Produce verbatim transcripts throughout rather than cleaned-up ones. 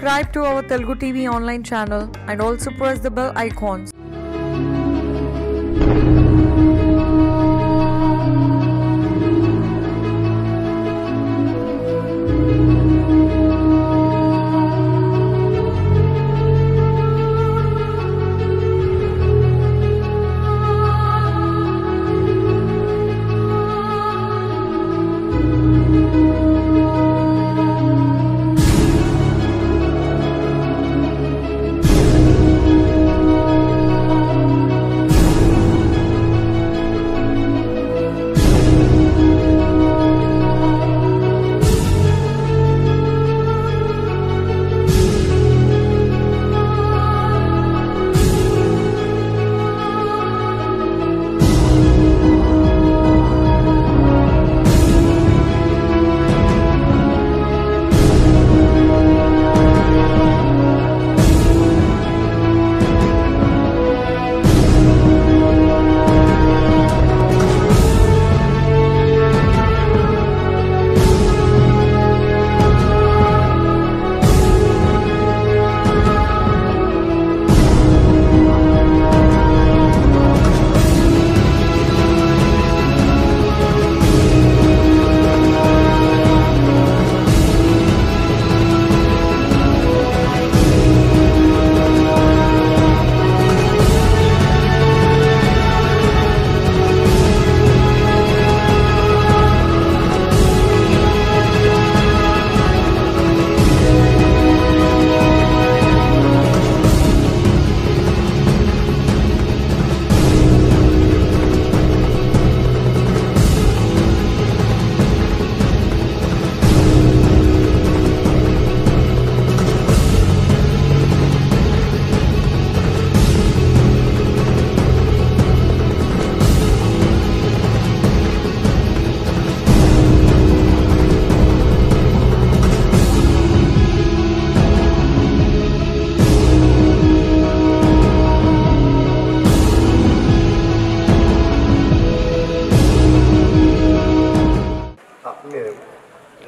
Subscribe to our Telugu T V online channel and also press the bell icons.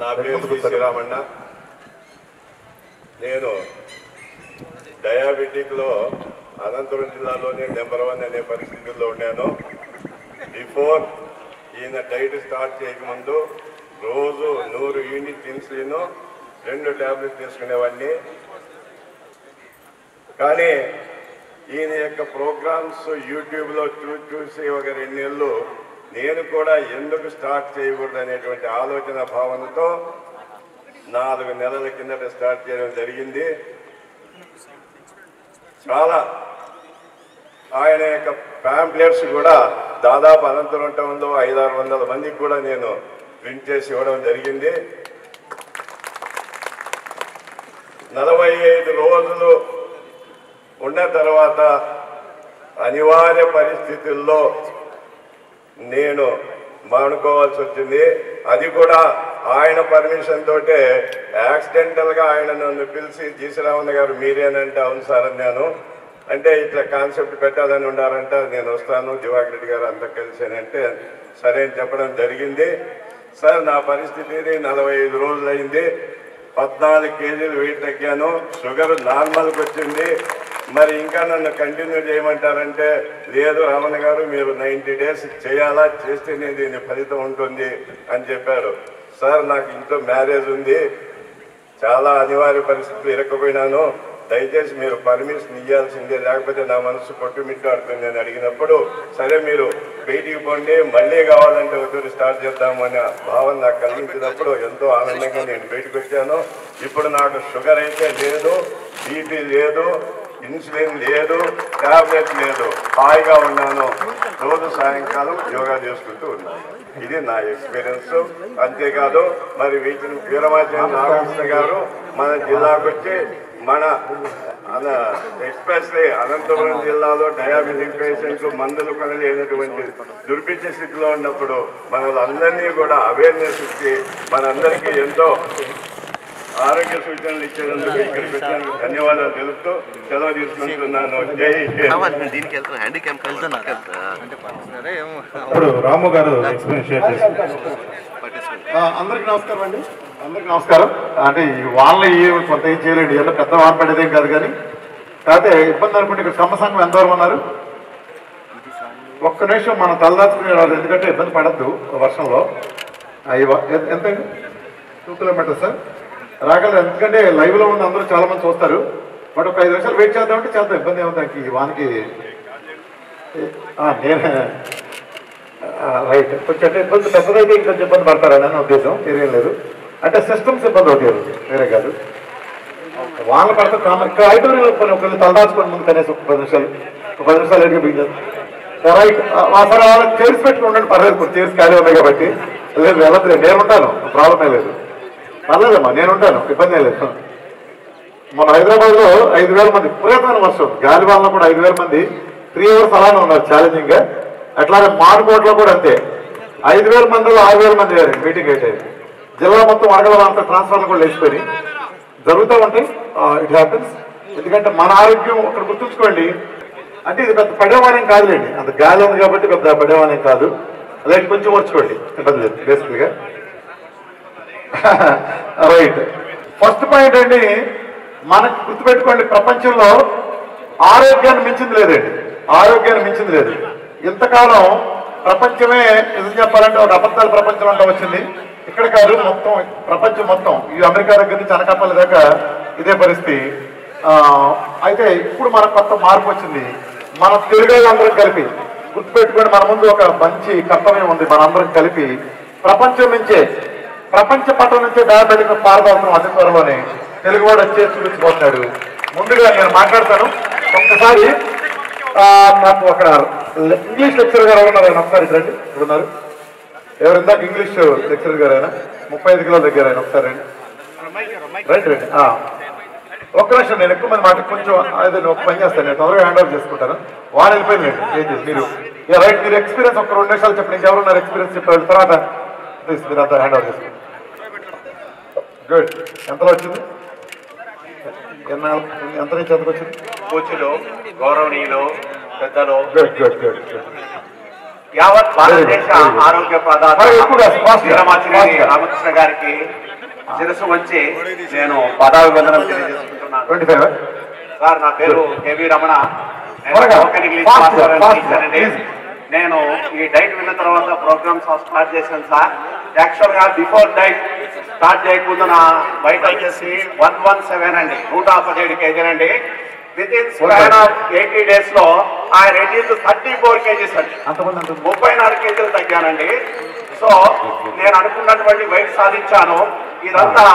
నా పేరు శ్రీరామన్న. నేను డయాబెటిక్లో అనంతపురం జిల్లాలోనే number one అనే పరిస్థితుల్లో ఉన్నాను. బిఫోర్ ఈయన డైట్ స్టార్ట్ చేయకముందు రోజు నూరు యూనిట్ ఇన్సులిన్ రెండు ట్యాబ్లెట్స్ తీసుకునేవాడిని. కానీ ఈయన యొక్క ప్రోగ్రామ్స్ యూట్యూబ్లో చూ చూసి ఒక రెండు నెలలు నేను కూడా ఎందుకు స్టార్ట్ చేయకూడదు అనేటువంటి ఆలోచన భావనతో నాలుగు నెలల కిందట స్టార్ట్ చేయడం జరిగింది. చాలా ఆయన యొక్క ప్యాంప్లెట్స్ కూడా దాదాపు అనంతరం టౌన్లో ఐదారు వందల మందికి కూడా నేను ప్రింట్ చేసి ఇవ్వడం జరిగింది. నలభై ఐదు రోజులు ఉన్న తర్వాత అనివార్య పరిస్థితుల్లో నేను మానుకోవాల్సి వచ్చింది. అది కూడా ఆయన పర్మిషన్ తోటే. యాక్సిడెంటల్గా ఆయన నన్ను పిలిచి జీసీరామన్న గారు మీరేనంటే అవును సార్ అన్నాను. అంటే ఇట్లా కాన్సెప్ట్ పెట్టాలని ఉండాలంట, నేను వస్తాను దివాకర్ రెడ్డి గారు అంతా కలిసానంటే సరే అని చెప్పడం జరిగింది. సార్ నా పరిస్థితిని నలభై ఐదు రోజులు అయింది, పద్నాలుగు కేజీలు వెయిట్ తగ్గాను, షుగర్ నార్మల్కి వచ్చింది, మరి ఇంకా నన్ను కంటిన్యూ చేయమంటారంటే లేదు రామన్న గారు మీరు నైంటీ డేస్ చేయాలా, చేస్తేనే దీని ఫలితం ఉంటుంది అని చెప్పారు. సార్ నాకు ఇంట్లో మ్యారేజ్ ఉంది, చాలా అనివార్య పరిస్థితులు ఇరక్కపోయినాను, దయచేసి మీరు పర్మిషన్ ఇవ్వాల్సిందే, లేకపోతే నా మనసు కొట్టుమిట్టాడుతుంది అని అడిగినప్పుడు సరే మీరు బయటికి పోండి, మళ్ళీ కావాలంటే ఒకటి స్టార్ట్ చేద్దాము అనే భావన నాకు కలిగించినప్పుడు ఎంతో ఆనందంగా నేను బయటకు వచ్చాను. ఇప్పుడు నాకు షుగర్ అయితే లేదు, బీపీ లేదు, ఇన్సులిన్ లేదు, టాబ్లెట్ లేదు, హాయిగా ఉన్నాను. రోజు సాయంకాలం యోగా చేసుకుంటూ ఉన్నాను. ఇది నా ఎక్స్పీరియన్స్. అంతేకాదు మరి వీటిని వీరమాచార్య రామకృష్ణ గారు మన జిల్లాకు వచ్చి మన ఎక్స్ప్రెస్లీ అనంతపురం జిల్లాలో డయాబెటిక్ పేషెంట్లు మందులు కొనలేనటువంటి దుర్భిక్ష స్థితిలో ఉన్నప్పుడు మనందరినీ కూడా అవేర్నెస్ ఇచ్చి మనందరికీ ఎంతో ఆరోగ్య సూచనలు ఇచ్చేందుకు ఇక్కడికి వచ్చేందుకు ధన్యవాదాలు తెలుపుతూ సెలవు తీసుకుంటున్నాను. జై హింద్. రాము గారు అందరికి నమస్కారం అండి. అందరికీ నమస్కారం. అంటే వాళ్ళ ఏమి కొంత ఏం చేయలేండి, ఏదో పెద్ద మాట్లాడేదేం కాదు. కానీ కాకపోతే ఇబ్బంది అనుకుంటే ఇక్కడ సమ్మ సంఘం ఎంతవరకు ఉన్నారు? ఒక్క నిమిషం మనం తలదాచుకునే వాళ్ళు, ఎందుకంటే ఇబ్బంది పడద్దు వర్షంలో. ఎంత టూ కిలోమీటర్స్ సార్ రాగలరు, ఎందుకంటే లైవ్లో ఉన్న అందరూ చాలామంది చూస్తారు. బట్ ఒక ఐదు నిమిషాలు వెయిట్ చేద్దామంటే చాలా ఇబ్బంది ఏమో దానికి వానికి. నేనే రైట్ కొంచెం ఇబ్బంది, పెద్దదైతే ఇంకొంచెం ఇబ్బంది పడతారని నా ఉద్దేశం. ఏరేం లేదు అంటే సిస్టమ్స్ ఇబ్బంది ఒకటి వేరే కాదు, వాళ్ళు పడితే కామన్. ఇక్కడ ఐటోరియల్ ఒకళ్ళు తలదాచుకోండి ముందు, కనీసం ఒక పది నిమిషాలు ఒక పది నిమిషాలు ఏం బిగిస్తారు రైట్. అసలు వాళ్ళకి చేసి పెట్టుకుంటే పర్లేదు, చేసి ఖాళీ ఉన్నాయి కాబట్టి లేదు వెళ్ళదు. నేను ఉంటాను, ప్రాబ్లమే లేదు, పర్లేదమ్మా నేను ఉంటాను, ఇబ్బంది లేదు. మన హైదరాబాద్లో ఐదు వేల మంది విపరీతమైన వర్షం, గాలివాన్లో కూడా ఐదు వేల మంది త్రీ అవర్స్ అలానే ఉన్నారు ఛాలెంజింగ్గా. అట్లాగే మాడుకోట్లో కూడా అంతే, ఐదు వేల మందిలో ఆరు వేల మంది గారు మీటింగ్ అయితే జిల్లా మొత్తం అడగల అంత ట్రాన్స్ఫర్లు కూడా లేచిపోయి జరుగుతూ ఉంటాయి. It happens. ఎందుకంటే మన ఆరోగ్యం ఇక్కడ గుర్తుంచుకోండి, అంటే ఇది పెద్ద పడేవాణ్యం కాదులేండి, అంత గాలి ఉంది కాబట్టి పెద్ద పడేవాణ్యం కాదు. అలాగే కొంచెం మర్చుకోండి, ఇబ్బంది లేదు బేసిక్గా రైట్. ఫస్ట్ పాయింట్ అండి, మనకు గుర్తుపెట్టుకోండి, ప్రపంచంలో ఆరోగ్యాన్ని మించింది లేదండి, ఆరోగ్యాన్ని మించింది లేదు. ఇంతకాలం ప్రపంచమే నిజం చెప్పాలంటే ఒక అబద్ధాల ప్రపంచం అంతా వచ్చింది. ఇక్కడ కాదు మొత్తం ప్రపంచం మొత్తం, ఈ అమెరికా దగ్గర నుంచి అనకాపల్లి దాకా ఇదే పరిస్థితి. అయితే ఇప్పుడు మనకు కొత్త మార్పు వచ్చింది, మన తెలుగులందరం కలిపి గుర్తుపెట్టుకొని మన ముందు ఒక మంచి కర్తవ్యం ఉంది. మనందరం కలిపి ప్రపంచం నుంచే, ప్రపంచ పటం నుంచే డయాబెటిక్ పారదోళం అతి త్వరలోనే తెలుగువాడు వచ్చే చూపించిపోతున్నాడు. ముందుగా నేను మాట్లాడతాను. ఒక్కసారి నాకు అక్కడ ఇంగ్లీష్ లెక్చరర్ గారు ఉన్నారు, ఆయన ఒకసారి రండి. ఉన్నారు ఎవరు? ఇందాక ఇంగ్లీష్ లెక్చరర్ గారు ఆయన ముప్పై ఐదు కిలోల దగ్గర ఆయన ఒకసారి రండి రండి రండి ఒక్క నిమిషం. నేను ఎక్కువ మంది మాట కొంచెం అదే ఒక పని చేస్తాను, నేను త్వరగా హ్యాండ్ ఓవర్ చేసుకుంటాను. వాళ్ళు వెళ్ళిపోయింది నేను ఏం చేసి మీరు రైట్. మీరు ఎక్స్పీరియన్స్ ఒక రెండు నిమిషాలు చెప్పండి, ఎవరున్నారు ఎక్స్పీరియన్స్ చెప్పారు, తర్వాత ప్లీజ్ మీరు అంతా హ్యాండ్ ఓవర్ చేసుకోండి. గుడ్. ఎంతలో వచ్చింది? ఎంత నుంచి ఎంతకు వచ్చింది? కోచిలో గౌరవనీయులు పెద్దలు యావత్ భారతదేశ ఆరోగ్య ప్రధాని రామకృష్ణ గారికి శిరస్సు వచ్చి నేను పదాభివందనం తెలియజేసుకుంటున్నాను. సార్ నా పేరు కెవి రమణ, నేను ఈ డైట్ విన్న తర్వాత ప్రోగ్రామ్స్ స్టార్ట్ చేశాను సార్. యాక్చువల్ గా బిఫోర్ డైట్ స్టార్ట్ చేయకుండా నా బయట వచ్చేసి వన్ వన్ సెవెన్ అండి, నూట పదిహేడు కేజీలు అండి. Within span of eighty days లో ఆ రెడ్యూస్ థర్టీ ఫోర్ కేజీస్ అండి, ముప్పై నాలుగు కేజీలు తగ్గానండి. సో నేను అనుకున్నటువంటి వెయిట్ సాధించాను. ఇదంతా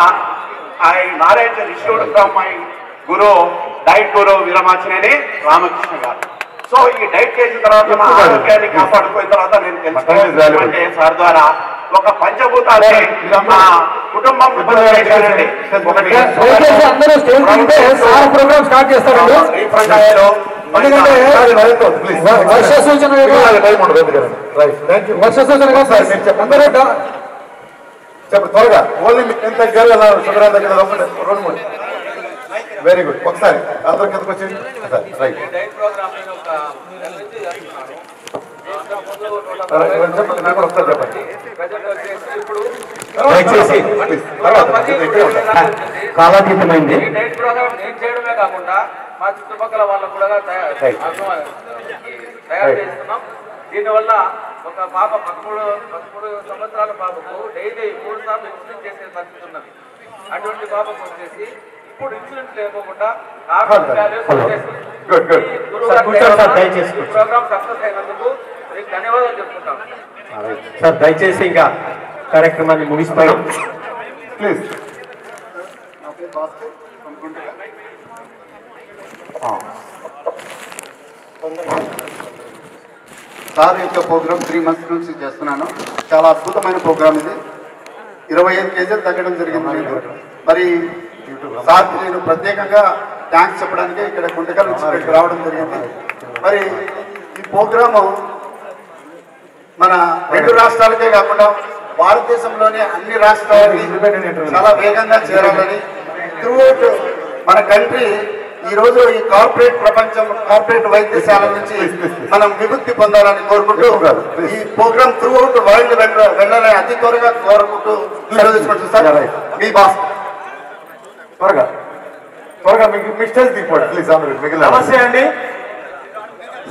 I knowledge received from my Guru diet Guru Veeramachaneni Ramakrishna garu. So ఈ డైట్ చేసిన తర్వాత నా ఆరోగ్యాన్ని కాపాడుకున్న తర్వాత నేను తెలుసుకున్నానంటే సార్ ద్వారా ఒక పంచభూతాలే నా కుటుంబం ఉపయోగించానండి. వర్ష సూచన వర్ష సూచన చెప్పండి త్వరగా. ఓన్లీ ఎంత రెండు మూడు వెరీ గుడ్. ఒకసారి అందరి కిందకు వచ్చింది ఒకసారి చెప్పండి. కాలాతీతమైంది కాకుండా మా చుట్టుపక్కల వాళ్ళకు కూడా తయారు చేస్తున్నాం. దీనివల్ల ఒక పాప పదమూడు పదమూడు సంవత్సరాల పాపకు డైలీ మూడు సార్లు ఇన్సులిన్ చేసే పరిస్థితి ఉన్నది. అటువంటి పాపకు వచ్చేసి ఇప్పుడు ఇన్సులిన్ లేకుండా ప్రోగ్రామ్ సక్సెస్ అయినందుకు మీకు ధన్యవాదాలు చెప్తున్నాం సార్. దయచేసి ఇంకా కార్యక్రమాన్ని ముగిస్తాను ప్లీజ్. సార్ యొక్క ప్రోగ్రామ్ త్రీ మంత్స్ నుంచి చేస్తున్నాను, చాలా అద్భుతమైన ప్రోగ్రామ్ ఇది. ఇరవై ఐదు కేజీలు తగ్గడం జరిగింది. మరి సార్ నేను ప్రత్యేకంగా థ్యాంక్స్ చెప్పడానికి ఇక్కడ గుండెకాల నుంచి రావడం జరిగింది. మరి ఈ ప్రోగ్రాము మన రెండు రాష్ట్రాలకే కాకుండా భారతదేశంలోని అన్ని రాష్ట్రాలని చాలా వేగంగా చేరాలని త్రూఅవుట్ మన కంట్రీ ఈ రోజు ఈ కార్పొరేట్ ప్రపంచం, కార్పొరేట్ వైద్యశాల నుంచి మనం విముక్తి పొందాలని కోరుకుంటూ ఈ ప్రోగ్రామ్ త్రూ అవుట్ వరల్డ్ వెళ్ళాలని అతి త్వరగా కోరుకుంటూ సెలవు తీసుకుంటుంది సార్. మీ బాస్ త్వరగా త్వరగా మీకు మిస్టేజ్ తీసుకోండి ప్లీజ్. అందరూ మిగిలిన నమస్తే అండి.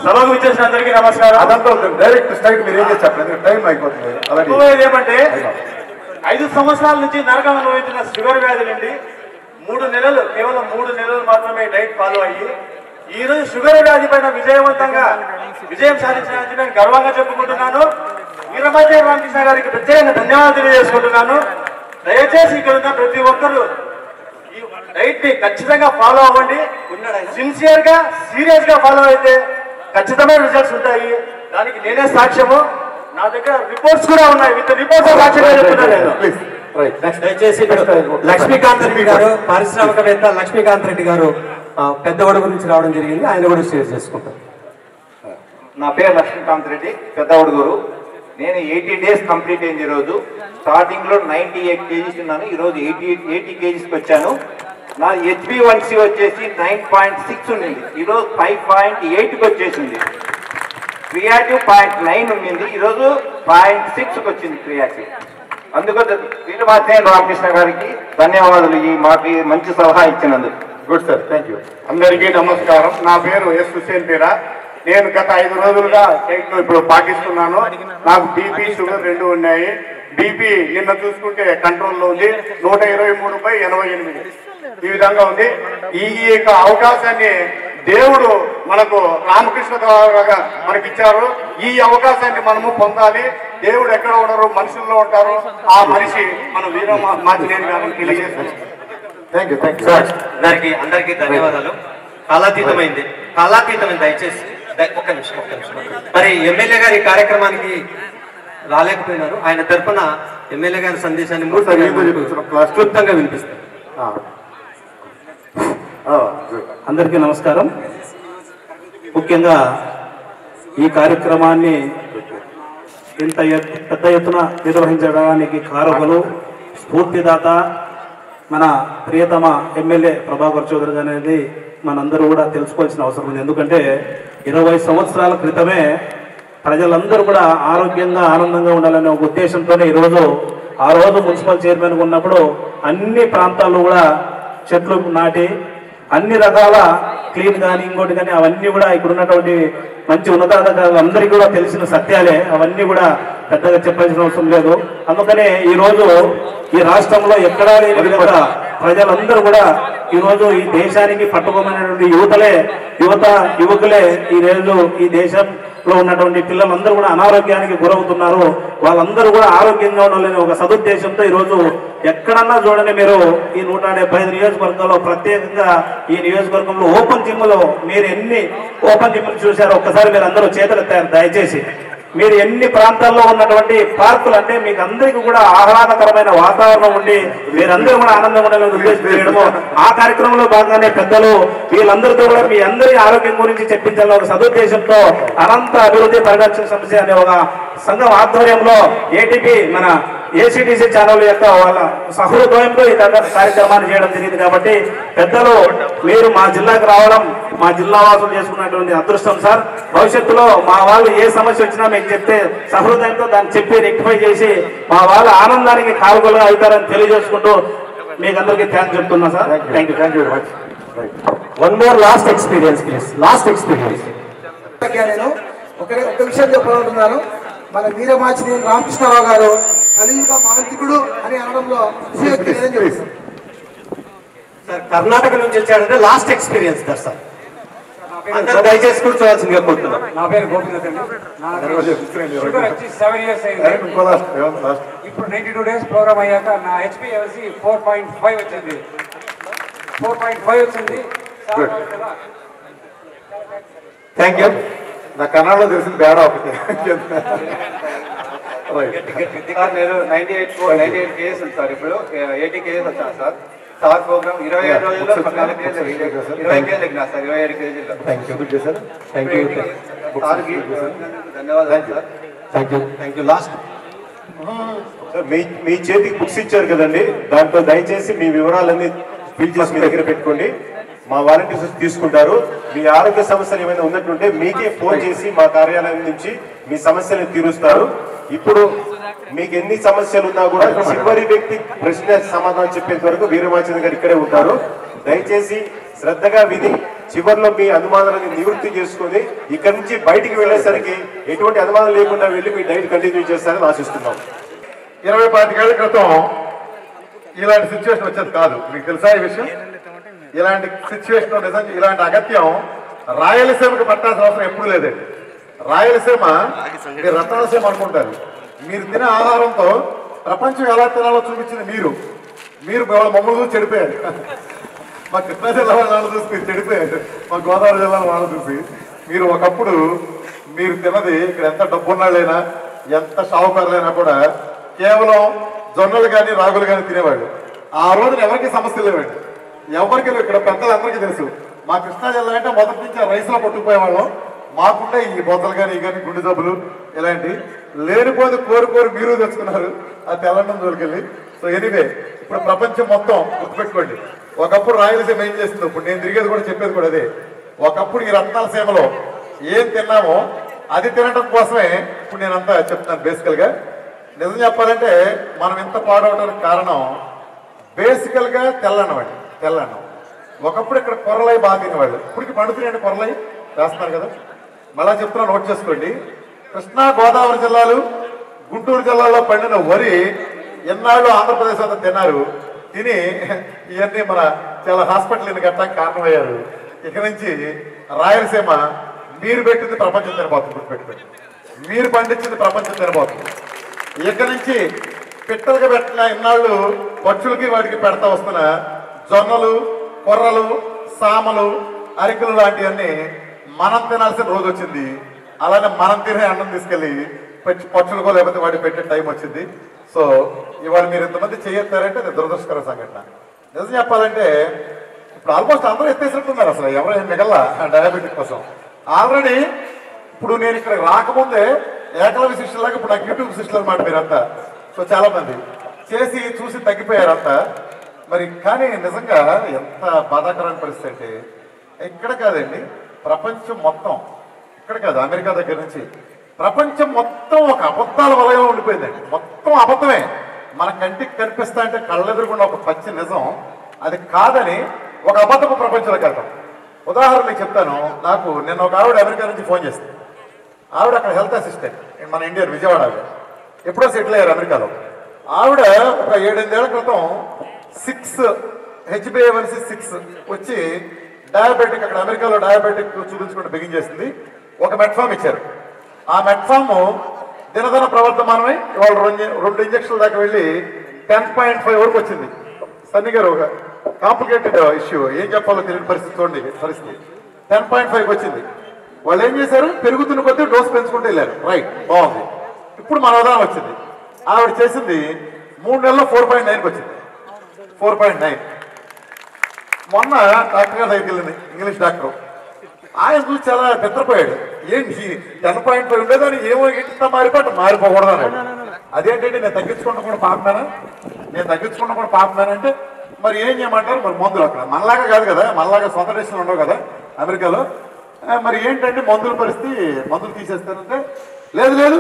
సభకు వచ్చేసిన అందరికీ నమస్కారం. అదంతా డైరెక్ట్ స్ట్రైట్ మీరు ఏం చేస్తారు, టైం అయిపోతుంది. ఏమంటే ఐదు సంవత్సరాల నుంచి నరకం అనుభవించిన షుగర్ వ్యాధి నుండి మూడు నెలలు కేవలం మూడు నెలలు మాత్రమే డైట్ ఫాలో అయ్యి ఈ రోజు షుగర్ వ్యాధి పైన విజయవంతంగా విజయం సాధించడానికి నేను గర్వంగా చెప్పుకుంటున్నాను. వీరభద్ర రామకృష్ణ గారికి ప్రత్యేకంగా ధన్యవాదాలు తెలియజేసుకుంటున్నాను. దయచేసి ఇక్కడ ఉన్న ప్రతి ఒక్కరూ ఈ డైట్ ని ఖచ్చితంగా ఫాలో అవ్వండి. సిన్సియర్ గా సీరియస్ గా ఫాలో అయితే ఖచ్చితమైన రిజల్ట్స్ ఉంటాయి. దానికి నేనే సాక్ష్యము. నా దగ్గర రిపోర్ట్స్ కూడా ఉన్నాయి. విత్ రిపోర్ట్స్ సాక్ష్యంగా చెప్తున్నాను. దయచేసి లక్ష్మీకాంత్ రెడ్డి గారు, పారిశ్రామికవేత్త లక్ష్మీకాంత్ రెడ్డి గారు పెద్దవాడు గురించి రావడం జరిగింది. ఆయన కూడా షేర్ చేసుకుంటారు. నా పేరు లక్ష్మీకాంత్ రెడ్డి, పెద్దవాడుగురు. నేను ఎయిటీ డేస్ కంప్లీట్ అయింది. ఈరోజు స్టార్టింగ్ లో నైన్టీ ఎయిట్ కేజీస్ ఉన్నాను. ఈరోజు ఎయిటీ ఎయిటీ కేజీస్కి వచ్చాను. నా హెచ్బి వన్ సి వచ్చేసి నైన్ పాయింట్ సిక్స్ ఉండింది, ఈరోజు ఫైవ్ పాయింట్ ఎయిట్కి వచ్చేసింది. క్రియాటివ్ పాయింట్ నైన్ ఉండింది, ఈరోజు పాయింట్ సిక్స్కి వచ్చింది క్రియాటివ్. అందుకోసం వీరభద్ర రామకృష్ణ గారికి ధన్యవాదాలు ఈ మాకు మంచి సలహా ఇచ్చినందుకు. Good sir, thank you. అందరికీ నమస్కారం. నా పేరు ఎస్ హుసేన్ పీరా. నేను గత ఐదు రోజులుగా డైట్ లో ఇప్పుడు పాటిస్తున్నాను. నాకు బీపీ షుగర్ రెండు ఉన్నాయి. బీపీ నిన్న చూసుకుంటే కంట్రోల్లో ఉంది, నూట ఇరవై మూడు బై ఎనభై ఎనిమిది ఈ విధంగా ఉంది. ఈ యొక్క అవకాశాన్ని దేవుడు మనకు రామకృష్ణ ద్వారా మనకిచ్చారు. ఈ అవకాశాన్ని మనము పొందాలి. దేవుడు ఎక్కడ ఉండరు, మనుషుల్లో ఉంటారు. ఆ మనిషి మన వీర మాచినేని గారిని తెలియజేస్తారు. Thank you, thank you sir. అందరికి అందరికీ ధన్యవాదాలు. కాలాతీతమైంది, కాలాతీతమైంది. దయచేసి ఒక్క నిమిషం ఒక్క నిమిషం మరి ఎమ్మెల్యే గారి కార్యక్రమానికి రాలేకపోయినారు. ఆయన తరఫున ఎమ్మెల్యే గారి సందేశాన్ని మూడు క్లుప్తంగా వినిపిస్తారు. అందరికీ నమస్కారం. ముఖ్యంగా ఈ కార్యక్రమాన్ని ఇంత పెద్ద ఎత్తున నిర్వహించడానికి కారకులు, స్ఫూర్తిదాత మన ప్రియతమ ఎమ్మెల్యే ప్రభాకర్ చౌదరి అనేది మనందరూ కూడా తెలుసుకోవాల్సిన అవసరం ఉంది. ఎందుకంటే ఇరవై సంవత్సరాల క్రితమే ప్రజలందరూ కూడా ఆరోగ్యంగా ఆనందంగా ఉండాలనే ఒక ఉద్దేశంతోనే ఈరోజు ఆ రోజు మున్సిపల్ చైర్మన్గా ఉన్నప్పుడు అన్ని ప్రాంతాల్లో కూడా చెట్లు నాటి అన్ని రకాల క్లీన్ కానీ ఇంకోటి కానీ అవన్నీ కూడా ఇక్కడ ఉన్నటువంటి మంచి ఉన్నతాధికారులు అందరికీ కూడా తెలిసిన సత్యాలే. అవన్నీ కూడా పెద్దగా చెప్పాల్సిన అవసరం లేదు. అందుకనే ఈరోజు ఈ రాష్ట్రంలో ఎక్కడా లేని విధంగా ప్రజలందరూ కూడా ఈరోజు ఈ దేశానికి పట్టుకోమైనటువంటి యువతలే యువత యువకులే ఈ రోజు ఈ దేశంలో ఉన్నటువంటి పిల్లలందరూ కూడా అనారోగ్యానికి గురవుతున్నారు. వాళ్ళందరూ కూడా ఆరోగ్యంగా ఉండాలని ఒక సదుద్దేశంతో ఈరోజు ఎక్కడన్నా చూడండి మీరు ఈ నూట డెబ్బై ఐదు నియోజకవర్గంలో, ప్రత్యేకంగా ఈ నియోజకవర్గంలో ఓపెన్ జిమ్లో మీరు ఎన్ని ఓపెన్ జిమ్లు చూశారో ఒక్కసారి మీరు అందరూ చేతులెత్తారు. దయచేసి మీరు ఎన్ని ప్రాంతాల్లో ఉన్నటువంటి పార్కులు అంటే మీకు అందరికీ కూడా ఆహ్లాదకరమైన వాతావరణం ఉండి మీరందరూ కూడా ఆనందంగా ఉండాలని ఉద్దేశం చేయడము ఆ కార్యక్రమంలో భాగంగానే పెద్దలు వీళ్ళందరితో కూడా మీ అందరి ఆరోగ్యం గురించి చెప్పించాలని ఒక సదుద్దేశంతో అనంత అభివృద్ధి పరిరక్షణ సమస్య అనే ఒక సంఘం ఆధ్వర్యంలో ఏటీపీ మన ఏసీటీసీ ఛానల్ యొక్క వాళ్ళ సహృదయంతో ఈ కార్యక్రమాన్ని చేయడం జరిగింది. కాబట్టి పెద్దలు మీరు మా జిల్లాకు రావడం మా జిల్లా వాసులు చేసుకున్నటువంటి అదృష్టం సార్. భవిష్యత్తులో మా వాళ్ళు ఏ సమస్య వచ్చినా మీకు చెప్తే సహృదయంతో దాన్ని చెప్పి రెక్టిఫై చేసి మా వాళ్ళ ఆనందానికి కారకులుగా అవుతారని తెలియజేసుకుంటూ మీకు అందరికీ థ్యాంక్స్ చెప్తున్నా sir. Thank you, thank you very much. One more last experience please, last experience. నేను ఒక ఒక విషయం చెప్పాలనుకుంటున్నాను. మన వీరమాచినేని రామకృష్ణరావు గారు కలియుగ మాంత్రికుడు అని అనడంలో కర్ణాటక నుంచి వచ్చాడంటే లాస్ట్ ఎక్స్పీరియన్స్ సార్. సార్ దయచేసి కూర్చోవాల్సిందిగా కోరుతున్నాం. నా పేరు గోపీనాథ్ అండి. ఇప్పుడు నైన్టీ టూ డేస్ ప్రోగ్రామ్ అయ్యాక నా హెచ్పి వచ్చి ఫోర్ పాయింట్ ఫైవ్ వచ్చింది ఫోర్ పాయింట్ ఫైవ్ వచ్చింది థ్యాంక్ యూ. నా కన్నడలో తెలిసింది బేడా ఒకటి. సార్ నేను ninety eight ninety eight kgs ఉంది సార్. ఇప్పుడు ఎయిటీ కేజెస్ వచ్చాను సార్. సార్ ప్రోగ్రామ్ ఇరవై ఏడు రోజుల్లో పద్నాలుగు కేజీలు ఇరవై కేజీలు ఎక్కినా సార్. ఇరవై ఏడు కేజీలు సార్కి ధన్యవాదాలు sir. Thank you, thank you. Last sir మీ మీ చేతికి బుక్స్ ఇచ్చారు కదండి, దాంట్లో దయచేసి మీ వివరాలన్నీ ఫిల్ చేసి మీ దగ్గర పెట్టుకోండి. మా వాలంటీర్స్ తీసుకుంటారు. మీ ఆరోగ్య సమస్యలు ఏమైనా ఉన్నట్టుంటే మీకే ఫోన్ చేసి మా కార్యాలయం నుంచి మీ సమస్యలను తీరుస్తారు. ఇప్పుడు మీకు ఎన్ని సమస్యలు ఉన్నా కూడా చివరి వ్యక్తి ప్రశ్న సమాధానం చెప్పేంత వరకు వీరమాచంద్ర గారు ఇక్కడే ఉంటారు. దయచేసి శ్రద్ధగా విని చివరిలో మీ అనుమానాలను నివృత్తి చేసుకుని ఇక్కడి నుంచి బయటికి వెళ్ళేసరికి ఎటువంటి అనుమానం లేకుండా వెళ్ళి మీ డైట్ కంటిన్యూ చేస్తారని ఆశిస్తున్నాం. ఇరవై పాతికేళ్ల క్రితం ఇలాంటి సిచ్యువేషన్ వచ్చేది కాదు, మీకు తెలుసా ఈ విషయం? ఇలాంటి సిచ్యువేషన్ నిజంగా ఇలాంటి అగత్యం రాయలసీమకు పట్టాల్సిన అవసరం ఎప్పుడూ లేదండి. రాయలసీమ మీరు రత్నసీమ అనుకుంటారు. మీరు తినే ఆహారంతో ప్రపంచం ఎలా తినాలో చూపించింది మీరు. మీరు మమ్మల్ని చూసి చెడిపోయారు, మా కృష్ణా జిల్లా వాళ్ళు చూసి మీరు చెడిపోయారు, మా గోదావరి జిల్లా వాళ్ళు చూసి. మీరు ఒకప్పుడు మీరు తినది ఇక్కడ ఎంత డబ్బున్నాళ్ళైనా ఎంత షావుకారులైనా కూడా కేవలం జొన్నలు కానీ రాగులు కానీ తినేవాళ్ళు. ఆ రోజున ఎవరికి సమస్యలు లేవండి, ఎవరికి లేవు. ఇక్కడ పెద్దలందరికీ తెలుసు మా కృష్ణా జిల్లా అంటే మొదటి నుంచి ఆ రైస్లో పట్టుకుపోయేవాళ్ళం. మాకుండే ఈ బొద్దలు కానీ కానీ గుండె జబ్బులు ఇలాంటివి లేనిపోతే కోరి కోరి మీరు తెచ్చుకున్నారు ఆ తెలంగాణ దొరికెళ్ళి. సో ఎనీవే ఇప్పుడు ప్రపంచం మొత్తం గుర్తుపెట్టుకోండి, ఒకప్పుడు రాయలసీమ ఏం చేసిందో ఇప్పుడు నేను తిరిగేది కూడా చెప్పేది కూడా అదే. ఒకప్పుడు ఈ రత్నాలసీమలో ఏం తిన్నామో అది తినడం కోసమే ఇప్పుడు నేను అంతా చెప్తున్నాను. బేసికల్గా నిజం చెప్పాలంటే మనం ఇంత పాడవడానికి కారణం బేసికల్గా తెల్లన్నం అండి. తెల్లన్నం ఒకప్పుడు ఇక్కడ కొరలై బాగా తినేవాళ్ళు, ఇప్పటికి పండుతున్నాయండి కొరలై రాస్తున్నారు కదా. మళ్ళా చెప్తున్నా నోట్ చేసుకోండి, కృష్ణా గోదావరి జిల్లాలు గుంటూరు జిల్లాలో పండిన వరి ఎన్నాళ్ళు ఆంధ్రప్రదేశ్ అంతా తిన్నారు. తిని ఇవన్నీ మన చాలా హాస్పిటల్ ఇన్ని కట్టడానికి కారణమయ్యారు. ఇక నుంచి రాయలసీమ మీరు పెట్టింది ప్రపంచం తినబోతుంది, గుర్తుపెట్టుకోండి. మీరు పండించింది ప్రపంచం తినబోతుంది. ఇక నుంచి పిట్టలుగా పెట్టిన ఇన్నాళ్ళు పక్షులకి వాటికి పెడతా వస్తున్న జొన్నలు, కొర్రలు, సామలు, అరికలు లాంటివన్నీ మనం తినాల్సిన రోజు వచ్చింది. అలానే మనం తినే అన్నం తీసుకెళ్ళి పెట్టి పక్షులకో లేకపోతే వాటికి పెట్టే టైం వచ్చింది. సో ఇవాళ మీరు ఇంతమంది చేయొచ్చారంటే అది దురదృష్టకర సంఘటన. నిజం చెప్పాలంటే ఇప్పుడు ఆల్మోస్ట్ అందరూ ఎత్తేసినట్టున్నారు, అసలు ఎవరైనా మిగల డయాబెటిక్ కోసం. ఆల్రెడీ ఇప్పుడు నేను ఇక్కడ రాకముందే ఏకలవి శిష్యులాగా ఇప్పుడు నాకు యూట్యూబ్ శిష్యులు అనమాట మీరంతా. సో చాలామంది చేసి చూసి తగ్గిపోయారంతా. మరి కానీ నిజంగా ఎంత బాధాకరమైన పరిస్థితి అంటే ఇక్కడ కాదండి, ప్రపంచం మొత్తం, ఇక్కడ కాదు అమెరికా దగ్గర నుంచి ప్రపంచం మొత్తం ఒక అబద్ధాల వలయంలో ఉండిపోయిందండి. మొత్తం అబద్ధమే, మన కంటికి కనిపిస్తా అంటే కళ్ళెదురుకుండా ఒక పచ్చి నిజం, అది కాదని ఒక అబద్ధపు ప్రపంచంలోకి వెళ్తాం. ఉదాహరణకి చెప్తాను, నాకు నేను ఒక ఆవిడ అమెరికా నుంచి ఫోన్ చేస్తాను. ఆవిడ అక్కడ హెల్త్ అసిస్టెంట్ మన ఇండియన్ విజయవాడ, ఎప్పుడో సెటిల్ అయ్యారు అమెరికాలో. ఆవిడ ఒక ఏడెనిమిదేళ్ల క్రితం సిక్స్ హెచ్బిఏవన్సీ సిక్స్ వచ్చి డయాబెటిక్, అక్కడ అమెరికాలో డయాబెటిక్ చూపించుకుంటూ బిగించేసింది. ఒక మెట్ఫామ్ ఇచ్చారు, ఆ మెట్ఫాము దినదన ప్రవర్తమానమై వాళ్ళు రెండు రెండు ఇంజక్షన్ల దాకా వెళ్ళి టెన్ పాయింట్ ఫైవ్ వరకు వచ్చింది. సన్నీ గారు ఒక కాంప్లికేటెడ్ ఇష్యూ, ఏం చెప్పాలో తెలియని పరిస్థితి, చూడండి పరిస్థితి. టెన్ పాయింట్ ఫైవ్కి వచ్చింది. వాళ్ళు ఏం చేశారు, పెరుగుతున్న కొద్దీ డోస్ పెంచుకుంటూ వెళ్ళారు. రైట్, బాగుంది. ఇప్పుడు మన ఉదాహరణ వచ్చింది, ఆవిడ చేసింది మూడు నెలల్లో ఫోర్ పాయింట్ నైన్కి వచ్చింది. ఫోర్ పాయింట్ నైన్ మొన్న డాక్టర్ గారి దగ్గరికి వెళ్ళింది, ఇంగ్లీష్ డాక్టర్. ఆయన చూసి చాలా బెత్తపోయాడు, ఏంటి టెన్ పాయింట్ ఫైవ్ ఉండేదాన్ని ఏమో ఇంత మారిపోట మారిపోకూడదు అన్నాడు. అదేంటంటే నేను తగ్గించుకుంటా కూడా పాపమేనా, నేను తగ్గించుకుంటా కూడా పాపమేనంటే మరి ఏం చేయమంటారు. మరి మందులు అక్కడ మనలాగా కాదు కదా, మనలాగా సొంత దేశంలో ఉండవు కదా అమెరికాలో. మరి ఏంటంటే మందుల పరిస్థితి, మందులు తీసేస్తారంటే లేదు లేదు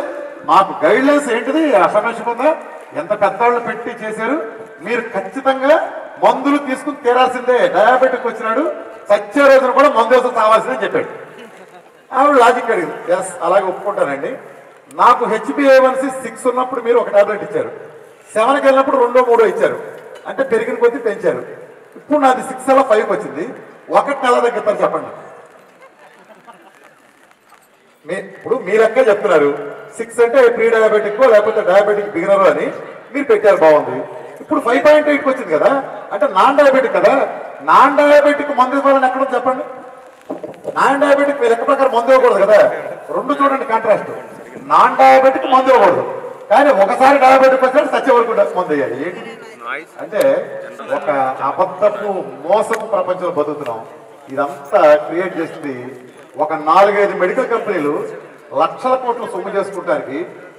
మాకు గైడ్లైన్స్ ఏంటిది అసమస్యపోతా, ఎంత పెద్దవాళ్ళు పెట్టి చేశారు, మీరు ఖచ్చితంగా మందులు తీసుకుని తీరాల్సిందే, డయాబెటిక్ వచ్చినాడు సచ్చే రోజున కూడా మందు వేసుకు తావాల్సిందని చెప్పాడు. ఆవిడ లాజిక్ అడిగింది, ఎస్ అలాగే ఒప్పుకుంటానండి. నాకు హెచ్బిఏవన్సీ సిక్స్ ఉన్నప్పుడు మీరు ఒక టాబ్లెట్ ఇచ్చారు, సెవెన్కి వెళ్ళినప్పుడు రెండో మూడో ఇచ్చారు, అంటే పెరిగిన కొద్దీ పెంచారు. ఇప్పుడు నాది సిక్స్ అలా ఫైవ్కి వచ్చింది, ఒకటి నెల తగ్గిస్తారు చెప్పండి. మీ ఇప్పుడు మీ లెక్క చెప్తున్నారు, సిక్స్ అంటే ప్రీ డయాబెటిక్ లేకపోతే డయాబెటిక్ బిగినరు అని మీరు పెట్టారు, బాగుంది. ఇప్పుడు ఫైవ్ పాయింట్ ఎయిట్కి వచ్చింది కదా, అంటే నాన్ డయాబెటిక్ కదా. నాన్ డయాబెటిక్ మందు ఇవ్వాలని ఎక్కడ చెప్పండి, నాన్ డయాబెటిక్ మీ లెక్క ప్రకారం మందు ఇవ్వకూడదు కదా. రెండు చూడండి కాంట్రాస్ట్, నాన్ డయాబెటిక్ మందు ఇవ్వకూడదు, కానీ ఒకసారి డయాబెటిక్ వచ్చాడు సచ్చే వరకు మందు ఇవ్వాలి. ఏంటి అంటే ఒక అబద్ధపు మోసపు ప్రపంచంలో బతుకుతున్నాం. ఇదంతా క్రియేట్ చేసింది ఒక నాలుగైదు మెడికల్ కంపెనీలు లక్షల కోట్లు సొమ్ము చేసుకుంటానికి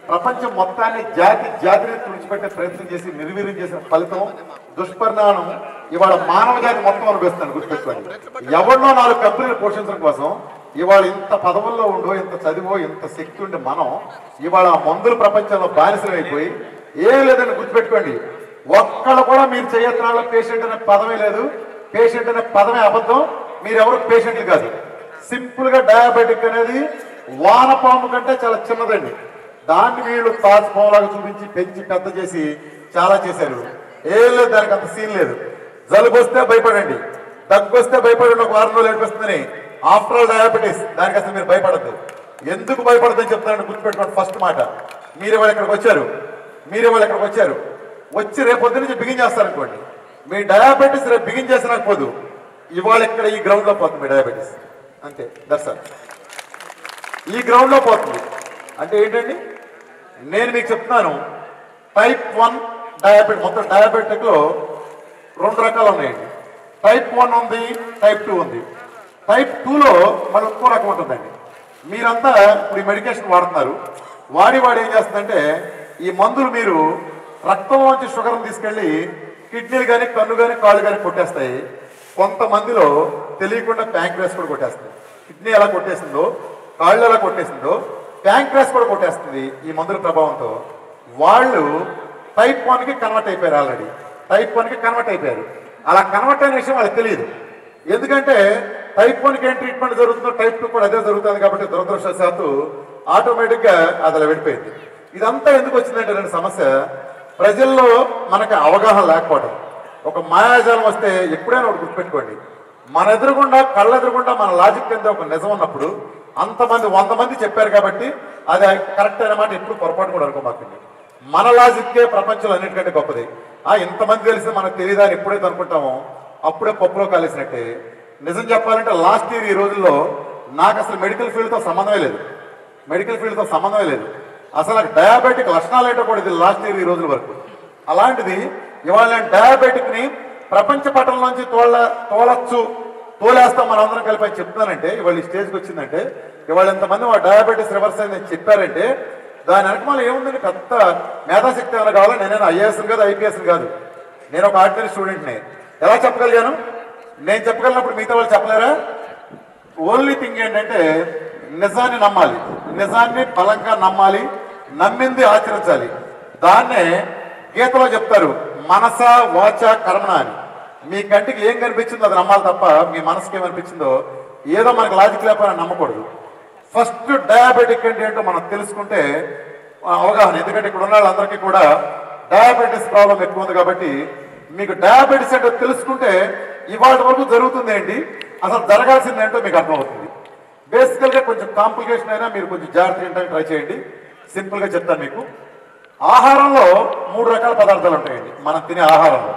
ప్రపంచం మొత్తాన్ని జాతి జాతిని తుడిచిపెట్టే ప్రయత్నం చేసి నిర్వీర్యం చేసిన ఫలితం దుష్పరిణామం ఇవాళ మానవ జాతి మొత్తం అనుభవిస్తాను. గుర్తుపెట్టుకోండి, ఎవరినో నాలుగు కంపెనీలు పోషించడం కోసం ఇవాళ ఇంత పదవుల్లో ఉండో ఇంత చదివో ఇంత శక్తి ఉండి మనం ఇవాళ మందుల ప్రపంచంలో బానిసలైపోయి ఏం లేదని గుర్తుపెట్టుకోండి. ఒక్కళ్ళు కూడా మీరు చేయత్నాల్లో పేషెంట్ అనే పదమే లేదు, పేషెంట్ అనే పదమే అబద్ధం, మీరెవరు పేషెంట్లు కాదు. సింపుల్ గా డయాబెటిక్ అనేది వానపాము కంటే చాలా చిన్నదండి, దాన్ని వీళ్ళు తాజ్పాములాగా చూపించి పెంచి పెద్ద చేసి చాలా చేశారు. ఏం లేదు, దానికి అంత సీన్ లేదు. జలుబు వస్తే భయపడండి, దగ్గు వస్తే భయపడండి, ఒక వారం రోజులు ఏడిపిస్తుందని, ఆఫ్టర్ ఆల్ డయాబెటీస్, దానికి అసలు మీరు భయపడద్దు. ఎందుకు భయపడద్దని చెప్తానండి, గుర్తుపెట్టుకోండి ఫస్ట్ మాట. మీరే వాళ్ళు ఇక్కడికి వచ్చారు, మీరే వాళ్ళు ఇక్కడికి వచ్చారు వచ్చి రేపొద్దు నుంచి బిగిన్ చేస్తారనుకోండి, మీ డయాబెటీస్ రేపు బిగిన్ చేసినా పోదు, ఇవాళ ఇక్కడ ఈ గ్రౌండ్లో పోతుంది మీ డయాబెటీస్, అంతే దర్శనం ఈ గ్రౌండ్లో పోతుంది. అంటే ఏంటండి, నేను మీకు చెప్తున్నాను, టైప్ వన్ డయాబెటిక్, మొత్తం డయాబెటిక్లో రెండు రకాలు ఉన్నాయండి. టైప్ వన్ ఉంది, టైప్ టూ ఉంది. టైప్ టూలో మళ్ళీ ఇంకో రకం ఉంటుందండి. మీరంతా ఇప్పుడు ఈ మెడికేషన్ వాడుతున్నారు, వాడి వాడు ఏం చేస్తుందంటే ఈ మందులు మీరు రక్తంలోంచి షుగర్ని తీసుకెళ్ళి కిడ్నీలు కానీ కన్ను కానీ కాళ్ళు కానీ కొట్టేస్తాయి. కొంతమందిలో తెలియకుండా ప్యాంక్రాస్ కూడా కొట్టేస్తుంది. కిడ్నీ ఎలా కొట్టేసిందో, కాళ్ళు ఎలా కొట్టేసిందో, ప్యాంక్రాస్ కూడా కొట్టేస్తుంది ఈ మందుల ప్రభావంతో. వాళ్ళు టైప్ వన్కి కన్వర్ట్ అయిపోయారు, ఆల్రెడీ టైప్ వన్కి కన్వర్ట్ అయిపోయారు. అలా కన్వర్ట్ అయిన విషయం వాళ్ళకి తెలియదు, ఎందుకంటే టైప్ వన్కి ఏం ట్రీట్మెంట్ జరుగుతుందో టైప్ టూ కూడా అదే జరుగుతుంది. కాబట్టి దురదృష్టవశాత్తు ఆటోమేటిక్గా అది అలా వెళ్ళిపోయింది. ఇదంతా ఎందుకు వచ్చిందంటే రెండు సమస్య, ప్రజల్లో మనకు అవగాహన లేకపోవడం. ఒక మాయాజాలం వస్తే ఎప్పుడైనా ఒకటి గుర్తుపెట్టుకోండి, మన ఎదురుగుండా కళ్ళ ఎదురుగుండా మన లాజిక్ కింద ఒక నిజం ఉన్నప్పుడు అంతమంది వంద మంది చెప్పారు కాబట్టి అది కరెక్ట్ అయిన మాట ఎప్పుడు పొరపాటు కూడా అనుకోమాకండి. మన లాజిక్కే ప్రపంచంలో అన్నిటికంటే గొప్పది. ఆ ఇంతమంది తెలిసి మనకు తెలియదని ఎప్పుడైతే అనుకుంటామో అప్పుడే పప్పులో కాలేసినట్టే. నిజం చెప్పాలంటే లాస్ట్ ఇయర్ ఈ రోజుల్లో నాకు అసలు మెడికల్ ఫీల్డ్తో సంబంధమే లేదు, మెడికల్ ఫీల్డ్తో సంబంధమే లేదు అసలు. నాకు డయాబెటిక్ లక్షణాలు ఏంటో కూడా ఇది లాస్ట్ ఇయర్ ఈ రోజుల వరకు. అలాంటిది ఇవాళ నేను డయాబెటిక్ని ప్రపంచ పటంలోంచి తోళ తోలచ్చు తోలేస్తాం మనం అందరం కలిపి అని చెప్తున్నానంటే, ఇవాళ ఈ స్టేజ్కి వచ్చిందంటే, ఇవాళ ఎంతమంది మా డయాబెటీస్ రివర్స్ అయిందని చెప్పారంటే దాని వెనకమాల ఏముందండి, పెద్ద మేధాశక్తి ఏమైనా కావాలా? నేనేనా ఐఏఎస్ కాదు, ఐపీఎస్ కాదు, నేను ఒక ఆర్డినరీ స్టూడెంట్ని. ఎలా చెప్పగలిగాను? నేను చెప్పగలిగినప్పుడు మిగతా వాళ్ళు చెప్పలేరా? ఓన్లీ థింగ్ ఏంటంటే నిజాన్ని నమ్మాలి, నిజాన్ని బలంగా నమ్మాలి, నమ్మింది ఆచరించాలి. దాన్నే గీతలో చెప్తారు, మనస వాచ కర్మణ అని. మీ కంటికి ఏం కనిపించిందో అది నమ్మాలి తప్ప మీ మనసుకి ఏమనిపించిందో ఏదో మనకు లాజిక్ లేకపోయినా నమ్మకూడదు. ఫస్ట్ డయాబెటిక్ అంటే ఏంటో మనం తెలుసుకుంటే అవగాహన, ఎందుకంటే ఇక్కడ ఉన్న వాళ్ళందరికీ కూడా డయాబెటీస్ ప్రాబ్లం ఎక్కువ ఉంది కాబట్టి మీకు డయాబెటీస్ ఏంటో తెలుసుకుంటే ఇవాటి వరకు జరుగుతుంది ఏంటి, అసలు జరగాల్సింది ఏంటో మీకు అర్థమవుతుంది. బేసికల్గా కొంచెం కాంప్లికేషన్ అయినా మీరు కొంచెం జాగ్రత్తగా ఉంటానికి ట్రై చేయండి. సింపుల్గా చెప్తాను మీకు. ఆహారంలో మూడు రకాల పదార్థాలు ఉంటాయండి మనం తినే ఆహారంలో.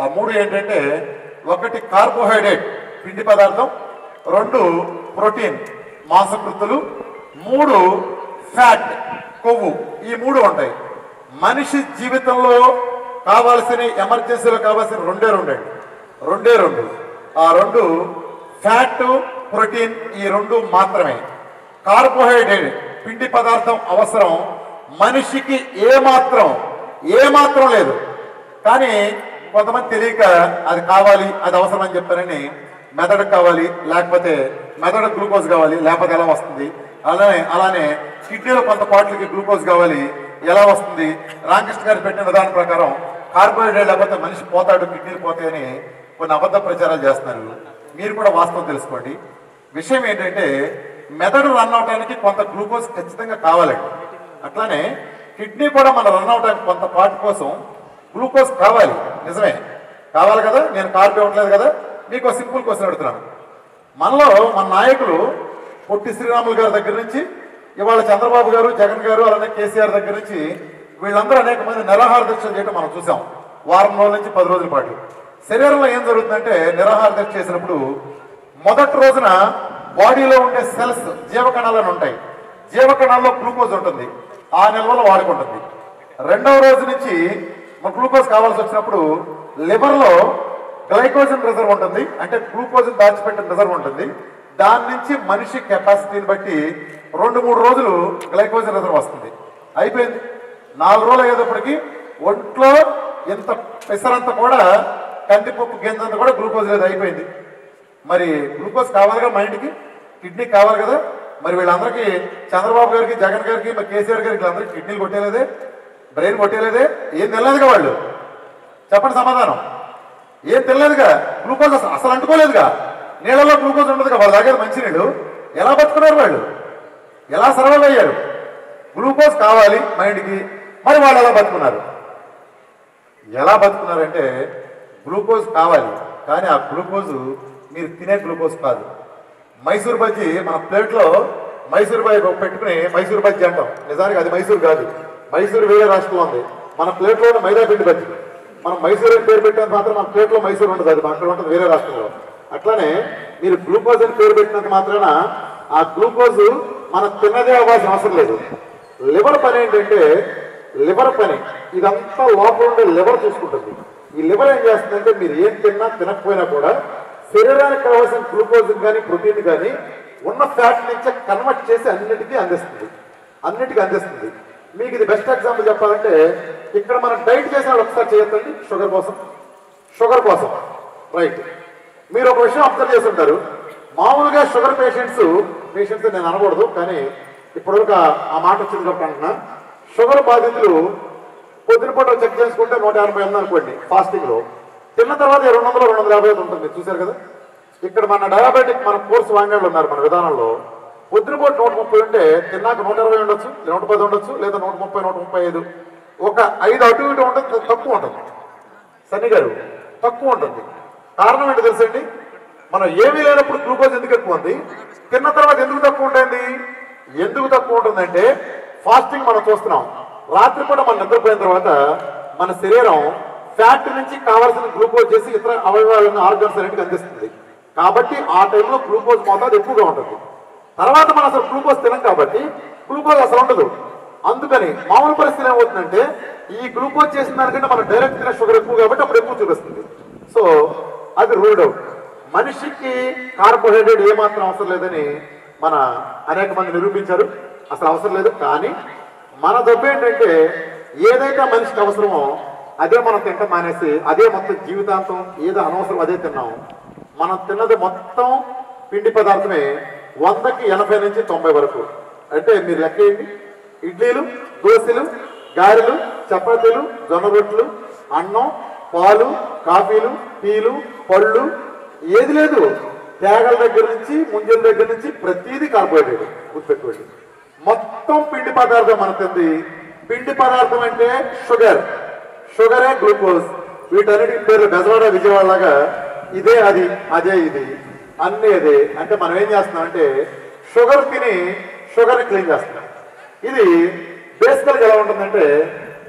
ఆ మూడు ఏంటంటే, ఒకటి కార్బోహైడ్రేట్ పిండి పదార్థం, రెండు ప్రోటీన్ మాంసకృతులు, మూడు ఫ్యాట్ కొవ్వు. ఈ మూడు ఉంటాయి. మనిషి జీవితంలో కావాల్సిన ఎమర్జెన్సీలో కావాల్సిన రెండే రెండు అండి రెండే రెండు ఆ రెండు ఫ్యాట్, ప్రోటీన్, ఈ రెండు మాత్రమే. కార్బోహైడ్రేట్ పిండి పదార్థం అవసరం మనిషికి ఏమాత్రం ఏమాత్రం లేదు, కానీ కొంతమంది తెలియక అది కావాలి, అది అవసరం అని చెప్పారని మెదడుకు కావాలి, లేకపోతే మెదడు గ్లూకోజ్ కావాలి, లేకపోతే ఎలా వస్తుంది, అలానే అలానే కిడ్నీలో కొంత పాటలకి గ్లూకోజ్ కావాలి, ఎలా వస్తుంది. రామకృష్ణ గారు పెట్టిన విధానం ప్రకారం కార్బోహైడ్రేట్ లేకపోతే మనిషి పోతాడు, కిడ్నీలు పోతాయని కొన్ని అబద్ధ ప్రచారాలు చేస్తున్నారు. మీరు కూడా వాస్తవం తెలుసుకోండి. విషయం ఏంటంటే మెదడు రన్ అవడానికి కొంత గ్లూకోజ్ ఖచ్చితంగా కావాలండి, అట్లానే కిడ్నీ కూడా మనం రన్ అవడానికి కొంత పార్ట్ కోసం గ్లూకోజ్ కావాలి. నిజమే, కావాలి కదా, నేను కార్బ్ ఇవ్వట్లేదు కదా. మీకు ఒక సింపుల్ క్వశ్చన్ అడుగుతున్నాను. మనలో మన నాయకులు పొట్టి శ్రీరాములు గారి దగ్గర నుంచి ఇవాళ చంద్రబాబు గారు, జగన్ గారు, అలానే కేసీఆర్ దగ్గర నుంచి వీళ్ళందరూ అనేక మంది నిరాహార దీక్షలు చేయడం మనం చూసాం. వారం రోజుల నుంచి పది రోజుల పాటు శరీరంలో ఏం జరుగుతుందంటే, నిరాహార దీక్ష చేసినప్పుడు మొదటి రోజున బాడీలో ఉండే సెల్స్ జీవకణాలను ఉంటాయి, జీవకణాల్లో గ్లూకోజ్ ఉంటుంది, ఆ నిల్వలో వాడుకుంటుంది. రెండవ రోజు నుంచి మన గ్లూకోజ్ కావాల్సి వచ్చినప్పుడు లివర్లో గ్లైకోజన్ రిజర్వ్ ఉంటుంది, అంటే గ్లూకోజన్ దాచిపెట్టిన రిజర్వ్ ఉంటుంది. దాని నుంచి మనిషి కెపాసిటీని బట్టి రెండు మూడు రోజులు గ్లైకోజన్ రిజర్వ్ వస్తుంది. అయిపోయింది. నాలుగు రోజులు అయ్యేటప్పటికి ఒంట్లో ఎంత పెసరంతా కూడా, కందిపప్పు గింజంతా కూడా గ్లూకోజ్ లేదు, అయిపోయింది. మరి గ్లూకోజ్ కావాలి కదా మైండ్కి, కిడ్నీ కావాలి కదా. మరి వీళ్ళందరికీ చంద్రబాబు గారికి, జగన్ గారికి, మరి కేసీఆర్ గారికి వీళ్ళందరికీ కిడ్నీలు కొట్టేలేదే, బ్రెయిన్ కొట్టేలేదే, ఏం తెలియదుగా వాళ్ళు. చెప్పండి సమాధానం. ఏం తెలియదుగా, గ్లూకోజ్ అసలు అంటుకోలేదుగా, నీళ్ళలో గ్లూకోజ్ ఉండదుగా, వాళ్ళ దగ్గర మంచినీళ్ళు. ఎలా బతుకున్నారు వాళ్ళు, ఎలా సర్వైవ్ అయ్యారు? గ్లూకోజ్ కావాలి మైండ్కి, మరి వాళ్ళు ఎలా బతుకున్నారు? ఎలా బతుకున్నారంటే గ్లూకోజ్ కావాలి, కానీ ఆ గ్లూకోజు మీరు తినే గ్లూకోజ్ కాదు. మైసూర్ బజ్జీ మన ప్లేట్లో మైసూర్ బజ్జీ పెట్టుకుని మైసూర్ బజ్జీ అంటాం, నిజానికి అది మైసూర్ కాదు. మైసూర్ వేరే రాష్ట్రంలో ఉంది, మన ప్లేట్లో మైదా పిండి బజ్జీ. మనం మైసూర్ అని పేరు పెట్టినంత మాత్రం మన ప్లేట్లో మైసూర్ ఉండదు, అది అక్కడ ఉంటుంది వేరే రాష్ట్రంలో. అట్లానే మీరు గ్లూకోజ్ అని పేరు పెట్టినంత మాత్రాన ఆ గ్లూకోజు మనం తిన్నదే అవ్వాల్సిన అవసరం లేదు. లివర్ పని ఏంటంటే, లివర్ పని ఇదంతా లోపల ఉండే లివర్ చూసుకుంటుంది. ఈ లివర్ ఏం చేస్తుందంటే మీరు ఏం తిన్నా తినకపోయినా కూడా శరీరానికి కావాల్సిన గ్లూకోజ్ కానీ ప్రోటీన్ కానీ ఉన్న ఫ్యాట్ నుంచే కన్వర్ట్ చేసి అన్నిటికీ అందిస్తుంది, అన్నిటికీ అందిస్తుంది. మీకు ఇది బెస్ట్ ఎగ్జాంపుల్ చెప్పాలంటే, ఇక్కడ మనం డైట్ చేసిన ఒకసారి చేయొద్దండి షుగర్ కోసం, షుగర్ కోసం రైట్. మీరు ఒక విషయం అబ్జర్వ్ చేస్తుంటారు, మామూలుగా షుగర్ పేషెంట్స్ పేషెంట్స్ నేను అనకూడదు కానీ ఇప్పటివరకు ఆ మాట వచ్చింది కాబట్టి అంటున్నా, షుగర్ బాధితులు పొద్దునపూట చెక్ చేసుకుంటే నూట ఎనభై ఉంది అనుకోండి ఫాస్టింగ్లో, తిన్న తర్వాత రెండు వందలు రెండు వందల యాభై ఉంటుంది, చూశారు కదా. ఇక్కడ మన డయాబెటిక్ మన కోర్స్ వాంగేళ్ళు ఉన్నారు మన విధానంలో, పొద్దునపూట నూట ముప్పై ఉంటే తిన్నాక నూట ఇరవై ఉండొచ్చు, నూట పది ఉండొచ్చు, లేదా నూట ముప్పై నూట ముప్పై ఐదు ఒక ఐదు అటు ఇటు ఉంటుంది, తక్కువ ఉంటుంది సన్నీ గారు, తక్కువ ఉంటుంది. కారణం ఏంటి తెలుసండి, మనం ఏమీ లేనప్పుడు గ్లూకోజ్ ఎందుకు ఎక్కువ ఉంది, తిన్న తర్వాత ఎందుకు తక్కువ ఉంటుంది? ఎందుకు తక్కువ ఉంటుందంటే ఫాస్టింగ్ మనం చూస్తున్నాం, రాత్రి పూట మనం నిద్రపోయిన తర్వాత మన శరీరం ఫ్యాట్ నుంచి కావాల్సిన గ్లూకోజ్ చేసి ఇతర అవయవాలను ఆర్గన్స్ అనేటికి అందిస్తుంది. కాబట్టి ఆ టైంలో గ్లూకోజ్ మోతాదు ఎక్కువగా ఉంటుంది. తర్వాత మనం అసలు గ్లూకోజ్ తినం కాబట్టి గ్లూకోజ్ అసలు ఉండదు. అందుకని మామూలు పరిస్థితి ఏమవుతుందంటే ఈ గ్లూకోజ్ చేసిన దానికంటే మనం డైరెక్ట్ తినే షుగర్ ఎక్కువ కాబట్టి అప్పుడు ఎక్కువ చూపిస్తుంది. సో అది రూల్డ్ అవుట్. మనిషికి కార్బోహైడ్రేట్ ఏమాత్రం అవసరం లేదని మన అనేక మంది నిరూపించారు, అసలు అవసరం లేదు. కానీ మన జబ్బు ఏంటంటే ఏదైతే మనిషికి అవసరమో అదే మనం తింటాం మానేసి, అదే మొత్తం జీవితాంతం ఏదో అనవసరం అదే తిన్నాం. మనం తిన్నది మొత్తం పిండి పదార్థమే, వందకి ఎనభై నుంచి తొంభై వరకు. అంటే మీరు లెక్క ఏంటి, ఇడ్లీలు, దోశలు, గారెలు, చపాతీలు, జొన్న రొట్టెలు, అన్నం, పాలు, కాఫీలు, టీలు, పళ్ళు, ఏది లేదు. తేగల దగ్గర నుంచి ముంజల దగ్గర నుంచి ప్రతీది కార్బోహైడ్రేట్. గుర్తుపెట్టుకోండి, మొత్తం పిండి పదార్థం మనకుంది. పిండి పదార్థం అంటే షుగర్, షుగరే గ్లూకోజ్. వీటన్నిటి పేరు గజవాడ విజయవాడ లాగా ఇదే అది, అదే ఇది, అన్నీ అదే. అంటే మనం ఏం చేస్తున్నాం అంటే షుగర్ తిని షుగర్ని క్లీన్ చేస్తున్నాం. ఇది బేసికల్గా ఎలా ఉంటుందంటే,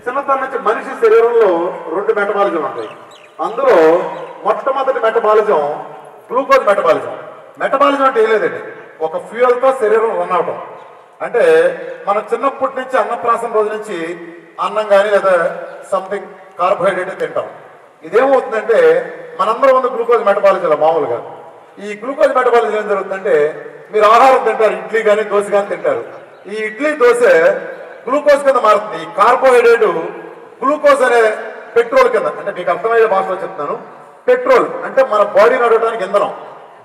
చిన్నతనం నుంచి మనిషి శరీరంలో రెండు మెటబాలిజం ఉంటాయి. అందులో మొట్టమొదటి మెటబాలిజం గ్లూకోజ్ మెటబాలిజం. మెటబాలిజం అంటే ఏం లేదండి, ఒక ఫ్యూయల్తో శరీరం రన్ అవటం. అంటే మనం చిన్నప్పటి నుంచి అన్నప్రాసం రోజు నుంచి అన్నం కానీ లేదా సంథింగ్ కార్బోహైడ్రేట్ తింటాం. ఇదేమవుతుందంటే మనందరం ఉంది గ్లూకోజ్ మెటబాలిజంలో. మామూలుగా ఈ గ్లూకోజ్ మెటబాలిజం ఏం జరుగుతుందంటే, మీరు ఆహారం తింటారు, ఇడ్లీ కానీ దోశ కానీ తింటారు. ఈ ఇడ్లీ దోశ గ్లూకోజ్ కింద మారుతుంది. ఈ కార్బోహైడ్రేట్ గ్లూకోజ్ అనే పెట్రోల్ కింద, అంటే మీకు అర్థమయ్యే భాషలో చెప్తాను, పెట్రోల్ అంటే మన బాడీ నడవడానికి ఇంధనం,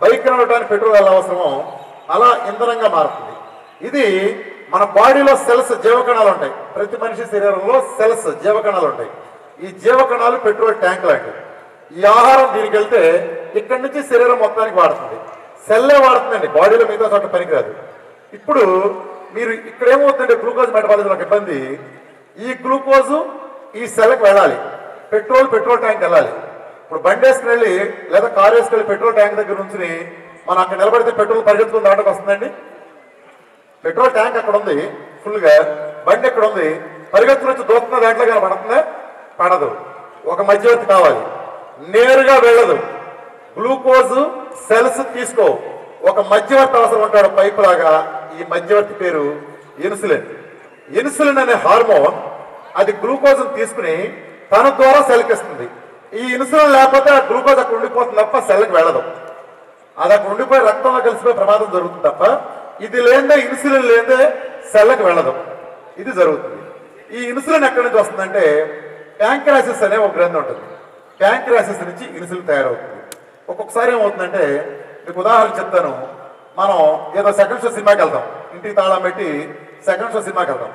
బైక్ నడవడానికి పెట్రోల్ ఎలా అవసరమో అలా ఇంధనంగా మారుతుంది. ఇది మన బాడీలో సెల్స్, జీవకణాలు ఉంటాయి. ప్రతి మనిషి శరీరంలో సెల్స్, జీవకణాలు ఉంటాయి. ఈ జీవకణాలు పెట్రోల్ ట్యాంక్ లాంటివి. ఈ ఆహారం దీనికి వెళ్తే ఇక్కడి నుంచి శరీరం మొత్తానికి వాడుతుంది, సెల్లే వాడుతుందండి, బాడీలో మిగతా చోట పనికిరాదు. ఇప్పుడు మీరు ఇక్కడ ఏమవుతుందంటే గ్లూకోజ్ మెటబాలిజం ఒక ఇబ్బంది. ఈ గ్లూకోజు ఈ సెల్కి వెళ్ళాలి, పెట్రోల్ పెట్రోల్ ట్యాంక్ వెళ్ళాలి. ఇప్పుడు బండి వేసుకుని వెళ్ళి లేదా కారు వేసుకెళ్ళి పెట్రోల్ ట్యాంక్ దగ్గర నుంచి మనం అక్కడ నిలబడితే పెట్రోల్ పరిగెత్తుకుని దాటకు వస్తుందండి. పెట్రోల్ ట్యాంక్ అక్కడ ఉంది ఫుల్గా, బండి ఎక్కడ ఉంది, పరిగెత్తులు వచ్చి దోస్తున్న దాంట్లో కానీ పడుతుందా? పడదు. ఒక మధ్యవర్తి కావాలి, నేరుగా వెళ్ళదు. గ్లూకోజ్ సెల్స్ తీసుకో, ఒక మధ్యవర్తి అవసరం ఉంటాడు పైపు లాగా. ఈ మధ్యవర్తి పేరు ఇన్సులిన్. ఇన్సులిన్ అనే హార్మోన్ అది గ్లూకోజ్ని తీసుకుని తన ద్వారా సెల్కి ఇస్తుంది. ఈ ఇన్సులిన్ లేకపోతే ఆ గ్లూకోజ్ అక్కడ ఉండిపోతుంది తప్ప సెల్కి వెళ్ళదు. అది అక్కడ ఉండిపోయి రక్తంలో కలిసిపోయి ప్రమాదం జరుగుతుంది తప్ప ఇది లేదే, ఇన్సులిన్ లేదే సెల్లకు వెళ్ళదు. ఇది జరుగుతుంది. ఈ ఇన్సులిన్ ఎక్కడి నుంచి వస్తుందంటే ప్యాంక్రాసిస్ అనే ఒక గ్రంథి ఉంటుంది. ప్యాంక్రాసిస్ నుంచి ఇన్సులిన్ తయారవుతుంది. ఒక్కొక్కసారి ఏమవుతుందంటే మీకు ఉదాహరణ చెప్తాను. మనం ఏదో సెకండ్ షో సినిమాకి వెళ్తాం, ఇంటికి తాళం పెట్టి సెకండ్ షో సినిమాకి వెళ్తాం.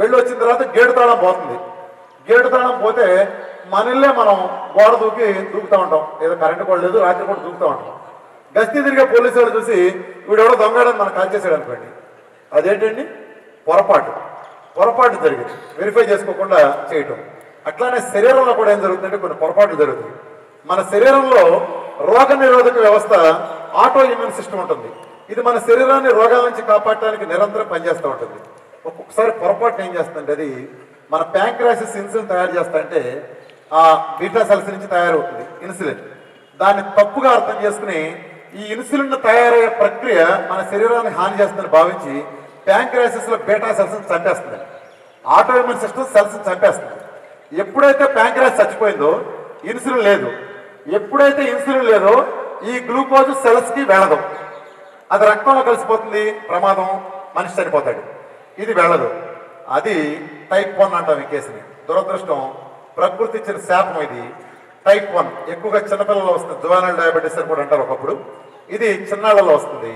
వెళ్ళి వచ్చిన తర్వాత గేటు తాళం పోతుంది. గేటు తాళం పోతే మన ఇల్లే మనం గోడ దూకి దూకుతూ ఉంటాం. ఏదో కరెంటు కూడా లేదు, రాత్రి కూడా దూకుతూ ఉంటాం. గస్తీ తిరిగే పోలీసు వాళ్ళు చూసి వీడెవడో దొంగడని మనం కాల్ చేసాడు అనుకోండి, అదేంటండి పొరపాటు పొరపాటు జరిగింది, వెరిఫై చేసుకోకుండా చేయటం. అట్లానే శరీరంలో కూడా ఏం జరుగుతుందంటే కొన్ని పొరపాట్లు జరుగుతాయి. మన శరీరంలో రోగ నిరోధక వ్యవస్థ, ఆటో ఇమ్యూన్ సిస్టమ్ ఉంటుంది. ఇది మన శరీరాన్ని రోగాల నుంచి కాపాడటానికి నిరంతరం పనిచేస్తూ ఉంటుంది. ఒక్కొక్కసారి పొరపాటును ఏం చేస్తుందంటే అది మన ప్యాంక్రాసిస్ ఇన్సులిన్ తయారు చేస్తా అంటే ఆ బీటా సెల్స్ నుంచి తయారవుతుంది ఇన్సులిన్. దాన్ని తప్పుగా అర్థం చేసుకుని ఈ ఇన్సులిన్ తయారయ్యే ప్రక్రియ మన శరీరాన్ని హాని చేస్తుందని భావించి ప్యాంక్రాసిస్లో బీటా సెల్స్ని చంపేస్తుంది. ఆటో ఇమ్యూన్ సిస్టమ్ సెల్స్ని చంపేస్తుంది. ఎప్పుడైతే ప్యాంక్రాస్ చచ్చిపోయిందో ఇన్సులిన్ లేదు. ఎప్పుడైతే ఇన్సులిన్ లేదో ఈ గ్లూకోజ్ సెల్స్కి వెళ్ళదు. అది రక్తంలో కలిసిపోతుంది, ప్రమాదం, మనిషి చనిపోతాడు. ఇది వెళ్ళదు. అది టైప్ వన్ అంటాం ఈ కేసుని. దురదృష్టం, ప్రకృతి ఇచ్చిన శాపం ఇది. టైప్ వన్ ఎక్కువగా చిన్నపిల్లల్లో వస్తుంది. జువానల్ డయాబెటీస్ అని కూడా అంటారు ఒకప్పుడు. ఇది చిన్నాళ్ళలో వస్తుంది.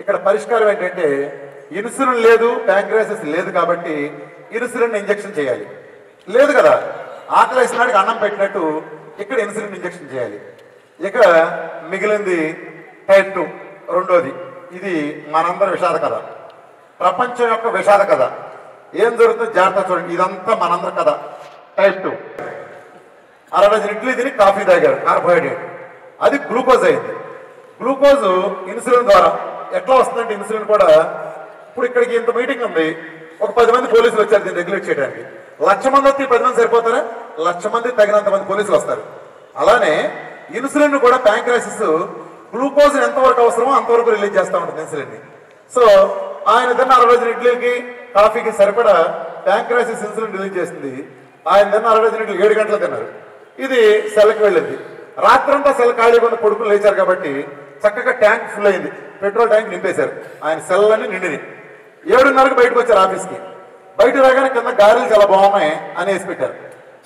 ఇక్కడ పరిష్కారం ఏంటంటే ఇన్సులిన్ లేదు, ప్యాంక్రాసిస్ లేదు కాబట్టి ఇన్సులిన్ ఇంజెక్షన్ చేయాలి. లేదు కదా, ఆకలి వేసినాడికి అన్నం పెట్టినట్టు ఇక్కడ ఇన్సులిన్ ఇంజెక్షన్ చేయాలి. ఇక మిగిలింది టైప్ టూ, రెండోది. ఇది మనందరి విషాద కథ, ప్రపంచం యొక్క విషాద కథ. ఏం జరుగుతుందో జాగ్రత్త చూడండి. ఇదంతా మనందరి కథ. టైప్ టూ అరవై ఇడ్లీ తిని కాఫీ తాగారు, కార్బోహైడ్రేట్, అది గ్లూకోజ్ అయింది. గ్లూకోజు ఇన్సులిన్ ద్వారా ఎట్లా వస్తుందంటే ఇన్సులిన్ కూడా ఇప్పుడు ఇక్కడికి ఇంత మీటింగ్ ఉంది, ఒక పది మంది పోలీసులు వచ్చారు దీన్ని రెగ్యులేట్ చేయడానికి. లక్ష మంది వస్తే పది మంది సరిపోతారా? లక్ష మంది తగినంత మంది పోలీసులు వస్తారు. అలానే ఇన్సులిన్ కూడా ప్యాంక్రాసిస్ గ్లూకోజ్ ఎంతవరకు అవసరమో అంతవరకు రిలీజ్ చేస్తూ ఉంటుంది ఇన్సులిన్ని. సో ఆయన తిన్న అరవై రోజుల ఇడ్లీకి కాఫీకి సరిపడా ప్యాంక్రాసిస్ ఇన్సులిన్ రిలీజ్ చేసింది. ఆయన తిన్న అరవై రోజుల ఇడ్లీ ఏడు గంటలు తిన్నారు, ఇది సెల్కి వెళ్ళింది. రాత్రంతా సెల్ ఖాళీ కొన్ని కొడుకులు లేచారు కాబట్టి చక్కగా ట్యాంక్ ఫుల్ అయింది, పెట్రోల్ ట్యాంక్ నింపేశారు, ఆయన సెల్ అని నిండిని. ఏడున్నరకు బయటకు వచ్చారు ఆఫీస్కి. బయట రాగానే కింద గారెలు చాలా బాగున్నాయి అని వేసి పెట్టారు.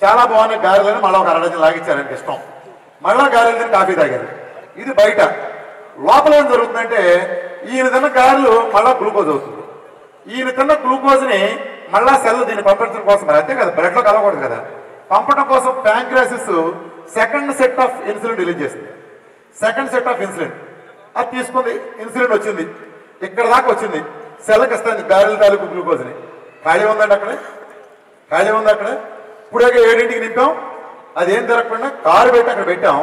చాలా బాగున్నాయి గారెలని మళ్ళీ ఒక అరవై రోజులు లాగిచ్చారు ఆయనకి ఇష్టం. మళ్ళీ గారెలు తిని కాఫీ తాగారు. ఇది బయట. లోపల ఏం జరుగుతుందంటే ఈయన తిన్న గారెలు మళ్ళీ గ్లూకోజ్ అవుతుంది. ఈయన తిన్న గ్లూకోజ్ని మళ్ళీ సెల్ దీన్ని పంపించడం కోసం, అంతే కదా, బ్లడ్లో కలవకూడదు కదా, పంపడం కోసం pancreas second set of insulin release చేసింది. సెకండ్ సెట్ ఆఫ్ ఇన్సులిన్ అది తీసుకుంది. ఇన్సులిన్ వచ్చింది, ఇక్కడ దాకా వచ్చింది, సెల్కి ఇస్తుంది గారెల తాలూకు గ్లూకోజ్ని. ఖాళీ ఉందండి అక్కడే, ఖాళీ ఉంది అక్కడే. ఇప్పుడే ఏడింటికి నింపాం, అదేం తిరగకుండా కారు పెట్టి అక్కడ పెట్టాం,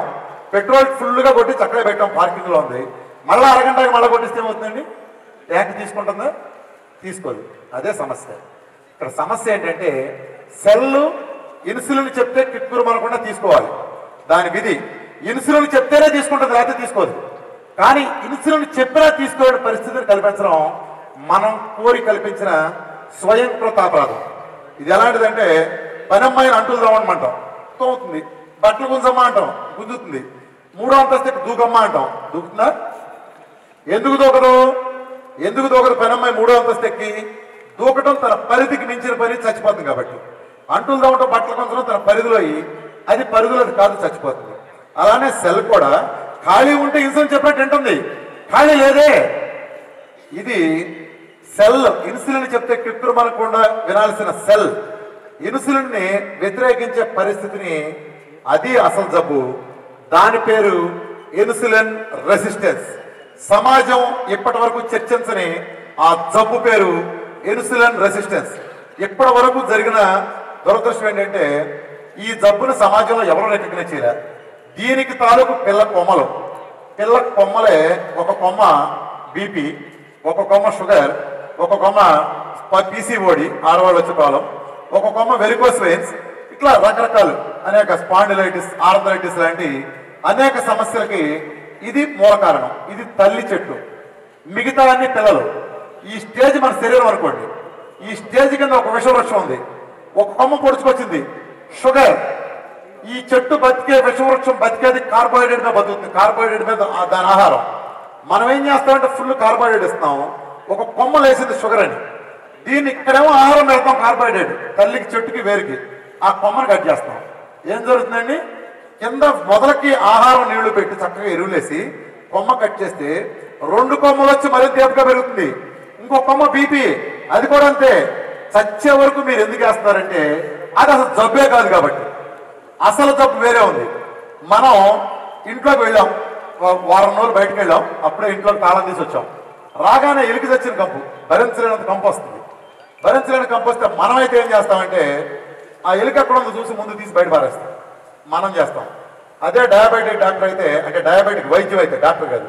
పెట్రోల్ ఫుల్గా కొట్టి చక్కగా పెట్టాం, పార్కింగ్లో ఉంది. మళ్ళీ అరగంటకి మళ్ళీ కొట్టిస్తే ఏమవుతుందండి? ట్యాంక్ తీసుకుంటుందా? తీసుకోదు. అదే సమస్య. ఇక్కడ సమస్య ఏంటంటే సెల్లు ఇన్సులిన్ చెప్తే కిక్కురు మనకుండా తీసుకోవాలి, దాని విధి. ఇన్సులిన్ చెప్తేనే తీసుకుంటుంది, లేకపోతే తీసుకోదు. కానీ ఇన్సులిన్ చెప్పినా తీసుకోలేని పరిస్థితిని కల్పించడం మనం కోరి కల్పించిన స్వయంకృత అపరాధం. ఇది ఎలాంటిదంటే పనమ్మాయిని అంటులు రావడమంటాం, తోగుతుంది. బట్టలు గుంజమ్మ అంటాం, గుంజుతుంది. మూడో అంతస్తు దూకమ్మ అంటాం, దూకుతున్నారు. ఎందుకు దూకదు? ఎందుకు దూకదు? పనమ్మాయి మూడో అంతస్తు ఎక్కి దూకటం తన పరిధికి మించిన పని, చచ్చిపోతుంది కాబట్టి. అంటులు తవ్వటం, బట్టలు కొంచెం తన పరిధిలో అయ్యి అది పరిధిలోది కాదు, చచ్చిపోతుంది. అలానే సెల్ కూడా ఖాళీ ఉంటే ఇన్సులిన్ చెప్పినట్టు ఉంటుంది, ఖాళీ లేదే. ఇది సెల్ ఇన్సులిన్ చెప్తే కృత్రిమ అనకుండా వినాల్సిన సెల్ ఇన్సులిన్ని వ్యతిరేకించే పరిస్థితిని, అది అసలు జబ్బు. దాని పేరు ఇన్సులిన్ రెసిస్టెన్స్. సమాజం ఇప్పటి వరకు చర్చించని ఆ జబ్బు పేరు ఇన్సులిన్ రెసిస్టెన్స్. ఇప్పటి వరకు జరిగిన దురదృష్టం ఏంటంటే ఈ జబ్బును సమాజంలో ఎవరు రికగ్నైజ్ చేయలేదు. దీనికి తాలూకు పిల్ల కొమ్మలు, పిల్ల కొమ్మలే. ఒక కొమ్మ బీపీ, ఒక కొమ్మ షుగర్, ఒక కొమ్మ పీసీఓడి ఆడవాళ్ళు వచ్చే ప్రాబ్లం, ఒక కొమ్మ వెరికోస్ వెయిన్స్, ఇట్లా రకరకాలు అనేక స్పాండిలైటిస్, ఆర్థరైటిస్ లాంటి అనేక సమస్యలకి ఇది మూల కారణం. ఇది తల్లి చెట్టు, మిగతా అన్ని పిల్లలు. ఈ స్టేజ్ మన శరీరం అనుకోండి. ఈ స్టేజ్ కింద ఒక విషవృక్షం ఉంది, ఒక కొమ్మ పొడుచుకొచ్చింది షుగర్. ఈ చెట్టు బతికే, విషవృక్షం బతికేది కార్బోహైడ్రేట్ మీద బతుకుతుంది, కార్బోహైడ్రేట్ మీద దాని ఆహారం. మనం ఏం చేస్తామంటే ఫుల్ కార్బోహైడ్రేట్ ఇస్తాం. ఒక కొమ్మ లేసింది షుగర్ అని, దీన్ని ఇక్కడేమో ఆహారం పెడతాం, కార్బోహైడ్రేట్ తల్లికి చెట్టుకి వేరుకి ఆ కొమ్మను కట్ చేస్తాం. ఏం జరుగుతుందండి, కింద మొదలకి ఆహారం నీళ్లు పెట్టి చక్కగా ఎరువులేసి కొమ్మ కట్ చేస్తే రెండు కొమ్మలు వచ్చి మరింత ఏపుగా పెరుగుతుంది. ఇంకో కొమ్మ బీపీ, అది కూడా అంతే. చచ్చే వరకు మీరు ఎందుకు వేస్తున్నారంటే అది అసలు జబ్బే కాదు కాబట్టి, అసలు జబ్బు వేరే ఉంది. మనం ఇంట్లోకి వెళ్ళాం, వారం రోజులు బయటకు వెళ్ళాం, అప్పుడే ఇంట్లోకి తాళం తీసి వచ్చాం. రాగానే ఎలికి తెచ్చిన కంపు, భరించలేనంత కంపు వస్తుంది. భరించలేని కంపు వస్తే మనమైతే ఏం చేస్తామంటే ఆ ఎలికి ఎక్కడ ఉందో చూసి ముందు తీసి బయట పారేస్తాం, మనం చేస్తాం. అదే డయాబెటిక్ డాక్టర్ అయితే, అంటే డయాబెటిక్ వైద్యం అయితే, డాక్టర్ కాదు,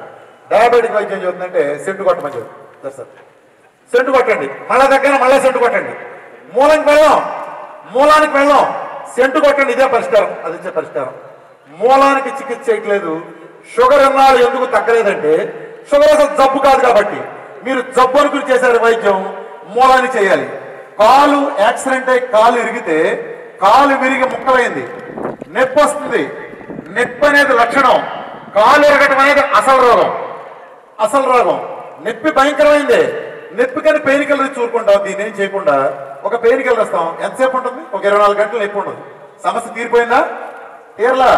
డయాబెటిక్ వైద్యం చెబుతుందంటే సెంటు కొట్టమని చెబుతుంది. సార్ సెంటు కొట్టండి, మళ్ళా దగ్గర మళ్ళీ సెంటు కొట్టండి, మూలానికి వెళ్ళాం, మూలానికి వెళ్ళాం, సెంటు కొట్టండి, ఇదే పరిష్కారం, అది ఇచ్చే పరిష్కారం. మూలానికి చికిత్స చేయట్లేదు. షుగర్ అన్నారు ఎందుకు తగ్గలేదంటే షుగర్ అసలు జబ్బు కాదు కాబట్టి. మీరు జబ్బు అనుకుని చేశారు వైద్యం, మూలాన్ని చేయాలి. కాలు యాక్సిడెంట్ అయి కాలు ఇరిగితే కాలు విరిగి ముక్కలైంది, నొప్పి వస్తుంది. నొప్పి అనేది లక్షణం, కాలు ఇరగటం అనేది అసలు రోగం. అసలు రోగం నొప్పి భయంకరమైందే. నొప్పి కానీ పెయిన్ కిల్లర్ చూరుకుంటాం, దీన్ని ఏం చేయకుండా ఒక పెయిన్ కిల్లర్ ఇస్తాం. ఎంతసేపు ఉంటుంది, ఒక ఇరవై నాలుగు గంటలు నొప్పి ఉండదు. సమస్య తీరిపోయిందా? తీరలా,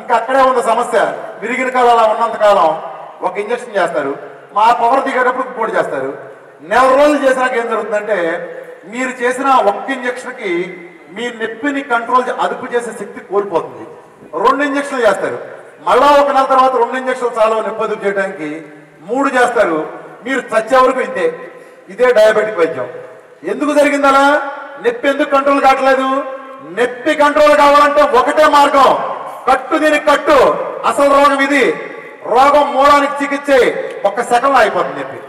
ఇంకా అక్కడే ఉంది సమస్య. విరిగిన కాలం అలా ఉన్నంతకాలం ఒక ఇంజక్షన్ చేస్తారు, మా పవర్ దిగేటప్పుడు ఇంకోటి చేస్తారు. నెల రోజులు చేసినాక ఏం జరుగుతుందంటే మీరు చేసిన ఒక్క ఇంజక్షన్కి మీ నొప్పిని కంట్రోల్ అదుపు చేసే శక్తి కోల్పోతుంది. రెండు ఇంజక్షన్లు చేస్తారు, మళ్ళా ఒక నెల తర్వాత రెండు ఇంజక్షన్లు చాలా నొప్పి అదుపు చేయడానికి, మూడు చేస్తారు. మీరు చచ్చే వరకు ఇంతే. ఇదే డయాబెటిక్ వైద్యం. ఎందుకు జరిగింది అలా? నొప్పి ఎందుకు కంట్రోల్ కావట్లేదు? నొప్పి కంట్రోల్ కావాలంటే ఒకటే మార్గం, కట్టు. దీనికి కట్టు, అసలు రోగం ఇది. రోగం మూలానికి చికిత్స, ఒక్క సెకండ్ అయిపోతుంది నొప్పి.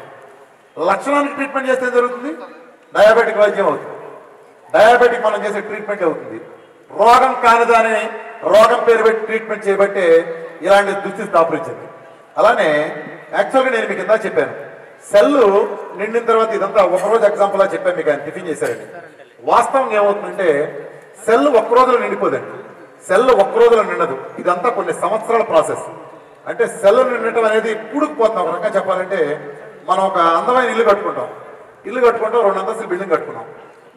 లక్షణానికి ట్రీట్మెంట్ చేస్తే జరుగుతుంది డయాబెటిక్ వైద్యం అవుతుంది, డయాబెటిక్ మనం చేసే ట్రీట్మెంట్ అవుతుంది. రోగం కానిదాని రోగం పేరు పెట్టి ట్రీట్మెంట్ చేయబట్టే ఇలాంటి దుస్థితి దాపురించింది. అలానే యాక్చువల్గా నేను మీకు ఇందా చెప్పాను, సెల్లు నిండిన తర్వాత ఇదంతా ఒకరోజు ఎగ్జాంపుల్ లా చెప్పాను మీకు, ఆయన టిఫిన్ చేశారండి. వాస్తవం ఏమవుతుందంటే సెల్ ఒక్క రోజులో నిండిపోదండి, సెల్ ఒక్క రోజులో నిండదు. ఇదంతా కొన్ని సంవత్సరాల ప్రాసెస్. అంటే సెల్ నిండటం అనేది కూడుకుపోతాం. ఒక రకంగా చెప్పాలంటే మనం ఒక అందమైన ఇల్లు కట్టుకుంటాం, ఇల్లు కట్టుకుంటాం, రెండు అంతస్తులు బిల్డింగ్ కట్టుకున్నాం,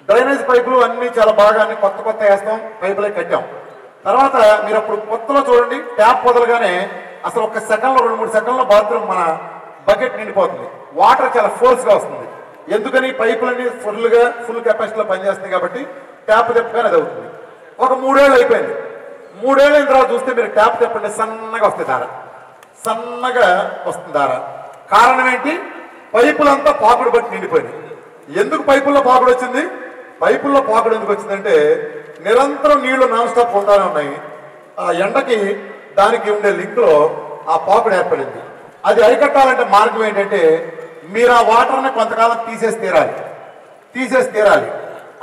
డ్రైనేజ్ పైపులు అన్ని చాలా బాగా అన్ని కొత్త కొత్త వేస్తాం, పైపులే కట్టాం. తర్వాత మీరు అప్పుడు కొత్తలో చూడండి, ట్యాప్ వదలగానే అసలు ఒక సెకండ్లో రెండు మూడు సెకండ్లో బాత్రూమ్ మన బకెట్ నిండిపోతుంది. వాటర్ చాలా ఫోర్స్గా వస్తుంది, ఎందుకని పైపులన్నీ ఫుల్గా ఫుల్ కెపాసిటీలో పనిచేస్తుంది కాబట్టి ట్యాప్ తెప్పగానే అది అవుతుంది. ఒక మూడేళ్ళు అయిపోయింది, మూడేళ్ళు అయిన తర్వాత చూస్తే మీరు ట్యాప్ తెప్పండి, సన్నగా వస్తుంది దార, సన్నగా వస్తుంది దార. కారణం ఏంటి? పైపులంతా పాకుడు బట్టి నిండిపోయింది. ఎందుకు పైపుల్లో పాకుడు వచ్చింది? పైపుల్లో పాకుడు ఎందుకు వచ్చిందంటే నిరంతరం నీళ్లు నాన్ స్టాప్ ఉంటానే ఉన్నాయి, ఆ ఎండకి దానికి ఉండే లింక్లో ఆ పాకుడు ఏర్పడింది. అది అరికట్టాలంటే మార్గం ఏంటంటే మీరు ఆ వాటర్ని కొంతకాలం తీసేసి తీరాలి, తీసేసి తీరాలి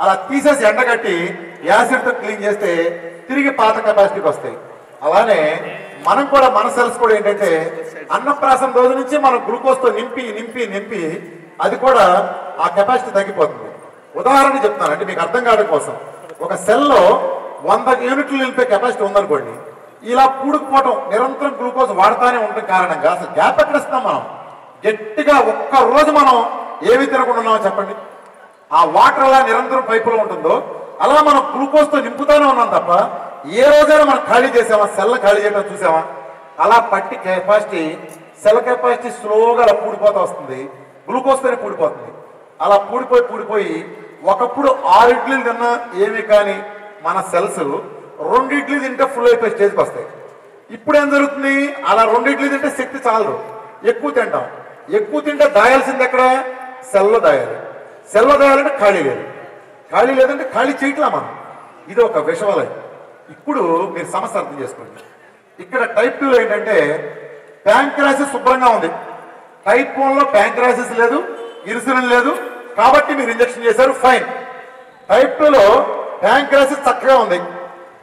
అలా తీసేసి ఎండగట్టి యాసిడ్తో క్లీన్ చేస్తే తిరిగి పాత కెపాసిటీకి వస్తాయి. అలానే మనం కూడా మన సెల్స్ కూడా ఏంటంటే అన్నప్రాసం రోజు నుంచి మనం గ్లూకోజ్తో నింపి నింపి నింపి అది కూడా ఆ కెపాసిటీ తగ్గిపోతుంది. ఉదాహరణ చెప్తాను అంటే మీకు అర్థం కావడం కోసం, ఒక సెల్లో వంద యూనిట్లు నిలిపే కెపాసిటీ ఉందనుకోండి, ఇలా పూడుకుపోవటం నిరంతరం గ్లూకోజ్ వాడతానే ఉండటం కారణంగా అసలు గ్యాప్ ఎక్కడిస్తాం మనం గట్టిగా. ఒక్క రోజు మనం ఏమి తినకుండా ఉన్నామో చెప్పండి, ఆ వాటర్ అలా నిరంతరం పైపులో ఉంటుందో అలా మనం గ్లూకోజ్తో నింపుతానే ఉన్నాం తప్ప ఏ రోజైనా మనం ఖాళీ చేసామా? సెల్ ఖాళీ చేయడం చూసామా? అలా పట్టి కెపాసిటీ, సెల్ కెపాసిటీ స్లోగా అలా పూడిపోతూ వస్తుంది, గ్లూకోజ్తోనే పూడిపోతుంది. అలా పూడిపోయి పూడిపోయి ఒకప్పుడు ఆరు ఇడ్లీలు తిన్నా ఏమి కానీ మన సెల్స్ రెండు ఇడ్లీ తింటే ఫుల్ అయిపోయి స్టేజ్కి వస్తాయి. ఇప్పుడు ఏం జరుగుతుంది, అలా రెండు ఇడ్లీ తింటే శక్తి చాలదు, ఎక్కువ తింటాం. ఎక్కువ తింటే దాయాల్సింది ఎక్కడ? సెల్లో దాయాలి. సెల్లో దాయాలంటే ఖాళీ లేదు, ఖాళీ లేదంటే ఖాళీ చేయట్లా మనం. ఇది ఒక విషవాలయం. ఇప్పుడు మీరు సమస్య అర్థం చేసుకోండి. ఇక్కడ టైప్ టూలో ఏంటంటే ప్యాంక్రాసిస్ శుభ్రంగా ఉంది, టైప్ వన్లో ప్యాంక్రాసిస్ లేదు, ఇన్సులిన్ లేదు కాబట్టి మీరు ఇంజక్షన్ చేశారు, ఫైన్. టైప్ టూలో ప్యాంక్రాసిస్ చక్కగా ఉంది,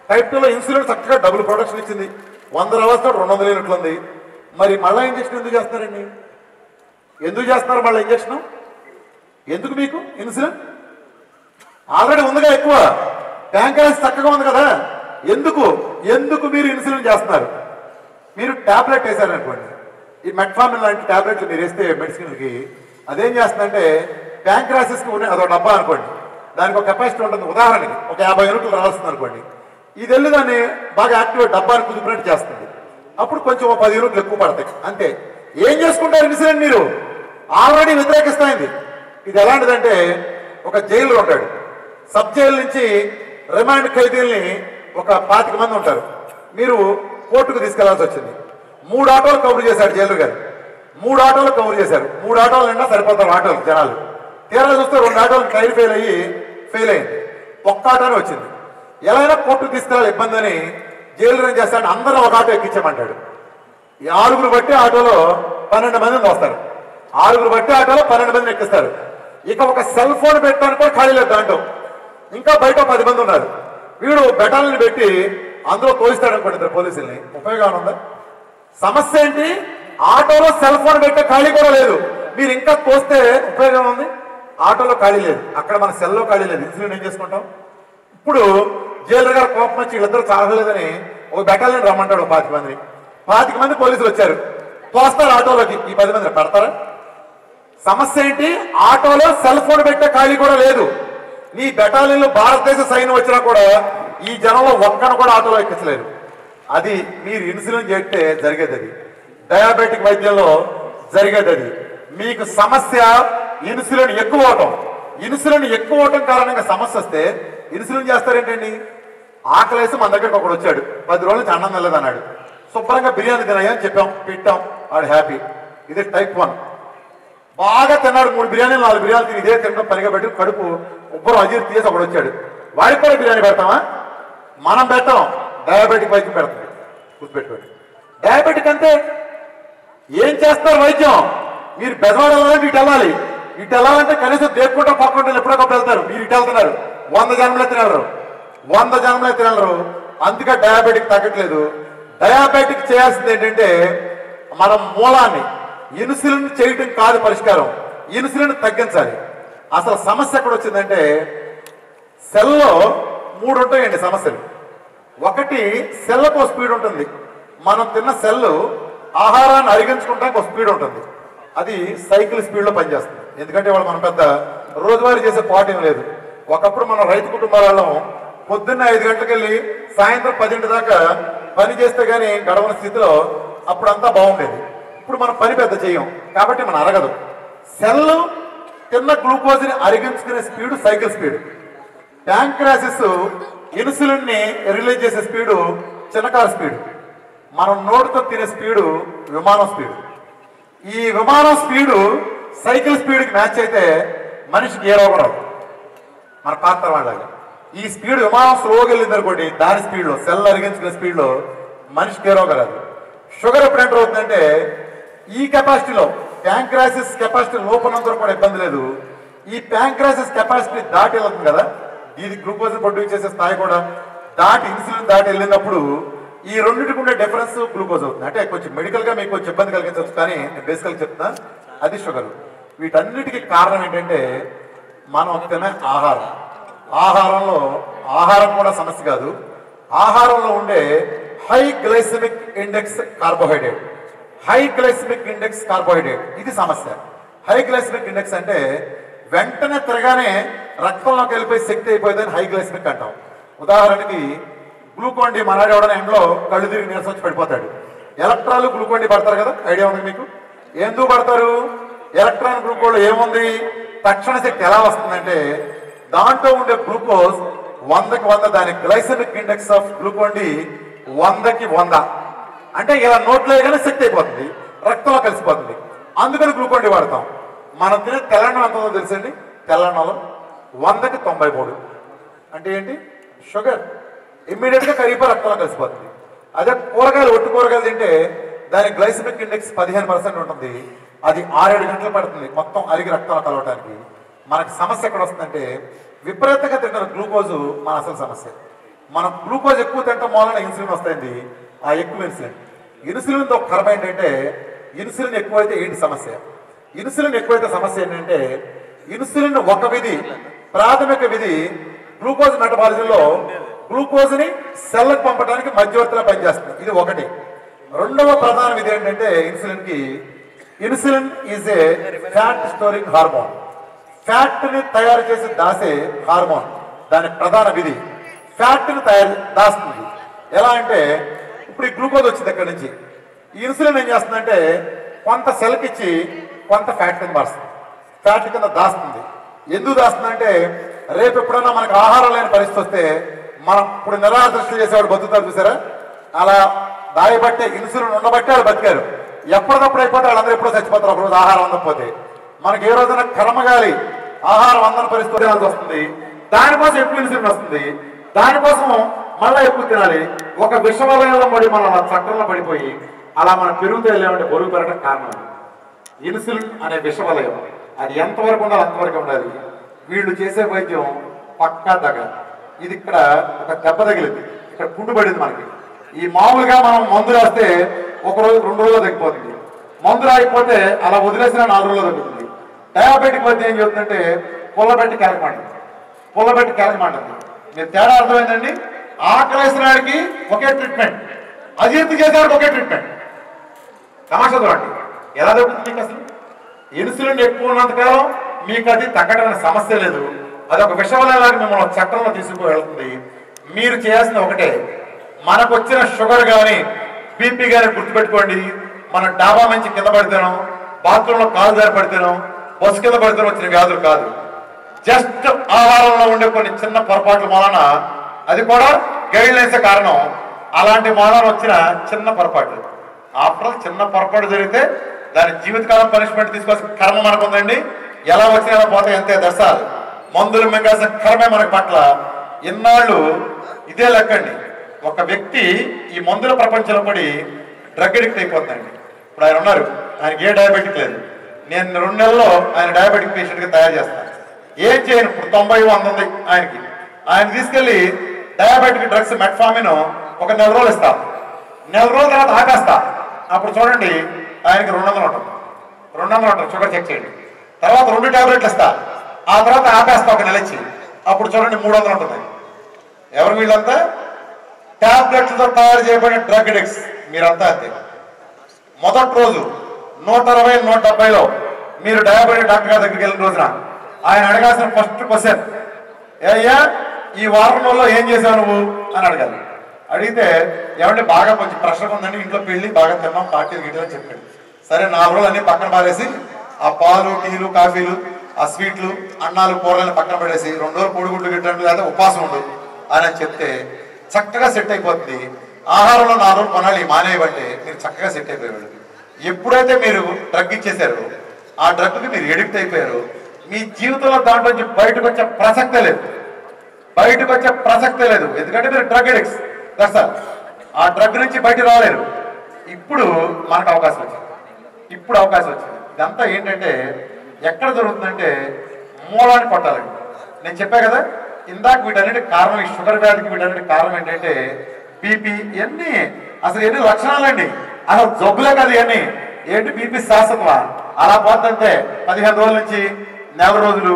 టైప్ టూలో ఇన్సులిన్ చక్కగా డబుల్ ప్రొడక్షన్ ఇచ్చింది, వంద రోజులు రెండు వందల యూనిట్లు ఉంది. మరి మళ్ళీ ఇంజక్షన్ ఎందుకు చేస్తారండి? ఎందుకు చేస్తున్నారు మళ్ళీ ఇంజక్షన్? ఎందుకు మీకు ఇన్సులిన్ ఆల్రెడీ ఉందిగా ఎక్కువ, ప్యాంక్రాసిస్ చక్కగా ఉంది కదా, ఎందుకు ఎందుకు మీరు ఇన్సులిన్ చేస్తున్నారు? మీరు ట్యాబ్లెట్ వేసారనుకోండి, ఈ మెట్ఫార్మిన్ లాంటి ట్యాబ్లెట్లు మీరు వేస్తే మెడిసిన్కి అదేం చేస్తుందంటే ప్యాంక్రాసిస్ కు అదో డబ్బా అనుకోండి, దానికి ఒక కెపాసిటీ ఉంటుంది. ఉదాహరణకి ఒక యాభై యూనిట్లు రావాల్సింది అనుకోండి, ఇది వెళ్ళి దాన్ని బాగా యాక్టివేట్ డబ్బాన్ని కుదిపినట్టు చేస్తుంది. అప్పుడు కొంచెం ఒక పది యూనిట్లు ఎక్కువ పడతాయి. అంతే ఏం చేసుకుంటారు ఇన్సిడెంట్ మీరు ఆల్రెడీ వ్యతిరేకిస్తాయింది. ఇది ఎలాంటిదంటే ఒక జైలు ఉంటాడు, సబ్ జైలు నుంచి రిమాండ్ ఖైదీల్ని ఒక పాతిక మంది ఉంటారు, మీరు కోర్టుకు తీసుకెళ్లాల్సి వచ్చింది. మూడు ఆటోలు కవర్ చేశారు జైలు గారు, మూడు ఆటోలు కవర్ చేశారు, మూడు ఆటోలు నిండా సరిపోతారు ఆటోలు జనాలు. తీరా చూస్తే రెండు ఆటోలు టైర్ ఫెయిల్ అయ్యి ఫెయిల్ అయింది, ఒక్క ఆటోనే వచ్చింది. ఎలా అయినా కోర్టుకు తీసుకెళ్ళాలి ఇబ్బంది అని జైలు ఏం చేస్తాడు, అందరూ ఒక ఆటో ఎక్కించమంటాడు. ఈ ఆరుగురు బట్టి ఆటోలో పన్నెండు మందిని వస్తారు, ఆరుగురు బట్టి ఆటోలో పన్నెండు మందిని ఎక్కిస్తారు. ఇక ఒక సెల్ ఫోన్ పెట్టడానికి కూడా ఖాళీ లేదు దాంట్లో, ఇంకా బయట పది మంది ఉన్నారు. వీడు బెటాలని పెట్టి అందులో తోలిస్తాడు అనుకుంటారు పోలీసుల్ని. ఉపయోగం ఉందా? సమస్య ఏంటి, ఆటోలో సెల్ ఫోన్ పెట్టే ఖాళీ కూడా లేదు. మీరు ఇంకా తోస్తే ఉపయోగం ఉంది? ఆటోలో ఖాళీ లేదు, అక్కడ మన సెల్లో ఖాళీ లేదు. ఇన్సిడెంట్ ఏం చేసుకుంటాం? ఇప్పుడు జైలర్ గారు కోపం వచ్చి వీళ్ళిద్దరూ చాలలేదని ఒక బెటాలని రమ్మంటాడు. ఒక పాతిక మందిని పాతిక మంది పోలీసులు వచ్చారు, తోస్తారు ఆటోలోకి. ఈ పది మందిని పెడతారా? సమస్య ఏంటి, ఆటోలో సెల్ ఫోన్ పెట్టే ఖాళీ కూడా లేదు. నీ బెటాలియన్లో భారతదేశ సైన్యం వచ్చినా కూడా ఈ జనంలో ఒక్కను కూడా ఆటోలో ఎక్కించలేరు. అది మీరు ఇన్సులిన్ చేస్తే జరిగేది, అది డయాబెటిక్ వైద్యంలో జరిగేది. అది మీకు సమస్య ఇన్సులిన్ ఎక్కువ అవటం. ఇన్సులిన్ ఎక్కువ అవటం కారణంగా సమస్య వస్తే ఇన్సులిన్ చేస్తారేంటండి? ఆకలేసి మన దగ్గరికి ఒకడు వచ్చాడు, పది రోజుల నుంచి అన్నం వెళ్ళదు అన్నాడు. శుభ్రంగా బిర్యానీ తినయ్యా అని చెప్పాం, పెట్టాం, వాడు హ్యాపీ. ఇది టైప్ వన్. బాగా తిన్నాడు, మూడు బిర్యానీలు నాలుగు బిర్యానీలు తిని ఇదే తినడం పనిగా పెట్టి కడుపు ఉబ్బరం అజీర్తి చేసి ఒకడు వచ్చాడు, వాడికి కూడా బిర్యానీ పెడతామా? మనం పెట్టాం, డయాబెటిక్ వైద్యం పెడతాం. గుర్తుపెట్టుకోండి, డయాబెటిక్ అంటే ఏం చేస్తారు వైద్యం? మీరు బెదవాడాలంటే ఇటు వెళ్ళాలి, ఇటు వెళ్ళాలంటే కనీసం దేక్కుంటా పక్కకుంటే ఎప్పుడొకప్పుడు వెళ్తారు. మీరు ఇటు వెళ్తున్నారు, వంద జన్మలే తినరు, వంద జన్మలే తినరు. అందుకే డయాబెటిక్ తగ్గట్లేదు. డయాబెటిక్ చేయాల్సింది ఏంటంటే మనం మూలాన్ని ఇన్సులిన్ చేయటం కాదు పరిష్కారం, ఇన్సులిన్ తగ్గించాలి. అసలు సమస్య ఎక్కడ వచ్చిందంటే సెల్లో మూడు ఉంటాయండి సమస్యలు. ఒకటి, సెల్లకు ఒక స్పీడ్ ఉంటుంది. మనం తిన్న సెల్ ఆహారాన్ని అరిగించుకుంటానికి ఒక స్పీడ్ ఉంటుంది, అది సైకిల్ స్పీడ్లో పనిచేస్తుంది. ఎందుకంటే వాళ్ళు మనం పెద్ద రోజువారీ చేసే పాటు ఏం లేదు. ఒకప్పుడు మనం రైతు కుటుంబాల వాళ్ళం పొద్దున్న ఐదు గంటలకు వెళ్ళి సాయంత్రం పదింటి దాకా పని చేస్తే కానీ గడవని స్థితిలో అప్పుడంతా బాగుండేది. ఇప్పుడు మనం పని పెద్ద చేయం కాబట్టి మనం అరగదు. సెల్ తిన్న గ్లూకోజ్ని అరిగించుకునే స్పీడ్ సైకిల్ స్పీడ్. ప్యాంక్రాసిస్ ఇన్సులిన్ని రిలీజ్ చేసే స్పీడు చిన్నకారు స్పీడ్. మనం నోటితో తినే స్పీడు విమానం స్పీడ్. ఈ విమానం స్పీడు సైకిల్ స్పీడ్కి మ్యాచ్ అయితే మనిషికి ఏ రోగం రాదు. మన పాత్ర వాళ్ళగా ఈ స్పీడ్ విమానం స్లోగా వెళ్ళింది అనుకోండి, దాని స్పీడ్లో సెల్ అరిగించుకునే స్పీడ్లో మనిషికి ఏ రోగం రాదు. షుగర్ ఎప్పుడు ఎంటర్ అవుతుందంటే ఈ కెపాసిటీలో, ప్యాంక్రాసిస్ కెపాసిటీ లోపలంతా కూడా ఇబ్బంది లేదు, ఈ ప్యాంక్రాసిస్ కెపాసిటీ దాటి వెళ్తుంది కదా, ఇది గ్లూకోజ్ ప్రొడ్యూస్ చేసే స్థాయి కూడా దాటి ఇన్సులిన్ దాటి వెళ్ళినప్పుడు ఈ రెండింటికి ఉండే డిఫరెన్స్ గ్లూకోజ్ అవుతుంది. అంటే కొంచెం మెడికల్గా మీకు కొంచెం ఇబ్బంది కలిగించవచ్చు, కానీ నేను బేసికల్గా చెప్తున్నా అది షుగర్. వీటన్నిటికీ కారణం ఏంటంటే మనం తినే ఆహారం. ఆహారంలో ఆహారం కూడా సమస్య కాదు, ఆహారంలో ఉండే high glycemic index carbohydrate, high glycemic index carbohydrate ఇది సమస్య. హై గ్లైసెమిక్ ఇండెక్స్ అంటే వెంటనే తిరగానే రక్తంలోకి వెళ్ళిపోయి శక్తి అయిపోయిందని హై గ్లైసెమిక్ అంటాం. ఉదాహరణకి గ్లూకోండి మనాడు ఎవడైనా ఎండ్లో కళ్ళు తిరిగి నీరసం వచ్చి పడిపోతాడు. ఎలక్ట్రాన్లు గ్లూకోండి పడతారు కదా, ఐడియా ఉంది మీకు? ఎందుకు పడతారు? ఎలక్ట్రాన్ గ్లూకోన్లో ఏముంది? తక్షణ శక్తి ఎలా వస్తుందంటే దాంట్లో ఉండే గ్లూకోజ్ వందకి వంద, దాని గ్లైసెమిక్ ఇండెక్స్ ఆఫ్ గ్లూకోండి వందకి వంద. అంటే ఇలా నోట్లోగానే శక్తి అయిపోతుంది, రక్తంలో కలిసిపోతుంది, అందుకని గ్లూకోండి వాడతాం. మనం తినే తెలంగాణ ఎంతో తెలుసండి, తెలంగాణలో వందకి తొంభై మూడు అంటే ఏంటి? షుగర్. ఇమ్మీడియట్గా కరిగిపోయి రక్తంలో కలిసిపోతుంది. అదే కూరగాయలు, ఒట్టు కూరగాయలు తింటే దాని గ్లైసెమిక్ ఇండెక్స్ పదిహేను పర్సెంట్ ఉంటుంది, అది ఆరేడు గంటలు పడుతుంది మొత్తం అరిగి రక్తంలో కలవటానికి. మనకు సమస్య ఎక్కడ వస్తుందంటే విపరీతంగా తింటున్న గ్లూకోజు మన అసలు సమస్య. మనం గ్లూకోజ్ ఎక్కువ తింటాం మూలన ఇన్సులిన్ వస్తుంది, ఆ ఎక్కువ ఇన్సులిన్. ఇన్సులిన్తో కర్మ ఏంటంటే ఇన్సులిన్ ఎక్కువైతే ఏంటి సమస్య? ఇన్సులిన్ ఎక్కువైతే సమస్య ఏంటంటే ఇన్సులిన్ ఒక విధి, ప్రాథమిక విధి గ్లూకోజ్ మెటబాలిజంలో గ్లూకోజ్ని సెల్లకు పంపడానికి మధ్యవర్తిలా పనిచేస్తుంది, ఇది ఒకటి. రెండవ ప్రధాన విధి ఏంటంటే ఇన్సులిన్కి, insulin is a fat storing hormone. ఫ్యాట్ని తయారు చేసి దాసే హార్మోన్, దాని ప్రధాన విధి ఫ్యాట్ని తయారు దాస్తుంది. ఎలా అంటే ఇప్పుడు ఈ గ్లూకోజ్ వచ్చింది అక్కడి నుంచి, ఈ ఇన్సులిన్ ఏం చేస్తుందంటే కొంత సెల్కి ఇచ్చి కొంత ఫ్యాట్ కింద మారుస్తుంది, ఫ్యాట్ కింద దాస్తుంది. ఎందుకు దాస్తుందంటే రేపు ఎప్పుడైనా మనకు ఆహారం లేని పరిస్థితి వస్తే మనం ఇప్పుడు నిరాహార దృష్టి చేసేవాడు బతుకుతారు చూసారా, అలా దాయబట్టే ఇన్సులిన్ ఉండబట్టే వాళ్ళు బతికారు. ఎప్పటికప్పుడు అయిపోతే వాళ్ళందరూ ఎప్పుడో చచ్చిపోతారు ఒకరోజు ఆహారం అందకపోతే. మనకి ఏ రోజున కర్మగాలి ఆహారం అందని పరిస్థితి వస్తుంది, దానికోసం ఎక్కువ ఇన్సులిన్ వస్తుంది, దానికోసం మళ్ళీ ఎక్కువ తినాలి. ఒక విషవలయంలో పడి మనం చక్రంలో పడిపోయి అలా మనం పెరుగుతూ వెళ్ళామంటే బరువు పెరగడం కారణం ఇన్సులిన్ అనే విషవలయం. అది ఎంతవరకు ఉండాలి అంతవరకు ఉండాలి. వీళ్ళు చేసే వైద్యం పక్కా దగ. ఇది ఇక్కడ ఒక దెబ్బ తగిలింది, ఇక్కడ పుండు పడింది మనకి. ఈ మామూలుగా మనం మందు రాస్తే ఒక రోజు రెండు రోజులు తగ్గిపోతుంది, మందు రాకపోతే అలా వదిలేసిన నాలుగు రోజులు తగ్గుతుంది. డయాబెటిక్ వైద్యం ఏం చెబుతుందంటే పుల్లబెట్టి కెలకమంటుంది, పుల్లబెట్టి కెలకమంటుంది. మీరు తేడా అర్థమైందండి. ఆకలేసిన వాడికి ఒకే ట్రీట్మెంట్, అజీర్తి చేసేవాడికి ఒకే ట్రీట్మెంట్. తమాషా చూడండి ఎలా దొరుకుతుంది మీకు. అసలు ఇన్సులిన్ ఎక్కువ ఉన్నంతకాలం మీకు అది తగ్గడం సమస్య లేదు, అది ఒక విషవలయానికి మిమ్మల్ని చక్రంలో తీసుకుని వెళ్తుంది. మీరు చేయాల్సిన ఒకటే, మనకు వచ్చిన షుగర్ కానీ బీపీ కానీ గుర్తుపెట్టుకోండి. మనం డాబా మంచి కింద పడితేనో, బాత్రూంలో కాలు జారి పడితేనో, బస్సు కింద పడితేనో వచ్చిన వ్యాధులు కాదు. జస్ట్ ఆహారంలో ఉండే కొన్ని చిన్న పొరపాట్ల వలన, అది కూడా గైడ్ లైన్స్ కారణం, అలాంటి వలన వచ్చిన చిన్న పొరపాట్లు. ఆఫ్టర్ ఆల్ చిన్న పొరపాటు జరిగితే దాని జీవితకాలం పనిష్మెంట్ తీసుకోవాల్సిన కర్మ మనకు ఉందండి. ఎలా వచ్చినా ఎలా పోతే అంతే దర్శాలు, మందులు మింగాల్సిన కర్మే మనకు పట్ల. ఇన్నాళ్ళు ఇదే లెక్కండి, ఒక వ్యక్తి ఈ మందుల ప్రపంచంలో పడి డ్రగ్ అడిక్ట్ అయిపోతుందండి. ఇప్పుడు ఆయన ఉన్నారు, ఆయనకి ఏ డయాబెటిక్ లేదు, నేను రెండు నెలల్లో ఆయన డయాబెటిక్ పేషెంట్గా తయారు చేస్తాను. ఏం చేయను, ఇప్పుడు తొంభై వంద ఉంది ఆయనకి, ఆయన తీసుకెళ్ళి డయాబెటిక్ డ్రగ్స్ మెట్ఫామిన్ ఒక నెల రోజులు ఇస్తాను, నెల రోజుల తర్వాత ఆకాస్తా. అప్పుడు చూడండి ఆయనకి రెండు వందలు ఉంటుంది, రెండు వందలు ఉంటుంది షుగర్ చెక్ చేయండి. తర్వాత రెండు ట్యాబ్లెట్లు ఇస్తా, ఆ తర్వాత ఆపేస్తా ఒక నెల ఇచ్చి, అప్పుడు చూడండి మూడు వందలు ఉంటుంది. ఎవరు వీళ్ళంతా ట్యాబ్లెట్లతో తయారు చేయబడిన డ్రగ్ అడిక్ట్స్ మీరంతా అంతే. మొదటి రోజు నూట అరవై నూట డెబ్బైలో మీరు డయాబెటిక్ డాక్టర్ గారి దగ్గరికి వెళ్ళిన రోజున ఆయన అడగాల్సిన ఫస్ట్ క్వశ్చన్ ఏయ్యా ఈ వారం రోజుల్లో ఏం చేసావు నువ్వు అని అడగాలి. అడిగితే ఏమంటే బాగా కొంచెం ప్రెషర్ ఉందని ఇంట్లో పెళ్ళి బాగా తిన్నాం, పార్టీలు గిట్లని చెప్పాడు. సరే నాలుగు రోజులు అన్నీ పక్కన పారేసి ఆ పాలు టీలు కాఫీలు ఆ స్వీట్లు అన్నాలు కూరలని పక్కన పడేసి రెండు రోజులు పొడిగుడ్లు గిట్టడం లేదా ఉపవాసం ఉండు అని చెప్తే చక్కగా సెట్ అయిపోతుంది. ఆహారంలో నాలుగు రోజులు కొనాలి మానేయబట్టే మీరు చక్కగా సెట్ అయిపోయాడు. ఎప్పుడైతే మీరు డ్రగ్ ఇచ్చేసారు, ఆ డ్రగ్కి మీరు ఎడిక్ట్ అయిపోయారు, మీ జీవితంలో దాంట్లో నుంచి బయటకు వచ్చే ప్రసక్తే లేదు, బయటకు వచ్చే ప్రసక్తే లేదు. ఎందుకంటే మీరు డ్రగ్ ఎడిక్ట్స్ సార్, ఆ డ్రగ్ నుంచి బయట రాలేరు. ఇప్పుడు మనకు అవకాశం వచ్చింది, ఇప్పుడు అవకాశం వచ్చింది. ఇదంతా ఏంటంటే ఎక్కడ జరుగుతుందంటే మూలాన్ని కొట్టాలండి. నేను చెప్పా కదా ఇందాక వీటన్నిటి కారణం, ఈ షుగర్ వ్యాధికి వీటన్నిటి కారణం ఏంటంటే బీపీ. ఇవన్నీ అసలు ఎన్ని లక్షణాలండి, అసలు జబ్బులే కదా ఇవన్నీ. ఏంటి బీపీ శాశ్వతమా? అలా పోతుంటే పదిహేను రోజుల నుంచి నెల రోజులు,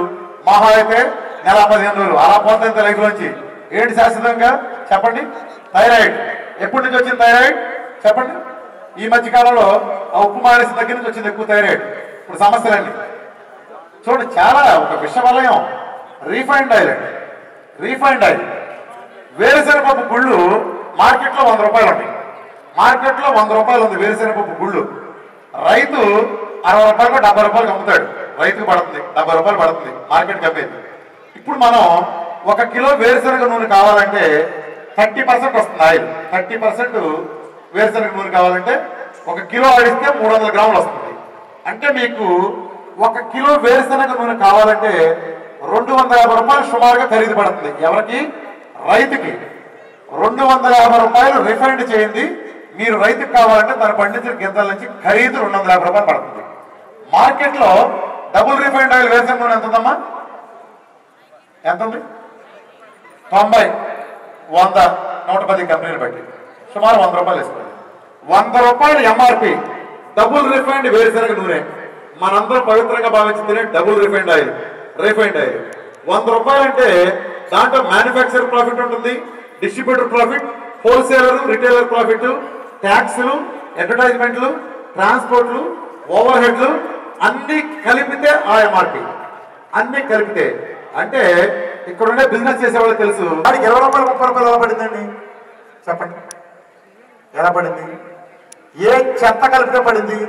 మహా అయితే నెల పదిహేను రోజులు, అలా పోతుంటే లైఫ్ నుంచి ఏంటి శాశ్వతంగా చెప్పండి. థైరాయిడ్ ఎప్పటి నుంచి వచ్చింది? థైరాయిడ్ చెప్పండి. ఈ మధ్యకాలంలో ఆ ఉప్పు మానేసిన దగ్గర నుంచి వచ్చింది ఎక్కువ థైరాయిడ్. ఇప్పుడు సమస్యలండి చూడండి, చాలా ఒక విషవలయం. రీఫైండ్ ఆయిల్ అండి, రీఫైండ్ ఆయిల్. వేరుశనగపప్పు గుళ్ళు మార్కెట్లో వంద రూపాయలు ఉంది, మార్కెట్లో వంద రూపాయలు ఉంది వేరుశనగపప్పు గుళ్ళు. రైతు అరవై రూపాయలకు డెబ్బై రూపాయలకు అమ్ముతాడు, రైతుకు పడుతుంది డెబ్బై రూపాయలు పడుతుంది మార్కెట్కి అమ్మేది. ఇప్పుడు మనం ఒక కిలో వేరుశనగ నూనె కావాలంటే థర్టీ పర్సెంట్ వస్తుంది ఆయిల్, థర్టీ పర్సెంట్ వేరుశనగ నూనె కావాలంటే ఒక కిలో ఆయిల్ ఇస్తే మూడు వందల గ్రాములు వస్తుంది. అంటే మీకు ఒక కిలో వేరుశనగ నూనె కావాలంటే రెండు వందల యాభై రూపాయలు సుమారుగా ఖరీదు పడుతుంది. ఎవరికి? రైతుకి. రెండు వందల యాభై రూపాయలు రిఫైండ్ చేయండి మీరు రైతుకు కావాలంటే తను పండించిన గింజల నుంచి ఖరీదు రెండు వందల యాభై రూపాయలు పడుతుంది. మార్కెట్లో డబుల్ రిఫైండ్ ఆయిల్ వేరుశనగ నూనె ఎంత ఉందమ్మా? ఎంత ఉంది? తొంభై, వంద, నూట పది కంపెనీలు బట్టి సుమారు వంద రూపాయలు వేసుకోండి. వంద రూపాయలు ఎంఆర్పి డబుల్ రిఫైండ్ వేరుశనగ నూనె. మనందరూ పవిత్రంగా భావించి తినే double refined oil, refined oil వంద రూపాయలు. అంటే దాంట్లో మ్యానుఫ్యాక్చరర్ ప్రాఫిట్ ఉంటుంది, distributor profit, wholesaler retailer profit, ట్యాక్స్లు, అడ్వర్టైజ్మెంట్లు, ట్రాన్స్పోర్ట్లు, ఓవర్ హెడ్లు అన్నీ కలిపితే ఆ ఎంఆర్పి. అన్ని కరెక్టే. అంటే ఇక్కడున్న బిజినెస్ చేసేవాళ్ళు తెలుసు, వాడికి ఇరవై రూపాయలు ముప్పై రూపాయలు ఎలా పడిందండి చెప్పండి, ఎలా పడింది? ఏ చెత్త కలిపితే పడింది?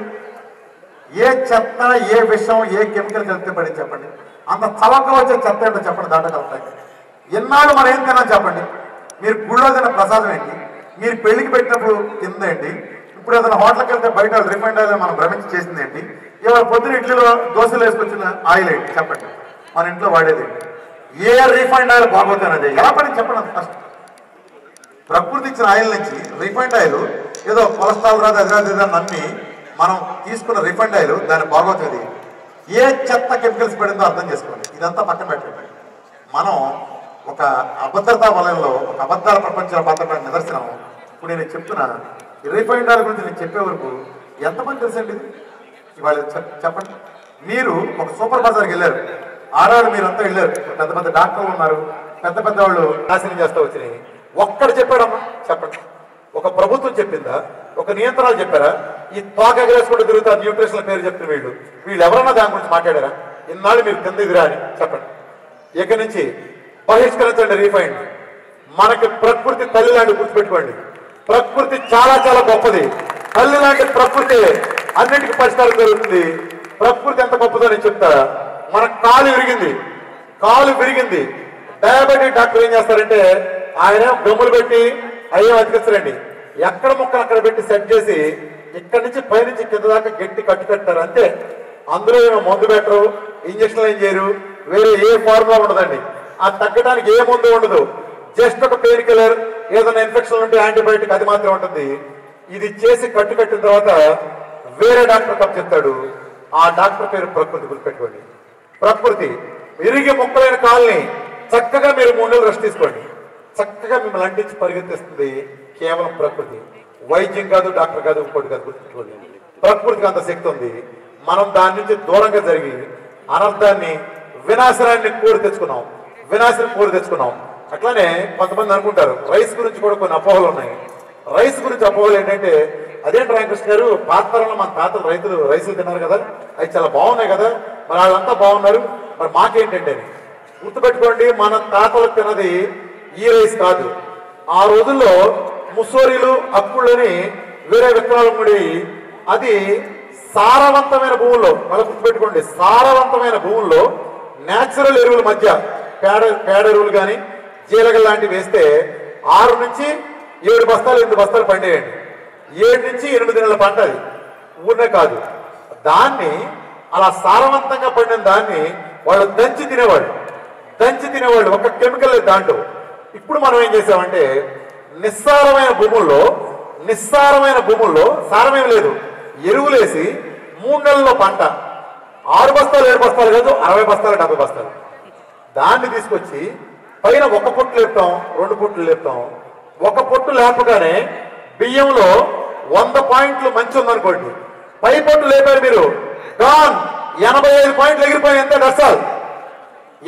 ఏ చెత్త, ఏ విషయం, ఏ కెమికల్ కలిపితే పడింది చెప్పండి? అంత తలక వచ్చే చెత్త ఏంటో చెప్పండి, దాంట్లో కలుపుతాయి. ఎన్నాళ్ళు మనం ఏం తిన్నా చెప్పండి? మీరు గుళ్ళో తిన్న ప్రసాదం ఏంటి? మీరు పెళ్లికి పెట్టినప్పుడు తిందేంటి? ఇప్పుడు ఏదైనా హోటల్కి వెళ్తే బయట రిఫైండ్ ఆయిల్ మనం భ్రమించి చేసింది ఏంటి? ఇవాళ పొద్దున ఇడ్లీలో దోశలు వేసుకొచ్చిన ఆయిల్ ఏంటి చెప్పండి? మన ఇంట్లో వాడేది ఏ రిఫైండ్ ఆయిల్ బాగోతాను, అది ఎలా పడింది చెప్పండి? ఫస్ట్ ప్రకృతి ఇచ్చిన ఆయిల్ నుంచి రిఫైండ్ ఆయిల్, ఏదో కొలెస్ట్రాల్ రాదు అది రాదు అని నమ్మి మనం తీసుకున్న రిఫైండ్ ఆయిల్ దాన్ని బాగోతుంది. ఏ చెత్త కెమికల్స్ పడిందో అర్థం చేసుకోండి. ఇదంతా పక్కన పెట్టండి. మనం ఒక అభద్రతా వలయంలో, ఒక అబద్ధాల ప్రపంచంలో బతకడానికి నిదర్శనం. ఇప్పుడు నేను చెప్తున్నా రిఫైండ్ ఆయిల్ గురించి, నేను చెప్పే వరకు ఎంతమంది తెలుసండి ఇది? ఇవాళ చెప్పండి, మీరు ఒక సూపర్ బజార్కి వెళ్ళారు, ఆడవాళ్ళు మీరంతా వెళ్ళారు, పెద్ద పెద్ద డాక్టర్లు ఉన్నారు, పెద్ద పెద్ద వాళ్ళు నాశనం చేస్తూ వచ్చినాయి. ఒక్కడు చెప్పాడమ్మా చెప్పండి? ఒక ప్రభుత్వం చెప్పిందా? ఒక నియంత్రణలు చెప్పారా? ఈ తోక ఎగరేసుకుంటూ తిరుగుతా న్యూట్రిషన్ పేరు చెప్తున్న వీళ్ళు వీళ్ళు ఎవరన్నా దాని గురించి మాట్లాడారా? ఇన్నాళ్ళు మీరు కిందదిరా అని చెప్పండి. ఇక నుంచి బహిష్కరించండి రీఫైండ్. మనకి ప్రకృతి తల్లి లాంటి, గుర్తుపెట్టుకోండి, ప్రకృతి చాలా చాలా గొప్పది. తల్లి లాంటి ప్రకృతి అన్నిటికీ పరిష్కారం జరుగుతుంది. ప్రకృతి ఎంత గొప్పదో నేను చెప్తా. మన కాలు విరిగింది, కాలు విరిగింది డయాబెటిక్ డాక్టర్ ఏం చేస్తారంటే ఆయన గమ్ములు పెట్టి అయ్యే అతికిస్తారండి. ఎక్కడ ముక్కలు అక్కడ పెట్టి సెట్ చేసి ఇక్కడి నుంచి పైనుంచి కింద దాకా గట్టి కట్టు కట్టారు అంతే. అందులో ఏమో మందు పెట్టరు, ఇంజక్షన్లు ఏం చేయరు, వేరే ఏ ఫార్ములా ఉండదండి. అది తగ్గడానికి ఏ మందు ఉండదు, జస్ట్ ఒక పెయిన్ కిల్లర్, ఏదైనా ఇన్ఫెక్షన్ ఉంటే యాంటీబయాటిక్, అది మాత్రం ఉంటుంది. ఇది చేసి కట్టు కట్టిన తర్వాత వేరే డాక్టర్ కప్ చెప్తాడు. ఆ డాక్టర్ పేరు ప్రకృతి, గుర్తుపెట్టుకోండి. ప్రకృతి విరిగి ముక్కలైన కాళ్ళని చక్కగా మీరు మూడు నెలలు రెస్ట్ తీసుకోండి, చక్కగా మిమ్మల్ని అంటించి పరిగెత్తిస్తుంది కేవలం ప్రకృతి. వైద్యం కాదు, డాక్టర్ కాదు, ఇంకోటి కాదు, గుర్తుపెట్టుకోండి. ప్రకృతికి అంత శక్తి ఉంది. మనం దాని నుంచి దూరంగా జరిగి అనర్థాన్ని, వినాశనాన్ని కోరి తెచ్చుకున్నాం, వినాశనం కోరి తెచ్చుకున్నాం. అట్లానే కొంతమంది అనుకుంటారు రైస్ గురించి కూడా కొన్ని అపోహలు ఉన్నాయి. రైస్ గురించి అపోహలు ఏంటంటే, అదేంటి రామకృష్ణ గారు, పాతరంలో మన తాతలు రైతులు రైసులు తిన్నారు కదా, అవి చాలా బాగున్నాయి కదా, మరి వాళ్ళంతా బాగున్నారు, మరి మాకేంటంటే అని. గుర్తుపెట్టుకోండి, మన తాతలు తినది ఈ రైస్ కాదు. ఆ రోజుల్లో ముస్సోరీలు అప్పులని వేరే విత్తనాలు ముడి, అది సారవంతమైన భూముల్లో, మనం గుర్తుపెట్టుకోండి, సారవంతమైన భూముల్లో న్యాచురల్ ఎరువుల మధ్య పేడ పేడ ఎరువులు కానీ జీలగలు లాంటివి వేస్తే ఆరు నుంచి ఏడు బస్తాలు ఎనిమిది బస్తాలు పండేయండి. ఏడు నుంచి ఎనిమిది నెలల పంట అది, ఊరినే కాదు. దాన్ని అలా సారవంతంగా పండిన దాన్ని వాళ్ళు దంచి తినేవాళ్ళు, దంచి తినేవాళ్ళు, ఒక కెమికల్ దాంట్లో. ఇప్పుడు మనం ఏం చేసామంటే నిస్సారమైన భూముల్లో, నిస్సారమైన భూముల్లో సారమేం లేదు, ఎరువులేసి మూడు నెలల్లో పంట ఆరు బస్తాలు ఏడు బస్తాలు కాదు, అరవై బస్తాలు డెబ్బై బస్తాలు. దాన్ని తీసుకొచ్చి పైన ఒక పొట్టు లేపుతాం, రెండు పొట్లు లేపుతాం. ఒక పొట్టు లేపగానే బియ్యంలో వంద పాయింట్లు మంచి ఉందనుకోండి, పై పొట్టు లేపారు మీరు, గాన్ ఎనభై ఐదు పాయింట్లు ఎగిరిపోయినాయి. ఎంత నష్టాలు,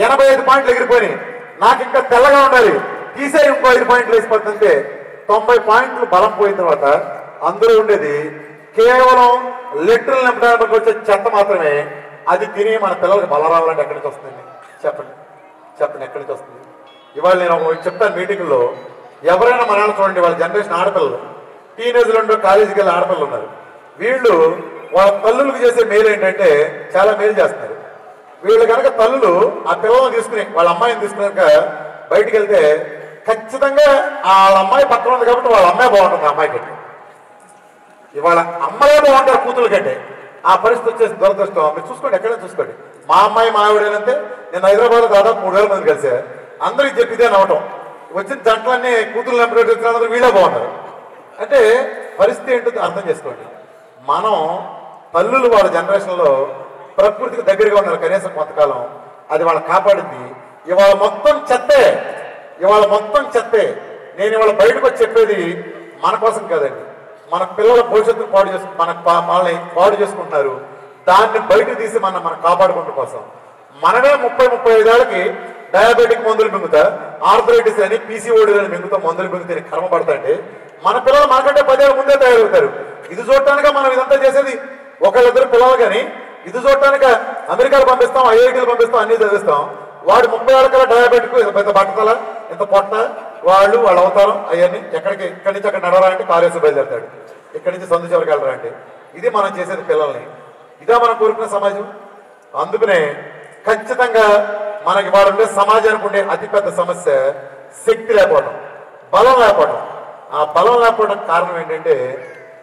ఎనభై ఐదు పాయింట్లు ఎగిరిపోయినాయి. నాకు ఇంకా తెల్లగా ఉండాలి, తీసే ఇంకో ఐదు పాయింట్లు వేసిపోతుంటే తొంభై పాయింట్లు బలం పోయిన తర్వాత అందరూ ఉండేది కేవలం లిటరల్ నింపడానికి వచ్చే చెత్త మాత్రమే. అది తిని మన పిల్లలకు బలం రావాలంటే ఎక్కడి నుంచి వస్తుందండి చెప్పండి? చెప్పండి, ఎక్కడి నుంచి వస్తుంది? ఇవాళ నేను ఒక చెప్తాను మీటింగ్లో, ఎవరైనా మనల్ని చూడండి, వాళ్ళ జనరేషన్ ఆడపిల్లలు, టీనేజ్లు ఉండే కాలేజీకి వెళ్ళి ఆడపిల్లలు ఉన్నారు. వీళ్ళు వాళ్ళ తల్లులకు చేసే మేలు ఏంటంటే చాలా మేలు చేస్తున్నారు. వీళ్ళు కనుక తల్లులు ఆ పిల్లలను తీసుకుని, వాళ్ళ అమ్మాయిని తీసుకున్నాక బయటికి వెళ్తే ఖచ్చితంగా వాళ్ళ అమ్మాయి పక్కన ఉంది కాబట్టి వాళ్ళ అమ్మాయి బాగుంటుంది అమ్మాయి కంటే, ఇవాళ అమ్మాయి బాగుంటారు కూతురు కంటే. ఆ పరిస్థితి వచ్చేసి దురదృష్టం. మీరు చూసుకోండి, ఎక్కడైనా చూసుకోండి. మా అమ్మాయి మా ఆవిడేనంటే నేను హైదరాబాద్లో దాదాపు మూడు వేల మంది కలిసే అందరికి చెప్పితే నవ్వటం, వచ్చిన జంటలన్నీ కూతురు నెంబర్ వీళ్ళే బాగున్నారు అంటే పరిస్థితి ఏంటో అర్థం చేసుకోండి. మనం తల్లులు వాళ్ళ జనరేషన్లో ప్రకృతికి దగ్గరగా ఉన్నారు కనీసం కొంతకాలం, అది వాళ్ళని కాపాడింది. ఇవాళ మొత్తం చెత్తే, ఇవాళ మొత్తం చెత్తే. నేను ఇవాళ బయటకు వచ్చి చెప్పేది మన కోసం కాదండి, మన పిల్లల భవిష్యత్తును పాడు చేసు మన మనల్ని పాడు చేసుకుంటున్నారు. దాన్ని బయటకు తీసి మనం మనం కాపాడుకోవడం కోసం మనమే ముప్పై ముప్పై ఐదేళ్ళకి డయాబెటిక్ మందులు మింగుతా, ఆర్థరైటిస్ అని, పీసీఓడి అని మింగుతా, మందులు మింగుతాయి కర్మ పడతాంటే మన పిల్లలు మనకంటే పదేళ్ళ ముందే తయారవుతారు. ఇది చూడటానికే మనం ఇదంతా చేసేది. ఒకళ్ళిద్దరు పిల్లలు కానీ ఇది చూడటానికి అమెరికాలో పంపిస్తాం, ఐఐటీలు పంపిస్తాం, అన్ని చదివిస్తాం. వాడు ముప్పై ఆరు కల డయాబెటిక్, ఇంత పెద్ద బట్టతల, ఇంత పొట్ట, వాళ్ళు వాళ్ళ అవతారం అవన్నీ ఎక్కడికి ఇక్కడి నుంచి అక్కడ నడవాలంటే కాలేజీ బయలుదేరతాడు, ఇక్కడి నుంచి సందు చివరికి వెళ్ళాలంటే. ఇది మనం చేసేది పిల్లల్ని, ఇదే మనం కోరుకున్న సమాజం. అందుకనే ఖచ్చితంగా మనకి వాళ్ళ సమాజానికి ఉండే అతిపెద్ద సమస్య శక్తి లేకపోవడం, బలం లేకపోవడం. ఆ బలం లేకపోవడం కారణం ఏంటంటే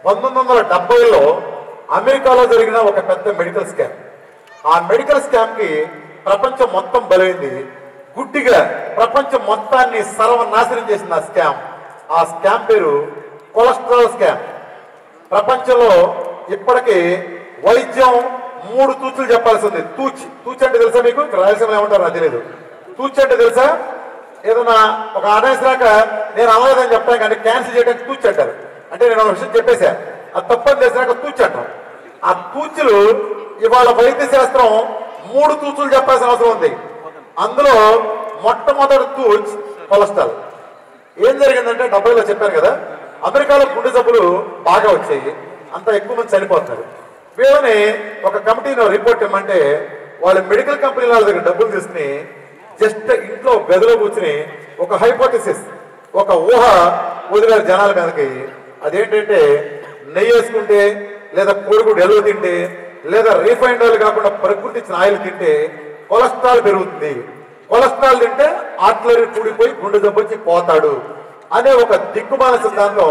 పంతొమ్మిది వందల డెబ్బైలో అమెరికాలో జరిగిన ఒక పెద్ద మెడికల్ స్కామ్. ఆ మెడికల్ స్కామ్కి ప్రపంచం మొత్తం బలైంది, గుడ్డిగా ప్రపంచం మొత్తాన్ని సర్వనాశనం చేసింది ఆ స్కామ్. ఆ స్కామ్ పేరు కొలెస్ట్రాల్ స్కామ్. ప్రపంచంలో ఇప్పటికీ వైద్యం మూడు తూచులు చెప్పాల్సింది. తూచి తూచి అంటే తెలుసా మీకు? రాయలసీమ ఏమంటారు నాకు తెలియదు. తూచి అంటే తెలుసా? ఏదన్నా ఒక ఆర్డర్స్ రాక నేను అవ్వలేదని చెప్తాను కానీ క్యాన్సిల్ చేయడానికి తూచి అంటారు. అంటే నేను ఒక విషయం చెప్పేశాను, అది తప్పని తెలిసినాక తూచి అంటాం. ఆ తూచులు ఇవాళ వైద్య శాస్త్రం మూడు తూచులు చెప్పాల్సిన అవసరం ఉంది. అందులో మొట్టమొదటి తూచ్ కొలెస్ట్రాల్. ఏం జరిగిందంటే డెబ్బైలో చెప్పాను కదా, అమెరికాలో గుండె జబ్బులు బాగా వచ్చాయి, అంత ఎక్కువ మంది చనిపోతున్నారు. వీళ్ళని ఒక కమిటీని రిపోర్ట్ ఇవ్వమంటే వాళ్ళు మెడికల్ కంపెనీల దగ్గర డబ్బులు తీసుకుని జస్ట్ ఇంట్లో గదిలో కూర్చుని ఒక హైపోథెసిస్, ఒక ఊహ వదిలేరు జనాల మీదకి. అదేంటంటే నెయ్యి వేసుకుంటే, లేదా కోడిగుడ్డు ఎల్లు తింటే, లేదా రీఫైండ్ ఆయిల్ కాకుండా ప్రకృతి ఇచ్చిన ఆయిల్ తింటే కొలెస్ట్రాల్ పెరుగుతుంది, కొలెస్ట్రాల్ తింటే ఆర్టిలరీ కూడిపోయి గుండె దెబ్బొచ్చి పోతాడు అనే ఒక దిక్కుమాల సిద్ధాంతం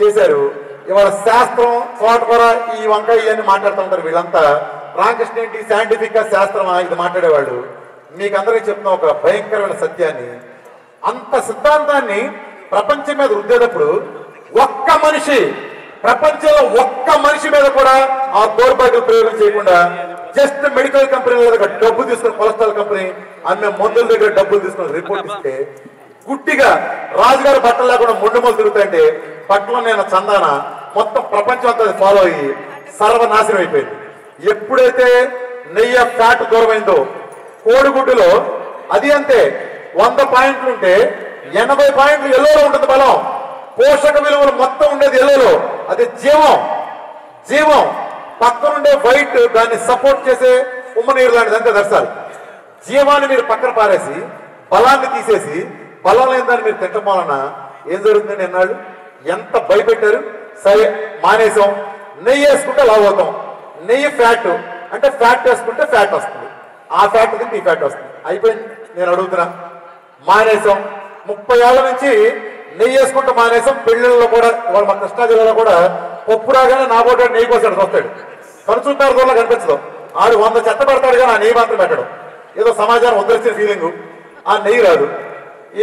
చేశారు. ఇవాళ శాస్త్రం తోటకూర ఈ వంక ఇవన్నీ మాట్లాడుతూ ఉంటారు వీళ్ళంతా. రామకృష్ణ ఏంటి సైంటిఫిక్ గా శాస్త్రమా ఇది మాట్లాడేవాళ్ళు? మీకు అందరికీ చెప్తున్న ఒక భయంకరమైన సత్యాన్ని, అంత సిద్ధాంతాన్ని ప్రపంచం మీద రుద్దేటప్పుడు ఒక్క మనిషి, ప్రపంచంలో ఒక్క మనిషి మీద కూడా ఆ దౌర్భాగ్యం ప్రయోగం చేయకుండా జస్ట్ మెడికల్ కంపెనీల దగ్గర డబ్బు తీసుకుని, కొలెస్ట్రాల్ కంపెనీ అన్న మందుల దగ్గర డబ్బులు తీసుకుని రిపోర్ట్ ఇస్తే, గుట్టిగా రాజుగారి బట్టలు లేకుండా మొండుమూలు తిరుగుతాయంటే పట్టణం నేను చందాన మొత్తం ప్రపంచం అంతా ఫాలో అయ్యి సర్వనాశనం అయిపోయింది. ఎప్పుడైతే నెయ్యి ఫ్యాట్ దూరమైందో, కోడిగుడ్డులో అది అంతే, వంద పాయింట్లు ఉంటే ఎనభై పాయింట్లు ఎల్లోలో ఉంటుంది బలం, పోషక విలువలు మొత్తం ఉండేది ఎల్లోలో, అది జీవం. జీవం పక్కనుండే వైట్ దాన్ని సపోర్ట్ చేసే ఉమ్మనీరు లాంటిది, అంతే దర్శాలు. జీవాన్ని మీరు పక్కన పారేసి బలాన్ని తీసేసి బలం లేని దాన్ని మీరు తిట్టమాలన్నా ఏం జరుగుతుందండి? అన్నాడు ఎంత భయపెట్టారు. సరే మానేసాం, నెయ్యి వేసుకుంటే లావు అవుతాం, నెయ్యి ఫ్యాట్ అంటే ఫ్యాట్ వేసుకుంటే ఫ్యాట్ వస్తుంది, ఆ ఫ్యాట్ తింటే ఈ ఫ్యాట్ వస్తుంది, అయిపోయింది. నేను అడుగుతున్నా, మానేసాం, ముప్పై ఏళ్ళ నుంచి నెయ్యి వేసుకుంటే మానేసాం. పెళ్ళిళ్ళలో కూడా వాళ్ళు మా కృష్ణా జిల్లాలో కూడా పప్పు రాగానే నా బోట నెయ్యి కోసాడు వస్తాడు, కనుచుంటారు కూడా కనిపించదు. ఆడు వంద చెత్త పెడతాడు కానీ ఆ నెయ్యి మాత్రం పెట్టడం, ఏదో సమాజాన్ని ఉద్ధరించిన ఫీలింగ్, ఆ నెయ్యి రాదు.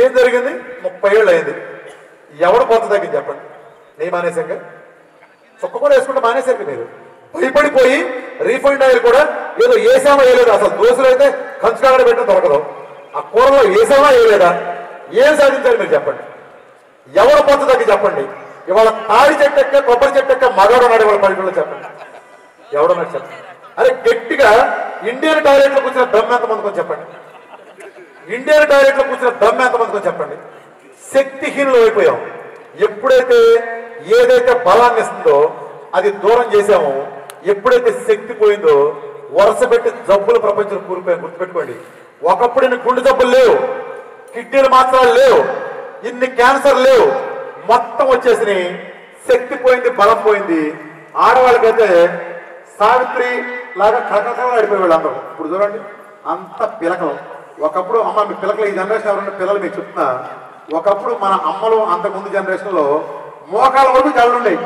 ఏం జరిగింది? ముప్పై ఏళ్ళు అయింది, ఎవడు కొత్త తగ్గింది చెప్పండి? నెయ్యి మానేశాక చుక్క కూడా వేసుకుంటే మానేశాక మీరు భయపడిపోయి రీఫైండ్ ఆయిల్ కూడా ఏదో వేసామా వేయలేదు. అసలు దోశలు అయితే కంచుకాడ పెట్టడం దొరకదు, ఆ కూరలో వేసామా వేయలేదా? ఏం సాధించారు మీరు చెప్పండి? ఎవరు కొత్త తగ్గి చెప్పండి? ఇవాళ తాడి చెట్టు ఎక్క కొబ్బరి చెట్టు ఎక్క మగాడు నాడు ఇవాళ పల్లెటూళ్ళు చెప్పండి, ఎవడన్నాడు చెప్పండి? అరే గట్టిగా ఇండియన్ టాయిలెట్లో కూర్చున్న దమ్ము ఎంత మందుకొని చెప్పండి? ఇండియన్ టాయిలెట్లో కూర్చున్న దమ్ము ఎంత మందుకొని చెప్పండి? శక్తిహీనులు అయిపోయాం. ఎప్పుడైతే ఏదైతే బలాన్ని ఇస్తుందో అది దూరం చేసామో, ఎప్పుడైతే శక్తి పోయిందో వరుస పెట్టి జబ్బులు ప్రపంచం కూలిపోయాం. గుర్తుపెట్టుకోండి, ఒకప్పుడు ఇన్ని గుండె జబ్బులు లేవు, కిడ్నీలు మాత్రాలు లేవు, ఇన్ని క్యాన్సర్ లేవు, మొత్తం వచ్చేసినాయి. శక్తి పోయింది, బలం పోయింది. ఆడవాళ్ళకైతే సావిత్రి లాగా కలకలం ఆడిపోయి వాళ్ళందరూ ఇప్పుడు చూడండి అంత పిలకలు. ఒకప్పుడు అమ్మ మీ పిలకలు, ఈ జనరేషన్ ఎవరైనా పిల్లలు మీకు చెప్తున్నా, ఒకప్పుడు మన అమ్మలు అంతకుముందు జనరేషన్లో మోకాల వరకు జడలు ఉండేవి,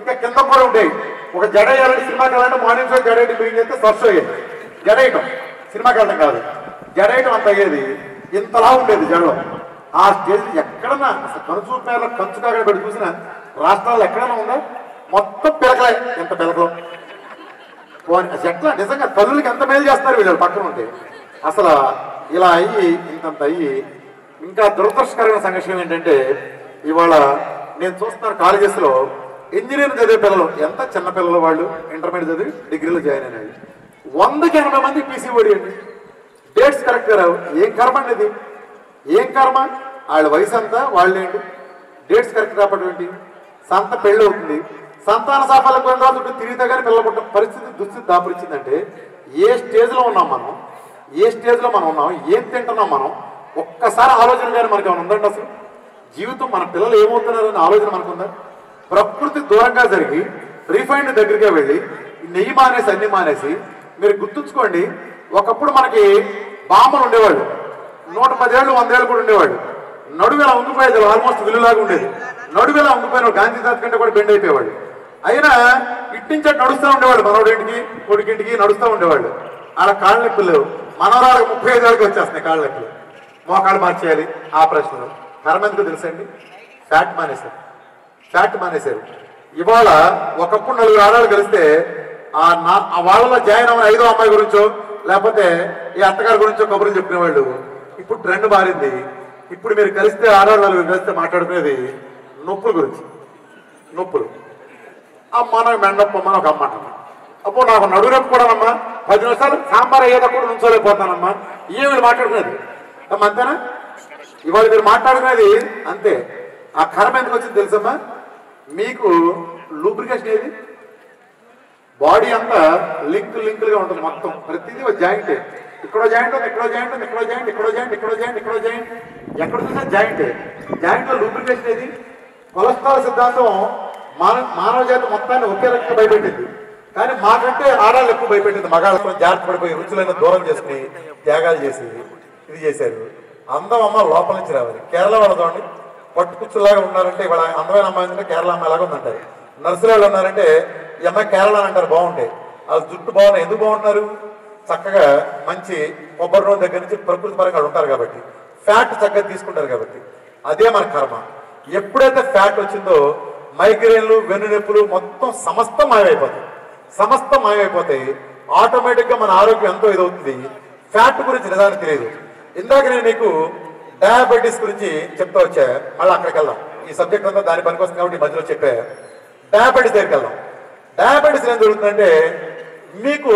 ఇంకా కింద కూడా ఉండేవి. ఒక జడ వేయాలంటే సినిమాకి వెళ్ళాలంటే మార్నింగ్ షో జడేయడం బిగిన్ చేస్తే సర్స్ అయ్యేది, జడేయటం సినిమాకి వెళ్ళడం కాదు, జడేయటం అంత అయ్యేది, ఇంతలా ఉండేది జడలో. ఆ స్టేజ్ ఎక్కడన్నా అసలు కంచు పేర్ల కంచు కాగడ పెట్టి చూసిన రాష్ట్రాల్లో ఎక్కడన్నా ఉందా? మొత్తం పిలకలే, ఎంత పిలకలు. ఎట్లా నిజంగా తల్లులకి ఎంత మేలు చేస్తారు వీళ్ళు పక్కన ఉంటే. అసలు ఇలా అయ్యి ఇంతంత అయ్యి ఇంకా దురదృష్టకరమైన సంఘర్షణ ఏంటంటే ఇవాళ నేను చూస్తున్న కాలేజెస్లో ఇంజనీరింగ్ చదివే పిల్లలు, ఎంత చిన్న పిల్లలు వాళ్ళు, ఇంటర్మీడియట్ చదివి డిగ్రీలో జాయిన్ అయినాయి, వందకి ఎనభై మంది పీసీఓడి అండి. డేట్స్ కరెక్ట్గా రావు, ఏం కర్మ అండి ఇది? ఏం కర్మ? వాళ్ళ వయసు అంతా వాళ్ళేంటి, డేట్స్ కరెక్ట్ రాపటువంటి సంత పెళ్ళి అవుతుంది, సంతాన సాఫల్యం కొన్ని రోజులు తిరిగితే కానీ పిల్లలు పుట్టిన పరిస్థితి దుస్థితి దాపురించిందంటే ఏ స్టేజ్లో ఉన్నాం మనం, ఏ స్టేజ్లో మనం ఉన్నాం, ఏం తింటున్నాం మనం, ఒక్కసారి ఆలోచన కానీ మనకు ఏమైనా ఉందండి? అసలు జీవితం మన పిల్లలు ఏమవుతున్నారని ఆలోచన మనకుందా? ప్రకృతి దూరంగా జరిగి రీఫైండ్ దగ్గరికే వెళ్ళి నెయ్యి మానేసి అన్ని మానేసి, మీరు గుర్తుంచుకోండి, ఒకప్పుడు మనకి బామలు ఉండేవాళ్ళు, నూట పదేళ్ళు వందేళ్ళు కూడా ఉండేవాళ్ళు, నడువేలా ఉంగిపోయేది, ఆల్మోస్ట్ విలులాగా ఉండేది, నడువేలా ఉంగిపోయినవాడు, గాంధీ తాత కంటే కూడా బెండ్ అయిపోయేవాడు. అయినా ఇట్టించే నడుస్తూ ఉండేవాళ్ళు, మనోడింటికి కొడుకింటికి నడుస్తూ ఉండేవాళ్ళు. అలా కాళ్ళనొప్పులు మనవరాలకు ముప్పై ఐదు ఏళ్ళకి వచ్చేస్తున్నాయి, కాళ్ళనొప్పులు, మోకాళ్ళు మార్చేయాలి. ఆ ప్రశ్నలు ధర్మేందుకు తెలుసండి, ఫ్యాట్ మానేశారు, ఫ్యాట్ మానేశారు. ఇవాళ ఒకప్పుడు నలుగురు ఆడవాళ్ళు కలిస్తే ఆ నా వాళ్ళలో జాయిన్ అవ్వని ఐదో అమ్మాయి గురించో లేకపోతే ఈ అత్తగారి గురించో కబుర్లు చెప్పుకునేవాళ్ళు. ఇప్పుడు ట్రెండ్ మారింది. ఇప్పుడు మీరు కలిస్తే ఆడవాళ్ళు నలుగురు కలిస్తే మాట్లాడుకునేది నొప్పుల గురించి. నొప్పులు అమ్మ నాకు మెండప్పమ్మ నాకు అమ్మ అంటమ్మా, అప్పుడు నాకు నడుగునొప్పి కూడానమ్మా, పది నిమిషాలు సాంబార్ అయ్యేటప్పుడు నుంచోలేకపోతానమ్మా, ఇవే వీళ్ళు మాట్లాడుకునేది. అమ్మ అంతేనా ఇవాళ మీరు మాట్లాడుకునేది? అంతే. ఆ కర్మ ఎందుకు వచ్చింది తెలుసమ్మా మీకు? లూబ్రికేషన్ ఏది? బాడీ అంతా లింక్ లింకులుగా ఉంటుంది, మొత్తం ప్రతిదీ ఒక జాయింటే, ఇక్కడో జాయింట్ ఉంది, ఇక్కడో జాయింట్ ఉంది, ఇక్కడో జాయింట్, ఇక్కడో జాయింట్, ఇక్కడో జాయింట్, ఇక్కడో జాయింట్, ఎక్కడ చూసినా జాయింటే. జాయింట్లో లూబ్రికేషన్ ఏది? కొలెస్ట్రాల్ సిద్ధాంతం మానవ మానవ జాతి మొత్తాన్ని ఒకే రకంగా భయపెట్టింది, కానీ మాకంటే ఆడాలు ఎక్కువ భయపెట్టింది. మగాళ్ళతో జాగ్రత్త పడిపోయి రుచులైన దూరం చేసుకుని త్యాగాలు చేసి ఇది చేశారు. అందం అమ్మ లోపల నుంచి రావాలి. కేరళ వాళ్ళతోండి పట్టుకుచ్చులాగా ఉన్నారంటే, ఇవాళ అందమైన అమ్మాయి అంటే కేరళ అమ్మాయి లాగా ఉందంటారు. నర్సులు వాళ్ళు ఉన్నారంటే ఈ అమ్మాయి కేరళ అంటారు, బాగుంటాయి. వాళ్ళు జుట్టు బాగున్నాయి, ఎందుకు బాగుంటున్నారు? చక్కగా మంచి కొబ్బరి నూనె దగ్గర నుంచి ప్రకృతి పరంగా ఉంటారు కాబట్టి, ఫ్యాట్ చక్కగా తీసుకుంటారు కాబట్టి. అదే మన కర్మ. ఎప్పుడైతే ఫ్యాట్ వచ్చిందో మైగ్రేన్లు, వెన్నునొప్పులు మొత్తం సమస్తం మాయమైపోతాయి, సమస్తం మాయమైపోతాయి. ఆటోమేటిక్గా మన ఆరోగ్యం ఎంతో ఇదవుతుంది. ఫ్యాట్ గురించి నిజానికి తెలియదు. ఇందాక నేను మీకు డయాబెటీస్ గురించి చెప్తా వచ్చా, మళ్ళీ అక్కడికి వెళ్దాం. ఈ సబ్జెక్ట్ అంతా దాని పనికొస్తుంది కాబట్టి మధ్యలో చెప్పే డయాబెటీస్ దగ్గరికి వెళ్దాం. డయాబెటీస్ ఏం జరుగుతుందంటే, మీకు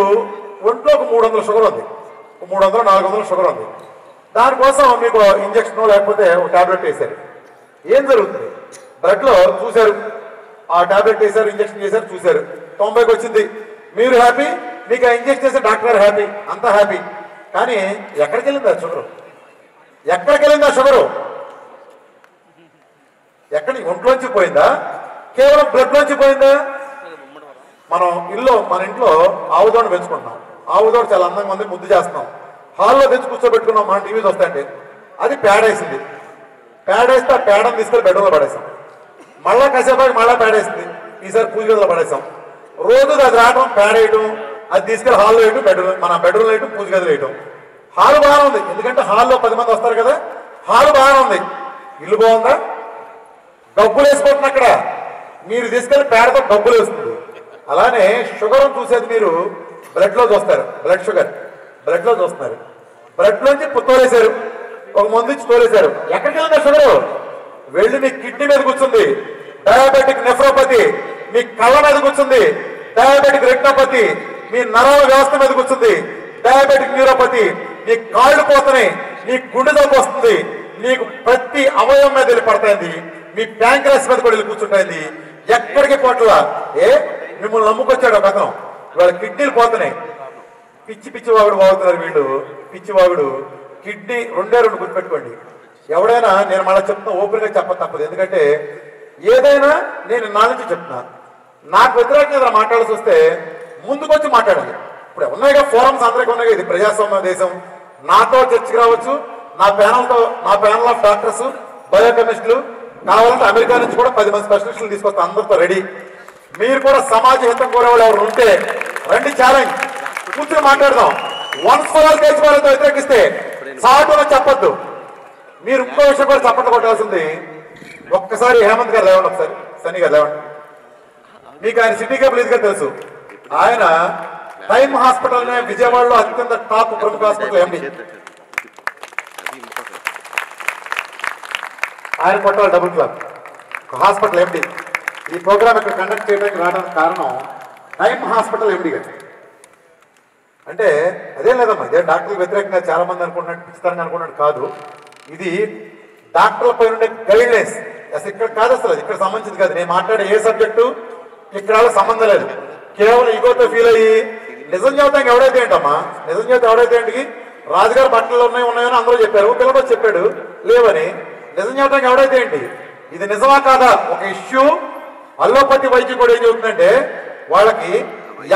ఒంట్లో ఒక మూడు వందల షుగర్ ఉంది, మూడు వందలు నాలుగు వందల షుగర్ ఉంది, దానికోసం మీకు ఇంజక్షన్ లేకపోతే ఒక ట్యాబ్లెట్ వేశారు. ఏం జరుగుతుంది? బ్లడ్లో చూశారు, ఆ టాబ్లెట్ వేశారు, ఇంజక్షన్ చేశారు, చూశారు తొంభైకి వచ్చింది, మీరు హ్యాపీ, మీకు ఆ ఇంజక్షన్ చేసే డాక్టర్ హ్యాపీ, అంతా హ్యాపీ. కానీ ఎక్కడికి వెళ్ళింది ఆ షుగరు? ఎక్కడికి వెళ్ళింది ఆ షుగరు? ఎక్కడి ఒంట్లోంచి పోయిందా? కేవలం బ్లడ్లోంచి పోయిందా? మనం ఇల్లు మన ఇంట్లో ఆవుదోడు పెంచుకుంటున్నాం, ఆవుదోడు చాలా అందంగా ఉంది, ముద్దు చేస్తున్నాం, హాల్లో తెచ్చి కూర్చోబెట్టుకున్నాం, మన టీవీస్ వస్తాయంటే అది పేడేసింది. పేడేస్తే ఆ పేడని తీసుకెళ్ళి బెడ్రూమ్లో పడేసాం, మళ్ళా కసేపాకి మళ్ళీ పేడేస్తుంది, ఈసారి పూజ గదిలో పడేసాం. రోజు అది రావడం, పేడేయటం, అది తీసుకెళ్ళి హాల్లో వేయటం, బెడ్రూమ్ మన బెడ్రూమ్లో వేయటం, పూజ గదిలో వేయటం. హాల్ బాగానే ఉంది, ఎందుకంటే హాల్లో పది మంది వస్తారు కదా, హాల్ బాగానే ఉంది, ఇల్లు బాగుందా? డబ్బులు వేసుకుంటున్నా అక్కడ, మీరు తీసుకెళ్ళి పేడతో డబ్బులు వేస్తుంది. అలానే షుగర్ చూసేది మీరు బ్లడ్లో చూస్తారు, బ్లడ్ షుగర్ బ్లడ్లో చూస్తున్నారు, బ్లడ్లోంచి తోలేశారు, ఒక మందు ఇచ్చి తోలేశారు. ఎక్కడికి వెళ్ళిందా షుగరు? వెళ్ళి మీ కిడ్నీ మీద కూర్చుంది, డయాబెటిక్ నెఫ్రోపతి. మీ కళ్ళ మీద కూర్చుంది, డయాబెటిక్ రెటినోపతి. మీ నరాల వ్యవస్థ మీద కూర్చుంది, డయాబెటిక్ న్యూరోపతి. మీ కాళ్ళు పోతున్నాయి, మీ గుండె జబ్బు వస్తుంది, మీకు ప్రతి అవయవం మీద వెళ్ళి పడతాయింది, మీ ప్యాంక్రాస్ మీద కూడా వెళ్ళి కూర్చుంటాయింది. ఎక్కడికి పోట్ల ఏ మిమ్మల్ని నమ్ముకొచ్చాడు ఒక అతను, ఇవాళ కిడ్నీలు పోతున్నాయి, పిచ్చి పిచ్చి వాగుడు వాగుతున్నారు వీళ్ళు, పిచ్చి వాగుడు. కిడ్నీ రెండే రెండు గుర్తుపెట్టుకోండి. ఎవడైనా, నేను మళ్ళీ చెప్తున్నా, ఓపెన్గా చెప్ప తప్పదు, ఎందుకంటే ఏదైనా నేను నా నుంచి చెప్తున్నా. నాకు వ్యతిరేకంగా మాట్లాడాల్సి వస్తే ముందుకొచ్చి మాట్లాడాలి. ఇప్పుడు ఉన్నాయిగా ఫోరమ్స్, అందరికీ ఉన్నాయి, ఇది ప్రజాస్వామ్య దేశం. నాతో చర్చకు రావచ్చు, నా ప్యానల్తో, నా ప్యానల్ ఆఫ్ డాక్టర్స్, బయోకెమిస్టులు, కావాలంటే అమెరికా నుంచి కూడా పది మంది స్పెషలిస్టులు తీసుకొస్తా, అందరితో రెడీ. మీరు కూడా సమాజ హితం కోరేవాళ్ళు ఎవరు ఉంటే రండి, ఛాలెంజ్, కూర్చొని మాట్లాడదాం. వన్స్ ఫర్ ఆల్ కేసు వాళ్ళతో వ్యతిరేకిస్తే సాటులో చెప్పద్దు. మీరు ఇంకో విషయం కూడా చప్పట్లు కొట్టాల్సింది. ఒక్కసారి హేమంత్ గారు లేవండి, ఒకసారి సన్నీ గారు లేవండి. మీకు ఆయన సిటీ కేబుల్ గారు తెలుసు, ఆయన టైమ్ హాస్పిటల్ విజయవాడలో అత్యంత టాప్ ప్రముఖ హాస్పిటల్ ఎండి. ఆయన కొట్టాలి డబుల్ క్లాక్ హాస్పిటల్ ఎండి. ఈ ప్రోగ్రామ్ ఇక్కడ కండక్ట్ చేయడానికి రావడానికి కారణం టైమ్ హాస్పిటల్ ఎండి గారు. అంటే అదేం లేదమ్మా, ఇదే డాక్టర్లకు వ్యతిరేకంగా చాలా మంది అనుకున్నాడు, పిచ్చితరంగా అనుకున్నాడు కాదు, ఇది డాక్టర్ల పైన ఉండే గైడ్లైన్స్. అసలు ఇక్కడ కాదు, అసలు ఇక్కడ సంబంధించింది కాదు. నేను మాట్లాడే ఏ సబ్జెక్టు ఇక్కడ సంబంధం లేదు. కేవలం ఇగోతో ఫీల్ అయ్యి నిజం చెబుతా ఎవడైతే ఏంటమ్మా, నిజం చెబుతా ఎవడైతే ఏంటికి రాజుగారి బట్టలు ఉన్నాయి ఉన్నాయని అందరూ చెప్పారు, పిల్లలు చెప్పాడు లేవని. నిజం చెబుతా ఎవడైతే ఏంటి, ఇది నిజమా కాదా ఒక ఇష్యూ. అల్లోపతి వైద్యుడు కూడా ఏం చెబుతుందంటే వాళ్ళకి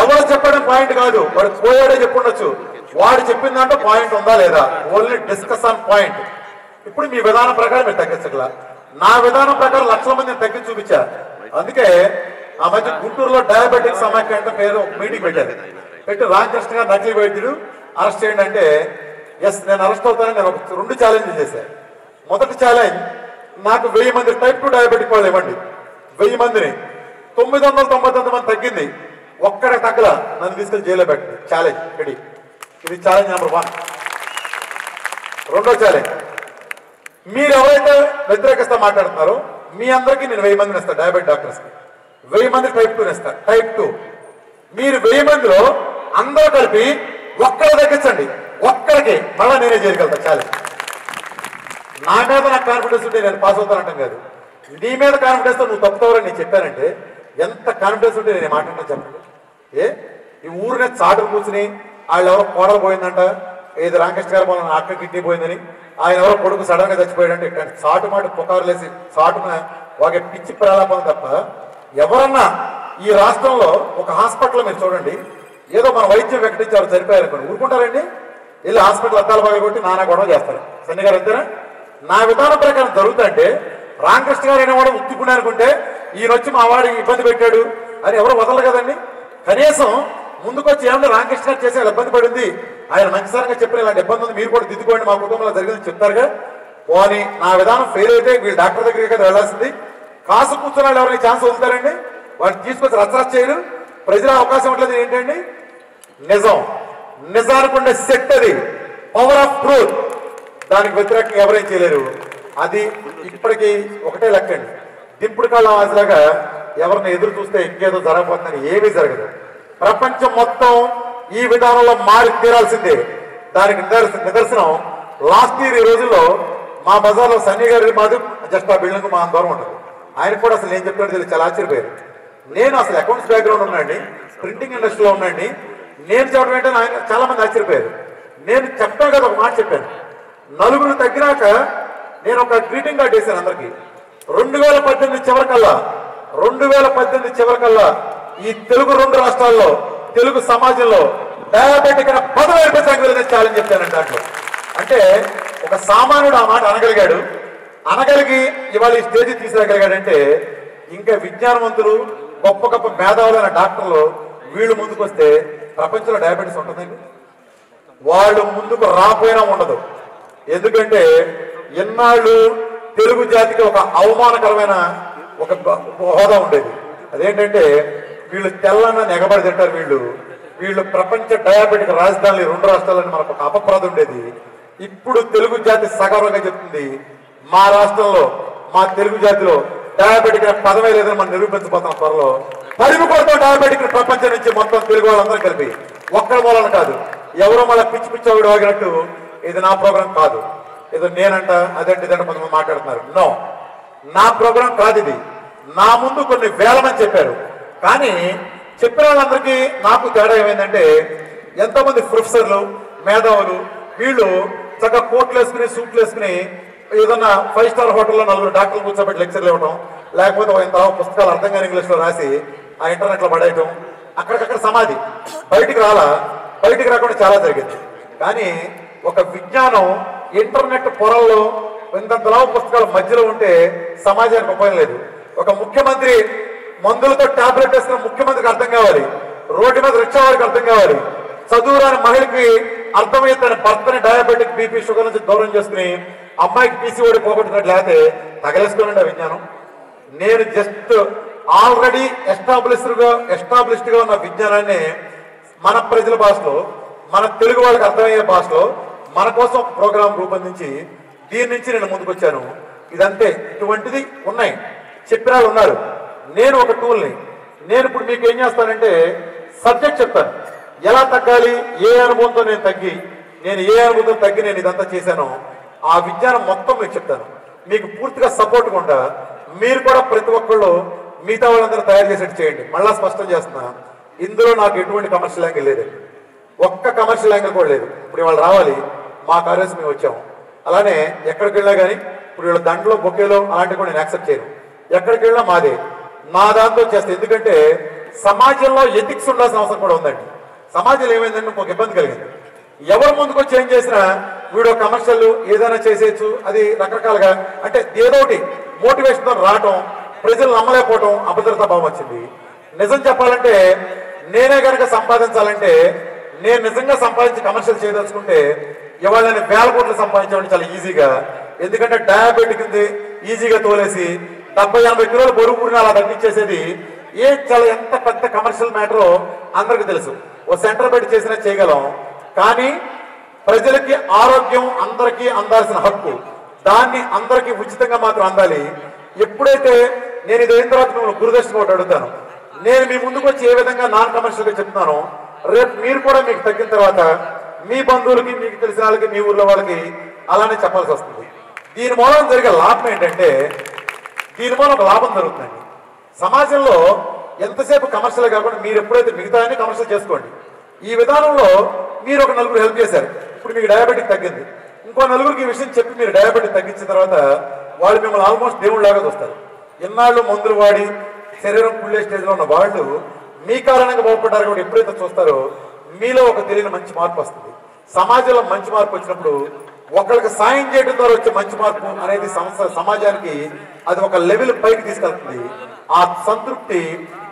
ఎవరు చెప్పడం పాయింట్ కాదు, వాడు పోయాడే చెప్పుండొచ్చు, వాడు చెప్పిన దాంట్లో పాయింట్ ఉందా లేదా, ఓన్లీ డిస్కస్ ఆన్ పాయింట్. ఇప్పుడు మీ విధానం ప్రకారం మీరు తగ్గించగల, నా విధానం ప్రకారం లక్షల మందిని తగ్గించి చూపించారు. అందుకే ఆ మధ్య గుంటూరులో డయాబెటిక్ సమాఖ్య అంటే పేరు మీటింగ్ పెట్టారు, పెట్టి రామకృష్ణ గారు నకిలీ వైద్యుడు అరెస్ట్ చేయండి అంటే ఎస్ నేను అరెస్ట్ అవుతానని నేను రెండు ఛాలెంజ్ చేశాను. మొదటి ఛాలెంజ్ నాకు వెయ్యి మంది టైప్ టూ డయాబెటిక్ వాళ్ళు ఇవ్వండి, వెయ్యి మందిని తొమ్మిది వందల తొంభై తొమ్మిది మంది తగ్గింది, ఒక్కడ తగ్గల నన్ను తీసుకెళ్లి జైల్లో పెట్టింది ఛాలెంజ్ రెడీ. ఇది ఛాలెంజ్ నెంబర్ వన్. రెండో ఛాలెంజ్, మీరు ఎవరైతే వ్యతిరేకస్తా మాట్లాడుతున్నారో మీ అందరికీ నేను వెయ్యి మందిని ఇస్తాను, డయాబెట్ డాక్టర్స్కి వెయ్యి మంది టైప్ టూ ఇస్తాను. టైప్ టూ మీరు వెయ్యి మందిలో అందరూ కలిపి ఒక్కరు తగ్గించండి, ఒక్కరికి మళ్ళీ నేనే చేయగలుగుతాను ఛాలెంజ్. నా మీద నాకు కాన్ఫిడెన్స్ ఉంటే నేను పాస్ అవుతానంటాం కాదు, నీ మీద కాన్ఫిడెన్స్తో నువ్వు తప్పుతావని నేను చెప్పానంటే ఎంత కాన్ఫిడెన్స్ ఉంటే నేను మాట్లాడినా చెప్పండి. ఏ ఈ ఊరినే చాటు కూర్చుని వాళ్ళు ఎవరో కోడలు పోయిందంట, ఏది రామకృష్ణ గారు మన అక్క కిడ్నీ పోయిందని, ఆయన ఎవరో కొడుకు సడన్గా చచ్చిపోయాడంటే ఇట్లాంటి చాటు మాట పుకారులేసి చాటున వాగే పిచ్చి ప్రలాపం తప్ప ఎవరన్నా ఈ రాష్ట్రంలో ఒక హాస్పిటల్ మీరు చూడండి, ఏదో మన వైద్యం ప్రకటించారు చనిపోయారు అనుకోండి ఊరుకుంటారండి, వెళ్ళి హాస్పిటల్ అద్దాలు బాగా కొట్టి నానా గొడవ చేస్తారు సన్ని గారు అంతేనా. నా విధానం ప్రకారం జరుగుతుంటే రామకృష్ణ గారు అనేవాడు ఉత్తుకున్నా అనుకుంటే ఈయన వచ్చి మా వాడికి ఇబ్బంది పెట్టాడు అని ఎవరు వదలరు కదండి. కనీసం ముందుకొచ్చి ఏమన్నా రామకృష్ణ గారు చేసే ఇబ్బంది పడింది, ఆయన మంచిసారిగా చెప్పిన ఇలాంటి ఇబ్బంది ఉంది మీరు కూడా దిద్దుకోండి మా కుటుంబంలో జరిగింది చెప్తారుగా. పోనీ నా విధానం ఫెయిల్ అయితే వీళ్ళు డాక్టర్ దగ్గరికి కదా వెళ్ళాల్సింది, కాసు కూర్చున్న వాళ్ళు ఎవరైనా ఛాన్స్ వదులుతారండి, వాడిని తీసుకొచ్చి రచ్చరచ్చ చేయరు ప్రజల అవకాశం ఉండలేదు. ఏంటండి నిజం, నిజానికి ఉండే శక్తి అది, పవర్ ఆఫ్ ట్రూత్, దానికి వ్యతిరేకంగా ఎవరేం చేయలేరు. అది ఇప్పటికీ ఒకటే లెక్కండి, దింపుడు కాలం ఆశలాగా ఎవరిని ఎదురు చూస్తే ఇంకేదో జరగబోతుందని ఏమీ జరగదు. ప్రపంచం మొత్తం ఈ విధానంలో మారి తీరాల్సిందే, దానికి నిదర్శనం నిదర్శనం లాస్ట్ ఇయర్ ఈ రోజుల్లో మా బజార్లో సన్నీ గారి మాది జస్ట్ ఆ బిల్డింగ్ మా దూరం ఉంటుంది, ఆయన కూడా అసలు ఏం చెప్తాడో తెలియదు, చాలా ఆశ్చర్యపోయారు. నేను అసలు అకౌంట్స్ బ్యాక్గ్రౌండ్ ఉన్నాండి, ప్రింటింగ్ ఇండస్ట్రీలో ఉన్నాండి, నేను చెప్పడం ఏంటని ఆయన చాలా మంది ఆశ్చర్యపోయారు. నేను చెప్తాను కదా ఒక మాట చెప్పాను, నలుగురు తగ్గినాక నేను ఒక గ్రీటింగ్ కార్డ్ చేశాను అందరికీ. రెండు వేల పద్దెనిమిది చివరికల్లా రెండు వేల పద్దెనిమిది చివరికల్లా ఈ తెలుగు రెండు రాష్ట్రాల్లో తెలుగు సమాజంలో డయాబెటిక్ అయిన పదవేల సంఖ్యలో ఛాలెంజ్ చెప్పానండి. దాంట్లో అంటే ఒక సామాన్యుడు ఆ మాట అనగలిగాడు, అనగలిగి ఇవాళ ఈ స్టేజ్ తీసుకురాగలిగాడంటే ఇంకా విజ్ఞానవంతులు గొప్ప గొప్ప మేధావులైన డాక్టర్లు వీళ్ళు ముందుకు వస్తే ప్రపంచంలో డయాబెటీస్ ఉంటుందండి, వాళ్ళు ముందుకు రాపోయినా ఉండదు. ఎందుకంటే ఎన్నాళ్ళు తెలుగు జాతికి ఒక అవమానకరమైన ఒక హోదా ఉండేది, అదేంటంటే వీళ్ళు తెల్లన్న ఎగబడి తింటారు, వీళ్ళు వీళ్ళు ప్రపంచ డయాబెటిక్ రాజధాని రెండు రాష్ట్రాలని మనకు ఒక అపప్రాధం ఉండేది. ఇప్పుడు తెలుగు జాతి సగర్వంగా చెప్తుంది మా రాష్ట్రంలో మా తెలుగు జాతిలో డయాబెటిక్ పదమే లేదని మనం నిరూపించబోతున్నాం త్వరలో. పరిమి కొడతాం డయాబెటిక్ ప్రపంచం నుంచి మొత్తం తెలుగు వాళ్ళందరూ కలిపి, ఒక్కడి మూలన కాదు, ఎవరో మళ్ళీ పిచ్చి పిచ్చి ఆగినట్టు ఇది నా ప్రోగ్రాం కాదు, ఏదో నేనంట అదంటే ఇదంటే కొంతమంది మాట్లాడుతున్నారు. నో, నా ప్రోగ్రాం కాదు ఇది. నా ముందు కొన్ని వేల మంది చెప్పారు, కానీ చెప్పిన వాళ్ళందరికీ నాకు తేడా ఏమైందంటే ఎంతోమంది ప్రొఫెసర్లు మేధావులు వీళ్ళు చక్కగా కోట్లు వేసుకుని సూట్లు వేసుకుని ఏదన్నా ఫైవ్ స్టార్ హోటల్లో నలుగురు డాక్టర్లు కూర్చోబెట్టి లెక్చర్లు ఇవ్వడం, లేకపోతే ఇంత పుస్తకాలు అర్థం కాని ఇంగ్లీష్లో రాసి ఆ ఇంటర్నెట్లో పడేయటం, అక్కడికక్కడ సమాధి, బయటికి రాలా, బయటికి రాకుండా చాలా జరిగింది. కానీ ఒక విజ్ఞానం ఇంటర్నెట్ పొరల్లో ఇంతంతలా పుస్తకాల మధ్యలో ఉంటే సమాజానికి ఉపయోగం లేదు. ఒక ముఖ్యమంత్రి మందులతో టాబ్లెట్ వేసిన ముఖ్యమంత్రికి అర్థం కావాలి, రోడ్డు మీద రిక్షా వారికి అర్థం కావాలి, చదువురాని మహిళకి అర్థమయ్యే తన భర్తని డయాబెటిక్ బీపీ షుగర్ నుంచి దూరం చేసుకుని అమ్మాయికి పీసీఓడి పోగొట్టినట్లు అయితే తగలేసుకోనండి ఆ విజ్ఞానం. నేను జస్ట్ ఆల్రెడీ ఎస్టాబ్లిష్డ్గా ఎస్టాబ్లిష్డ్గా ఉన్న విజ్ఞానాన్ని మన ప్రజల భాషలో మన తెలుగు వాళ్ళకి అర్థమయ్యే భాషలో మన కోసం ప్రోగ్రాం రూపొందించి దీని నుంచి నేను ముందుకొచ్చాను. ఇదంతే, ఇటువంటిది ఉన్నాయి చెప్పిన వాళ్ళు ఉన్నారు. నేను ఒక టూల్ని నేను ఇప్పుడు మీకు ఏం చేస్తానంటే సబ్జెక్ట్ చెప్తాను, ఎలా తగ్గాలి, ఏ అనుభవంతో నేను తగ్గి నేను ఏ అనుభవంతో తగ్గి నేను ఇదంతా చేశాను, ఆ విజ్ఞానం మొత్తం మీకు చెప్తాను. మీకు పూర్తిగా సపోర్ట్గా ఉంటా, మీరు కూడా ప్రతి ఒక్కళ్ళు మిగతా వాళ్ళందరూ తయారు చేసేట్టు చేయండి. మళ్ళా స్పష్టం చేస్తున్నా, ఇందులో నాకు ఎటువంటి కమర్షియల్ యాంగిల్ లేదు, ఒక్క కమర్షియల్ యాంగిల్ కూడా లేదు. ఇప్పుడు వాళ్ళు రావాలి, మా కాలేజ్ మేము వచ్చాము, అలానే ఎక్కడికి వెళ్ళినా కానీ ఇప్పుడు వీళ్ళ దండలో బొకేలో అలాంటివి కూడా నేను యాక్సెప్ట్ చేయను. ఎక్కడికి వెళ్ళినా మాదే, నా దాంతో చేస్తాను. ఎందుకంటే సమాజంలో ఎథిక్స్ ఉండాల్సిన అవసరం కూడా ఉందండి. సమాజంలో ఏమైందంటే ఇంకొక ఇబ్బంది కలిగింది, ఎవరు ముందుకు వచ్చి ఏం చేసినా వీడు కమర్షియల్ ఏదైనా చేసేయచ్చు, అది రకరకాలుగా అంటే ఏదోటి మోటివేషన్తో రావటం, ప్రజలు నమ్మలేకపోవటం, అభద్రతా భావం వచ్చింది. నిజం చెప్పాలంటే నేనే కనుక సంపాదించాలంటే, నేను నిజంగా సంపాదించి కమర్షియల్ చేయదలుచుకుంటే ఇవాళ నేను వేల కోట్లు సంపాదించాలని చాలా ఈజీగా, ఎందుకంటే డయాబెటిక్ ఉంది ఈజీగా తోలేసి డెబ్బై ఎనభై కిలోలు బరువు కూడిన అలా తగ్గించేసేది ఏ చాలా ఎంత పెద్ద కమర్షియల్ మ్యాటరో అందరికీ తెలుసు. ఓ సెంటర్ పెట్టి చేసినా చేయగలం, కానీ ప్రజలకి ఆరోగ్యం అందరికీ అందాల్సిన హక్కు, దాన్ని అందరికీ ఉచితంగా మాత్రం అందాలి. ఎప్పుడైతే నేను ఇది అయిన తర్వాత మిమ్మల్ని గురుదర్శనం ఒకటి అడుగుతాను, నేను మీ ముందుకు వచ్చి ఏ విధంగా నాన్ కమర్షియల్గా చెప్తున్నాను, రేపు మీరు కూడా మీకు తగ్గిన తర్వాత మీ బంధువులకి, మీకు తెలిసిన వాళ్ళకి, మీ ఊళ్ళో వాళ్ళకి అలానే చెప్పాల్సి వస్తుంది. దీని మూలం జరిగే లాభం ఏంటంటే, దీని మూలం ఒక లాభం జరుగుతుందండి సమాజంలో. ఎంతసేపు కమర్షియల్ కాకుండా మీరు ఎప్పుడైతే మిగతాయని కమర్షియల్ చేసుకోండి. ఈ విధానంలో మీరు ఒక నలుగురు హెల్ప్ చేశారు, ఇప్పుడు మీకు డయాబెటిక్ తగ్గింది, ఇంకో నలుగురికి ఈ విషయం చెప్పి మీరు డయాబెటిక్ తగ్గించిన తర్వాత వాళ్ళు మిమ్మల్ని ఆల్మోస్ట్ దేవుళ్ళలాగా చూస్తారు. ఎన్నాళ్ళు మందులు వాడి శరీరం కుళ్ళే స్టేజ్లో ఉన్న వాళ్ళు మీ కారణంగా బాగుపడ్డారు కూడా ఎప్పుడైతే చూస్తారో మీలో ఒక తెలియని మంచి మార్పు వస్తుంది. సమాజంలో మంచి మార్పు వచ్చినప్పుడు ఒకరికి సాయం చేయడం ద్వారా వచ్చే మంచి మార్పు అనేది సంస్థ సమాజానికి అది ఒక లెవెల్ పైకి తీసుకెళ్తుంది. ఆ సంతృప్తి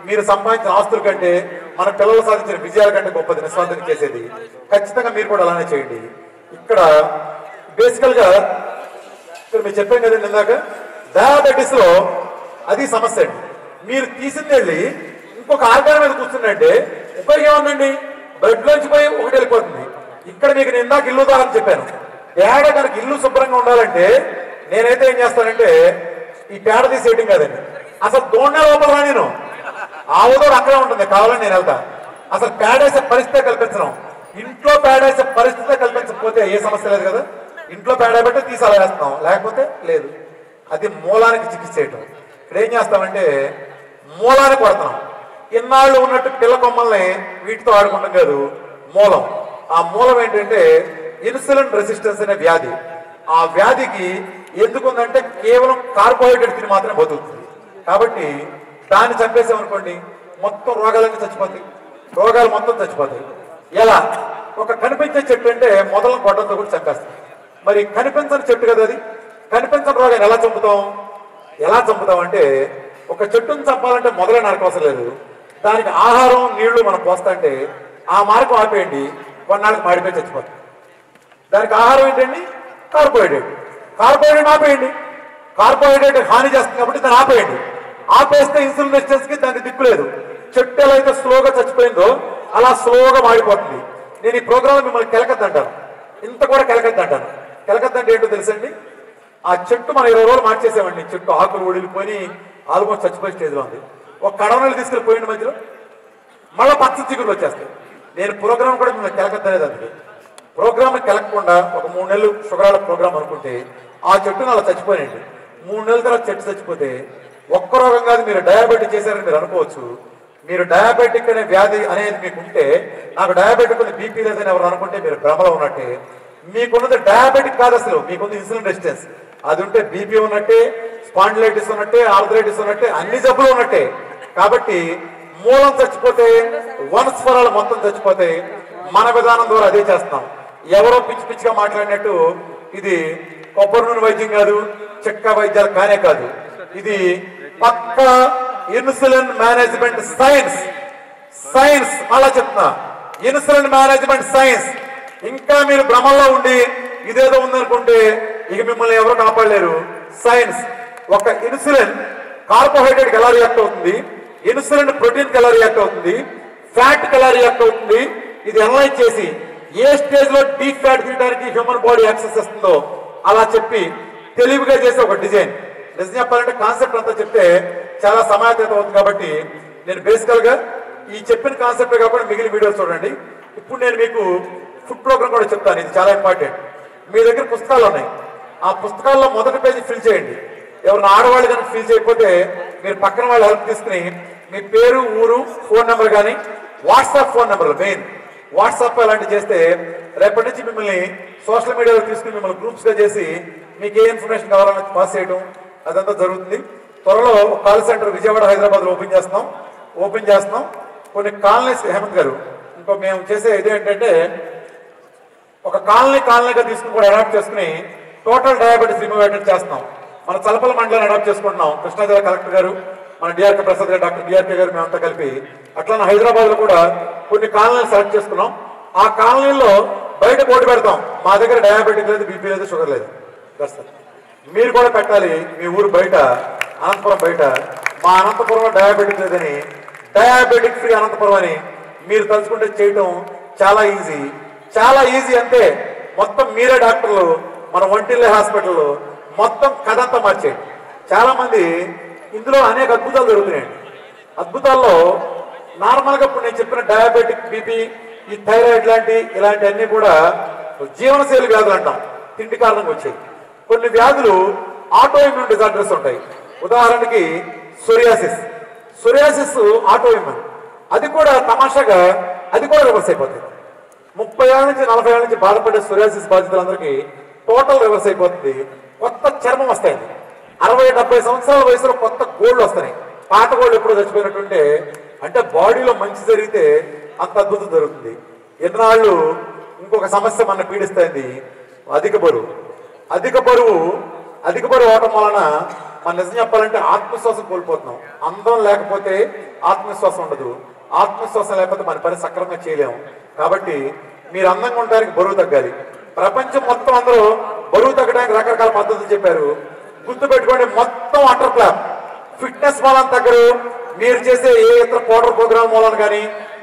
మీరు సంపాదించిన ఆస్తుల కంటే, మన పిల్లలు సాధించిన విజయాల కంటే గొప్పది నిస్వార్థం చేసేది. ఖచ్చితంగా మీరు కూడా అలానే చేయండి. ఇక్కడ బేసికల్గా ఇక్కడ మీరు చెప్పాం కదండి ఇందాక, డయాబెటీస్లో అది సమస్య అండి. మీరు తీసింది వెళ్ళి ఇంకొక ఆకారం మీద కూర్చుందంటే ఉపయోగం ఉందండి, బ్లడ్లోంచి పోయి ఒకటి వెళ్ళిపోతుంది. ఇక్కడ మీకు నేను ఇందాక ఇల్లు ఉదాహరణ చెప్పాను, పేడ కనుక ఇల్లు శుభ్రంగా ఉండాలంటే నేనైతే ఏం చేస్తానంటే ఈ పేడ తీసేయటం కాదండి, అసలు దోణే లోపల నేను ఆవుదోడు అక్కడే ఉంటుంది, కావాలని నేను వెళ్తా. అసలు పేడేసే పరిస్థితే కల్పించడం, ఇంట్లో పేడేసే పరిస్థితే కల్పించకపోతే ఏ సమస్య లేదు కదా. ఇంట్లో పేడ పెట్టి తీసాలా వేస్తాం, లేకపోతే లేదు. అది మూలానికి చికిత్స చేయటం. ఇక్కడ ఏం చేస్తామంటే మూలానికి వాడుతున్నాం. ఇన్నాళ్ళు ఉన్నట్టు పిల్ల కొమ్మల్ని వీటితో ఆడుకుంటాం కాదు, మూలం. ఆ మూలం ఏంటంటే ఇన్సులిన్ రెసిస్టెన్స్ అనే వ్యాధి. ఆ వ్యాధికి ఎందుకుందంటే కేవలం కార్బోహైడ్రేట్ తిని మాత్రమే బతుకుతుంది. కాబట్టి దాన్ని చంపేసామనుకోండి మొత్తం రోగాలన్నీ చచ్చిపోతాయి, రోగాలు మొత్తం చచ్చిపోతాయి. ఎలా? ఒక కనిపించే చెట్టు అంటే మొదలు గొడ్డంతో కూడా చంపేస్తాం, మరి కనిపించని చెట్టు కదా అది. కనిపించని రోగాన్ని ఎలా చంపుతాం? ఎలా చంపుతాం అంటే, ఒక చెట్టును చంపాలంటే మొదలే నరకవసరం లేదు, దానికి ఆహారం నీళ్లు మనం పోస్తా అంటే ఆ మార్గం ఆపేయండి, కొన్నాళ్ళకి మాడిపోయి చచ్చిపోతాం. దానికి ఆహారం ఏంటండి? కార్బోహైడ్రేట్. కార్బోహైడ్రేట్ ఆపేయండి, కార్బోహైడ్రేట్ హాని చేస్తుంది కాబట్టి దాన్ని ఆపేయండి. ఆపేస్తే ఇన్సులిన్ రెసిస్టెన్స్కి దానికి దిక్కులేదు. చెట్టు ఎలా అయితే స్లోగా చచ్చిపోయిందో అలా స్లోగా మాడిపోతుంది. నేను ఈ ప్రోగ్రాంలో మిమ్మల్ని కెలకద్దు అంటాను, ఇంత కూడా కెలకద్దు అంటాను. కెలకద్దు అంటే ఏంటో తెలుసండి, ఆ చెట్టు మనం ఇరవై రోజులు మార్చేసామండి, చెట్టు ఆకులు ఒడిలిపోయి ఆల్మోస్ట్ చచ్చిపోయే స్టేజ్లో ఉంది. ఒక కడవనలు తీసుకెళ్ళి పోయిన మధ్యలో మళ్ళీ పచ్చ చిగురులు వచ్చేస్తాయి. నేను ప్రోగ్రాం కూడా మిమ్మల్ని కెలకద్దనేది అందుకే. ప్రోగ్రామ్ని కెలకకుండా ఒక మూడు నెలలు షుగరాల ప్రోగ్రాం అనుకుంటే ఆ చెట్టును అలా చచ్చిపోయానండి. మూడు నెలల తర్వాత చెట్టు చచ్చిపోతే ఒక్క రోగం కాదు, మీరు డయాబెటిక్ చేశారని మీరు అనుకోవచ్చు. మీరు డయాబెటిక్ అనే వ్యాధి అనేది మీకు ఉంటే, నాకు డయాబెటిక్ ఉంది బీపీ లేదని ఎవరు అనుకుంటే మీరు భ్రమలో ఉన్నట్టే. మీకున్నది డయాబెటిక్ కాదు, అసలు మీకుంది ఇన్సులిన్ రెసిస్టెన్స్. అది ఉంటే బీపీ ఉన్నట్టే, స్పాండిలైటిస్ ఉన్నట్టే, ఆర్థరైటిస్ ఉన్నట్టే, అన్ని జబ్బులు ఉన్నట్టే. కాబట్టి మూలం చచ్చిపోతే వన్స్ ఫర్ ఆల్ మొత్తం చచ్చిపోతే మన విధానం ద్వారా అదే చేస్తాం. ఎవరో పిచ్చి పిచ్చిగా మాట్లాడినట్టు ఇది కొబ్బరి నూనె వైద్యం కాదు, చెక్క వైద్యాలు కానే కాదు, ఇది పక్క ఇన్సులిన్ మేనేజ్మెంట్ సైన్స్. సైన్స్ అలా చెప్తున్నా, ఇన్సులిన్ మేనేజ్మెంట్ సైన్స్. ఇంకా మీరు భ్రమల్లో ఉండి ఇదేదో ఉందనుకుంటే ఇక మిమ్మల్ని ఎవరు కాపాడలేరు. సైన్స్ ఒక ఇన్సులిన్ కార్బోహైడ్రేట్కి ఎలా రియాక్ట్ అవుతుంది, ఇన్సులిన్ ప్రోటీన్కి ఎలా రియాక్ట్ అవుతుంది, ఫ్యాట్కి ఎలా రియాక్ట్ అవుతుంది, ఇది అనలైజ్ చేసి ఏ స్టేజ్లో డీప్ ఫ్యాట్ తీయడానికి హ్యూమన్ బాడీ యాక్సెస్ ఇస్తుందో అలా చెప్పి తెలివిగా చేసే ఒక డిజైన్. నిజం చెప్పాలంటే కాన్సెప్ట్ అంతా చెప్తే చాలా సమాయత అవుతుంది. కాబట్టి నేను బేసికల్గా ఈ చెప్పిన కాన్సెప్ట్ కాకుండా మిగిలిన వీడియోలు చూడండి. ఇప్పుడు నేను మీకు ఫుడ్ ప్రోగ్రామ్ కూడా చెప్తాను, ఇది చాలా ఇంపార్టెంట్. మీ దగ్గర పుస్తకాలు ఉన్నాయి, ఆ పుస్తకాల్లో మొదటి పేజీ ఫిల్ చేయండి. ఎవరిని ఆడవాళ్ళు కానీ ఫిల్ చేయకపోతే మీరు పక్కన వాళ్ళు హెల్ప్ తీసుకుని మీ పేరు, ఊరు, ఫోన్ నెంబర్ కానీ వాట్సాప్ ఫోన్ నెంబర్లు మెయిన్ వాట్సాప్ అలాంటివి చేస్తే రేపటి నుంచి మిమ్మల్ని సోషల్ మీడియాలో తీసుకుని మిమ్మల్ని గ్రూప్స్గా చేసి మీకు ఏ ఇన్ఫర్మేషన్ కావాలని పాస్ చేయడం అదంతా జరుగుతుంది. త్వరలో కాల్ సెంటర్ విజయవాడ హైదరాబాద్లో ఓపెన్ చేస్తున్నాం ఓపెన్ చేస్తున్నాం కొన్ని కాలనీస్ హేమంత్ గారు ఇంకో మేము చేసే ఇది ఏంటంటే ఒక కాలనీ కాలనీగా తీసుకుని కూడా అడాప్ట్ చేసుకుని టోటల్ డయాబెటీస్ రిమూవ్ చేస్తున్నాం. మన చలపల మండలాన్ని అడాప్ట్ చేసుకుంటున్నాం. కృష్ణా జిల్లా కలెక్టర్ గారు మన డిఆర్కే ప్రసాద్ గారు డాక్టర్ డిఆర్కే గారు మేమంతా కలిపి అట్లానే హైదరాబాద్లో కూడా కొన్ని కాలనీలు సెలెక్ట్ చేసుకున్నాం. ఆ కాలనీల్లో బయట బోర్డు పెడతాం, మా దగ్గర డయాబెటిక్ లేదు, బీపీ లేదు, షుగర్ లేదు. మీరు కూడా పెట్టాలి మీ ఊరు బయట, అనంతపురం బయట మా అనంతపురంలో డయాబెటిక్ లేదని, డయాబెటిక్ ఫ్రీ అనంతపురం అని మీరు తలుచుకుంటే చేయటం చాలా ఈజీ, చాలా ఈజీ. అంటే మొత్తం మీరే డాక్టర్లు, మన వంటిల్లే హాస్పిటల్లో మొత్తం కథ అంతా మార్చేయండి. చాలామంది ఇందులో అనేక అద్భుతాలు జరుగుతున్నాయండి. అద్భుతాల్లో నార్మల్గా ఇప్పుడు నేను చెప్పిన డయాబెటిక్, బీపీ, ఈ థైరాయిడ్ లాంటి ఇలాంటివన్నీ కూడా జీవనశైలి వ్యాధులు అంటాం, తిండి కారణంగా వచ్చాయి. కొన్ని వ్యాధులు ఆటో ఇమ్యూన్ డిజార్డర్స్ ఉంటాయి. ఉదాహరణకి సోరియాసిస్, సోరియాసిస్ ఆటో ఇమ్యూన్, అది కూడా తమాషాగా అది కూడా రివర్స్ అయిపోతుంది. ముప్పై ఏళ్ళ నుంచి నలభై ఏళ్ళ నుంచి బాధపడే సోరియాసిస్ బాధితులందరికీ టోటల్ రివర్స్ అయిపోతుంది. కొత్త చర్మం వస్తాయండి. అరవై డెబ్బై సంవత్సరాల వయసులో కొత్త గోళ్ళు వస్తాయి. పాత గోళ్ళు ఎప్పుడు చచ్చిపోయినట్టుంటే అంటే బాడీలో మంచి జరిగితే అంత అద్భుతం జరుగుతుంది. ఎన్నాళ్ళు ఇంకొక సమస్య మన పీడిస్తుంది, అధిక బరువు. అధిక బరువు అధిక బరువు అవటం వలన మనం నిజం చెప్పాలంటే ఆత్మవిశ్వాసం కోల్పోతున్నాం. అందం లేకపోతే ఆత్మవిశ్వాసం ఉండదు, ఆత్మవిశ్వాసం లేకపోతే మన పని సక్రమంగా చేయలేము. కాబట్టి మీరు అందంగా ఉండడానికి బరువు తగ్గాలి. ప్రపంచం మొత్తం అందరూ బరువు తగ్గడానికి రకరకాల పద్ధతులు చెప్పారు. గుర్తుపెట్టుకోండి, మొత్తం అండర్ క్లాప్ ఫిట్నెస్ మూలం తగ్గరు. మీరు చేసే ఏ ఇతర పౌడర్ ప్రోగ్రామ్ మూలం కానీ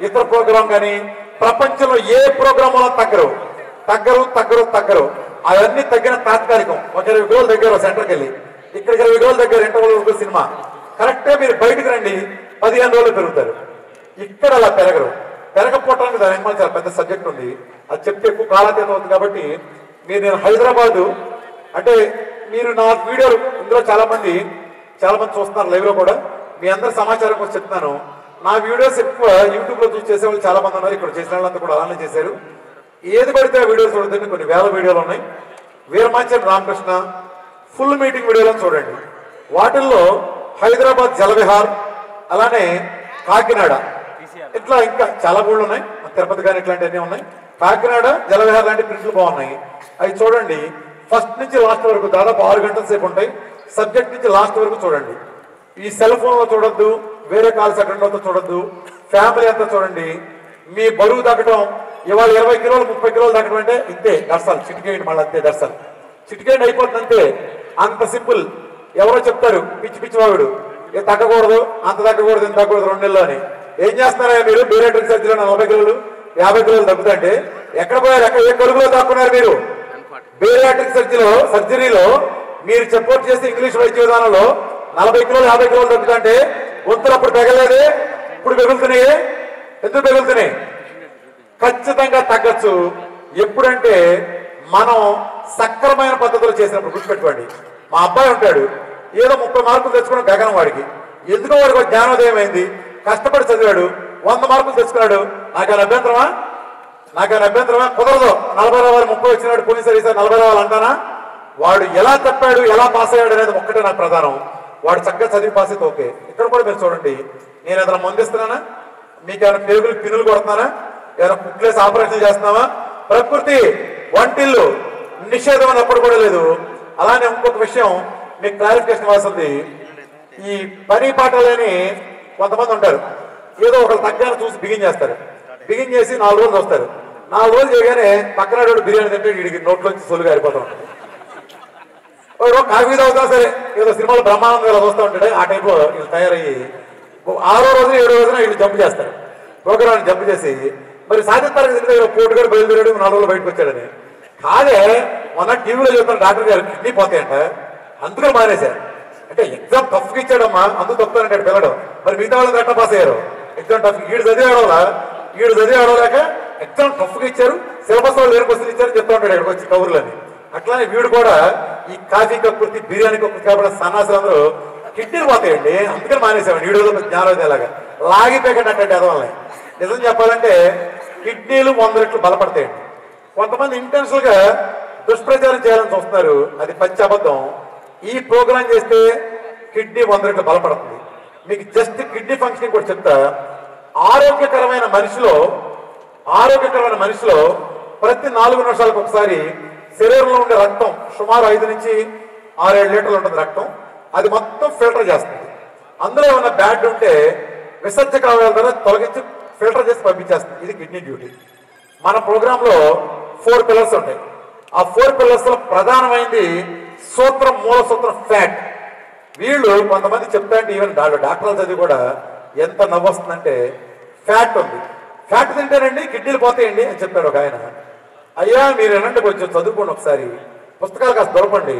ఇతర ప్రోగ్రామ్ కానీ ప్రపంచంలో ఏ ప్రోగ్రామ్ మూలం తగ్గరు తగ్గరు తగ్గరు తగ్గరు అవన్నీ తగ్గిన తాత్కాలికం. ఒక ఇరవై గోల్ దగ్గర సెంటర్కి వెళ్ళి ఇక్కడ ఇరవై గోల్ దగ్గర ఇంటర్వల్ సినిమా కరెక్ట్గా మీరు బయటకు రండి, పదిహేను రోజులు పెరుగుతారు. ఇక్కడ అలా పెరగరు. పెరగపోవటానికి దాని మీద చాలా పెద్ద సబ్జెక్ట్ ఉంది, అది చెప్తే ఎక్కువ కాలాతీతం అవుతుంది. కాబట్టి మీరు నేను హైదరాబాదు అంటే మీరు నా వీడియోలు ఇందులో చాలామంది చాలామంది చూస్తున్నారు లైవ్లో కూడా, మీ అందరి సమాచారం కోసం చెప్తున్నాను. నా వీడియోస్ ఎక్కువ యూట్యూబ్లో చూసి చేసేవాళ్ళు చాలామంది ఉన్నారు, ఇక్కడ చేసిన వాళ్ళంతా కూడా అలానే చేశారు. ఏది పడితే వీడియోస్ చూడండి, కొన్ని వేల వీడియోలు ఉన్నాయి. వీరమాచం రామకృష్ణ ఫుల్ మీటింగ్ వీడియోలను చూడండి. వాటిల్లో హైదరాబాద్ జలవిహార్ అలానే కాకినాడ ఇట్లా ఇంకా చాలా ఊళ్ళు ఉన్నాయి, తిరుపతి కానీ ఇట్లాంటివన్నీ ఉన్నాయి. కాకినాడ జలవిహార్ లాంటి ప్రింట్లు బాగున్నాయి, అవి చూడండి. ఫస్ట్ నుంచి లాస్ట్ వరకు దాదాపు ఆరు గంటల సేపు ఉంటాయి. సబ్జెక్ట్ నుంచి లాస్ట్ వరకు చూడండి. ఈ సెల్ ఫోన్లో చూడొద్దు, వేరే కాల్స్ అటెండర్తో చూడొద్దు, ఫ్యామిలీ అంతా చూడండి. మీ బరువు తగ్గడం ఇవాళ ఇరవై కిలోలు ముప్పై కిలోలు తగ్గడం అంటే ఇంతే దర్శనం, చిటికేయండి మళ్ళీ అంతే దర్శనం, చిటికేయండి అయిపోతుంది అంతే, అంత సింపుల్. ఎవరో చెప్తారు పిచ్చి పిచ్చి వాడు, ఏ తగ్గకూడదు, అంత తగ్గకూడదు, ఇంత తగ్గకూడదు రెండు నెలలు అని. ఏం చేస్తున్నారా మీరు? బీరేటర్ సర్జీలో నలభై కిలోలు యాభై కిలోలు తగ్గుతాంటే ఎక్కడ పోయారు? ఎక్కడ ఏ కలుగులో దాక్కున్నారు మీరు? బీరియాట్రిక్ సర్జరీలో సర్జరీలో మీరు సపోర్ట్ చేసే ఇంగ్లీష్ వైద్య విధానంలో నలభై కిలోలు యాభై కిలోలు తగ్గుతుంటే వంతులు అప్పుడు పెగలేదు, ఇప్పుడు పెగులుతున్నాయి. ఎందుకు పెగులుతున్నాయి? ఖచ్చితంగా తగ్గచ్చు. ఎప్పుడంటే మనం సక్రమైన పద్ధతిలో చేసినప్పుడు. గుర్తుపెట్టుకోండి, మా అబ్బాయి ఉంటాడు, ఏదో ముప్పై మార్కులు తెచ్చుకున్న గగనం వాడికి. ఎందుకో వాడికి జ్ఞానోదయం అయింది, కష్టపడి చదివాడు, వంద మార్కులు తెచ్చుకున్నాడు. నాకేమైనా అభ్యంతరమా? నాకేమైనా అభ్యంతరమా? కుదరదు. నలభై రావాలి, ముప్పై వచ్చినాడు, పోయినసారి ఈసారి నలభై రావాలి అంటానా? వాడు ఎలా తప్పాడు, ఎలా పాస్ అయ్యాడు అనేది ఒక్కటే నాకు ప్రధానం. వాడు చక్కగా చదివి పాస్ అయితే ఓకే. ఇక్కడ కూడా మీరు చూడండి, నేను ఏదైనా మందిస్తున్నానా, మీకు ఏమైనా పేగులు పిన్నులు కొడుతున్నానా, ఏదైనా కుక్లేసి ఆపరేషన్ చేస్తున్నావా? ప్రకృతి వంటిల్లు నిషేధం అన్నప్పుడు కూడా లేదు. అలానే ఇంకొక విషయం మీకు క్లారిఫికేషన్ వస్తుంది. ఈ పని పాటలని కొంతమంది ఉంటారు, ఏదో ఒకరు తగ్గాన్ని చూసి బిగిన్ చేస్తారు, బిగిన్ చేసి నాలుగు రోజులు వస్తారు. నాలుగు రోజులు చేయగానే పక్కన బిర్యానీ తింటే వీడికి నోట్లోంచి సొలుగా ఆరిపోతూ ఉంటాడు. కాఫీ తాగుతా సరే, ఏదో సినిమాలో బ్రహ్మానందం ఇలా చూస్తూ ఉంటాడు. ఆ టైంలో వీళ్ళు తయారయ్యి ఆరో రోజున ఏడో రోజున వీళ్ళు జంప్ చేస్తారు, ప్రోగ్రామ్ జంప్ చేసి మరి సాధిస్తారు. పోటుగాడు బయలుదేరాడు, నాలుగు రోజులు బయటకు వచ్చాడని కాదే. మొన్న టీవీలో చెప్తాను, డాక్టర్ గారు కిడ్నీ పోతాయంట, అందుకని మానేశారు. అంటే ఎగ్జామ్ టఫ్గా ఇచ్చాడమ్మా, అందుకు తప్పుతానంటాడు పిల్లడు. మరి మిగతా వాళ్ళు గట్ట పాస్ అయ్యారు ఎగ్జామ్ టఫ్. వీడు చదివే ఆడవాళ్ళ, వీడు చదివే ఆడవలేక ఎగ్జామ్ టఫ్గా ఇచ్చారు, సిలబస్ వాళ్ళు వేరే వస్తువులు ఇచ్చారని చెప్తా ఉంటాడు ఇక్కడికి వచ్చి కబుర్లని. అట్లానే వీడు కూడా ఈ కాఫీ కక్కుర్తి, బిర్యానీ కక్కుర్తి కాబట్టి సన్నాసులు అందరూ కిడ్నీలు పోతాయండి, అందుకని మానేసామండి. వీడియోలో జ్ఞానం లాగా లాగిపోయాకంటే అదే వాళ్ళని నిజం చెప్పాలంటే కిడ్నీలు వంద రెట్లు బలపడతాయండి. కొంతమంది ఇంటెన్షనల్ గా దుష్ప్రచారం చేయాలని చూస్తున్నారు, అది పచ్చి అబద్ధం. ఈ ప్రోగ్రాం చేస్తే కిడ్నీ వంద రెట్లు బలపడుతుంది. మీకు జస్ట్ కిడ్నీ ఫంక్షన్ కూడా చెప్తా. ఆరోగ్యకరమైన మనిషిలో ఆరోగ్యకరమైన మనిషిలో ప్రతి నాలుగు నిమిషాలకు ఒకసారి శరీరంలో ఉండే రక్తం సుమారు ఐదు నుంచి ఆరేడు లీటర్లు ఉంటుంది రక్తం. అది మొత్తం ఫిల్టర్ చేస్తుంది. అందులో ఉన్న బ్యాడ్ ఉంటే విసర్జక అవయాల ద్వారా తొలగించి ఫిల్టర్ చేసి పంపించేస్తుంది. ఇది కిడ్నీ డ్యూటీ. మన ప్రోగ్రాంలో ఫోర్ పిల్లర్స్ ఉంటాయి. ఆ ఫోర్ పిల్లర్స్ లో ప్రధానమైనది సూత్రం, మూల సూత్రం ఫ్యాట్. వీళ్ళు కొంతమంది చెప్తారంటే ఈవెన్ వాళ్ళు డాక్టర్లు చదివి కూడా ఎంత నవ్వు వస్తుందంటే ఫ్యాట్ ఉంది, ఫ్యాట్ తింటేనండి కిడ్నీలు పోతాయండి అని చెప్పారు ఒక ఆయన. అయ్యా మీరు ఏనండి కొంచెం చదువుకోండి, ఒకసారి పుస్తకాలు కాస్త దొరకండి.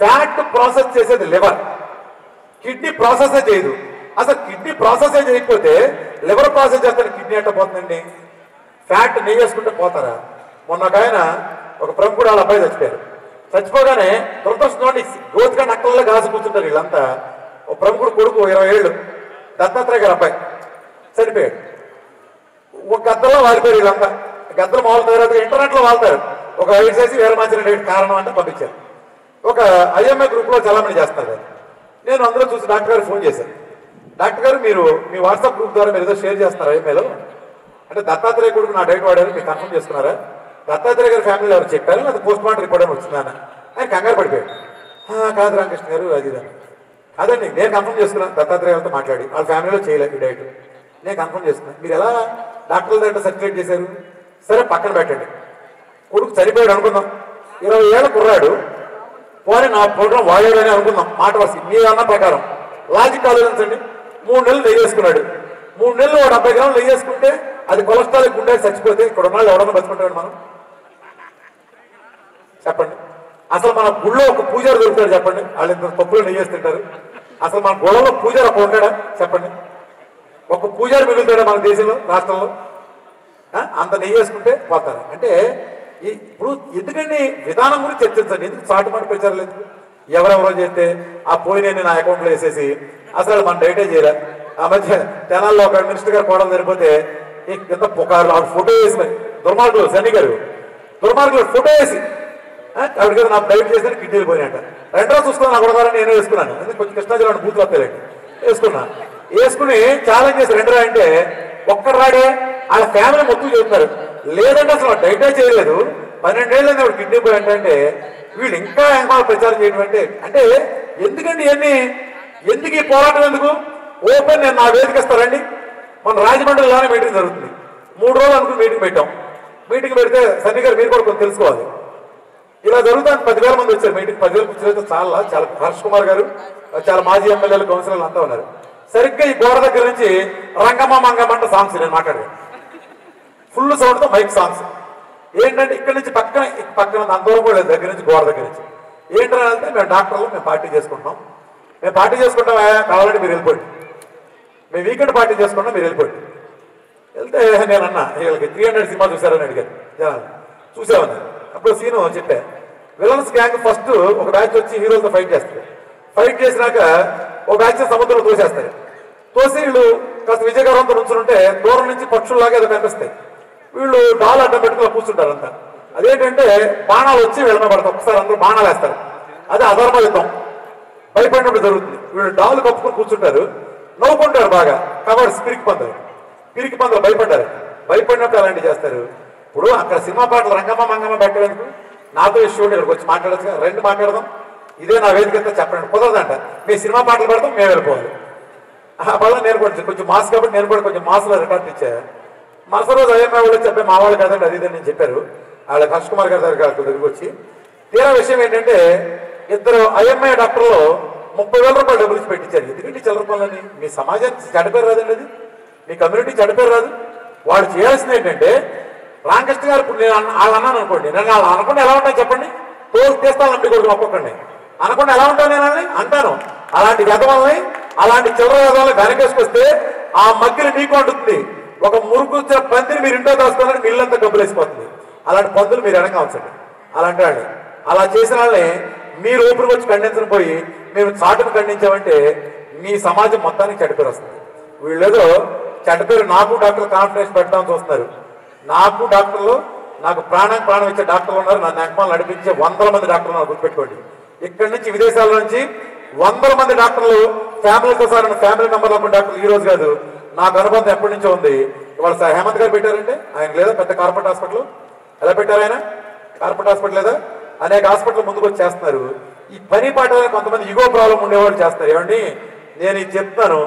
ఫ్యాట్ ప్రాసెస్ చేసేది లివర్, కిడ్నీ ప్రాసెసే చేయదు. అసలు కిడ్నీ ప్రాసెసే చేయకపోతే లివర్ ప్రాసెస్ చేస్తాను కిడ్నీ అంటే పోతుందండి. ఫ్యాట్ నెయ్యి వేసుకుంటే పోతారా? మొన్న ఒక ఆయన ఒక ప్రముఖుడు వాళ్ళ అబ్బాయి చచ్చిపోయారు. చచ్చిపోగానే దురదృష్టండి గోతుగా నక్కల్లో కాసి కూర్చుంటారు వీళ్ళంతా. ఒక ప్రముఖుడు కొడుకు ఇరవై ఏళ్ళు దత్తాత్రేయ గారు అబ్బాయి చనిపోయాడు. ఒక గద్దల్లో వాడిపోయారు వీళ్ళంతా. గద్దలు మాలుతారు, ఇంటర్నెట్లో వాళ్తారు. ఒక రైట్ చేసి వేరే మంచి రైట్ కారణం అంటే పంపించారు. ఒక ఐఎంఐ గ్రూప్లో చలామణి చేస్తారు. నేను అందులో చూసి డాక్టర్ గారు ఫోన్ చేశాను. డాక్టర్ గారు మీరు మీ వాట్సాప్ గ్రూప్ ద్వారా మీరు ఏదో షేర్ చేస్తున్నారు ఐఎంఐలో అంటే దత్తాత్రేయ కొడుకు నా డైట్ వాడారు మీరు కన్ఫర్మ్ చేస్తున్నారా? దత్తాత్రేయ గారి ఫ్యామిలీలో ఎవరు చెప్పారు? అది పోస్ట్ మార్టం రిపోర్ట్ అని వచ్చిందాన్ని ఆయన కంగారు పడిపోయాడు. కాదు రామకృష్ణ గారు అది దాన్ని అదండి నేను కన్ఫర్మ్ చేసుకున్నాను. దత్తాత్రేయ గారితో మాట్లాడి వాళ్ళ ఫ్యామిలీలో చేయలేదు ఈ డైట్ నేను కన్ఫర్మ్ చేసుకున్నాను. మీరు ఎలా డాక్టర్ల దగ్గర సర్టిఫికేట్ చేశారు? సరే పక్కన పెట్టండి, కొడుకు చనిపోయాడు అనుకుందాం. ఇరవై ఏళ్ళ కుర్రాడు పోనీ నా ప్రోగ్రాం వాడాడు అని అనుకుందాం. మాట వరుస మీరు అన్న ప్రకారం లాజిక్ ఆలోచించండి. మూడు నెలలు నెయ్యేసుకున్నాడు. మూడు నెలలు వాడు డెబ్బై గ్రాములు నెయ్యేసుకుంటే అది కొలెస్ట్రాల్ గుండె చచ్చిపోతే ఇక్కడ ఉన్న వాళ్ళు ఎవడన్నా బతుకుంటాడు? మనం చెప్పండి అసలు మన గుళ్ళో ఒక పూజారు దొరుకుతాడు చెప్పండి, వాళ్ళు ఇంత తప్పులు నెయ్యేస్తుంటారు. అసలు మన గుళ్ళలో పూజారు ఒక ఉంటాడా చెప్పండి? ఒక పూజారు మిగులుతాడా మన దేశంలో రాష్ట్రంలో? అంత నెయ్యేసుకుంటే పోతారు అంటే ఇప్పుడు ఎందుకండి విధానం గురించి చర్చించండి. ఎందుకు చాటుమాట ప్రచారం లేదు? ఎవరెవరో చేస్తే ఆ పోయినని నా అకౌంట్లో వేసేసి అసలు మన డైటే చేయరా? ఆ మధ్య తెనాల్లో ఒక మినిస్టర్ గారు పోవడం జరిపోతే ఎంత పుకారు, ఆవిడ ఫోటో వేసి మరి దుర్మార్గులు సన్ని గారు దుర్మార్గులు ఫోటో వేసి ఆవిడ కదా నా డైట్ చేసి కిడ్నీలు పోయినట్ట రెండో చూసుకున్నా నా కూడా నేను వేసుకున్నాను. ఎందుకు కొంచెం కృష్ణాజీలో బూతులు వస్తాయి వేసుకున్నా వేసుకుని ఛాలెంజ్ చేసి రెండరా అంటే ఒక్కడు రాడే వాళ్ళ ఫ్యామిలీ మొత్తం చెబుతున్నారు. లేదంటే అసలు డైటే చేయలేదు పన్నెండేళ్ళు ఆవిడ కిడ్నీ పోయి అంటే వీళ్ళు ఇంకా ఇంకా ప్రచారం చేయడం అంటే అంటే ఎందుకండి ఇవన్నీ? ఎందుకు ఈ పోరాటం? ఎందుకు ఓపెన్ నేను నా వేదికిస్తారండి. మన రాజమండ్రిలోనే మీటింగ్ జరుగుతుంది. మూడు రోజులు అనుకుని మీటింగ్ పెట్టాం. మీటింగ్ పెడితే సన్నీ గారు మీరు కూడా కొంచెం తెలుసుకోవాలి. ఇలా జరుగుతాను పదివేల మంది వచ్చారు మీటింగ్. పదివేల కూర్చుని చాలా చాలా హర్ష్ కుమార్ గారు చాలా మాజీ ఎమ్మెల్యేలు కౌన్సిలర్లు అంతా ఉన్నారు. సరిగ్గా ఈ గోడ దగ్గర నుంచి రంగమ్మ మంగమ్మ అంటే సాంగ్స్ నేను మాట్లాడాను ఫుల్ సౌండ్తో మైక్ సాంగ్స్. ఏంటంటే ఇక్కడ నుంచి పక్కన పక్కన అందరూ కూడా దగ్గర నుంచి గోడ దగ్గర నుంచి ఏంటని అంటే మేము డాక్టర్లు మేము పార్టీ చేసుకుంటాం మేము పార్టీ చేసుకుంటాం కావాలంటే మీరు వెళ్ళిపోండి, మేము వీకెండ్ పార్టీ చేసుకుంటాం మీరు వెళ్ళిపోండి. వెళ్తే నేను అన్నా వీళ్ళకి త్రీ హండ్రెడ్ సినిమా చూశారని అడిగారు జనాలు. చూసామన్నా అప్పుడు సీను చెప్పా విలన్స్ గ్యాంగ్ ఫస్ట్ ఒక బ్యాచ్ వచ్చి హీరోలతో ఫైట్ చేస్తారు. ఫైట్ చేసినాక ఒక బ్యాచ్ సముద్రంలో తోసేస్తారు. తోసి వీళ్ళు కాస్త విజయగర్వంతో నుంచుంటే దూరం నుంచి పక్షుల్లాగా ఏదో కనిపిస్తాయి. వీళ్ళు డాల్ అడ్డం పెట్టుకుని కూర్చుంటారు అంతా. అదేంటంటే బాణాలు వచ్చి వీళ్ళ పడతారు. ఒకసారి అందరూ బాణాలు వేస్తారు. అదే అధర్మ యుద్ధం భయపడినప్పుడు జరుగుతుంది. వీళ్ళు డాలు కప్పుకుని కూర్చుంటారు, నవ్వుకుంటారు బాగా కవర్స్ పిరికి పందరు పిరికి పందరు భయపడ్డారు. భయపడినప్పుడు అలాంటివి చేస్తారు. ఇప్పుడు అక్కడ సినిమా పాటలు రంగమ్మ మంగమ్మ పెట్టడానికి నాతో ఇష్యూ ఉంటే ఇక్కడికి వచ్చి మాట్లాడచ్చు, రెండు మాట్లాడదాం, ఇదే నా వేదికతో చెప్పండి. కుదరదంట మీ సినిమా పాటలు పెడతాం మేము వెళ్ళిపోవాలి. ఆ వల్ల నేను కూడా కొంచెం మాస్ కాబట్టి నేను కూడా కొంచెం మాస్లో రికార్డ్ ఇచ్చా. మరుసటి రోజు అయ్యమ్మ వాళ్ళు చెప్పే మా వాళ్ళు కదండి అది ఇదని నేను చెప్పారు. వాళ్ళ హర్ష్ కుమార్ గారి దగ్గర దగ్గరికి వచ్చి తీరా విషయం ఏంటంటే ఇద్దరు ఐఎంఐ డాక్టర్లో ముప్పై వేల రూపాయలు డబ్బులు ఇచ్చి పెట్టించారు. ఎందుకంటే చిల్లర పనులని మీ సమాజానికి చెడపేరు రాదండి, అది మీ కమ్యూనిటీ చెడపేరు రాదు. వాళ్ళు చేయాల్సింది ఏంటంటే రామకృష్ణ గారు ఇప్పుడు నేను వాళ్ళు అన్నాను అనుకోండి, నేను వాళ్ళు అనుకుంటే ఎలా ఉంటాను చెప్పండి, తోలు తీస్తాను అమ్మ కొడుకు ఒక్కొక్కడిని అనుకుంటే ఎలా ఉంటాను నేనని అంటాను. అలాంటి గతవాలని అలాంటి చిల్లర గతవాలని వెనకేసుకొస్తే ఆ మగ్గిని నీకు అంటుంది. ఒక మురుగు వచ్చిన పందిని మీరు ఇంట్లో దాస్తారని వీళ్ళంతా డబ్బులు వేసిపోతుంది. అలాంటి పందులు మీరు వెనక అవసరం అలాంటి వాళ్ళు అలా చేసిన వాళ్ళని మీరు ఊపిరికి వచ్చి ఖండించని పోయి మేము చాటును ఖండించామంటే మీ సమాజం మొత్తానికి చెడిపోయి వస్తుంది. వీళ్ళేదో చెడ్డ పేరు నాకు డాక్టర్ కాన్ఫరెన్స్ పెట్టడానికి వస్తున్నారు. నాకు డాక్టర్లు, నాకు ప్రాణానికి ప్రాణం ఇచ్చే డాక్టర్లు ఉన్నారు, నా నెగ్మాలు నడిపించే వందల మంది డాక్టర్లు ఉన్నారు. గుర్తుపెట్టుకోండి, ఇక్కడి నుంచి విదేశాల నుంచి వందల మంది డాక్టర్లు ఫ్యామిలీతో సార్ ఫ్యామిలీ మెంబర్లు ఉన్న డాక్టర్లు. ఈ రోజు కాదు, నాకు అనుబంధం ఎప్పటి నుంచో ఉంది. ఇవాళ హేమంత్ గారు పెట్టారంటే ఆయన లేదా పెద్ద కార్పొరేట్ హాస్పిటల్ ఎలా పెట్టారు, ఆయన కార్పొరేట్ హాస్పిటల్ లేదా అనేక హాస్పిటల్ ముందుకు వచ్చి చేస్తున్నారు. ఈ పని పాట కొంతమంది ఇగో ప్రాబ్లం ఉండేవాళ్ళు చేస్తారు. ఏమండి నేను ఇది చెప్తాను,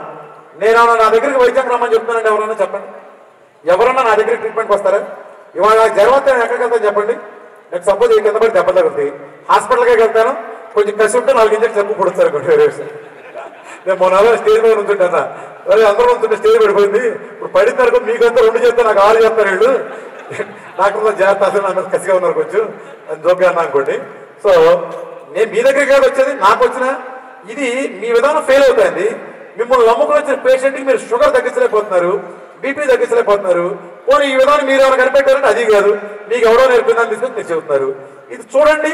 నేను నా దగ్గరికి వైద్యం రమ్మని చెప్తానండి, ఎవరన్నా చెప్పండి, ఎవరన్నా నా దగ్గర ట్రీట్మెంట్కి వస్తారా? ఇవాళ నాకు జ్వరం వస్తే నేను ఎక్కడికి వెళ్తాను చెప్పండి, నాకు సపోజ్ ఈ కింద పడి దెబ్బ తగ్గుతుంది, హాస్పిటల్కే వెళ్తాను, కొంచెం కసి ఉంటే నాలుగు ఇంజక్షన్ చెప్పు కొడుతారు. నేను మొన్న స్టేజ్ మీద ఉంటుంటాను, అందరూ ఉంటుంటే స్టేజ్ పడిపోయింది, ఇప్పుడు పడిన తర్వాత మీకంతా రెండు చేస్తారు, నాకు ఆరు చేస్తారు, వీళ్ళు నాకు జాగ్రత్త అసలు నాకు కసిగా ఉన్నారు కొంచెం అని జోగ్గా అన్నా అనుకోండి. సో నేను మీ దగ్గరికి కాదు వచ్చేది, నాకు వచ్చిన ఇది మీ విధానం ఫెయిల్ అవుతాయండి. మిమ్మల్ని నమ్ముకుని వచ్చిన పేషెంట్కి మీరు షుగర్ తగ్గించలేకపోతున్నారు, బీపీ తగ్గించలేకపోతున్నారు. పోనీ ఈ విధానం మీరు ఎవరు కనిపెట్టారంటే అది కాదు, మీకు ఎవరో నేర్పిందని తీసుకొని మీరు చెబుతున్నారు. ఇది చూడండి,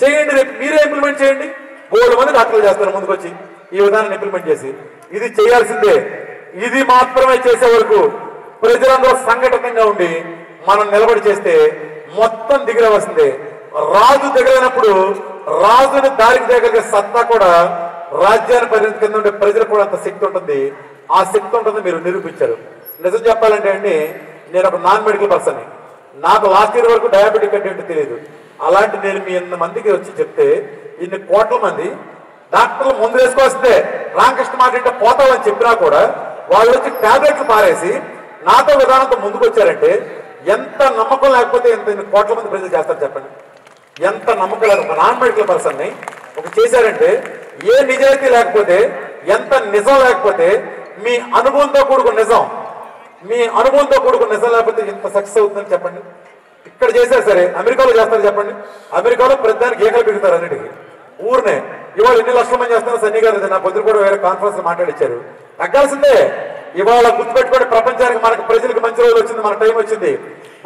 చేయండి, రేపు మీరే ఇంప్లిమెంట్ చేయండి. మూడు మంది డాక్టర్లు చేస్తారు ముందుకు వచ్చి ఈ విధానాన్ని ఇంప్లిమెంట్ చేసి. ఇది చేయాల్సిందే, ఇది మాత్రమే చేసే వరకు ప్రజలందరూ సంఘటితంగా ఉండి మనం నిలబడి చేస్తే మొత్తం దిగిరవలసిందే. రాజు దిగలేనప్పుడు రాజుని దారికి దిగలిగే సత్తా కూడా రాజ్యాన్ని పరిణతి కింద ఉండే ప్రజలకు కూడా అంత శక్తి ఉంటుంది, ఆ శక్తి ఉంటుంది మీరు నిరూపించారు. నిజం చెప్పాలంటే అండి, నేను ఒక నాన్ మెడికల్ పర్సన్, నాకు లాస్ట్ ఇయర్ వరకు డయాబెటిక్ అంటే ఏంటో తెలియదు. అలాంటి నేను మీ ఇన్ని మందికి వచ్చి చెప్తే ఇన్ని కోట్ల మంది డాక్టర్లు ముందు వేసుకోవస్తే రామకృష్ణ మాట అంటే పోతామని చెప్పినా కూడా వాళ్ళు వచ్చి టాబ్లెట్లు పారేసి నాతో విధానంతో ముందుకు వచ్చారంటే ఎంత నమ్మకం లేకపోతే ఎంత ఇన్ని కోట్ల మంది ప్రజలు చేస్తారు చెప్పండి. ఎంత నమ్మకం లేదు, ఒక నాన్ మెడికల్ పర్సన్ని ఒక చేశారంటే ఏ నిజాయితీ లేకపోతే, ఎంత నిజం లేకపోతే, మీ అనుభవంతో కూడుకున్న నిజం, మీ అనుభవంతో కూడుకున్న నిజం లేకపోతే ఇంత సక్సెస్ అవుతుందని చెప్పండి. ఇక్కడ చేశారు సరే, అమెరికాలో చేస్తారు చెప్పండి, అమెరికాలో ప్రతిదానికి ఏకలు పెరుగుతారు అన్నిటికీ. ఊరినే ఇవాళ ఎన్ని లక్షల మంది చేస్తారు సన్నీ గారు, నా పొద్దున కూడా వేరే కాన్ఫరెన్స్ మాట్లాడిచ్చారు. తగ్గాల్సిందే, ఇవాళ గుర్తుపెట్టుకోండి, ప్రపంచానికి మనకు ప్రజలకు మంచి రోజులు వచ్చింది, మన టైం వచ్చింది,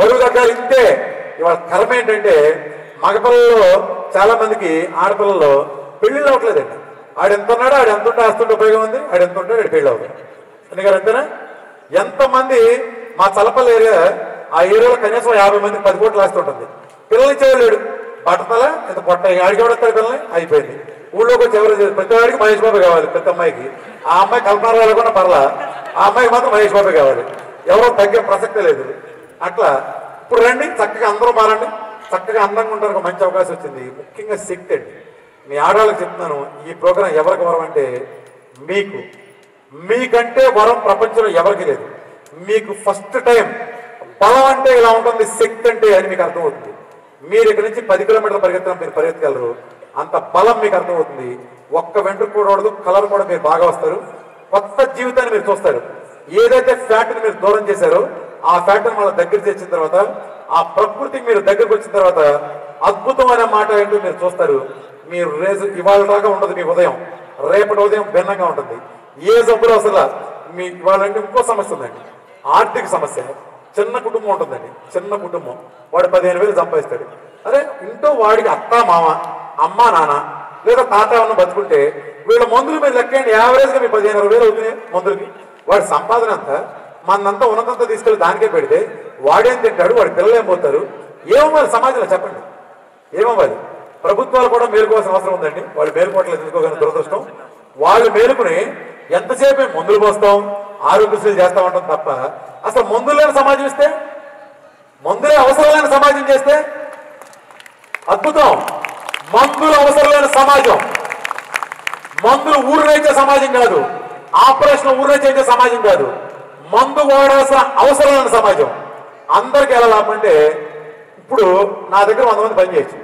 బరువు తగ్గాలి. ఇంతే ఇవాళ కర్మ ఏంటంటే మగపిల్లల్లో చాలా మందికి ఆడపిల్లల్లో పెళ్లిళ్ళు అవ్వట్లేదండి. ఆడెంతున్నాడు, ఆడు ఎంత ఉంటే ఆస్తుంటే ఉపయోగం ఉంది, ఆడు ఎంత ఉంటే ఆడు పెళ్ళి అవుతాడు అని గారు అంతేనా? ఎంతమంది మా చలపల్లి ఏరియా, ఆ ఏరియాలో కనీసం యాభై మందికి పది కోట్లు ఆస్తుంటుంది. పిల్లలు ఇచ్చేవాళ్ళు బట్టతల ఇంత పొట్ట ఆడికి ఎవడతాడు పిల్లల్ని, అయిపోయింది. ఊళ్ళోకి వచ్చి ఎవరు ప్రతి వాడికి మహేష్ బాబు కావాలి, ప్రతి అమ్మాయికి. ఆ అమ్మాయి కల్పనారాలు కూడా పర్లా, ఆ అమ్మాయికి మాత్రం మహేష్ బాబు కావాలి, ఎవరో తగ్గే ప్రసక్తే లేదు. అట్లా ఇప్పుడు రండి, చక్కగా అందరూ మారండి, చక్కగా అందంగా ఉండడానికి మంచి అవకాశం వచ్చింది. ముఖ్యంగా శక్తి అండి. మీ ఆడవాళ్ళకి చెప్తున్నాను, ఈ ప్రోగ్రాం ఎవరికి వరం అంటే మీకు, మీకంటే వరం ప్రపంచంలో ఎవరికి లేదు. మీకు ఫస్ట్ టైం బలం అంటే ఇలా ఉంటుంది, శక్తి అంటే అని మీకు అర్థమవుతుంది. మీరు ఇక్కడ నుంచి పది కిలోమీటర్లు పరిగెత్తడం మీరు పరిగెత్తగలరు, అంత బలం మీకు అర్థమవుతుంది. ఒక్క వెంట్రుక కూడా ఉండదు, కలర్ కూడా మీరు బాగా వస్తారు, కొత్త జీవితాన్ని మీరు చూస్తారు. ఏదైతే ఫ్యాట్ని మీరు దూరం చేశారో ఆ ఫ్యాట్ని మన దగ్గర తెచ్చిన తర్వాత, ఆ ప్రకృతికి మీరు దగ్గరకు వచ్చిన తర్వాత అద్భుతమైన మాట ఏంటో మీరు చూస్తారు. మీరు రేజు ఇవాళ లాగా ఉండదు, మీ ఉదయం రేపటి ఉదయం భిన్నంగా ఉంటుంది. ఏ జబ్బులు అసలు మీ ఇవాళ అంటే ఇంకో సమస్య ఉందండి, ఆర్థిక సమస్య. చిన్న కుటుంబం ఉంటుందండి, చిన్న కుటుంబం, వాడు పదిహేను వేలు సంపాదిస్తాడు. అరే ఇంట్లో వాడికి అత్త మామ, అమ్మ నాన్న లేదా తాత ఉన్న బతుకుంటే వీళ్ళ మందులు మీరు లెక్కండి, యావరేజ్గా మీ పదిహేను వేలు అవుతుంది మందులకి. వాడి సంపాదన అంతా మనంతా ఉన్నతంతా తీసుకెళ్ళి దానికే పెడితే వాడేం తింటాడు, వాడి పిల్లలు ఏం పోతారు, ఏమవ్వాలి సమాజంలో చెప్పండి, ఏమవ్వాలి? ప్రభుత్వాలు కూడా మేలుకోవాల్సిన అవసరం ఉందండి, వాళ్ళు మేలుకోవట్లేదు ఎందుకోగానే దురదృష్టం. వాళ్ళు మేలుకుని ఎంతసేపు మందులు పోస్తాం, ఆరోగ్యశీలు చేస్తూ ఉంటాం తప్ప అసలు మందులు లేని సమాజం ఇస్తే, మందులే అవసరం లేని సమాజం చేస్తే అద్భుతం. మందులు అవసరం లేని సమాజం, మందులు ఊరినేచ్చే సమాజం కాదు, ఆపరేషన్ ఊరినేచ్చే సమాజం కాదు, మందు వాడాల్సిన అవసరం లేని సమాజం. అందరికీ ఎలా లాభం అంటే, ఇప్పుడు నా దగ్గర వంద మంది పనిచేయచ్చు,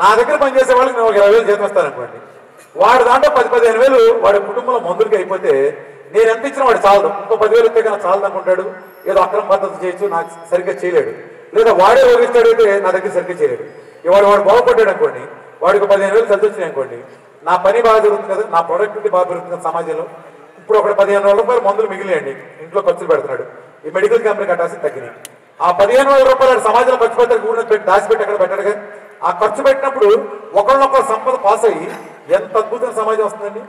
నా దగ్గర పనిచేసే వాళ్ళకి నేను ఒక ఇరవై వేలు జీతం ఇస్తాననుకోండి, వాడు దాంట్లో పది పదిహేను వేలు వాడి కుటుంబంలో మందులకి అయిపోతే నేను ఎంత ఇచ్చినా వాడు చాలదు, ఇంకో పదివేలు వస్తే కానీ చాలదు అనుకుంటాడు, ఏదో అక్రమ పద్ధతి చేయొచ్చు, నాకు సరిగ్గా చేయలేడు, లేదా వాడే రోగిస్తాడు అయితే నా దగ్గర సరిగ్గా చేయలేడు. ఇవాడు వాడు బాగుపడ్డాడు అనుకోండి, వాడికి పదిహేను వేలు కలిసి వచ్చినాయి అనుకోండి, నా పని బాగా జరుగుతుంది కదా, నా ప్రొడక్టివిటీ బాగా పెరుగుతుంది కదా సమాజంలో. ఇప్పుడు ఒక పదిహేను వేల రూపాయలు మందులు మిగిలియండి, ఇంట్లో ఖర్చులు పెడుతున్నాడు, ఈ మెడికల్ క్యాంప్ని కట్టాల్సి తగ్గినాయి. ఆ పదిహేను వేల రూపాయలు సమాజంలో ఖర్చు పెడతారు, ఊరిని పెట్టి దాచిపెట్టి అక్కడ పెట్టాడు కదా, ఆ ఖర్చు పెట్టినప్పుడు ఒకళ్ళొకరు సంపద పాస్ అయ్యి ఎంత అద్భుతమైన సమాజం వస్తుందండి.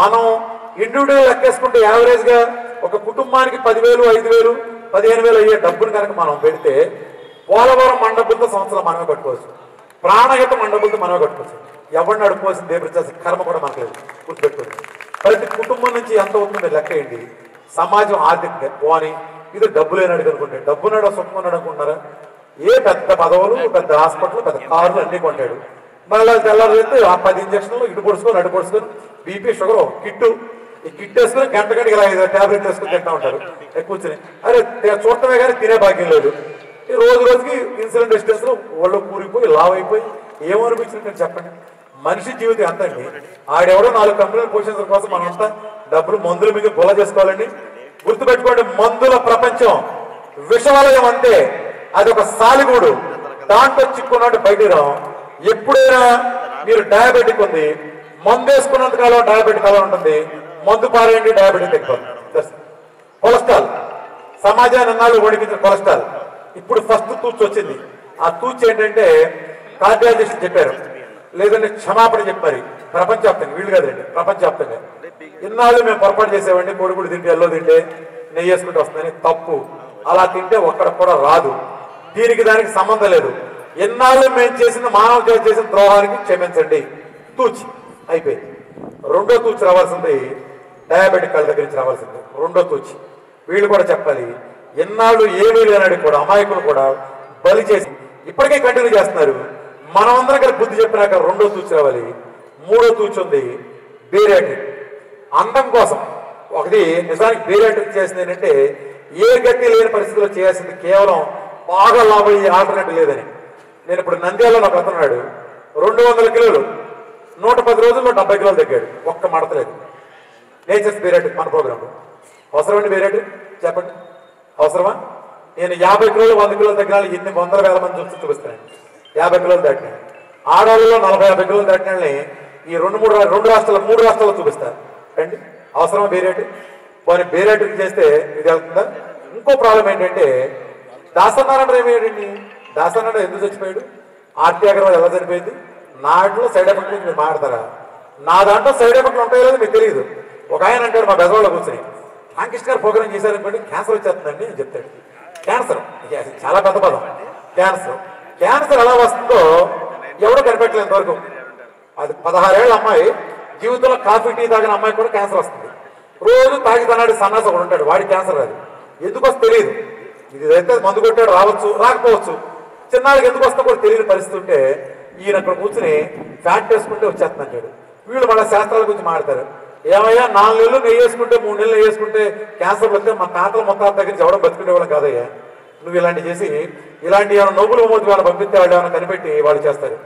మనం ఇండివిజువల్ లెక్కేసుకుంటే యావరేజ్గా ఒక కుటుంబానికి పదివేలు ఐదు వేలు పదిహేను వేలు అయ్యే డబ్బును కనుక మనం పెడితే పోలవరం మండపంతో సంవత్సరం మనమే కట్టుకోవచ్చు, ప్రాణహిత మండపంతో మనమే కట్టుకోవచ్చు. ఎవరిని అడుకోవాల్సిన దేవుడు చేసే కర్మ కూడా మనకు లేదు. గుర్తుపెట్టుకోండి, ప్రతి కుటుంబం నుంచి ఎంత అవుతుందో లెక్క ఏంటి. సమాజం ఆర్థికంగా పోని ఇది డబ్బు లేనాడు అనుకుంటే డబ్బున్నాడో సుఖం ఉన్నాడు అనుకుంటున్నారా? ఏ పెద్ద పదవులు, పెద్ద హాస్పిటల్, పెద్ద కార్లు అన్నీ కొంటాడు. మళ్ళీ తెల్లారు అయితే ఆ పది ఇంజక్షన్లు ఇటు పొడుచుకొని అటు పొడుచుకొని బీపీ షుగర్ కిట్టు ఈ కిట్ వేసుకుని గంట గంటకి ఇలా ట్యాబ్లెట్ వేసుకుని తింటా ఉంటారు కూర్చొని. అరే చూడటమే కానీ తినే భాగ్యం లేదు. ఈ రోజు రోజుకి ఇన్సులిన్ రెసిస్టెన్స్ ఒళ్ళు కూరిపోయి లావ్ అయిపోయి ఏమనిపించింది చెప్పండి. మనిషి జీవితం ఎంత అండి? ఆడెవడో నాలుగు కంపెనీల పొజిషన్స్ కోసం మనం అంతా డబ్బులు మందుల మీద గొల చేసుకోవాలండి. గుర్తుపెట్టుకోండి, మందుల ప్రపంచం విషవలయం అంటే అది ఒక సాలిగూడు, దాంట్లో చిక్కున్నాడు బయట రావు. ఎప్పుడైనా మీరు డయాబెటిక్ ఉంది మందు వేసుకున్నంత కాలం డయాబెటిక్ అలా ఉంటుంది, మందు పారేయండి డయాబెటిక్ ఎక్కువ. కొలెస్ట్రాల్ సమాజాన్ని అన్నాళ్ళు వణికించిన కొలెస్ట్రాల్ ఇప్పుడు ఫస్ట్ తూచి వచ్చింది. ఆ తూచి ఏంటంటే కార్డియాలజిస్ట్ చెప్పారు, లేదంటే క్షమాపణ చెప్పారు ప్రపంచవ్యాప్తంగా. వీళ్ళు కాదండి ప్రపంచవ్యాప్తంగా. ఇన్నాళ్ళు మేము పొరపాటు చేసేవాడిని, కోడిగుడ్డు తింటే ఎల్లో తింటే నెయ్యి వేసుకుంటూ వస్తుందని తప్పు. అలా తింటే ఒక్కడ కూడా రాదు, దీనికి దానికి సంబంధం లేదు. ఇన్నాళ్ళు మేము చేసిన మానవ చేసిన ద్రోహానికి క్షమించండి. తూచి అయిపోయింది. రెండో తూచి రావాల్సింది డయాబెటిక్ వాళ్ళ దగ్గర నుంచి రావాల్సింది రెండో తూచి. వీళ్ళు కూడా చెప్పాలి, ఎన్నాళ్ళు ఏమీ లేనాడు కూడా అమాయకులు కూడా బలి చేసి ఇప్పటికే కంటిన్యూ చేస్తున్నారు. మనం అందరం కలిసి బుద్ధి చెప్పినాక రెండో తూచి రావాలి. మూడో తూచి ఉంది బేరియాట్రిక్, అందం కోసం ఒకటి. నిజానికి బేరియాట్రిక్ చేసింది ఏంటంటే ఏ గట్టి లేని పరిస్థితిలో చేయాల్సింది, కేవలం బాగా లాభం అయ్యే ఆల్టర్నేటివ్ లేదని. నేను ఇప్పుడు నంద్యాలలో నాకు అతన్నాడు, రెండు వందల కిలోలు నూట పది రోజుల్లో డెబ్బై కిలోలు తగ్గాడు, ఒక్క మడతలేదు. నేచర్స్ బేరియాట్రిక్ మన ప్రోగ్రామ్ అవసరమండి. బేరియాట్రిక్ చెప్పండి అవసరమా? నేను యాభై కిలోలు వంద కిలోలు తగ్గినాను, ఎన్ని వందల వేల మంది చూసి చూపిస్తాను. యాభై కిలోలు దాటినాను ఆడవాళ్ళలో నలభై యాభై కిలోలు దాటినాలని ఈ రెండు మూడు రెండు రాష్ట్రాలు మూడు రాష్ట్రాలు చూపిస్తారు అండి. అవసరమా బేరియాట్రిక్? పోనీ బేరియాట్రిక్ చేస్తే ఇది వెళ్తుందా? ఇంకో ప్రాబ్లం ఏంటంటే దాసనారాయణ ఏమేంటండి, దాసనారాయణ ఎందుకు చచ్చిపోయాడు, ఆర్టీ అగర్వాల్ ఎలా చనిపోయింది? నాట్లో సైడ్ ఎఫెక్ట్ మీరు మాట్లాడతారా? నా దాంట్లో సైడ్ ఎఫెక్ట్లు ఉంటాయో లేదో మీకు తెలియదు. ఒక ఆయన అంటాడు మా బెజవాళ్ళు కూర్చొని, రామకృష్ణ గారు ప్రోగ్రామ్ చేశారనుకోండి క్యాన్సర్ వచ్చేస్తుందండి అని చెప్తాడు. క్యాన్సర్ చాలా పెద్ద పదం. క్యాన్సర్ క్యాన్సర్ ఎలా వస్తుందో ఎవడో కనిపెట్టలేంత వరకు. అది పదహారేళ్ళ అమ్మాయి జీవితంలో కాఫీ టీ తాగిన అమ్మాయి కూడా క్యాన్సర్ వస్తుంది. రోజు తాగి తనాడు సన్నాసి ఒకడు ఉంటాడు, వాడి క్యాన్సర్ అది ఎందుకు వస్తుంది తెలియదు. ఇది అయితే మందు కొట్టాడు రావచ్చు రాకపోవచ్చు. చిన్నాళ్ళకి ఎందుకు వస్తుందో కూడా తెలియని పరిస్థితి ఉంటే ఈయన అక్కడ కూర్చుని ఫ్యాట్ వేసుకుంటే వచ్చేస్తుంది అంటాడు. వీళ్ళు వాళ్ళ శాస్త్రాల గురించి మాట్లాడతారు. ఏమయ్యా నాలుగు నెలలు నెయ్యి వేసుకుంటే మూడు నెలలు వేసుకుంటే క్యాన్సర్ వస్తే మా తాతల మొత్తాల దగ్గర నుంచి ఎవడం బతుకునేవాళ్ళం కాదయ్యా, నువ్వు ఇలాంటి చేసి ఇలాంటి ఏమైనా నవ్వులు మోతి వాళ్ళు పంపిస్తే వాళ్ళు ఏమైనా కనిపెట్టి వాళ్ళు చేస్తారు.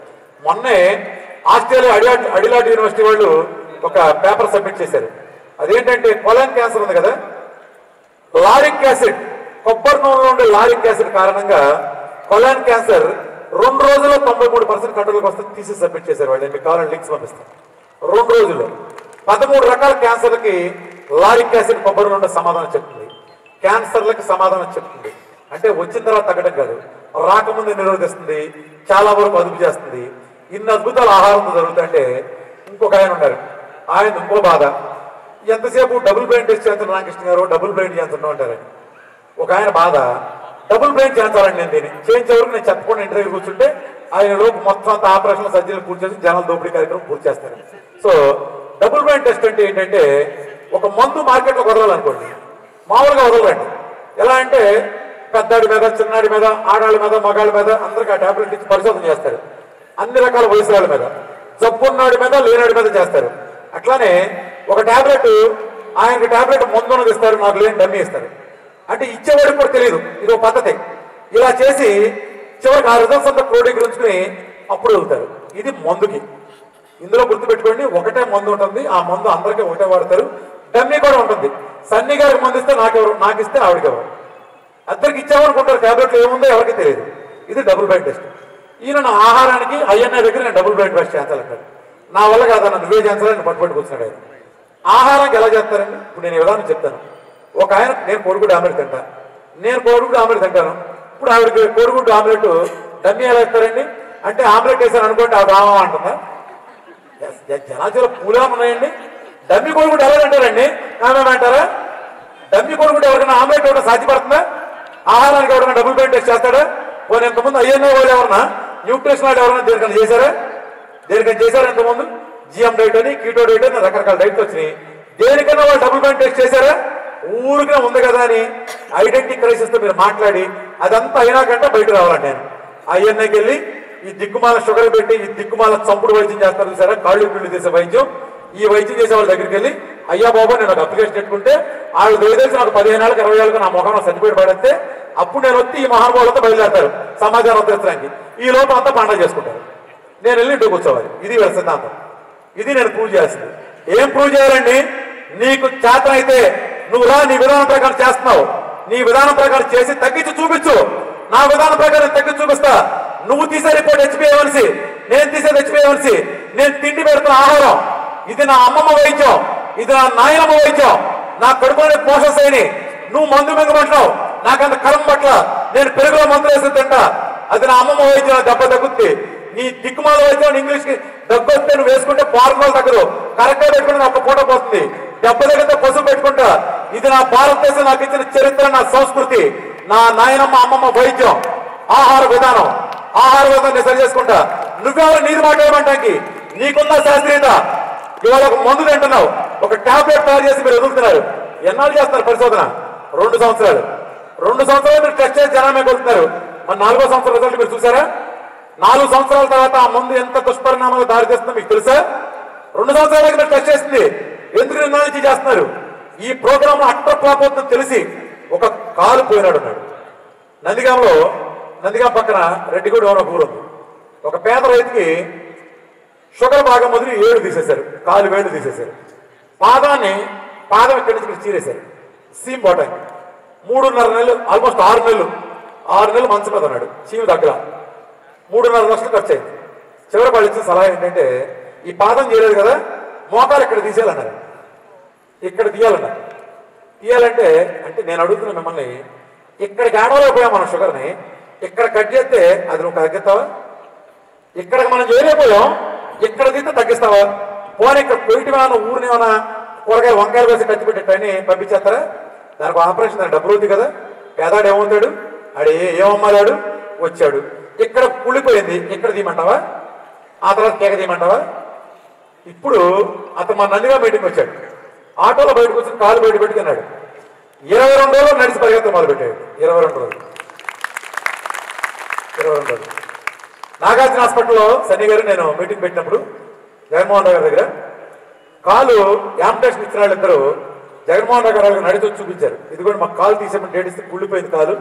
మొన్నే ఆస్ట్రేలియా అడిలా అడిలాడ్ యూనివర్సిటీ వాళ్ళు ఒక పేపర్ సబ్మిట్ చేశారు. అదేంటంటే కొలాన్ క్యాన్సర్ ఉంది కదా, లారిక్ యాసిడ్ కొబ్బరి నూనెలో ఉండే లారిక్ యాసిడ్ కారణంగా కొలాన్ క్యాన్సర్ రెండు రోజుల్లో తొంభై మూడు పర్సెంట్ కంట్రోల్కి వస్తే తీసి సబ్మిట్ చేశారు. వాళ్ళు మీకు కావాలని లింక్స్ పంపిస్తారు. రెండు రోజుల్లో పదమూడు రకాల క్యాన్సర్లకి లారిక్ యాసిడ్ కొబ్బరి నూనె సమాధానం చెప్తుంది, క్యాన్సర్లకు సమాధానం చెప్తుంది. అంటే వచ్చిన తర్వాత తగ్గడం కాదు, రాకముందు నిరోధిస్తుంది, చాలా వరకు అదుపు చేస్తుంది. ఇన్ని అద్భుతాలు ఆహారంతో జరుగుతుంటే ఇంకొక ఆయన ఉన్నారు, ఆయన ఇంకో బాధ, ఎంతసేపు డబుల్ బ్రెయిన్ టెస్ట్ చేస్తాను రామకృష్ణ గారు డబుల్ బ్రెయిన్ చేస్తున్నాం అంటారని ఒక ఆయన బాధ. డబుల్ బ్రెయిన్ చేస్తానండి నేను, దీన్ని చేయించేవరకు నేను చెప్పకుండా ఇంటర్వ్యూ కూర్చుంటే ఆయన లోపు మొత్తం అంత ఆపరేషన్ సర్జరీలు పూర్తి చేసి జనాల దోపిడీ కార్యక్రమం పూర్తి చేస్తారు. సో డబుల్ బ్రెయిన్ టెస్ట్ అంటే ఏంటంటే ఒక మందు మార్కెట్లో వదలాలనుకోండి, మామూలుగా వదలండి. ఎలా అంటే పెద్దాడి మీద చిన్నాడి మీద ఆడాళ్ళ మీద మగాళ్ళ మీద అందరికీ ఆ ట్యాబ్లెట్ ఇచ్చి పరిశోధన చేస్తారు. అన్ని రకాల వయసురాళ్ళ మీద, జబ్బున్నాడి మీద లేనాడి మీద చేస్తారు. అట్లానే ఒక ట్యాబ్లెట్ ఆయనకి ట్యాబ్లెట్ ముందు ఇస్తారు, నాకు లేని డమ్మీ ఇస్తారు. అంటే ఇచ్చేవాడికి కూడా తెలియదు, ఇది ఒక పద్ధతి. ఇలా చేసి చివరికి ఆ రిజల్ట్స్ అంతా ప్రోడక్ట్ గురించుకుని అప్పుడు వెళ్తారు. ఇది మందుకి. ఇందులో గుర్తుపెట్టుకోండి, ఒకటే మందు ఉంటుంది, ఆ మందు అందరికీ ఒకటే వాడతారు. డమ్మీ కూడా ఉంటుంది, సన్నీ గారికి మందు ఇస్తే నాకెవరు, నాకు ఇస్తే ఆవిడకెవరు, అందరికి ఇచ్చామనుకుంటారు. ట్యాబ్లెట్లు ఏముందో ఎవరికి తెలియదు. ఇది డబుల్ బ్రెయిన్ టెస్ట్. ఈయన నా ఆహారానికి ఐఎన్ఏ దగ్గర నేను డబుల్ బ్రెయిన్ టెస్ట్ చేస్తానంటారు. నా వల్ల కాదు, నన్ను నువ్వే చేస్తానని పట్టుబడి కూర్చున్నాడు ఆయన. ఆహారానికి ఎలా చేస్తారండి? ఇప్పుడు నేను విధానం చెప్తాను. ఒక ఆయన నేను కోడిగుడ్డు ఆమ్లెట్ తింటాను, నేను కోడిగుడ్డు ఆమ్లెట్ తింటాను. ఇప్పుడు ఆవిడకి కోడిగుడ్డు ఆమ్లెట్ డమ్మీ ఎలా ఇస్తారండి అంటే ఆమ్లెట్ వేసాను అనుకోండి ఆవిడ రామా అంటుందా? జనాచారం పూలా ఉన్నాయండి. డమ్మీ కోడిగుడ్డు ఎలా తింటారండి? ఆమె అంటారా? తప్పిపోనుకుంటే ఎవరికైనా ఆమ్లెట్ ఇవ్వడం సాధ్యపడుతుందా? ఆహారానికి ఎవరైనా డబుల్ బై టెస్ట్ చేస్తాడా? పోనీ ఇంతకుముందు ఐఎన్ఓ వాళ్ళు ఎవరన్నా న్యూట్రిషన్ వాళ్ళు ఎవరైనా దేనికైనా చేశారా? దేనికైనా చేశారా? ఇంతకుముందు జిఎం డైట్ అని కీటో డైట్ అని రకరకాల డైట్లు వచ్చినాయి. దేనికైనా వాళ్ళు డబుల్ బై టెస్ట్ చేశారా? ఊరికే ఉంది కదా అని ఐడెంటిటీ క్రైసిస్తో మీరు మాట్లాడి అదంతా అయినా కంటే బయట రావాలండి. నేను ఐఎన్ఐకి వెళ్ళి ఈ దిక్కుమాల షుగర్ పెట్టి ఈ దిక్కుమాల చంపుడు వైద్యం చేస్తారు చూసారా, కాళ్ళు పిల్లు చేసే వైద్యం. ఈ వైద్యం చేసే వాళ్ళ దగ్గరికి వెళ్ళి అయ్యా బాబు నేను ఒక అప్లికేషన్ పెట్టుకుంటే వాళ్ళు దయచేసి నాకు పదిహేను ఏళ్ళకి ఇరవై ఏళ్ళకి నా మొహం సర్టిఫికేట్ పడితే అప్పుడు నేను వచ్చి ఈ మహానుభావులతో బయలుదేరతారు సమాచారం ఉద్ధరించడానికి. ఈ లోపల అంతా పండగ చేసుకుంటారు, నేను వెళ్ళి ఇంటికి కూర్చోవాలి. ఇది వీళ్ళ సిద్ధాంతం. ఇది నేను ప్రూవ్ చేయాల్సింది. ఏం ప్రూవ్ చేయాలండి? నీకు చేతన అయితే నువ్వు రా, నీ విధానం ప్రకారం చేస్తున్నావు, నీ విధానం ప్రకారం చేసి తగ్గించి చూపించు. నా విధానం ప్రకారం తగ్గించి చూపిస్తా. నువ్వు తీసే రిపోర్ట్ హెచ్పిఏవన్సీ, నేను తీసేది హెచ్పిఏవన్సీ. నేను తిండి పెడుతున్న ఆహారం ఇది నా అమ్మమ్మ వైద్యం, ఇది నా నాయనమ్మ వైద్యం, నా కడుపులోనే పోషన్స్ అయినాయి. నువ్వు మందు మింగమంటున్నావు, నాకంత కరం పట్ల నేను పెరుగులో మందులు వేసి తింటా, అది నా అమ్మమ్మ వైద్యం, దెబ్బ తగ్గుద్ది. నీ దిక్కుమాల వైద్యం ఇంగ్లీష్ కి దగ్గొస్తే నువ్వు వేసుకుంటే పార్కుల దగ్గర కరెక్ట్గా పెట్టుకుంటే ఒక్క పూట పోతుంది, దెబ్బ తగ్గితే పసుపు పెట్టుకుంటా. ఇది నా భారతదేశం నాకు ఇచ్చిన చరిత్ర, నా సంస్కృతి, నా నాయనమ్మ అమ్మమ్మ వైద్యం. ఆహార విధానం, ఆహార విధానం సరి చేసుకుంటా. నువ్వెవరు నీరు మాట్లాడమంటానికి? నీకున్న శాస్త్రీయత. ఇవాళ ఒక మందు తింటున్నావు, ఒక టాబ్లెట్ తయారు చేసి మీరు ఎదుగుతున్నారు. ఎన్నాళ్ళు చేస్తారు పరిశోధన? రెండు సంవత్సరాలు రెండు సంవత్సరాలు మీరు టెస్ట్ చేసి జనామే కొడుతున్నారు. మరి నాలుగో సంవత్సరం రిజల్ట్ మీరు చూసారా? నాలుగు సంవత్సరాల తర్వాత ఆ మందు ఎంత దుష్పరిణామాలు దారితీస్తుందో మీకు తెలుసా? రెండు సంవత్సరాలకి మీరు టెస్ట్ చేసింది ఎందుకు నిర్ణయించి చేస్తున్నారు? ఈ ప్రోగ్రామ్ అట్టపోతుందని తెలిసి ఒక కాలు పోయినాడు అన్నాడు. నందిగాంలో, నందిగాం పక్కన రెడ్డిగూడ ఉన్న ఊరు ఉంది. ఒక పేద రైతుకి షుగర్ బాగా మొదలు ఏడు తీసేశారు, కాలు వేళ్ళు తీసేశారు, పాదాన్ని పాదం ఇక్కడి నుంచి చీరేశారు. సీమ్ బాటానికి మూడున్నర నెలలు, ఆల్మోస్ట్ ఆరు నెలలు ఆరు నెలలు మంచం మీద ఉన్నాడు, చీము దగ్గర. మూడున్నర లక్షలు ఖర్చు అయింది. చివరి వాళ్ళు ఇచ్చిన సలహా ఏంటంటే ఈ పాదం చేయలేదు కదా, మోకాలు ఇక్కడ తీసేయాలన్నారు, ఇక్కడ తీయాలన్నారు. తీయాలంటే అంటే నేను అడుగుతున్నా మిమ్మల్ని, ఇక్కడ గాడలో పోయాం మనం షుగర్ని, ఇక్కడ కట్ చేస్తే అది నువ్వు తగ్గిస్తావా? ఇక్కడ మనం చేయలేకపోయాం, ఇక్కడ తీస్తే తగ్గిస్తావా? పోనీ ఇక్కడ కొయిటిమేమన్నా ఊరినేమన్నా కూరగాయలు వంకాయలు వేసి కత్తి పెట్టేటని పంపించేస్తారా? దానికి ఆపరేషన్, దాని డబ్బులు అవుతుంది కదా. పేదాడు ఏమవుతాడు? ఆడు ఏమమ్మాడు వచ్చాడు, ఇక్కడ కుళ్ళిపోయింది, ఇక్కడ తీయమంటావా? ఆ తర్వాత కేక తీయమంటావా? ఇప్పుడు అతను మా నందిగా మీటింగ్ వచ్చాడు, ఆటోలో బయటకు వచ్చి కాలు బయట పెట్టుకున్నాడు. ఇరవై రెండు రోజులు నడిచి పరిగెత్తడం మొదలు పెట్టాడు. ఇరవై రెండు రోజులు ఇరవై రెండు రోజులు నాగార్జున హాస్పిటల్లో సన్నీ గారు నేను మీటింగ్ పెట్టినప్పుడు జగన్మోహన్ రావు గారి దగ్గర కాలు యాంబులెన్స్ ఇచ్చిన వాళ్ళు ఇద్దరు జగన్మోహన్ రావు గారు వాళ్ళకి నడిచి వచ్చి చూపించారు. ఇది కూడా మాకు కాలు తీసేమని డేటిస్తే కుళ్ళిపోయింది కాలు,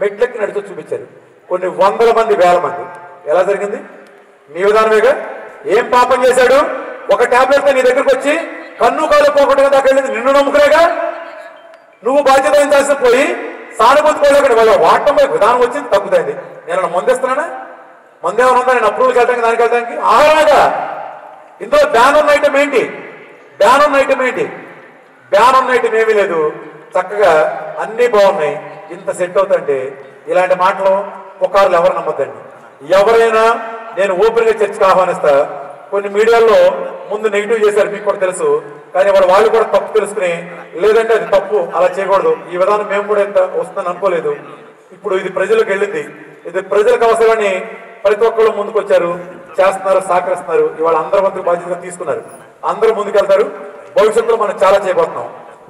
మెట్లెక్కి నడిచి వచ్చి చూపించారు. కొన్ని వందల మంది, వేల మంది. ఎలా జరిగింది? మీ విధానమేగా. ఏం పాపం చేశాడు? ఒక టాబ్లెట్ నీ దగ్గరకు వచ్చి కన్ను కాలు పోకుండా దాకా వెళ్ళింది నిన్ను నమ్ముకునేగా. నువ్వు బాధ్యత ఏం చేసిన పోయి సానుభూతి పోలేకుండా వాళ్ళ వాటంపై విధానం వచ్చింది, తగ్గుతుంది. నేను మందేస్తున్నానా? మందేమన్నా నేను అప్రూవ్ చేయడానికి దానికి వెళ్ళడానికి ఆహారాగా. ఇందులో బ్యాన్ ఉన్న ఐటమ్ ఏంటి? బ్యాన్ ఉన్న ఐటమ్ ఏంటి? బ్యాన్ ఉన్న ఐటమ్ ఏమీ లేదు. చక్కగా అన్నీ బాగున్నాయి, ఇంత సెట్ అవుతుంటే ఇలాంటి మాటలు పుకార్లు ఎవరు నమ్మద్దండి. ఎవరైనా నేను ఓపెన్గా చర్చకు ఆహ్వానిస్తా. కొన్ని మీడియాల్లో ముందు నెగిటివ్ చేశారు, మీకు కూడా తెలుసు. కానీ వాళ్ళు వాళ్ళు కూడా తప్పు తెలుసుకుని, లేదంటే అది తప్పు, అలా చేయకూడదు, ఈ విధానం మేము కూడా ఎంత వస్తుందని అనుకోలేదు. ఇప్పుడు ఇది ప్రజలకు వెళ్ళింది, ఇది ప్రజలకు అవసరమని ప్రతి ఒక్కళ్ళు ముందుకు వచ్చారు, చేస్తున్నారు, సహకరిస్తున్నారు. ఇవాళ అందరి మంత్రులు బాధ్యతగా తీసుకున్నారు, అందరూ ముందుకెళ్తారు. భవిష్యత్తులో మనం చాలా చేయబోతున్నాం.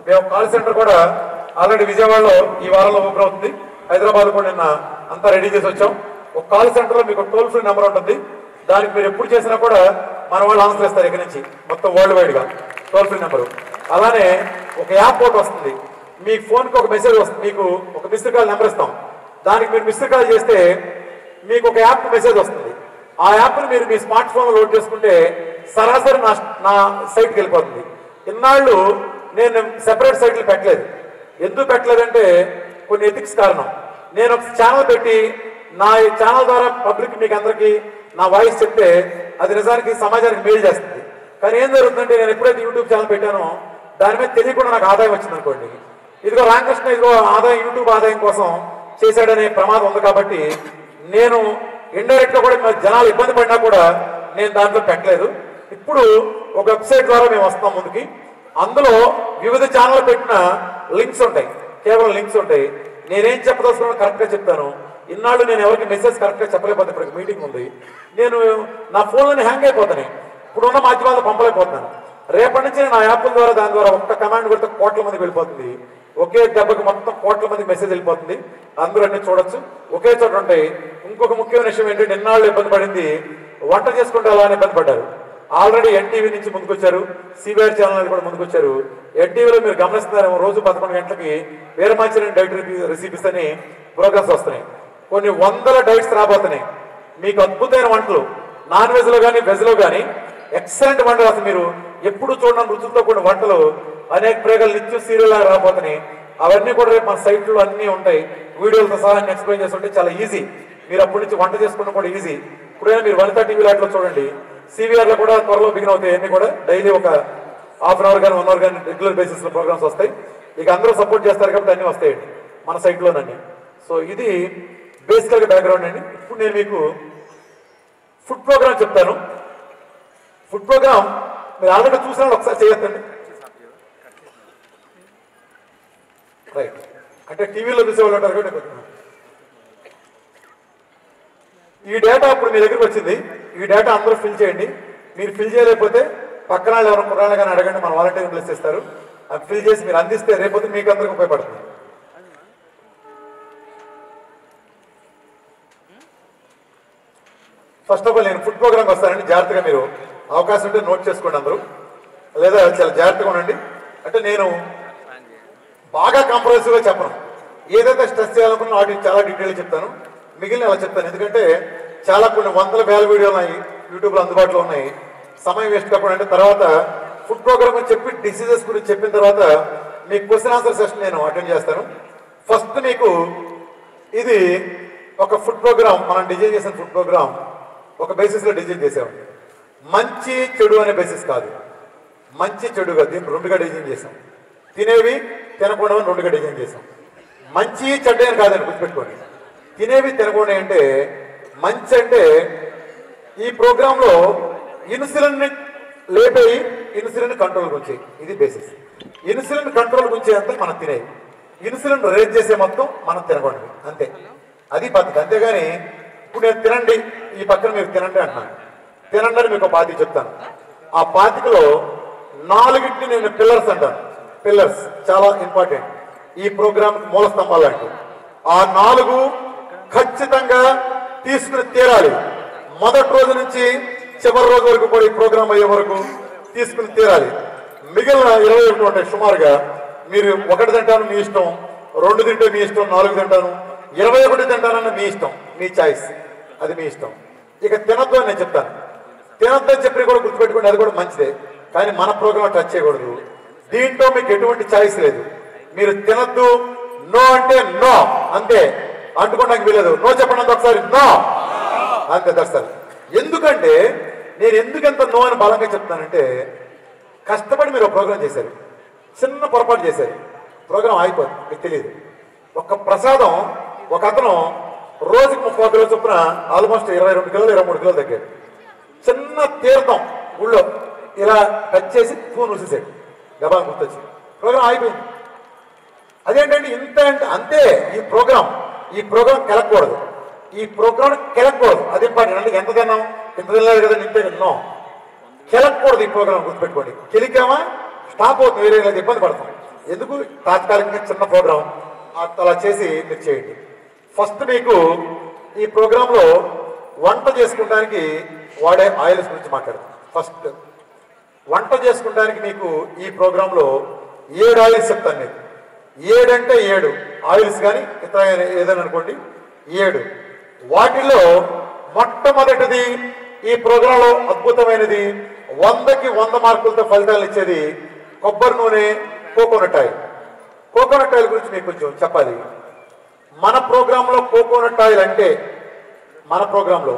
మేము కాల్ సెంటర్ కూడా ఆల్రెడీ విజయవాడలో ఈ వారంలో ఓపెన్ అవుతుంది, హైదరాబాద్లో కూడా నిన్న అంతా రెడీ చేసి వచ్చాం. ఒక కాల్ సెంటర్లో మీకు టోల్ ఫ్రీ నెంబర్ ఉంటుంది, దానికి మీరు ఎప్పుడు చేసినా కూడా మన వాళ్ళు ఆన్సర్ ఇస్తారు. ఇక్కడ నుంచి మొత్తం వరల్డ్ వైడ్గా టోల్ ఫ్రీ నెంబరు. అలానే ఒక యాప్ ఒకటి వస్తుంది, మీకు ఫోన్కి ఒక మెసేజ్ వస్తుంది, మీకు ఒక మిస్డ్ కాల్ నెంబర్ ఇస్తాం. దానికి మీరు మిస్డ్ కాల్ చేస్తే మీకు ఒక యాప్ మెసేజ్ వస్తుంది. ఆ యాప్ని మీరు మీ స్మార్ట్ ఫోన్లో లోడ్ చేసుకుంటే సరాసరి నా నా సైట్కి వెళ్ళిపోతుంది. ఇన్నాళ్ళు నేను సెపరేట్ సైట్లు పెట్టలేదు. ఎందుకు పెట్టలేదంటే కొన్ని ఎథిక్స్ కారణం. నేను ఒక ఛానల్ పెట్టి నా ఛానల్ ద్వారా పబ్లిక్ మీకు అందరికీ నా వాయిస్ చెప్తే అది నిజానికి సమాజానికి మేలు చేస్తుంది. కానీ ఏం జరుగుతుందంటే నేను ఎప్పుడైతే యూట్యూబ్ ఛానల్ పెట్టానో దాని మీద తెలియకుండా నాకు ఆదాయం వచ్చింది అనుకోండి. ఇదిగో రామకృష్ణ ఇదిగో ఆదాయం యూట్యూబ్ ఆదాయం కోసం చేశాడనే ప్రమాదం ఉంది. కాబట్టి నేను ఇండైరెక్ట్గా కూడా జనాలు ఇబ్బంది పడినా కూడా నేను దాంట్లో పెట్టలేదు. ఇప్పుడు ఒక వెబ్సైట్ ద్వారా మేము వస్తాం ముందుకి. అందులో వివిధ ఛానల్ పెట్టిన లింక్స్ ఉంటాయి, కేవలం లింక్స్ ఉంటాయి. నేనేం చెప్పదలుచుకున్నా కరెక్ట్గా చెప్తాను. ఇన్నాళ్ళు నేను ఎవరికి మెసేజ్ కరెక్ట్గా చెప్పలేకపోతే, ఇప్పుడు మీటింగ్ ఉంది, నేను నా ఫోన్లోనే హ్యాంగ్ అయిపోతాను, ఇప్పుడున్న మాధ్యమాల్లో పంపలేకపోతున్నాను. రేపటి నుంచి నా యాప్ల ద్వారా దాని ద్వారా ఒక్క కమాండ్ కొడితే కోట్ల మందికి వెళ్ళిపోతుంది. ఒకే దెబ్బకి మొత్తం కోట్ల మంది మెసేజ్ వెళ్ళిపోతుంది, అందరూ అన్నీ చూడొచ్చు, ఒకే చోట ఉంటాయి. ఇంకొక ముఖ్యమైన విషయం ఏంటంటే, ఎన్నాళ్ళు ఇబ్బంది పడింది, వంట చేసుకుంటే అలా ఇబ్బంది పడ్డారు. ఆల్రెడీ ఎన్టీవీ నుంచి ముందుకొచ్చారు, సిబిఆర్ ఛానల్ కూడా ముందుకొచ్చారు. ఎన్టీవీలో మీరు గమనిస్తున్నారేమో, రోజు పదకొండు గంటలకి వీరమాచార్యం డైట్ రెసిపీస్ అని ప్రోగ్రామ్స్ వస్తున్నాయి. కొన్ని వందల డైట్స్ రాబోతున్నాయి, మీకు అద్భుతమైన వంటలు, నాన్ వెజ్లో కానీ వెజ్లో కానీ ఎక్సలెంట్ వంటలు, అసలు మీరు ఎప్పుడు చూడడం రుచులతో కూడిన వంటలు, అనేక ప్రయోగాలు నిత్యం సీరియల్ రాబోతున్నాయి. అవన్నీ కూడా రేపు మన సైట్లో అన్నీ ఉంటాయి, వీడియోలతో సహా అన్ని ఎక్స్ప్లెయిన్ చేస్తుంటే చాలా ఈజీ, మీరు అప్పటి నుంచి వంట చేసుకోవడం కూడా ఈజీ. ఇప్పుడైనా మీరు వనితా టీవీ లాట్లో చూడండి, సివిఆర్లో కూడా త్వరలో బిగిన్ అవుతాయి అన్నీ కూడా. డైలీ ఒక హాఫ్ అన్ అవర్ కానీ వన్ అవర్ కానీ రెగ్యులర్ బేసిస్లో ప్రోగ్రామ్స్ వస్తాయి. ఇక అందరూ సపోర్ట్ చేస్తారు కాబట్టి అన్నీ వస్తాయండి మన సైట్లోనండి. సో ఇది బేసికల్గా బ్యాక్గ్రౌండ్ అండి. ఇప్పుడు నేను మీకు ఫుడ్ ప్రోగ్రామ్ చెప్తాను. ఫుడ్ ప్రోగ్రామ్ మీరు ఆల్రెడీ చూసిన వాళ్ళు ఒకసారి చేయొద్దండి, రైట్? అంటే టీవీలో చూసేవాళ్ళు ఉంటారు కాబట్టి. ఈ డేటా ఇప్పుడు మీ దగ్గరికి వచ్చింది, ఈ డేటా అందరూ ఫిల్ చేయండి. మీరు ఫిల్ చేయలేకపోతే పక్కన వాళ్ళు ఎవరు పురాణాలు కానీ అడగండి, మన వాలంటీర్ ప్లేస్ చేస్తారు. అది ఫిల్ చేసి మీరు అందిస్తే రేపొద్దు మీకు అందరికి ఉపయోగపడుతుంది. ఫస్ట్ ఆఫ్ ఆల్ నేను ఫుడ్ ప్రోగ్రామ్కి వస్తానండి, జాగ్రత్తగా మీరు అవకాశం ఉంటే నోట్ చేసుకోండి అందరూ, లేదా చాలా జాగ్రత్తగా ఉండండి. అంటే నేను బాగా కాంప్రహెన్సివ్‌గా చెప్పను, ఏదైతే స్ట్రెస్ చేయాలనుకున్నా వాటికి చాలా డీటెయిల్గా చెప్తాను, మిగిలిన అలా చెప్తాను. ఎందుకంటే చాలా కొన్ని వందల వేల వీడియోలు ఉన్నాయి యూట్యూబ్లో అందుబాటులో ఉన్నాయి, సమయం వేస్ట్ కాకుండా. అంటే తర్వాత ఫుడ్ ప్రోగ్రామ్ అని చెప్పి డిసీజెస్ గురించి చెప్పిన తర్వాత మీకు క్వశ్చన్ ఆన్సర్ సెషన్ నేను అటెండ్ చేస్తాను. ఫస్ట్ మీకు ఇది ఒక ఫుడ్ ప్రోగ్రామ్, మనం డిజైన్ చేసిన ఫుడ్ ప్రోగ్రామ్ ఒక బేసిస్లో డిజైన్ చేసాము, మంచి చెడు అనే బేసిస్ కాదు, మంచి చెడుగా దీన్ని రెండుగా డిజైన్ చేసాం. తినేవి తినకూడదని రెండుగా డిజైన్ చేసాం, మంచి చెడ్డ అని కాదని గుర్తుపెట్టుకోండి. తినేవి తినకూడదు అంటే మంచి అంటే ఈ ప్రోగ్రాంలో ఇన్సులిన్ని లేపేయి, ఇన్సులిన్ కంట్రోల్ గురించి, ఇది బేసిస్. ఇన్సులిన్ కంట్రోల్ గురించి అంతా మనం తినేవి, ఇన్సులిన్ రేజ్ చేసే మొత్తం మనం తినకూడదు, అంతే, అది పద్ధతి. అంతేగాని ఇప్పుడు నేను తినండి, ఈ పక్కన మీరు తినండి అంటున్నాను, తినండి అని మీకు పాతిక చెప్తాను. ఆ పాతికలో నాలుగింటిని నేను పిల్లర్స్ అంటాను, పిల్లర్స్ చాలా ఇంపార్టెంట్ ఈ ప్రోగ్రామ్ మూల స్తంభాలు అంటే. ఆ నాలుగు ఖచ్చితంగా తీసుకుని తీరాలి, మొదటి రోజు నుంచి చివరి రోజు వరకు కూడా ఈ ప్రోగ్రామ్ అయ్యే వరకు తీసుకుని తీరాలి. మిగిలిన ఇరవై ఒకటి ఉంటాయి సుమారుగా, మీరు ఒకటి తింటాను మీ ఇష్టం, రెండు తింటే మీ ఇష్టం, నాలుగు తింటాను, ఇరవై ఒకటి తింటానని మీ ఇష్టం, మీ చాయిస్, అది మీ ఇష్టం. ఇక తినద్దు అని నేను చెప్తాను, తినద్దు అని చెప్పి కూడా గుర్తుపెట్టుకోండి, అది కూడా మంచిదే, కానీ మన ప్రోగ్రామ్ టచ్ చేయకూడదు. దీంట్లో మీకు ఎటువంటి చాయిస్ లేదు, మీరు తినద్దు, నో అంటే నో అంతే, అంటుకోవడానికి వీలేదు, నో చెప్పడానికి ఒకసారి నో అంతే సార్. ఎందుకంటే నేను ఎందుకంత నో అని బలంగా చెప్తానంటే, కష్టపడి మీరు ప్రోగ్రాం చేశారు, చిన్న పొరపాటు చేశారు, ప్రోగ్రాం ఆగిపోతుంది, మీకు తెలియదు. ఒక ప్రసాదం ఒక అతను రోజుకి ముప్పై కిలో చొప్పున ఆల్మోస్ట్ ఇరవై రెండు కిలోలు ఇరవై మూడు కిలోలు తగ్గాడు. చిన్న తీర్థం ఊళ్ళో ఇలా టచ్ చేసి పూను చూసేసాడు, గబా గుర్తొచ్చి ప్రోగ్రాం ఆగిపోయింది. అదేంటంటే ఇంత అంటే అంతే, ఈ ప్రోగ్రాం ఈ ప్రోగ్రాం కెలకూడదు, ఈ ప్రోగ్రాం కెలకూడదు, అది ఇంపార్టెంట్. అంటే ఎంత తిన్నాం, ఎంత తినలేదు కదా, ఇంతే తిన్నాం, కెలకూడదు ఈ ప్రోగ్రాం గుర్తుపెట్టుకోండి. కెలికామా స్టాప్ అవుతుంది, వేరే లేదా ఇబ్బంది పడతాం. ఎందుకు తాత్కాలికంగా చిన్న ప్రోగ్రాం అలా చేసి మీరు చేయండి. ఫస్ట్ మీకు ఈ ప్రోగ్రాంలో వంట చేసుకోవడానికి వాడే ఆయిల్స్ గురించి మాట్లాడతాం. ఫస్ట్ వంట చేసుకోవడానికి మీకు ఈ ప్రోగ్రాంలో ఏడు ఆయిల్స్ చెప్తాను నేను, ఏడంటే ఏడు ఆయిల్స్ కానీ ఇతర ఏదైనా అనుకోండి, ఏడు. వాటిలో మొట్టమొదటిది ఈ ప్రోగ్రాంలో అద్భుతమైనది, వందకి వంద మార్కులతో ఫలితాలు ఇచ్చేది కొబ్బరి నూనె, కోకోనట్ ఆయిల్. కోకోనట్ ఆయిల్ గురించి మీకు కొంచెం చెప్పాలి. మన ప్రోగ్రాంలో కోకోనట్ ఆయిల్ అంటే, మన ప్రోగ్రాంలో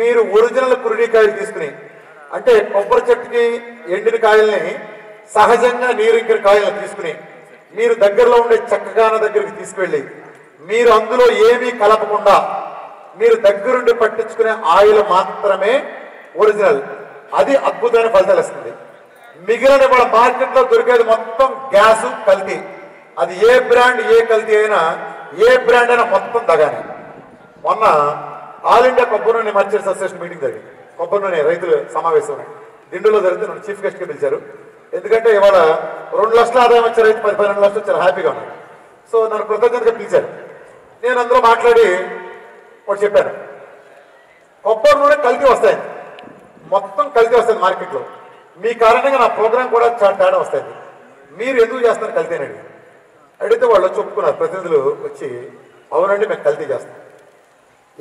మీరు ఒరిజినల్ కురిడికాయలు తీసుకుని, అంటే కొబ్బరి చెట్టుకి ఎండిన కాయల్ని సహజంగా నీరింకిన కాయలను తీసుకుని మీరు దగ్గరలో ఉండే చెక్కగాన దగ్గరికి తీసుకువెళ్ళి మీరు అందులో ఏమీ కలపకుండా మీరు దగ్గరుండి పట్టించుకునే ఆయిల్ మాత్రమే ఒరిజినల్, అది అద్భుతమైన ఫలితాలు ఇస్తుంది. మిగిలిన వాళ్ళ మార్కెట్లో దొరికేది మొత్తం గ్యాసు కల్తీ, అది ఏ బ్రాండ్ ఏ కల్తీ అయినా ఏ బ్రాండ్ అయినా మొత్తం తగానే. మొన్న ఆల్ ఇండియా కొబ్బరి నూనె మర్చర్ అసోసియేషన్ మీటింగ్ జరిగింది, కొబ్బరి నూనె రైతులు సమావేశం దిండులో జరిగితే నన్ను చీఫ్ గెస్ట్గా పిలిచారు. ఎందుకంటే ఇవాళ రెండు లక్షల ఆదాయం వచ్చే రైతు పది పన్నెండు లక్షలు వచ్చారు, హ్యాపీగా ఉన్నారు. సో నన్ను కృతజ్ఞతగా పిలిచారు. నేను అందులో మాట్లాడి ఒకటి చెప్పాను, కొబ్బరి నూనె కల్తీ వస్తాయి, మొత్తం కల్తీ వస్తుంది మార్కెట్లో, మీ కారణంగా నా ప్రోగ్రామ్ కూడా చాలా తేడా వస్తుంది, మీరు ఎందుకు చేస్తున్నారు కల్తీ అని అడిగారు. అడిగితే వాళ్ళు వచ్చి ఒప్పుకున్నారు, ప్రతినిధులు వచ్చి అవునండి మేము కల్తీ చేస్తాం,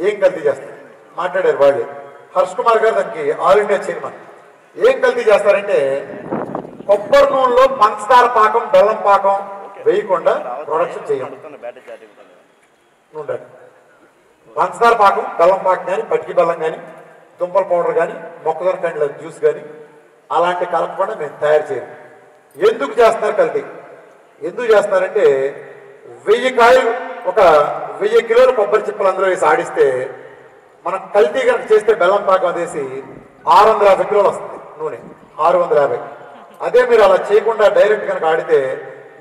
ఏం కల్తీ చేస్తాం మాట్లాడారు వాళ్ళు. హర్ష్ కుమార్ గారు దానికి ఆల్ ఇండియా చైర్మన్. ఏం కల్తీ చేస్తారంటే కొబ్బరి నూనెలో పంచదార పాకం బెల్లం పాకం వేయకుండా ప్రొడక్షన్ చేయాలి. పంచదార పాకం బెల్లం పాకం కానీ పట్టికి బెల్లం కానీ దుంపల పౌడర్ కానీ మొక్కజొన్న కండ్ల జ్యూస్ కానీ అలాంటి కలపకుండా మేము తయారు చేయాలి. ఎందుకు చేస్తున్నారు కల్తీ? ఎందుకు చేస్తున్నారంటే వెయ్యి కాయలు ఒక వెయ్యి కిలోల కొబ్బరి చిప్పలు అందులో వేసి ఆడిస్తే మనం కల్తీ కనుక చేస్తే బెల్లం పాకం వేసి ఆరు వందల యాభై కిలోలు వస్తుంది నూనె, ఆరు వందల యాభై. అదే మీరు అలా చేయకుండా డైరెక్ట్ కనుక ఆడితే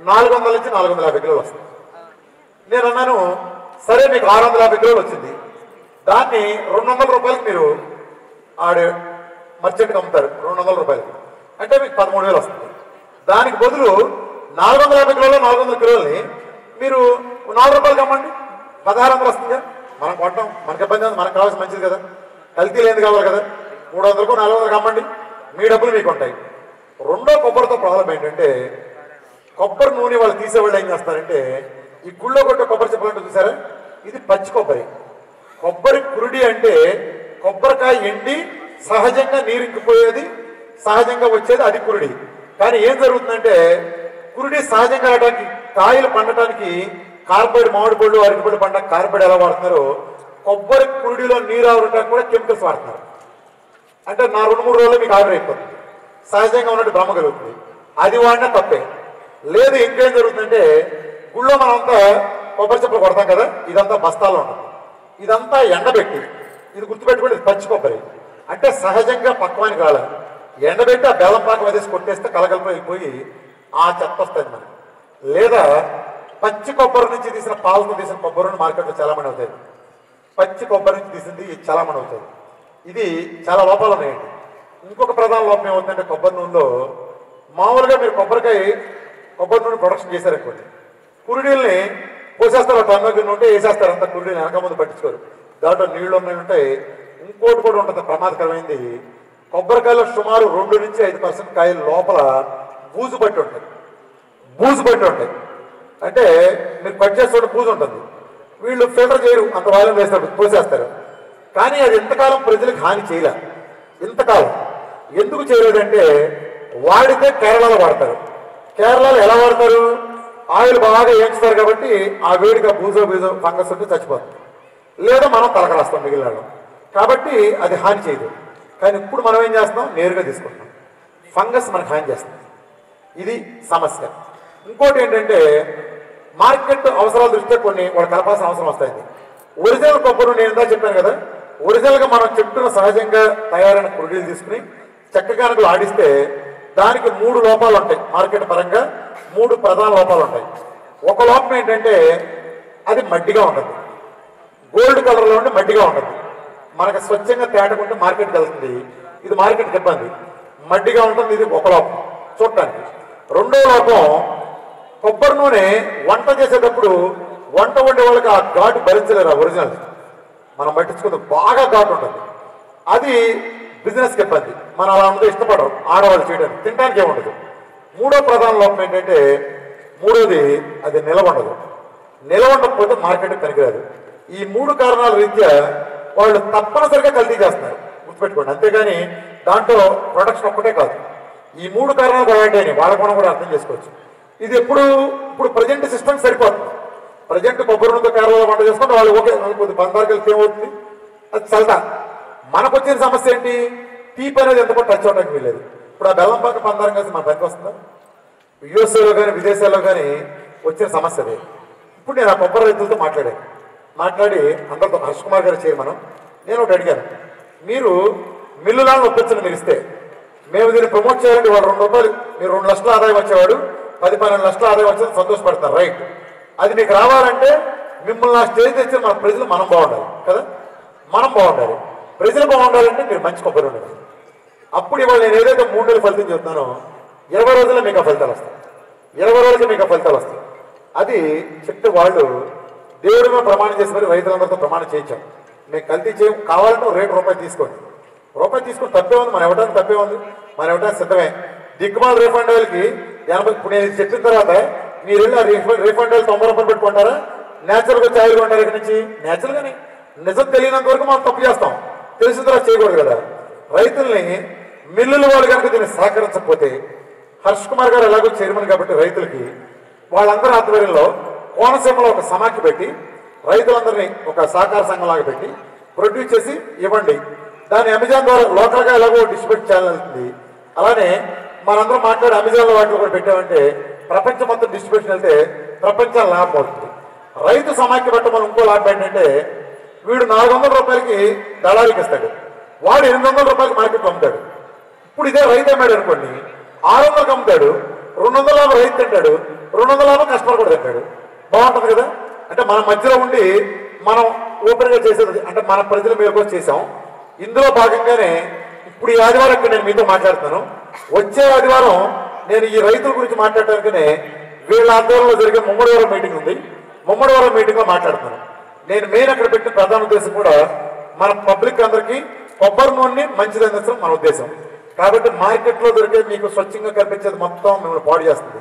నాలుగు వందల నుంచి నాలుగు వందల యాభై కిలోలు వస్తుంది. నేను అన్నాను సరే మీకు ఆరు వందల యాభై కిలోలు వచ్చింది, దాన్ని రెండు వందల రూపాయలకి మీరు ఆడే మర్చెంట్కి అమ్ముతారు, రెండు వందల రూపాయలకి అంటే మీకు పదమూడు వేలు వస్తుంది. దానికి బదులు నాలుగు వందల యాభై కిలోలు నాలుగు వందల కిలోలని మీరు నాలుగు రూపాయలు కమ్మండి, పదహారు వందలు వస్తుంది కదా, మనం కొంటాం మనకి ఇబ్బంది ఉంది, మనకు కావాల్సిన మంచిది కదా, కల్తీ లేదు కావాలి కదా, మూడు వందలకు నాలుగు వందలు కమ్మండి, మీ డబ్బులు మీకు ఉంటాయి. రెండో కొబ్బరితో ప్రాబ్లం ఏంటంటే కొబ్బరి నూనె వాళ్ళు తీసేవాళ్ళు ఏం చేస్తారంటే ఈ గుళ్ళో కొట్టే కొబ్బరి చెప్పాలంటే చూసారా, ఇది పచ్చి కొబ్బరి, కొబ్బరి కురుడి అంటే కొబ్బరికాయ ఎండి సహజంగా నీరింకిపోయేది, సహజంగా వచ్చేది అది కురుడి. కానీ ఏం జరుగుతుందంటే కురుడి సహజంగా రావడానికి కాయలు పండటానికి కార్బైడ్ మామిడి పళ్ళు అరటి పళ్ళు పండడానికి కార్బైడ్ ఎలా వాడుతున్నారో కొబ్బరి కురుడిలో నీరు ఆవడానికి కూడా కెమికల్స్ వాడుతున్నారు. అంటే నా రెండు మూడు రోజుల్లో మీకు ఆవిరి అయిపోతుంది, సహజంగా ఉన్నట్టు భ్రమ కలుగుతుంది, అది వాడినా తప్పే లేదు. ఇంకేం జరుగుతుందంటే గుళ్ళో మనమంతా కొబ్బరి చెప్పులు కొడతాం కదా, ఇదంతా బస్తాల్లో ఉంటుంది, ఇదంతా ఎండబెట్టి, ఇది గుర్తుపెట్టుకోండి పచ్చి కొబ్బరి అంటే సహజంగా పక్వానికి రాలేదు, ఎండబెట్టి ఆ బెల్లం పాకం వేసి కొట్టేస్తే కలగలపై పోయి ఆ చెత్త వస్తుంది మనకి. లేదా పచ్చి కొబ్బరి నుంచి తీసిన పాలతో తీసిన కొబ్బరి మార్కెట్లో చాలామంది అవుతాయి, పచ్చి కొబ్బరి నుంచి తీసింది చాలామంది అవుతుంది, ఇది చాలా లోపాలు ఉన్నాయండి. ఇంకొక ప్రధాన లోపం ఏమవుతుందంటే కొబ్బరి నూనెలో మామూలుగా మీరు కొబ్బరికాయ కొబ్బరి నూనె ప్రొడక్షన్ చేశారనుకోండి, కురుడీల్ని పోసేస్తారు, టన్నులు ఉంటే వేసేస్తారు, అంత కురుడీలు వెనక ముందు పట్టించుకోరు, దాంట్లో నీళ్లు ఉన్నాయి ఉంటాయి. ఇంకోటి కూడా ఉంటుంది ప్రమాదకరమైంది, కొబ్బరికాయలో సుమారు రెండు నుంచి ఐదు పర్సెంట్ కాయలు లోపల బూజు పట్టి ఉంటుంది, బూజు పట్టి ఉంటాయి అంటే మీరు కట్ చేస్తుంటే బూజు ఉంటుంది, వీళ్ళు ఫిల్టర్ చేయరు, అంత వాల్యం వేస్తారు పోసేస్తారు. కానీ అది ఎంతకాలం ప్రజలకు హాని చేయలే, ఇంతకాలం ఎందుకు చేయలేదంటే వాడితే కేరళలో వాడతారు, కేరళలో ఎలా వాడతారు ఆయిల్ బాగా వేస్తారు కాబట్టి ఆ వేడిగా బూజో బూజో ఫంగస్ ఉంటే చచ్చిపోతుంది, లేదా మనం తలకరాస్తాం మిగిలిన వాళ్ళం, కాబట్టి అది హాని చేయదు. కానీ ఇప్పుడు మనం ఏం చేస్తాం, నేరుగా తీసుకుంటాం, ఫంగస్ మనకు హాని చేస్తుంది, ఇది సమస్య. ఇంకోటి ఏంటంటే మార్కెట్ అవసరాల దృష్ట్యా కొన్ని వాళ్ళు కలపాల్సిన అవసరం వస్తుంది. ఒరిజినల్ కొబ్బరి నేను ఇందా చెప్పాను కదా, ఒరిజినల్గా మనం చెట్టును సహజంగా తయారైన కురుడీలు తీసుకుని చక్కగా ఆడిస్తే దానికి మూడు లోపాలు ఉంటాయి, మార్కెట్ పరంగా మూడు ప్రధాన లోపాలు ఉంటాయి. ఒక లోపం ఏంటంటే అది మట్టిగా ఉంటుంది, గోల్డ్ కలర్లో ఉండి మట్టిగా ఉంటుంది, మనకు స్వచ్ఛంగా తేటకుంటే మార్కెట్కి వెళ్తుంది, ఇది మార్కెట్కి ఇబ్బంది, మట్టిగా ఉంటుంది, ఇది ఒక లోపం చూడటానికి. రెండో లోపం కొబ్బరి నూనె వంట చేసేటప్పుడు వంట వండే వాళ్ళకి ఆ ఘాటు భరించలేరు, ఒరిజినల్ మనం పట్టించుకుంటే బాగా ఘాటు ఉంటుంది, అది బిజినెస్కి ఇబ్బంది, మనం అలా ఉండదు ఇష్టపడరు ఆడవాళ్ళు చేయడానికి, తినడానికి ఏముండదు. మూడో ప్రధాన లోపం ఏంటంటే మూడోది అది నిలవండదు, నిలవండకపోతే మార్కెట్కి పనికిరాదు. ఈ మూడు కారణాల రీత్యా వాళ్ళు తప్పనిసరిగా కల్తీ చేస్తున్నారు గుర్తుపెట్టుకోండి, అంతేగాని దాంట్లో ప్రొడక్షన్ ఒక్కటే కాదు, ఈ మూడు కారణాలు కరెక్ట్ అయినాయి వాళ్ళ కూడా కూడా అర్థం చేసుకోవచ్చు. ఇది ఎప్పుడు ఇప్పుడు ప్రజెంట్ సిస్టమ్ సరిపోతుంది, ప్రజెంట్ కొబ్బరి నూనెతో కేరళలో వంట చేసుకుంటే వాళ్ళు ఓకే కొద్ది బందారు కలిసి ఏమవుతుంది అది చల్తా. మనకు వచ్చిన సమస్య ఏంటి, తీపి అనేది ఎంత కూడా టచ్ అవ్వడానికి వీలేదు, ఇప్పుడు ఆ బెల్లం పాక బందారం కలిసి మన పనికి వస్తుందా, యుఎస్ఏలో కానీ విదేశాల్లో కానీ వచ్చిన సమస్య అదే. ఇప్పుడు నేను ఆ కొబ్బరి రైతులతో మాట్లాడాను, మాట్లాడి అందరితో హర్ష్ కుమార్ గారు చైర్మన్ నేను ఒకటి అడిగాను, మీరు మిల్లులను ఒప్పించండి, మీరు ఇస్తే మేము దీన్ని ప్రమోట్ చేయాలంటే వాడు రెండు రూపాయలు, మీరు రెండు లక్షల ఆదాయం వచ్చేవాడు పది పన్నెండు లక్షలు ఆదాయం వచ్చేది సంతోషపడతారు, రైట్. అది మీకు రావాలంటే మిమ్మల్ని ఆ స్టేజ్ తెచ్చిన మన ప్రజలు మనం బాగుండాలి కదా, మనం బాగుండాలి. ప్రజలు బాగుండాలంటే మీరు మంచి కొబ్బరి ఉండాలి. అప్పుడు ఇవాళ నేను ఏదైతే మూడు నెలలు ఫలితం చెప్తానో ఇరవై రోజుల్లో మీకు ఆ ఫలితాలు వస్తాయి, ఇరవై రోజులకి మీకు ఆ ఫలితాలు వస్తాయి. అది చెట్టు వాళ్ళు దేవుడి మీద ప్రమాణం చేసి మరి రైతులందరితో ప్రమాణం చేయించాం, మేము కల్తీ చేయం, కావాలంటే రేటు రూపాయి తీసుకోండి, రూపాయి తీసుకొని తప్పే ఉంది, మనం ఇవ్వడానికి తప్పే ఉంది, మనం ఇవ్వడానికి సిద్ధమే. దిక్కుమాల రీఫండ్ వాళ్ళకి ఎనభై, ఇప్పుడు నేను చెప్పిన తర్వాత మీరు వెళ్ళి ఆ రీఫండ్ రీఫండ్ వాళ్ళు తొంభై రూపాయలు పెట్టుకుంటారా, నేచురల్గా చాయలు కొంటారు ఇక్కడ నుంచి నేచురల్గానే. నిజం తెలియనంత వరకు మనం తప్పు చేస్తాం, తెలిసిన తర్వాత చేయకూడదు కదా. రైతుల్ని మిల్లుల వాళ్ళు కనుక దీన్ని సహకరించకపోతే, హర్ష్ కుమార్ గారు ఎలాగో చైర్మన్ కాబట్టి రైతులకి, వాళ్ళందరూ ఆధ్వర్యంలో కోనసీమలో ఒక సమాఖ్య పెట్టి రైతులందరినీ ఒక సహకార సంఘంలాగా పెట్టి ప్రొడ్యూస్ చేసి ఇవ్వండి. దాన్ని అమెజాన్ ద్వారా లోకల్గా ఎలాగో డిస్ట్రిబ్యూట్ చేయాలి. అలానే మనందరం మాట్లాడి అమెజాన్లో వాటిలో కూడా పెట్టామంటే ప్రపంచం మొత్తం డిస్ట్రిబ్యూషన్ వెళ్తే ప్రపంచం లాభం అవుతుంది. రైతు సమాఖ్య పెట్టడం వల్ల ఇంకో లాభం ఏంటంటే వీడు నాలుగు వందల రూపాయలకి దళారీకి ఇస్తాడు, వాడు ఎనిమిది వందల రూపాయలకి మార్కెట్కి అమ్ముతాడు. ఇప్పుడు ఇదే రైతు అమ్మాడు అనుకోండి, ఆరు వందలకు అమ్ముతాడు, రెండు వందల లాభం రైతు తింటాడు, రెండు వందల లాభం కస్టమర్ కూడా తింటాడు. బాగుంటుంది కదా. అంటే మన మధ్యలో ఉండి మనం ఓపెన్గా చేసేది అంటే మన ప్రజల మీద కోసం చేసాం. ఇందులో భాగంగానే ఇప్పుడు ఈ ఆదివారం ఇక్కడ నేను మీతో మాట్లాడుతాను, వచ్చే ఆదివారం నేను ఈ రైతుల గురించి మాట్లాడటానికనే వీళ్ళ ఆధ్వర్యంలో జరిగే ముమ్మడివారం మీటింగ్ ఉంది, ముమ్మడివారం మీటింగ్లో మాట్లాడుతాను. నేను మెయిన్ అక్కడ పెట్టిన ప్రధాన ఉద్దేశం కూడా మన పబ్లిక్ అందరికీ కొబ్బరి నూనె మంచిది అందించడం మన ఉద్దేశం. కాబట్టి మార్కెట్లో దొరికే మీకు స్వచ్ఛంగా కనిపించేది మొత్తం మిమ్మల్ని పాడు చేస్తుంది.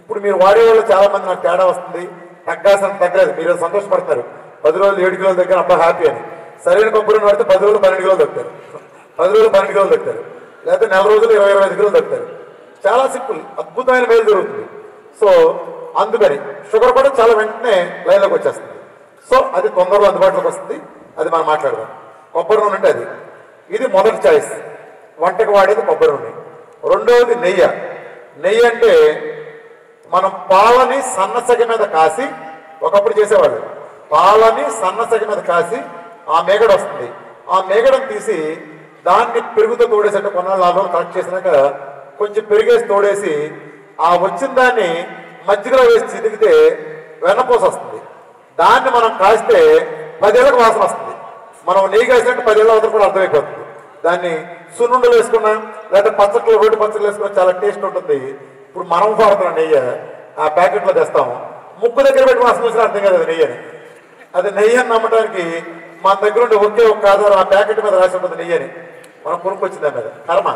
ఇప్పుడు మీరు వాడే వాళ్ళు చాలా మంది నాకు తేడా వస్తుంది, తగ్గాల్సిన తగ్గలేదు, మీరు సంతోషపడతారు. పది రోజులు ఏడు కిలోల దగ్గర అబ్బా హ్యాపీ అని, సరైన కొబ్బరి నూనె పడితే పది రోజులు పన్నెండు కిలోలు దొరుకుతారు, పది రోజులు పన్నెండు కిలోలు దొరుకుతారు, లేకపోతే నెల రోజులు ఇరవై ఇరవై ఐదు కిలోలు దొరుకుతారు. చాలా సింపుల్, అద్భుతమైన మేలు జరుగుతుంది. సో అందుకని షుగర్ కూడా చాలా వెంటనే లైన్లోకి వచ్చేస్తుంది. సో అది తొందరలో అందుబాటులోకి వస్తుంది, అది మనం మాట్లాడదాం. కొబ్బరి నూనె అంటే అది ఇది మొదటి చాయిస్, వంటకు వాడేది కొబ్బరి నూనె. రెండవది నెయ్యి. నెయ్యి అంటే మనం పాలని సన్నసగ మీద కాసి, ఒకప్పుడు చేసేవాళ్ళు పాలని సన్నసగ మీద కాసి ఆ మేగడ వస్తుంది, ఆ మేగడను తీసి దాన్ని పెరుగుతో తోడేసి, అంటే కొన్నాళ్ళ లాభం కలెక్ట్ చేసినాక కొంచెం పెరిగేసి తోడేసి ఆ వచ్చిన దాన్ని మజ్జిగలో వేసి చితికితే వెన్నపూస వస్తుంది. దాన్ని మనం కాస్తే పదేళ్ళకు వాసన వస్తుంది. మనం నెయ్యి కాసినట్టు పదేళ్ళ వరకు కూడా అర్థమైపోతుంది. దాన్ని సున్నుండలు వేసుకున్నా లేకపోతే పచ్చట్లు, రోడ్డు పచ్చళ్ళు వేసుకున్నా చాలా టేస్ట్ ఉంటుంది. ఇప్పుడు మనం వాడుతున్నాం నెయ్యి, ఆ ప్యాకెట్లో తెస్తాము, ముక్కు దగ్గర పెట్టి వాసన చూసినా అర్థం కాదు అది నెయ్యి అని. అది నెయ్యి అని నమ్మటానికి మన దగ్గర ఉండే ఒకే ఒక్క ఆధారం ఆ ప్యాకెట్ మీద రాసి ఉంటుంది నెయ్యి అని. మనం కొనుక్కొచ్చింది దాని మీద కర్మ.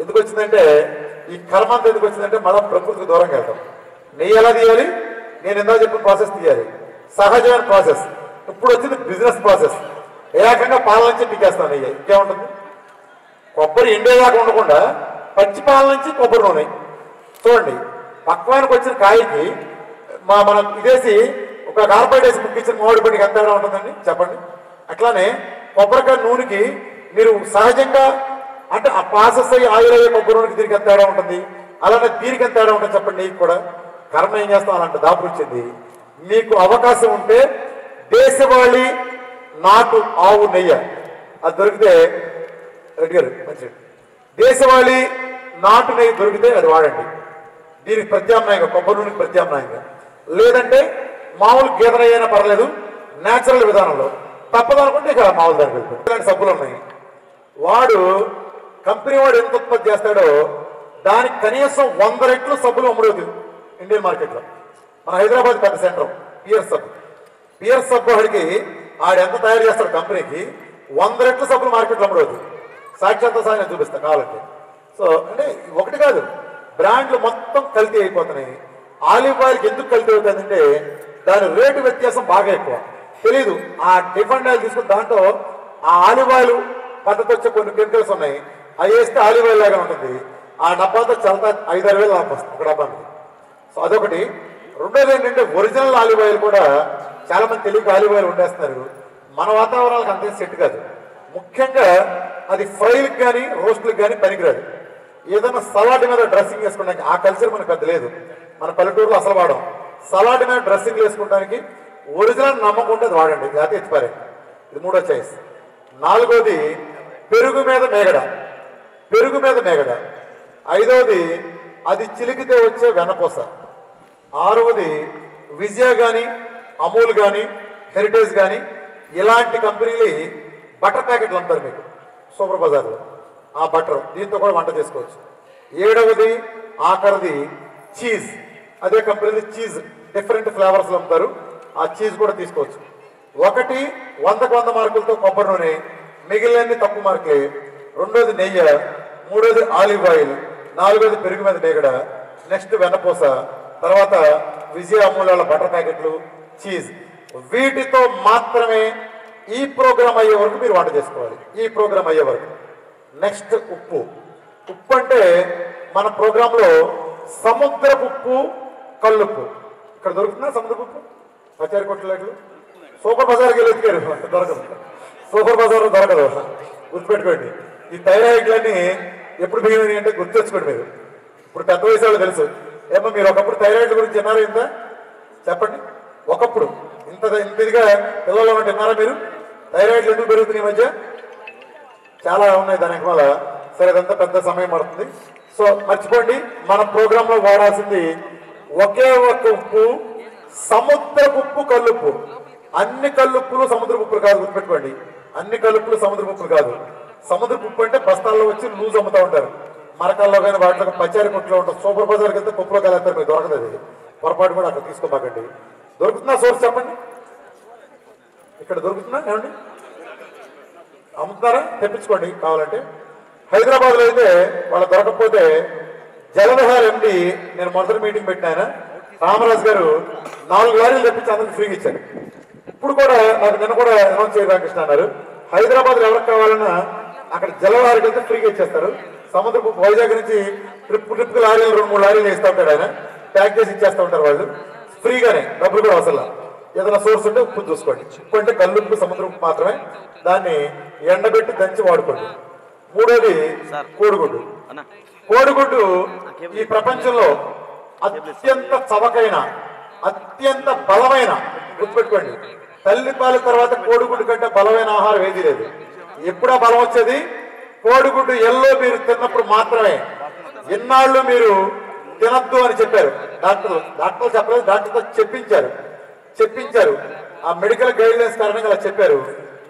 ఎందుకు వచ్చిందంటే ఈ కర్మ అంతా ఎందుకు వచ్చిందంటే మనం ప్రకృతికి దూరంగా వెళ్తాం. నెయ్యి ఎలా తీయాలి, నేను ఎంతో చెప్పిన ప్రాసెస్ తీయాలి, సహజమైన ప్రాసెస్. ఇప్పుడు వచ్చింది బిజినెస్ ప్రాసెస్, ఏ రకంగా పాల నుంచి పీకేస్తాను నెయ్యి. ఇంకేముంటుంది, కొబ్బరి ఎండేదాకా ఉండకుండా పచ్చి పాల నుంచి కొబ్బరి నూనె. చూడండి, పక్వానికి వచ్చిన కాయకి మా మనం ఇదేసి ఒక కార్బైడ్ వేసి పుక్కించిన మామిడి పండుగ ఎంత ఎలా ఉంటుందండి చెప్పండి. అట్లానే కొబ్బరికాయ నూనెకి మీరు సహజంగా అంటే ఆ ప్రాసెస్ అయ్యి ఆయిల్ అయ్యే కొబ్బరి నూనెకి దీనికి ఎంత తేడా ఉంటుంది, అలానే దీనికి ఎంత తేడా ఉంటుంది చెప్పండి. నీకు కూడా కర్మ ఏం చేస్తాం అలాంటి దాపురుచ్చింది. మీకు అవకాశం ఉంటే దేశవాళీ నాటు ఆవు నెయ్యి అది దొరికితే రెడ్డి గారు మంచి దేశవాళీ నాటు నెయ్యి దొరికితే అది వాడండి. దీనికి ప్రత్యామ్నాయంగా కొబ్బరి నూనెకి ప్రత్యామ్నాయంగా, లేదంటే మామూలు గీత నెయ్యి అయినా పర్లేదు న్యాచురల్ విధానంలో. తప్పదనుకుంటే ఇక్కడ మామూలు దానికి ఇలాంటి సబ్బులు ఉన్నాయి. వాడు కంపెనీ వాడు ఎంత ఉత్పత్తి చేస్తాడో దానికి కనీసం వంద రెట్లు సబ్బులు అమ్ముడవుతుంది ఇండియన్ మార్కెట్లో. మన హైదరాబాద్ పెద్ద సెంటర్ పియర్ సబ్బు, పియర్ సబ్బు వాడికి ఆడు ఎంత తయారు చేస్తాడు కంపెనీకి వంద రెట్లు సబ్బులు మార్కెట్లో అమ్ముడవుతుంది. సాక్షాత్తా సార్ నేను చూపిస్తాను కావాలంటే. సో అంటే ఒకటి కాదు, బ్రాండ్లు మొత్తం కల్తీ అయిపోతున్నాయి. ఆలివ్ ఆయిల్కి ఎందుకు కల్తీ అవుతుందంటే దాని రేటు వ్యత్యాసం బాగా ఎక్కువ తెలీదు. ఆ రిఫైండ్ ఆయిల్ తీసుకుని దాంట్లో ఆ ఆలివ్ ఆయిల్ పద్ధతి వచ్చే కొన్ని కెమికల్స్ ఉన్నాయి, అవి వేస్తే ఆలివ్ ఆయిల్ లాగా ఉంటుంది. ఆ డబ్బాతో చాలా ఐదారు వేలు లాభం వస్తుంది ఒక డబ్బాకి. సో అదొకటి. రెండోది ఏంటంటే ఒరిజినల్ ఆలివ్ ఆయిల్ కూడా చాలామంది తెలియక ఆలివ్ ఆయిల్ వండేస్తున్నారు. మన వాతావరణాలకు అంతే సెట్ కాదు. ముఖ్యంగా అది ఫ్రైలకు కానీ రోస్ట్లకు కానీ పనికిరాదు. ఏదైనా సలాడ్ మీద డ్రెస్సింగ్ వేసుకోవడానికి ఆ కల్చర్ మనకు పెద్ద లేదు, మన పల్లెటూరులో అసలు వాడడం. సలాడ్ మీద డ్రెస్సింగ్ వేసుకోవడానికి ఒరిజినల్ నమ్మకుంటే వాడండి, లేకపోతే ఎత్తిపారే. ఇది మూడో చాయిస్. నాలుగోది పెరుగు మీద మేగడ, పెరుగు మీద మేగడ. ఐదవది అది చిలికితే వచ్చే వెనపోస. ఆరవది విజయ కానీ, అమూల్ కానీ, హెరిటేజ్ కానీ ఇలాంటి కంపెనీలు బటర్ ప్యాకెట్లు అమ్ముతారు మీకు సూపర్ బజార్లో. ఆ బటర్ దీంతో కూడా వంట చేసుకోవచ్చు. ఏడవది ఆఖరిది చీజ్. అదే కంపెనీలు చీజ్ డిఫరెంట్ ఫ్లేవర్స్లో అమ్ముతారు. ఆ చీజ్ కూడా తీసుకోవచ్చు. ఒకటి వందకు వంద మార్కులతో కొబ్బరి నూనె, మిగిలినన్ని తక్కువ మార్కులే. రెండోది నెయ్యి, మూడోది ఆలివ్ ఆయిల్, నాలుగోది పెరుగు మీద మేగడ, నెక్స్ట్ వెన్నపూస, తర్వాత విజయ అమూలాల బటర్ ప్యాకెట్లు, చీజ్. వీటితో మాత్రమే ఈ ప్రోగ్రామ్ అయ్యే వరకు మీరు వంట చేసుకోవాలి. ఈ ప్రోగ్రామ్ అయ్యే వరకు నెక్స్ట్ ఉప్పు. ఉప్పు అంటే మన ప్రోగ్రాంలో సముద్రపు ఉప్పు, కల్లుప్పు ఇక్కడ దొరుకుతుందా? సముద్రపు ఉప్పు పచారి కొట్టలేట్లు సూపర్ బజార్కి వెళ్ళి ఎత్తికారు దొరకదు. సూపర్ బజార్లో దొరకదు, గుర్తుపెట్టుకోండి. ఈ థైరాయిడ్లన్నీ ఎప్పుడు బిగినాయి అంటే గుర్తొచ్చుకోండి మీరు. ఇప్పుడు పెద్ద వయసు వాళ్ళు తెలుసు. ఏమో మీరు ఒకప్పుడు థైరాయిడ్ గురించి విన్నారా? ఇంత చెప్పండి, ఒకప్పుడు ఇంత ఇంత ఇదిగా పిల్లలు ఉన్నట్టు విన్నారా మీరు? థైరాయిడ్లు ఎందుకు పెరుగుతున్నాయి ఈ మధ్య? చాలా ఉన్నాయి దాని వల్ల. సరే, అదంతా పెద్ద సమయం పడుతుంది. సో మర్చిపోండి, మన ప్రోగ్రాంలో వాడాల్సింది ఒకే ఒక్క ఉప్పు, సముద్రపు ఉప్పు, కల్లుప్పు. అన్ని కల్లుప్పులు సముద్రపు ఉప్పులు కాదు, గుర్తుపెట్టుకోండి. అన్ని కల్లుప్పులు సముద్రపు ఉప్పులు కాదు. సముద్రపు ఉప్పు అంటే బస్తాల్లో వచ్చి లూజ్ అమ్ముతూ ఉంటారు మరకాల్లో కానీ వాటిలో, పచారి కొట్లో ఉంటారు. సూపర్ బజార్కి వెళ్తే పప్పులో కలేస్తారు మీరు, దొరకదు అది. పొరపాటు కూడా అక్కడ తీసుకోమాకండి. దొరుకుతున్నా సోర్స్ చెప్పండి, ఇక్కడ దొరుకుతున్నా ఏమండి? అమ్ముతారా? తెప్పించుకోండి కావాలంటే. హైదరాబాద్లో అయితే వాళ్ళు దొరకకపోతే జలవిహార్ ఎండి, నేను మొదటి మీటింగ్ పెట్టిన ఆయన రామరాజు గారు నాలుగు లారీలు తెప్పించి అందరికి ఫ్రీగా ఇచ్చారు. ఇప్పుడు కూడా నాకు నిన్న కూడా అనౌన్స్ చేయ రామకృష్ణ అన్నారు, హైదరాబాద్లో ఎవరికి కావాలన్నా అక్కడ జలవిహార్కి వెళ్తే ఫ్రీగా ఇచ్చేస్తారు. సముద్రపు వైజాగ్ నుంచి ట్రిప్ ట్రిప్కి లారీలు రెండు మూడు లారీలు వేస్తూ ఉంటాడు ఆయన, ప్యాక్ చేసి ఇచ్చేస్తూ ఉంటారు వాళ్ళు ఫ్రీగానే, డబ్బులు కూడా అవసరం. ఏదైనా సోర్స్ ఉంటే ఉప్పు చూసుకోండి. ఉప్పు అంటే కల్లుప్పు, సముద్రం ఉప్పు మాత్రమే. దాన్ని ఎండబెట్టి దంచి వాడుకోండి. మూడోది కోడిగుడ్డు. కోడిగుడ్డు ఈ ప్రపంచంలో అత్యంత చవకైన, అత్యంత బలమైన, గుర్తుపెట్టుకోండి, తల్లిపాల తర్వాత కోడిగుడ్డు కంటే బలమైన ఆహారం ఏది లేదు. ఎప్పుడా బలం వచ్చేది? కోడిగుడ్డు ఎల్లో మీరు తిన్నప్పుడు మాత్రమే. ఎన్నాళ్ళు మీరు తినద్దు అని చెప్పారు డాక్టర్లు. డాక్టర్లు చెప్పలేదు, డాక్టర్తో చెప్పించారు చెప్పించారు ఆ మెడికల్ గైడ్ లైన్స్ కారణంగా అలా చెప్పారు.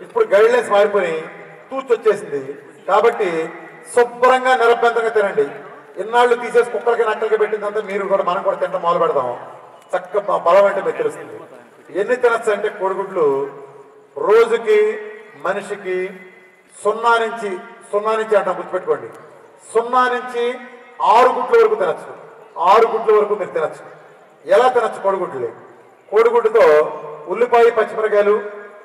ఇప్పుడు గైడ్ లైన్స్ మారిపోయి తూచి వచ్చేసింది. కాబట్టి శుభ్రంగా నిరభ్యంతరంగా తినండి. ఇన్నాళ్ళు తీసేసి కుక్కలకి నక్కలకి పెట్టిందంతా మీరు కూడా మనం కూడా తింటాం మొదలు పెడతాం. చక్క బలం అంటే మీకు తెలుస్తుంది. ఎన్ని తినచ్చు అంటే కోడిగుడ్లు రోజుకి మనిషికి సున్నా నుంచి సున్నా నుంచి అంటాం, గుర్తుపెట్టుకోండి, సున్నా నుంచి ఆరు గుడ్ల వరకు తినచ్చు. ఆరు గుడ్ల వరకు మీరు తినచ్చు. ఎలా తినచ్చు? కోడిగుడ్లు కోడిగుడ్డుతో ఉల్లిపాయ, పచ్చిమిరకాయలు,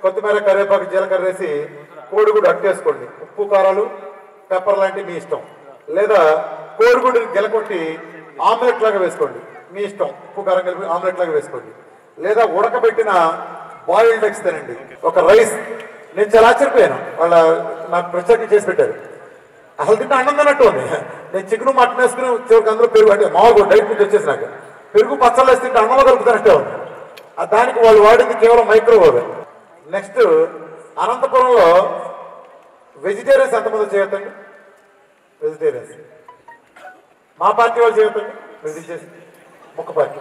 కొత్తిమీర, కరివేపాకు, జీలకర్ర వేసి కోడిగుడ్డు అట్టేసుకోండి. ఉప్పు కారాలు పెప్పర్ లాంటివి మీ ఇష్టం. లేదా కోడిగుడ్డుని గెలకొట్టి ఆమ్లెట్ లాగా వేసుకోండి, మీ ఇష్టం. ఉప్పు కారం కలిపి ఆమ్లెట్ లాగా వేసుకోండి. లేదా ఉడకబెట్టిన బాయిల్డ్ ఎగ్స్ తినండి. ఒక రైస్ నేను చాలా ఆశ్చర్యపోయాను, వాళ్ళ నాకు ప్రత్యేకం చేసి పెట్టారు. అసలు తింటే అన్నం తిన్నట్టు ఉంది. నేను చికెన్ మటన్ వేసుకుని చివరికి అందరూ పెరుగు అంటే మామూలు డైట్ నుంచి వచ్చేసి నాకు పెరుగు పచ్చళ్ళు వేసి తింటే అన్నంలో దొరుకుతున్నట్టే ఉంది. దానికి వాళ్ళు వాడింది కేవలం మైక్రోవేవ్. నెక్స్ట్ అనంతపురంలో వెజిటేరియన్స్ ఎంతమంది చేయొద్దండి? వెజిటేరియన్స్ మా పార్టీ వాళ్ళు చేయొద్దండి. వెజిటేరియన్స్ ఒక్క పార్టీ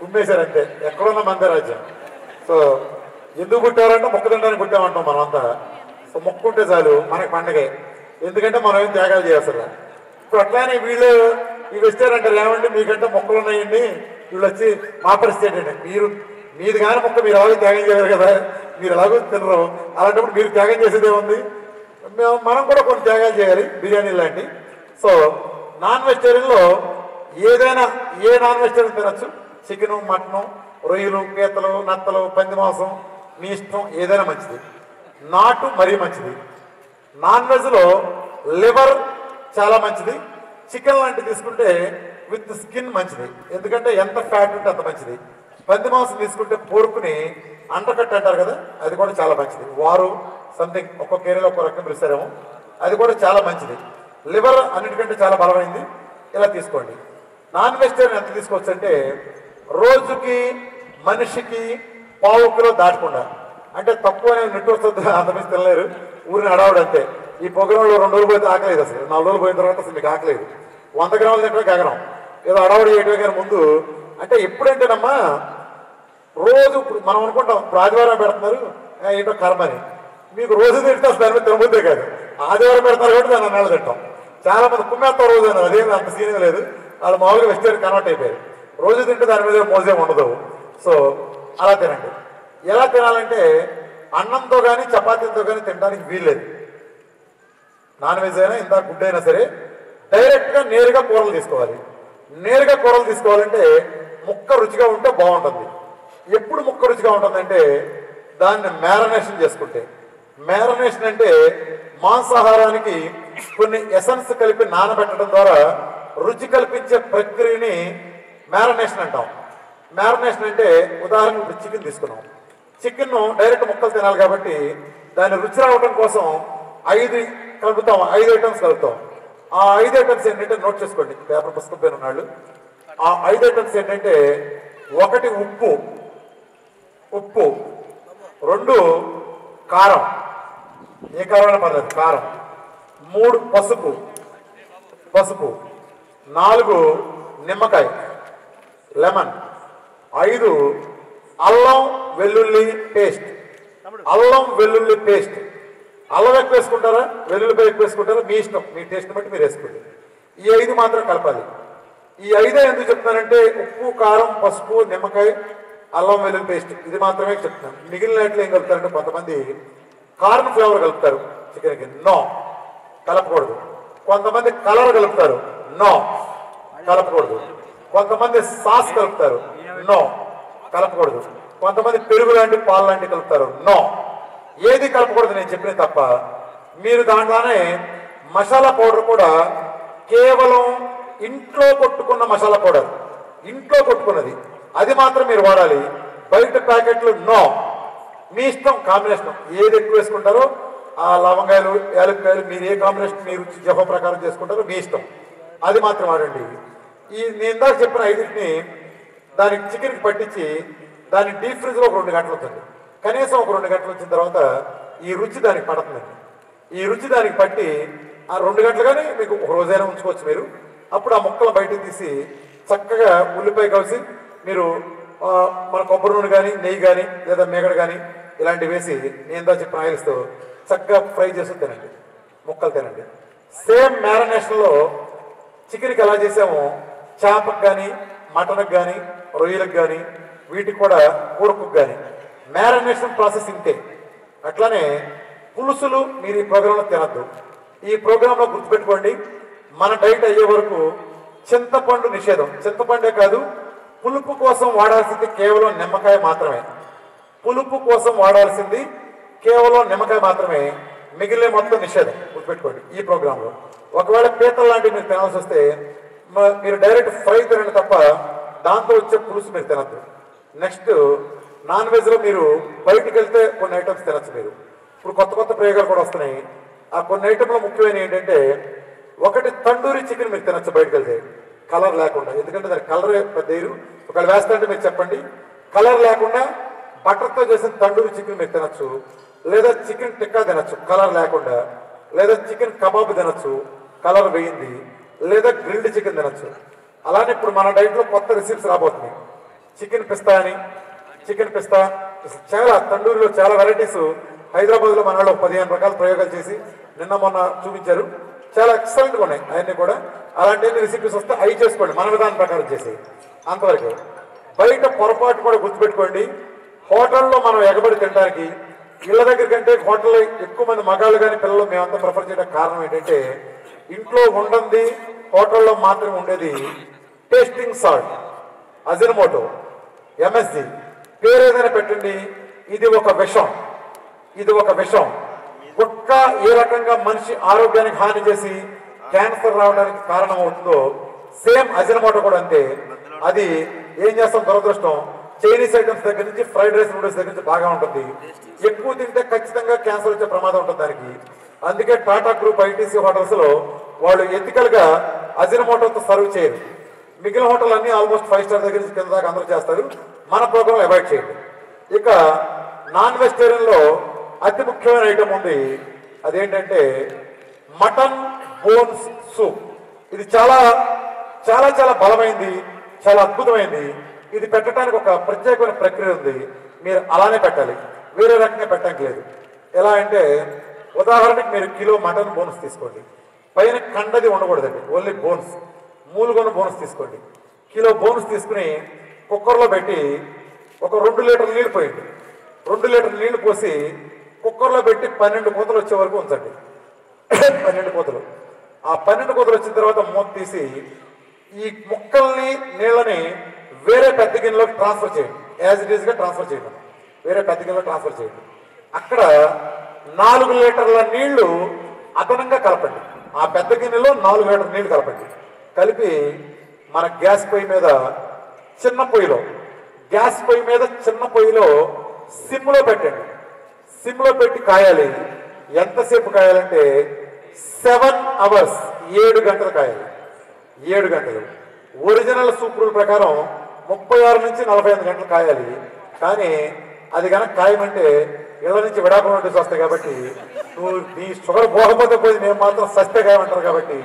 కుమ్మేశారు అంతే. ఎక్కడున్న మందే రాజ్యం. సో ఎందుకు పుట్టారంటే మొక్క తినడానికి పుట్టామంటాం మనం అంతా. సో మొక్క ఉంటే చాలు మనకి పండగే. ఎందుకంటే మనం ఏం త్యాగాలు చేయాల్సిన. ఇప్పుడు అట్లానే వీళ్ళు ఈ వెజిటేరియన్ అంటారు, ఏమండి మీకంటే మొక్కలు ఉన్నాయండి, వీళ్ళు వచ్చి మా పరిస్థితి ఏంటంటే మీరు మీది కానీ మొక్క మీరు ఎలాగో త్యాగం చేయలేరు కదా, మీరు ఎలాగో తినరు. అలాంటప్పుడు మీరు త్యాగం చేసేదే ఉంది. మేము మనం కూడా కొన్ని త్యాగాలు చేయాలి, బిర్యానీ లాంటి. సో నాన్ వెజిటేరియన్లో ఏదైనా ఏ నాన్ వెజిటేరియన్ తినచ్చు. చికెను, మటను, రొయ్యలు, పీతలు, నత్తలు, పంది మాంసం, మీ ఇష్టం. ఏదైనా మంచిది. నాటు మరీ మంచిది. నాన్ వెజ్లో లివర్ చాలా మంచిది. చికెన్ లాంటివి తీసుకుంటే విత్ స్కిన్ మంచిది, ఎందుకంటే ఎంత ఫ్యాట్ ఉంటే అంత మంచిది. పంది మాంసం తీసుకుంటే పోర్కుని అంటకట్టు అంటారు కదా, అది కూడా చాలా మంచిది. వారు సంథింగ్ ఒక్కొక్క ఏరియాలో ఒక్కొక్క రకం పిలుస్తారేమో, అది కూడా చాలా మంచిది. లివర్ అన్నిటికంటే చాలా బలమైంది. ఇలా తీసుకోండి. నాన్ వెజిటేరియన్ ఎంత తీసుకోవచ్చు అంటే రోజుకి మనిషికి పావు కిలో దాటకుండా, అంటే తక్కువ నెట్వర్క్ అంతమంది తినలేరు. ఊరిని అడావుడు అంతే. ఈ పొగరంలో రెండు రోజులు పోయితే ఆకలేదు, అసలు నాలుగు రోజులు పోయిన తర్వాత అసలు మీకు ఆకలేదు. వంద గ్రాములు తింటే ఎకరం ఏదో అడవడి ఏటో ముందు అంటే ఎప్పుడంటేనమ్మా రోజు మనం అనుకుంటాం ఇప్పుడు ఆదివారం పెడుతున్నారు ఏంటో కర్మని. మీకు రోజు తింటే అసలు దాని మీద తినబుద్దే కాదు. ఆదివారం పెడతారు కాబట్టి దాన్ని నెల తింటాం. చాలా మంది కుమ్మేస్తాం రోజు అన్నారు, అదేమి అంత సీనియం లేదు, వాళ్ళు మామూలుగా వెజిటేరియన్ కన్వర్ట్ అయిపోయారు. రోజు తింటే దాని మీద మోజేం ఉండదు. సో అలా తినండి. ఎలా తినాలంటే అన్నంతో కానీ చపాతీతో కానీ తినడానికి వీల్లేదు. నాన్ వెజ్ అయినా ఇంత గుడ్ అయినా సరే డైరెక్ట్గా నేరుగా కూరలు తీసుకోవాలి. నేరుగా కూరలు తీసుకోవాలంటే ముక్క రుచిగా ఉంటే బాగుంటుంది. ఎప్పుడు ముక్క రుచిగా ఉంటుందంటే దాన్ని మ్యారినేషన్ చేసుకుంటే. మ్యారినేషన్ అంటే మాంసాహారానికి కొన్ని ఎసెన్స్ కలిపి నానబెట్టడం ద్వారా రుచి కల్పించే ప్రక్రియని మ్యారినేషన్ అంటాం. మ్యారినేషన్ అంటే ఉదాహరణకు ఇప్పుడు చికెన్ తీసుకున్నాం. చికెన్ను డైరెక్ట్ ముక్కలు తినాలి కాబట్టి దాని రుచి రావడం కోసం ఐదు కలుపుతాం, ఐదు ఐటమ్స్ కలుపుతాం. ఆ ఐదు ఐటమ్స్ ఏంటంటే నోట్ చేసుకోండి పేపర్ పుస్తకం పైన ఉన్నాళ్ళు. ఆ ఐదు ఐటమ్స్ ఏంటంటే ఒకటి ఉప్పు ఉప్పు రెండు కారం, ఏ కారమైనా పర్లేదు కారం, మూడు పసుపు పసుపు నాలుగు నిమ్మకాయ లెమన్, ఐదు అల్లం వెల్లుల్లి పేస్ట్. అల్లం వెల్లుల్లి పేస్ట్ అల్లం ఎక్కువ వేసుకుంటారా వెల్లుల్లిపాయ ఎక్కువ వేసుకుంటారా మీ ఇష్టం, మీ టేస్ట్ బట్టి మీరు వేసుకోండి. ఈ ఐదు మాత్రం కలపాలి. ఈ ఐదే ఎందుకు చెప్తున్నానంటే ఉప్పు కారం పసుపు నిమ్మకాయ అల్లం వెల్లుల్లి పేస్ట్ ఇది మాత్రమే చెప్తున్నాను. మిగిలిన వాటిలో ఏం కలుపుతారంటే కొంతమంది కార్న్ ఫ్లేవర్ కలుపుతారు చికెన్కి, నో కలపకూడదు. కొంతమంది కలర్ కలుపుతారు, నో కలపకూడదు. కొంతమంది సాస్ కలుపుతారు, నో కలపకూడదు. కొంతమంది పెరుగు లాంటి పాలు లాంటివి కలుపుతారు, నో. ఏది కలపకూడదు నేను చెప్పిన తప్ప. మీరు దాంట్లోనే మసాలా పౌడర్ కూడా కేవలం ఇంట్లో కొట్టుకున్న మసాలా పౌడర్, ఇంట్లో కొట్టుకున్నది అది మాత్రం మీరు వాడాలి. బయట ప్యాకెట్లు నో. మీ ఇష్టం కాంబినేషన్ ఏది ఎక్కువ వేసుకుంటారో ఆ లవంగాయలు యాలక్కాయలు మీరు ఏ కాంబినేషన్ మీరు జప ప్రకారం చేసుకుంటారో మీ ఇష్టం, అది మాత్రం వాడండి. ఈ నేను ఇందాక చెప్పిన ఐదుని దానికి చికెన్కి పట్టించి దాన్ని డీప్ ఫ్రిజ్లో ఒక రెండు గంటలు ఉంటుంది, కనీసం ఒక రెండు గంటలు వచ్చిన తర్వాత ఈ రుచి దానికి పడుతుందండి. ఈ రుచి దానికి పట్టి ఆ రెండు గంటలుగానే మీకు ఒక రోజైనా ఉంచుకోవచ్చు మీరు. అప్పుడు ఆ ముక్కలు బయటకు తీసి చక్కగా ఉల్లిపాయ కలిసి మీరు మన కొబ్బరి నూనె కానీ నెయ్యి కానీ లేదా మేగడ కానీ ఇలాంటివి వేసి నేను దా చెప్పిన ఆయిల్స్తో చక్కగా ఫ్రై చేసి తినండి, ముక్కలు తినండి. సేమ్ మ్యారినేషన్లో చికెన్కి ఎలా చేసామో చేపకు కానీ మటన్కి కానీ రొయ్యలకు కానీ వీటికి కూడా కూరకు కానీ మ్యారినేషన్ ప్రాసెస్ ఇంతే. అట్లానే పులుసులు మీరు ఈ ప్రోగ్రాంలో తినద్దు. ఈ ప్రోగ్రాంలో గుర్తుపెట్టుకోండి, మన డైట్ అయ్యే వరకు చింతపండు నిషేధం. చింతపండే కాదు, పులుపు కోసం వాడాల్సింది కేవలం నిమ్మకాయ మాత్రమే. పులుపు కోసం వాడాల్సింది కేవలం నిమ్మకాయ మాత్రమే, మిగిలిన మొత్తం నిషేధం గుర్తుపెట్టుకోండి ఈ ప్రోగ్రాంలో. ఒకవేళ పీతలు లాంటివి మీరు తినాల్సి వస్తే మీరు డైరెక్ట్ ఫ్రై తినండి తప్ప దాంతో వచ్చే పులుసు మీరు తినద్దు. నెక్స్ట్ నాన్ వెజ్లో మీరు బయటకు వెళ్తే కొన్ని ఐటమ్స్ తినచ్చు మీరు. ఇప్పుడు కొత్త కొత్త ప్రయోగాలు కూడా వస్తున్నాయి. ఆ కొన్ని ఐటమ్లో ముఖ్యమైన ఏంటంటే ఒకటి తండూరి చికెన్ మీరు తినచ్చు బయటకు వెళ్తే కలర్ లేకుండా. ఎందుకంటే దాని కలర్ పెద్ద ఇరు ఒకవేళ వేస్తారంటే మీరు చెప్పండి. కలర్ లేకుండా బటర్తో చేసిన తండూరి చికెన్ మీరు తినచ్చు, లేదా చికెన్ టిక్కా తినచ్చు కలర్ లేకుండా, లేదా చికెన్ కబాబ్ తినచ్చు కలర్ వేయింది, లేదా గ్రిల్డ్ చికెన్ తినచ్చు. అలానే ఇప్పుడు మన డైట్లో కొత్త రెసిపీస్ రాబోతున్నాయి. చికెన్ పిస్తా అని, చికెన్ పిస్తా చాలా తండూరిలో చాలా వెరైటీస్ హైదరాబాద్లో మన వాళ్ళు పదిహేను రకాల ప్రయోగాలు చేసి నిన్న మొన్న చూపించారు. చాలా ఎక్సలెంట్గా ఉన్నాయి అవన్నీ కూడా. అలాంటి రెసిపీస్ వస్తే అవి చేసుకోండి మన విధానం ప్రకారం చేసి. అంతవరకు బయట పొరపాటు కూడా గుర్తుపెట్టుకోండి. హోటల్లో మనం ఎగబడి తినడానికి ఇళ్ళ దగ్గర కంటే హోటల్లో ఎక్కువ మంది మగాళ్ళు కానీ పిల్లలు మేమంతా ప్రిఫర్ చేయడం కారణం ఏంటంటే ఇంట్లో ఉండంది హోటల్లో మాత్రమే ఉండేది టేస్టింగ్ సాల్ట్, అజినమోటో, ఎంఎస్జి పేరు ఏదైనా పెట్టండి. ఇది ఒక విషం, ఇది ఒక విషం. గుట్కా ఏ రకంగా మనిషి ఆరోగ్యానికి హాని చేసి క్యాన్సర్ రావడానికి కారణం అవుతుందో సేమ్ అజినమోటో కూడా అంతే. అది ఏం చేస్తాం దురదృష్టం చైనీస్ ఐటమ్స్ దగ్గర నుంచి ఫ్రైడ్ రైస్ నూడిల్స్ దగ్గర నుంచి బాగా ఉంటుంది. ఎక్కువ తింటే ఖచ్చితంగా క్యాన్సర్ వచ్చే ప్రమాదం ఉంటుంది దానికి. అందుకే టాటా గ్రూప్ ఐటీసీ హోటల్స్లో వాళ్ళు ఎథికల్గా అజినమోటోతో సర్వ్ చేయరు. మిగిలిన హోటల్ అన్నీ ఆల్మోస్ట్ ఫైవ్ స్టార్ దగ్గర నుంచి కింద దాకా అందరూ చేస్తారు. మన ప్రోగ్రాంలో అవాయిడ్ చేయండి. ఇక నాన్ వెజిటేరియన్లో అతి ముఖ్యమైన ఐటమ్ ఉంది, అదేంటంటే మటన్ బోన్స్ సూప్. ఇది చాలా చాలా చాలా బలమైంది, చాలా అద్భుతమైంది. ఇది పెట్టడానికి ఒక ప్రత్యేకమైన ప్రక్రియ ఉంది. మీరు అలానే పెట్టాలి, వేరే రకంగా పెట్టడానికి లేదు. ఎలా అంటే, ఉదాహరణకి మీరు కిలో మటన్ బోన్స్ తీసుకోండి, పైన కండది ఉండకూడదండి, ఓన్లీ బోన్స్, మూలుగొన్న బోన్స్ తీసుకోండి. కిలో బోన్స్ తీసుకుని కుక్కర్లో పెట్టి ఒక రెండు లీటర్ల నీళ్ళు పోయండి. రెండు లీటర్ల నీళ్లు పోసి కుక్కర్లో పెట్టి పన్నెండు కూతలు వచ్చే వరకు ఉంచండి. పన్నెండు కూతలు ఆ పన్నెండు కూతలు వచ్చిన తర్వాత మూత తీసి ఈ ముక్కల్ని నీళ్ళని వేరే పెద్ద గిన్నెలోకి ట్రాన్స్ఫర్ చేయండి. యాజ్ ఇట్ ఈస్గా ట్రాన్స్ఫర్ చేయండి, వేరే పెద్ద గిన్నెలో ట్రాన్స్ఫర్ చేయండి. అక్కడ నాలుగు లీటర్ల నీళ్లు అదనంగా కలపండి. ఆ పెద్ద గిన్నెలో నాలుగు లీటర్ల నీళ్లు కలపండి. కలిపి మన గ్యాస్ పొయ్యి మీద చిన్న పొయ్యిలో గ్యాస్ పొయ్యి మీద చిన్న పొయ్యిలో సిమ్లో పెట్టండి. సిమ్లో పెట్టి కాయాలి. ఎంతసేపు కాయాలంటే సెవెన్ అవర్స్ ఏడు గంటలు కాయాలి. ఏడు గంటలు ఒరిజినల్ సూప్ రూల్ ప్రకారం ముప్పై ఆరు నుంచి నలభై ఐదు గంటలు కాయాలి. కానీ అది కనుక కాయమంటే ఇళ్ళ నుంచి విడాకులు నోటీస్ వస్తాయి. కాబట్టి నువ్వు నీ షుగర్ పోకపోతే పోయి నేను మాత్రం సస్తే కాయమంటారు. కాబట్టి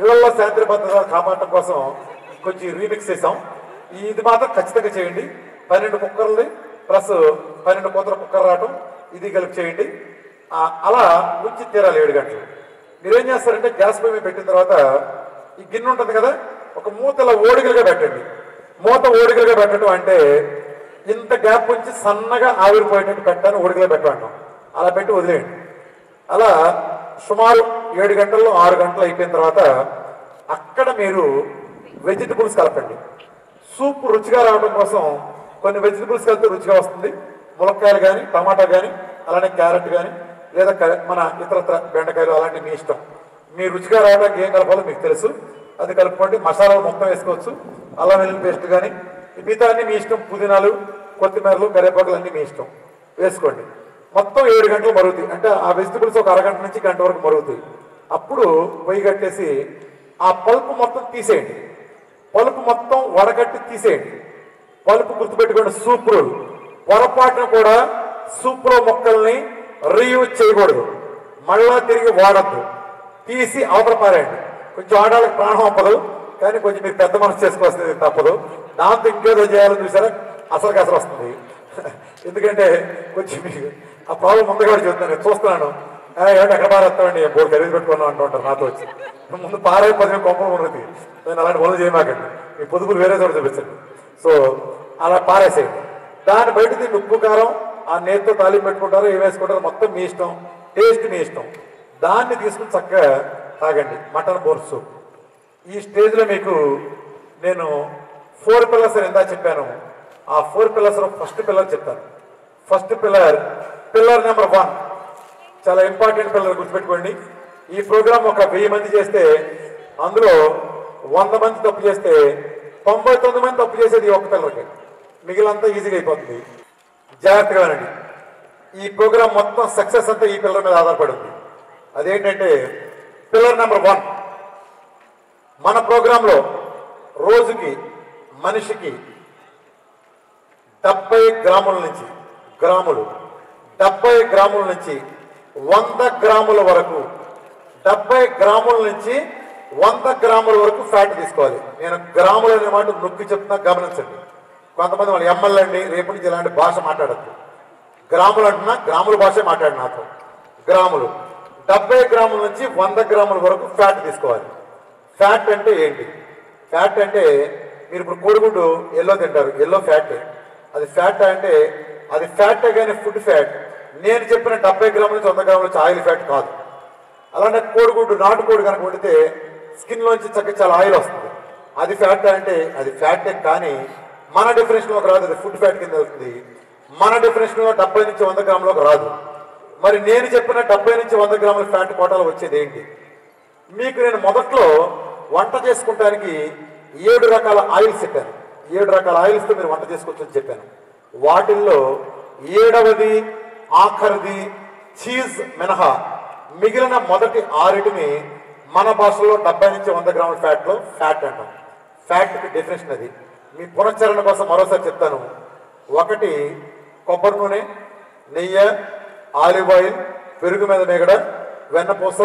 ఇళ్లలో శాంతి భద్రత కాపాడటం కోసం కొంచెం రీమిక్స్ చేసాం. ఇది మాత్రం ఖచ్చితంగా చేయండి. పన్నెండు కుక్కర్లు ప్లస్ పన్నెండు కూతల కుక్కర్ రావటం ఇది కలిపి చేయండి. అలా ఉంచి తీరాలి ఏడు గంటలు. మీరేం చేస్తారంటే గ్యాస్ పొయ్యి మీద పెట్టిన తర్వాత ఈ గిన్నె ఉంటుంది కదా, ఒక మూతలా ఓడికలుగా పెట్టండి. మూత ఓడికలుగా పెట్టడం అంటే ఇంత గ్యాప్ ఉంచి సన్నగా ఆవిరిపోయేటట్టు పెట్టాను, ఓడికలుగా పెట్టమంటాం. అలా పెట్టి వదిలేయండి. అలా సుమారు ఏడు గంటల్లో ఆరు గంటలు అయిపోయిన తర్వాత అక్కడ మీరు వెజిటబుల్స్ కలపండి. సూప్ రుచిగా రావడం కోసం కొన్ని వెజిటబుల్స్ కలిపితే రుచిగా వస్తుంది. ములక్కాయలు కానీ, టమాటా కానీ, అలానే క్యారెట్ కానీ, లేదా మన ఇతరత్ర బెండకాయలు, అలాంటివి మీ ఇష్టం. మీ రుచిగా రావడానికి ఏం కలపాలో మీకు తెలుసు, అది కలుపుకోండి. మసాలాలు మొత్తం వేసుకోవచ్చు, అల్లం వెల్లుల్లి పేస్ట్ కానీ, మిగతా అన్నీ మీ ఇష్టం. పుదీనాలు, కొత్తిమీరలు, కరివేపాకులు అన్నీ మీ ఇష్టం వేసుకోండి. మొత్తం ఏడు గంటలు మరుగుతాయి. అంటే ఆ వెజిటబుల్స్ ఒక అరగంట నుంచి గంట వరకు మరుగుతాయి. అప్పుడు పొయ్యి కట్టేసి ఆ పలుపు మొత్తం తీసేయండి. పలుపు మొత్తం వడగట్టి తీసేయండి. పలుపు గుర్తుపెట్టుకోండి, సూప్ రూల్. పొరపాటును కూడా సూప్లో మొక్కల్ని రీయూజ్ చేయకూడదు, మళ్ళా తిరిగి వాడద్దు. తీసి అవతల పారేయండి. కొంచెం ఆడవాళ్ళకి ప్రాణం అప్పదు, కానీ కొంచెం మీరు పెద్ద మనసు చేసుకోవాల్సింది తప్పదు. దాంతో ఇంకేదో చేయాలని చూసారా అసలు కసలు వస్తుంది. ఎందుకంటే కొంచెం మీకు ఆ ప్రాబ్లం ముందు కూడా చెప్తాను, నేను చూస్తున్నాను. ఏమంటే ఎక్కడ పారేస్తామండి, బోర్డు ఖరీదు పెట్టుకున్నాం అంటూ ఉంటారు నాతో వచ్చి. ముందు పారే పది గొప్ప ఉన్నది, నేను అలాంటి పనులు చేయమాకండి, మీ పొదుపులు వేరే చోట చూపించండి. సో అలా పారేసేయండి. దాన్ని బయట దీన్ని ఉప్పు కారం ఆ నేతితో తాలింపు పెట్టుకుంటారు, ఏం వేసుకుంటారు మొత్తం మీ ఇష్టం, టేస్ట్ మీ ఇష్టం. దాన్ని తీసుకుని చక్కగా తాగండి మటన్ బోన్స్ సూప్. ఈ స్టేజ్లో మీకు నేను ఫోర్ పిల్లర్స్ అని ఎంత చెప్పాను, ఆ ఫోర్ పిల్లర్స్లో ఫస్ట్ పిల్లర్ చెప్తాను. First pillar pillar number one, చాలా ఇంపార్టెంట్ పిల్లర్, గుర్తుపెట్టుకోండి. ఈ ప్రోగ్రాం ఒక వెయ్యి మంది చేస్తే అందులో వంద మంది తప్పు చేస్తే తొంభై తొమ్మిది మంది తప్పు చేసేది ఒక్క పిల్లర్కి, మిగిలినంతా ఈజీగా అయిపోతుంది. జాగ్రత్తగానండి. ఈ ప్రోగ్రాం మొత్తం సక్సెస్ అంతా ఈ పిల్లర్ మీద ఆధారపడింది. అదేంటంటే పిల్లర్ నెంబర్ వన్, మన ప్రోగ్రాంలో రోజుకి మనిషికి డెబ్బై గ్రాముల నుంచి గ్రాములు డెబ్బై గ్రాముల నుంచి వంద గ్రాముల వరకు డెబ్బై గ్రాముల నుంచి వంద గ్రాముల వరకు ఫ్యాట్ తీసుకోవాలి. నేను గ్రాములు అనే మాట నొక్కి చెప్తున్నా, గమనించండి. కొంతమంది వాళ్ళు ఎమ్మెల్యే అండి, రేపు నుంచి ఇలాంటి భాష మాట్లాడద్దు. గ్రాములు అంటున్నా, గ్రాముల భాషే మాట్లాడు నాతో. గ్రాములు డెబ్బై గ్రాముల నుంచి వంద గ్రాముల వరకు ఫ్యాట్ తీసుకోవాలి. ఫ్యాట్ అంటే ఏంటి? ఫ్యాట్ అంటే మీరు ఇప్పుడు కోడిగుడ్డు ఎల్లో తింటారు, ఎల్లో ఫ్యాటే. అది ఫ్యాట్ అంటే అది ఫ్యాటే కానీ ఫుడ్ ఫ్యాట్. నేను చెప్పిన డెబ్బై గ్రాముల నుంచి వంద గ్రాముల నుంచి ఆయిల్ ఫ్యాట్ కాదు. అలానే కోడిగుడ్డు, నాటుకోడి కనుక వండితే స్కిన్లోంచి చక్కగా చాలా ఆయిల్ వస్తుంది. అది ఫ్యాట్ అంటే అది ఫ్యాటే, కానీ మన డెఫినేషన్లోకి రాదు, అది ఫుడ్ ఫ్యాట్ కింద వెళ్తుంది. మన డెఫినేషన్లో డెబ్బై నుంచి వంద గ్రాములకు రాదు. మరి నేను చెప్పిన డెబ్బై నుంచి వంద గ్రాముల ఫ్యాట్ కోటాలు వచ్చేది ఏంటి? మీకు నేను మొదట్లో వంట చేసుకోవడానికి ఏడు రకాల ఆయిల్స్ చెప్పాను. ఏడు రకాల ఆయిల్స్తో మీరు వంట చేసుకోవచ్చు అని చెప్పాను. వాటిల్లో ఏడవది, ఆఖరిది చీజ్ మినహా మిగిలిన మొదటి ఆరుటిని మన భాషలో డెబ్బై నుంచి వంద గ్రాముల ఫ్యాట్లో ఫ్యాట్ అంటాం. ఫ్యాట్కి డెఫినేషన్ అది. మీ పునశ్చరణ కోసం మరోసారి చెప్తాను. ఒకటి కొబ్బరి నూనె, నెయ్యి, ఆలివ్ ఆయిల్, పెరుగు మీద మేగడ, వెన్నపూస,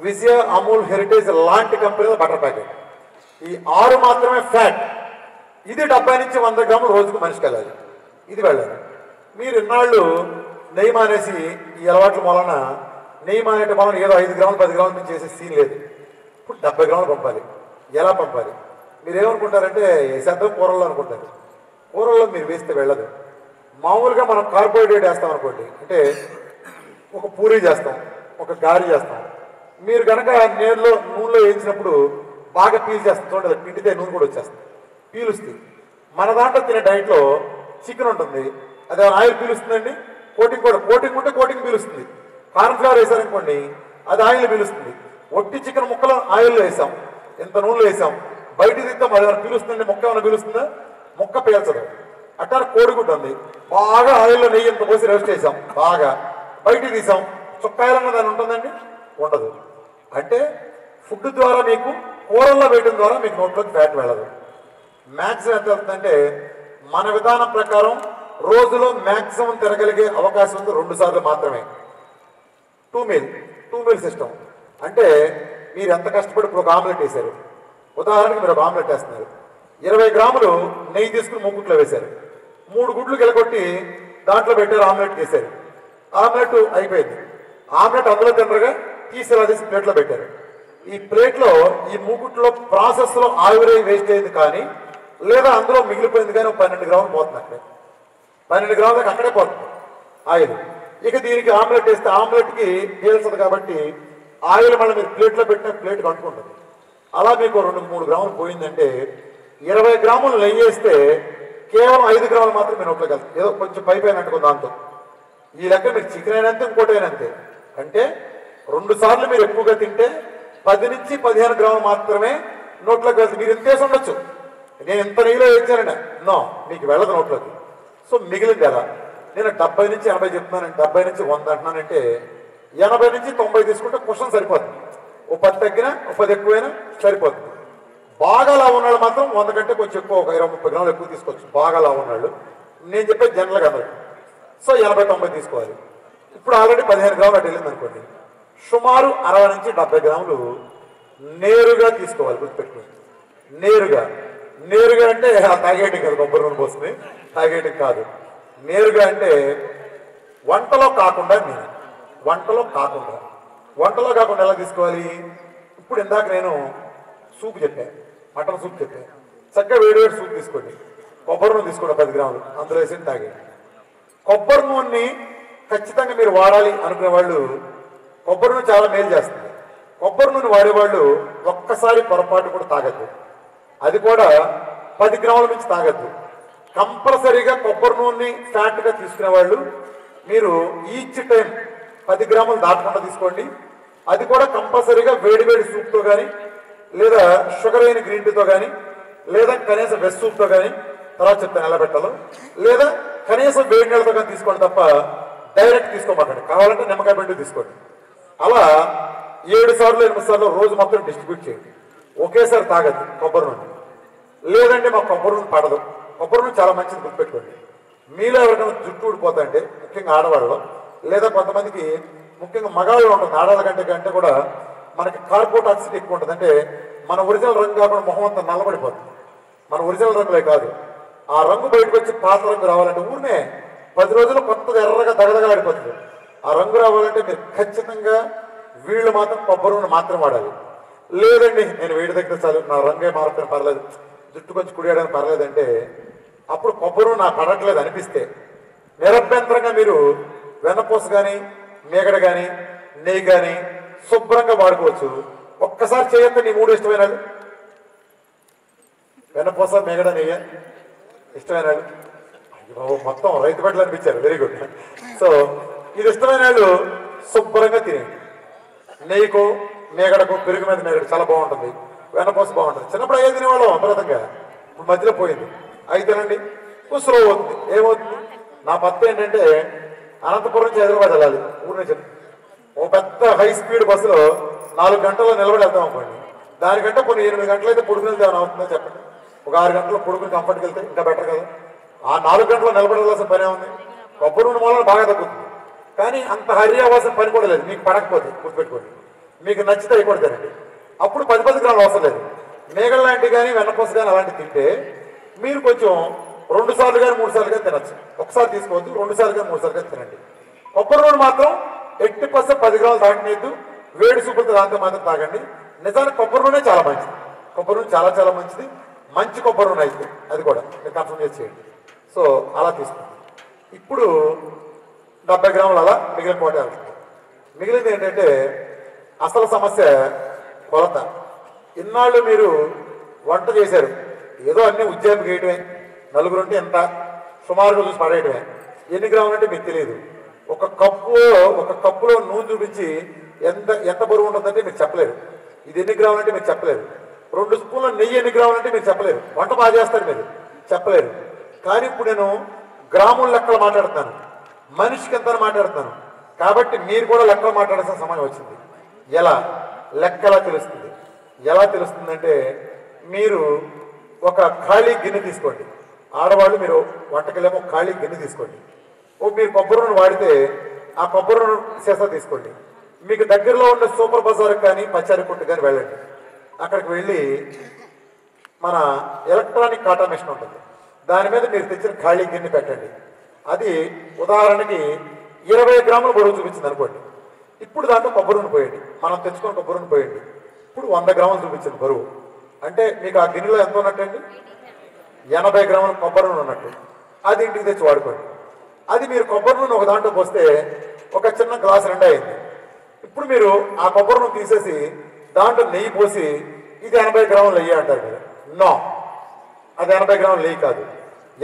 Vizia, Amul, Heritage, Lanti company butter packet. This is fat. This is one hundred grams per day. This is better. Meeru nallu nei manesi ee alavatlu molana nei manete molana edo five గ్రాములు ten గ్రాములు నుంచి చేసే scene లేదు. ఇప్పుడు seventy గ్రాములు పంపాలి. ఎలా పంపాలి? మీరు ఏమనుకుంటారంటే శబ్దం కూరల్లో అనుకుంటారు. కూరల్లో మీరు వేస్తే వెళ్ళదు. మామూలుగా మనం కార్బోహైడ్రేట్ వేస్తాం అనుకోండి, అంటే ఒక పూరి చేస్తాం, ఒక గారి చేస్తాం. మీరు కనుక నీళ్ళలో నూనెలో వేయించినప్పుడు బాగా పీల్ చేస్తాం, చూడండి పిండితే నూనె కూడా వచ్చేస్తుంది, పీలుస్తుంది. మన దాంట్లో తినే డైట్లో చికెన్ ఉంటుంది, అదే ఆయిల్ పీలుస్తుందండి, కోటింగ్ కూడా కోటింగ్ ఉంటే కోటింగ్ పీలుస్తుంది. కార్న్ఫ్లవర్ వేసారనుకోండి, అది ఆయిల్ పీలుస్తుంది. ఒట్టి చికెన్ ముక్కలు ఆయిల్లో వేసాం, ఎంత నూనెలో వేసాం, బయట తిద్దాం, అది ఏమైనా పీలుస్తుందండి, మొక్క ఏమైనా పీలుస్తుందా? మొక్క పీల్చదు. అట్టారు కోడిగుడ్డు ఉంది, బాగా ఆయిల్లో నెయ్యి ఎంత పోసి రెస్ట్ చేసాం, బాగా బయటికి తీసాం, చుక్కాయాలన్న దాన్ని ఉంటుందండి, ఉండదు. అంటే ఫుడ్ ద్వారా మీకు కూరల్లో వేయడం ద్వారా మీకు నోట్లోకి ఫ్యాట్ వెళ్ళదు. మ్యాక్సిమం ఎంత వెళ్తుందంటే మన విధానం ప్రకారం రోజులో మ్యాక్సిమం తిరగలిగే అవకాశం ఉంది రెండు సార్లు మాత్రమే. Two meal two meal system అంటే మీరు ఎంత కష్టపడి ఇప్పుడు ఒక ఆమ్లెట్ వేశారు, ఉదాహరణకి మీరు ఒక ఆమ్లెట్ వేస్తున్నారు, ఇరవై గ్రాములు నెయ్యి తీసుకుని మూడు గుడ్లు వేశారు, మూడు గుడ్లు గెలగొట్టి దాంట్లో పెట్టారు, ఆమ్లెట్ చేశారు, ఆమ్లెట్ అయిపోయింది. ఆమ్లెట్ అందులో తినరుగా తీసి ఇలా తీసి ప్లేట్లో పెట్టారు. ఈ ప్లేట్లో ఈ మూగుట్లో ప్రాసెస్లో ఆవిరి వేస్ట్ అయింది కానీ లేదా అందులో మిగిలిపోయింది కానీ పన్నెండు గ్రాములు పోతుంది, అక్కడే పన్నెండు గ్రాముల దాకా అక్కడే పోతుంది ఆయిల్. ఇక దీనికి ఆమ్లెట్ వేస్తే ఆమ్లెట్కి పీల్చదు కాబట్టి ఆయిల్ మళ్ళీ మీరు ప్లేట్లో పెట్టిన ప్లేట్ కట్టుకుంటుంది. అలా మీకు రెండు మూడు గ్రాములు పోయిందంటే ఇరవై గ్రాములు నెయ్యి వేస్తే కేవలం ఐదు గ్రాములు మాత్రం మీరు నోట్లోకి వెళ్తారు, ఏదో కొంచెం పై పైన అంటుకుంది దాంతో. ఈ లెక్క మీరు చికెన్ అయినంతే ఇంకోటి అయినంతే. అంటే రెండు సార్లు మీరు ఎక్కువగా తింటే పది నుంచి పదిహేను గ్రాములు మాత్రమే నోట్లోకి వెళ్తారు. మీరు ఇంత ఉండొచ్చు, నేను ఎంత నెయ్యిలో వేసానండి, నో మీకు వెళ్ళదు నోట్లోకి. సో మిగిలింది ఎలా? నేను డెబ్బై నుంచి ఎనభై చెప్తున్నాను, డెబ్బై నుంచి వంద అంటున్నానంటే ఎనభై నుంచి తొంభై తీసుకుంటే క్వశ్చన్ సరిపోతుంది, ఓ పది తగ్గినా ఓ పది ఎక్కువైనా సరిపోతుంది. బాగా లావు ఉన్నాళ్ళు మాత్రం వంద కంటే కొంచెం ఎక్కువ, ఒక ఇరవై ముప్పై గ్రాములు ఎక్కువ తీసుకోవచ్చు బాగా లావు ఉన్నాళ్ళు, నేను చెప్పే జనరల్గా అందరికి. సో ఎనభై తొంభై తీసుకోవాలి. ఇప్పుడు ఆల్రెడీ పదిహేను గ్రాములు అటు వెళ్ళింది అనుకోండి, సుమారు అరవై నుంచి డెబ్బై గ్రాములు నేరుగా తీసుకోవాలి, గుర్తుపెట్టుకోండి. నేరుగా నేరుగా అంటే తాగేటికి కాదు, కొబ్బరి నూనె పోస్తుంది తాగేటికి కాదు. నేరుగా అంటే వంటలో కాకుండా, నేను వంటలో కాకుండా వంటలో కాకుండా ఎలా తీసుకోవాలి? ఇప్పుడు ఇందాక నేను సూప్ చెప్పాను, మటన్ సూప్ చెప్పాను, చక్కగా వేడి వేడి సూప్ తీసుకోండి, కొబ్బరి నూనె తీసుకోండి పది గ్రాములు అందులో వేసి తాగేయండి. కొబ్బరి నూనెని ఖచ్చితంగా మీరు వాడాలి అనుకునే వాళ్ళు, కొబ్బరి నూనె చాలా మేలు చేస్తుంది. కొబ్బరి నూనె వాడేవాళ్ళు ఒక్కసారి పొరపాటు కూడా తాగద్దు, అది కూడా పది గ్రాముల నుంచి తాగద్దు. కంపల్సరీగా కొబ్బరి నూనె ఫ్యాట్గా తీసుకునే వాళ్ళు మీరు ఈచ్ టైం పది గ్రాములు దాటకుండా తీసుకోండి. అది కూడా కంపల్సరీగా వేడి వేడి సూప్తో కానీ, లేదా షుగర్ అయిన గ్రీన్ టీతో కానీ, లేదా కనీసం వెజ్ సూప్తో కానీ, తర్వాత చెప్తాను ఎలా పెట్టాలో, లేదా కనీసం వేడి నీళ్ళతో కానీ తీసుకోండి తప్ప డైరెక్ట్ తీసుకోమాకండి. కావాలంటే నిమ్మకాయ పిండి తీసుకోండి. అలా ఏడు సార్లు ఎనిమిది సార్లు రోజు మొత్తం డిస్ట్రిబ్యూట్ చేయండి, ఒకేసారి తాగద్దు కొబ్బరి నూనె. లేదంటే మాకు కొబ్బరి నూనె పడదు, కొబ్బరి నూనె చాలా మంచిది గుర్తుపెట్టుకోండి. మీలో ఎవరికైనా జుట్టు ఊడిపోతాయంటే ముఖ్యంగా ఆడవాళ్ళు, లేదా కొంతమందికి ముఖ్యంగా మగాళ్ళు ఉంటుంది, ఆడవాళ్ళ కంటే కంటే కూడా మనకి కార్బోటాక్సిటీ ఎక్కువ ఉంటుంది. అంటే మన ఒరిజినల్ రంగు కాకుండా మొహం అంతా నల్లబడిపోతుంది. మన ఒరిజినల్ రంగులే కాదు, ఆ రంగు బయటకు వచ్చి పాత రంగు రావాలంటే ఊరినే పది రోజులు కొత్తది ఎర్రగా దగదగలాడిపోతుంది. ఆ రంగు రావాలంటే మీరు ఖచ్చితంగా వీళ్ళు మాత్రం కొబ్బరి నూనె మాత్రం వాడాలి. లేదండి నేను వేడి దగ్గర చాలు, నా రంగే మారతాను పర్లేదు, జుట్టు కొంచెం కుడియడానికి పర్లేదంటే అప్పుడు కొబ్బరి నా పడట్లేదు అనిపిస్తే నిరభ్యంతరంగా మీరు వెన్నపూస కానీ, మేగడ కానీ, నెయ్యి కానీ శుభ్రంగా వాడుకోవచ్చు. ఒక్కసారి చేయొద్దు. నీ మూడు ఇష్టమైన వాళ్ళు వెన్నపూస, మేగడ, నెయ్య ఇష్టమైన వాళ్ళు, బాబు మొత్తం రైతు బిడ్డలు అనిపించారు, వెరీ గుడ్. సో ఇది ఇష్టమైన వాళ్ళు శుభ్రంగా తినేయండి. నెయ్యికు మేగడకు పెరుగు మీద మేగడ చాలా బాగుంటుంది, వెన్నపూస బాగుంటుంది. చిన్నప్పుడు అయ్యే తినేవాళ్ళం అపరాధంగా, ఇప్పుడు మధ్యలో పోయింది. అయితేనండి స్లో అవుతుంది. ఏమవుతుంది? నా భర్త ఏంటంటే అనంతపురం నుంచి హైదరాబాద్ వెళ్ళాలి, ఊరిని చెప్పి ఓ పెద్ద హై స్పీడ్ బస్సులో నాలుగు గంటల్లో నిలబడి వెళ్తాం అనుకోండి, దానికంటే కొన్ని ఎనిమిది గంటలు అయితే పొడుకుని వెళ్తే ఏమైనా అవుతుందో చెప్పండి. ఒక ఆరు గంటలు పొడుకుని కంఫర్ట్కి వెళ్తే ఇంకా బెటర్ కదా. ఆ నాలుగు గంటలు నిలబడాల్సిన పని ఏముంది? కొబ్బరి నూనె మూలన బాగా తగ్గుతుంది, కానీ అంత హరి అవ్వాల్సిన పని కూడా లేదు మీకు పడకపోతే, గుర్తుపెట్టుకోండి. మీకు నచ్చితే అయిపోయి తినండి. అప్పుడు పది పది గ్రాములు అవసరం లేదు. మేగల లాంటివి కానీ వెన్నపూస కానీ అలాంటివి తింటే మీరు కొంచెం రెండు సార్లు కానీ మూడు సార్లు కానీ తినచ్చు. ఒకసారి తీసుకోవద్దు, రెండు సార్లు కానీ మూడు సార్లు కానీ తినండి. కొబ్బరి నూనె మాత్రం ఎట్టి పర్సెంట్ పది గ్రాములు దాటనేద్దు, వేడి సూపులతో దాంతో మాత్రం తాగండి. నిజానికి కొబ్బరి నూనె చాలా మంచిది, కొబ్బరి నూనె చాలా చాలా మంచిది, మంచి కొబ్బరి నూనె అయితే అది కూడా మీరు కన్ఫర్మ్ చేసేయండి. సో అలా తీసుకోండి. ఇప్పుడు డెబ్బై గ్రాములు అలా మిగిలిన కోట అవుతుంది. మిగిలింది ఏంటంటే అసలు సమస్య కొలత. ఇన్నాళ్ళు మీరు వంట చేశారు, ఏదో అన్నీ ఉజ్జాయింపు గేయటమే, నలుగురు ఉంటే ఎంత సుమారుగా చూసి పడేయటమే. ఎన్ని గ్రాములు అంటే మీకు తెలియదు. ఒక కప్పులో ఒక కప్పులో నూనె చూపించి ఎంత ఎంత బరువు ఉంటుందంటే మీరు చెప్పలేరు. ఇది ఎన్ని గ్రాములు అంటే మీరు చెప్పలేరు. రెండు స్పూన్ల నెయ్యి ఎన్ని గ్రాములు అంటే మీరు చెప్పలేరు. వంట బాగా చేస్తారు మీరు, చెప్పలేరు. కానీ ఇప్పుడు నేను గ్రాముల లెక్కలు మాట్లాడుతాను, మనిషికి ఎంత మాట్లాడుతాను. కాబట్టి మీరు కూడా లెక్కలు మాట్లాడాల్సిన సమయం వచ్చింది. ఎలా లెక్కలా తెలుస్తుంది? ఎలా తెలుస్తుందంటే మీరు ఒక ఖాళీ గిన్నె తీసుకోండి. ఆడవాళ్ళు మీరు వంటకలేమో ఖాళీ గిన్నె తీసుకోండి. ఓ మీరు కొబ్బరి నూనె వాడితే ఆ కొబ్బరి నూనె సీసా తీసుకోండి. మీకు దగ్గరలో ఉన్న సూపర్ బజార్ కానీ పచారీ కొట్టు కానీ వెళ్ళండి. అక్కడికి వెళ్ళి మన ఎలక్ట్రానిక్ కాటా మిషన్ ఉంటుంది, దాని మీద మీరు తెచ్చిన ఖాళీ గిన్నె పెట్టండి. అది ఉదాహరణకి ఇరవై గ్రాముల బరువు చూపించింది అనుకోండి. ఇప్పుడు దాంట్లో కొబ్బరి నూనె పోయండి, మనం తెచ్చుకొని కొబ్బరి నూనె పోయండి. ఇప్పుడు వంద గ్రాములు చూపించింది బరువు, అంటే మీకు ఆ గిన్నెలో ఎంత ఉన్నట్టండి? ఎనభై గ్రాముల కొబ్బరి నూనె ఉన్నట్టు. అది ఇంటికి తెచ్చి వాడుకోండి. అది మీరు కొబ్బరి నూనె ఒక దాంట్లో పోస్తే ఒక చిన్న గ్లాస్ రెండు అయింది. ఇప్పుడు మీరు ఆ కొబ్బరి నూనె తీసేసి దాంట్లో నెయ్యి పోసి ఇది ఎనభై గ్రాములు నెయ్యి అంటారు మీరు. నో, అది ఎనభై గ్రాములు నెయ్యి కాదు.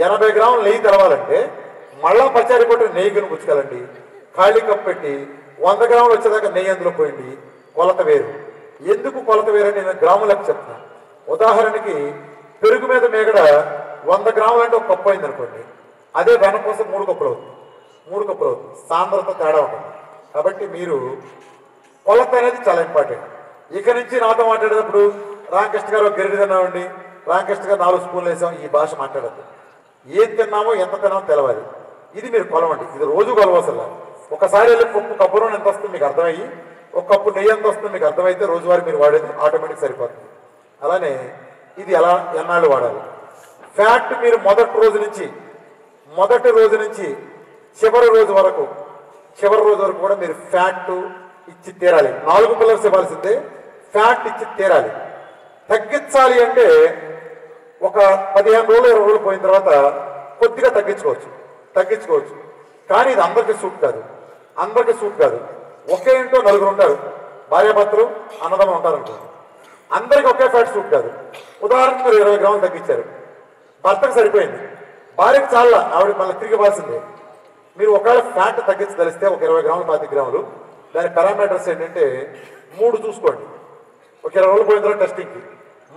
ఎనభై గ్రాములు నెయ్యి తెలవాలంటే మళ్ళా పచారీ కొట్టిన నెయ్యి గిన్నె పుచ్చుకోవాలండి. ఖాళీ కప్పు పెట్టి వంద గ్రాములు వచ్చేదాకా నెయ్యి అందులో పోయింది. కొలత వేరు. ఎందుకు కొలత వేరని నేను గ్రాములకు చెప్తున్నా. ఉదాహరణకి పెరుగు మీద మేగడ వంద గ్రాములు అంటే ఒక కప్పు అయింది అనుకోండి. అదే వెన కోసం మూడు కప్పులు అవుతుంది, మూడు కప్పులు అవుతుంది. సాంద్రత తేడా ఉంటుంది. కాబట్టి మీరు కొలత అనేది చాలా ఇంపార్టెంట్. ఇక నుంచి నాతో మాట్లాడేటప్పుడు రామకృష్ణ గారు ఒక గిరిడి తిన్నామండి, రామకృష్ణ గారు నాలుగు స్పూన్లు వేసాం, ఈ భాష మాట్లాడద్దు. ఏం తిన్నామో ఎంత తిన్నామో తెలవాలి. ఇది మీరు కొలవండి. ఇది రోజు కొలవసలా. ఒకసారి వెళ్ళి కప్పు కబ్బరు ఎంత వస్తుంది మీకు అర్థమయ్యి, ఒక కప్పు నెయ్యి ఎంత వస్తుంది మీకు అర్థమైతే రోజువారీ మీరు వాడేది ఆటోమేటిక్ సరిపోతుంది. అలానే ఇది ఎలా ఎన్నాళ్ళు వాడాలి. ఫ్యాట్ మీరు మొదటి రోజు నుంచి మొదటి రోజు నుంచి చివరి రోజు వరకు చివరి రోజు వరకు కూడా మీరు ఫ్యాట్ ఇచ్చి తీరాలి. నాలుగు పిల్లర్స్ ఇవ్వాల్సిందే, ఫ్యాట్ ఇచ్చి తీరాలి. తగ్గించాలి అంటే ఒక పదిహేను రోజులు ఇరవై రోజులు పోయిన తర్వాత కొద్దిగా తగ్గించుకోవచ్చు తగ్గించుకోవచ్చు కానీ ఇది అందరికీ సూట్ కాదు, అందరికీ సూట్ కాదు. ఒకే ఇంట్లో నలుగురు ఉంటారు, భార్యాభర్తలు అన్నదమ్మ ఉంటారు అంటారు. అందరికీ ఒకే ఫ్యాట్ సూట్ కాదు. ఉదాహరణకు మీరు ఇరవై గ్రాములు తగ్గించారు, భర్తకు సరిపోయింది, భార్యకు చాలా, ఆవిడ మళ్ళీ తిరిగి ఇవ్వాల్సిందే. మీరు ఒకవేళ ఫ్యాట్ తగ్గించదలిస్తే ఒక ఇరవై గ్రాములు పాతి గ్రాములు, దాని పారామీటర్స్ ఏంటంటే మూడు చూసుకోండి. ఒక ఇరవై రోజులు పోయిన తర్వాత టెస్టింగ్కి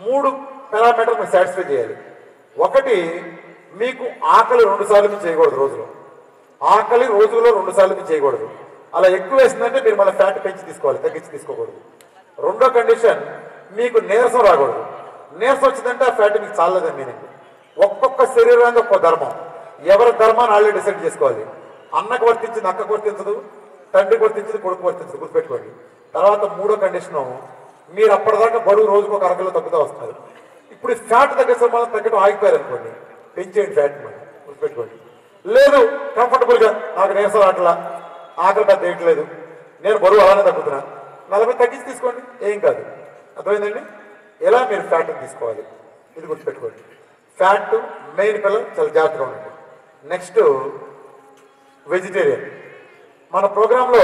మూడు పారామీటర్ మీరు సాటిస్ఫై చేయాలి. ఒకటి, మీకు ఆకలి రెండు సార్లు మీరు చేయకూడదు రోజులో. ఆకలి రోజులో రెండు సార్లు మీరు చేయకూడదు. అలా ఎక్కువ వేసిందంటే మీరు మళ్ళీ ఫ్యాట్ పెంచి తీసుకోవాలి, తగ్గించి తీసుకోకూడదు. రెండో కండిషన్, మీకు నీరసం రాకూడదు. నీరసం వచ్చిందంటే ఆ ఫ్యాట్ మీకు చాలలేదండి. నేను ఒక్కొక్క శరీరానికి ఒక్కొక్క ధర్మం, ఎవరి ధర్మాన్ని వాళ్ళే డిసైడ్ చేసుకోవాలి. అన్నకు వర్తించింది అక్కకు వర్తించదు, తండ్రికి వర్తించదు, కొడుకు వర్తించదు, గుర్తుపెట్టుకోండి. తర్వాత మూడో కండిషను, మీరు అప్పటిదాకా బరువు రోజుకు ఒక అరకిలో తగ్గుతూ వస్తారు. ఇప్పుడు ఫ్యాట్ తగ్గేసరికి మనం తగ్గడం ఆగిపోయారు అనుకోండి, పెంచేయండి ఫ్యాట్ మనం, గుర్తుపెట్టుకోండి. లేదు కంఫర్టబుల్గా నాకు నీరసం రాట్లా, ఆకలి పెద్ద వేయట్లేదు, నేను బరువు అలానే తగ్గుతున్నా, నలభై తగ్గించి తీసుకోండి, ఏం కాదు. అర్థమైందండి? ఎలా మీరు ఫ్యాట్ తీసుకోవాలి, ఇది గుర్తుపెట్టుకోండి. ఫ్యాట్ మెయిన్ పిల్లలు చాలా జాగ్రత్తగా ఉండండి. Next, vegetarian. మన ప్రోగ్రాంలో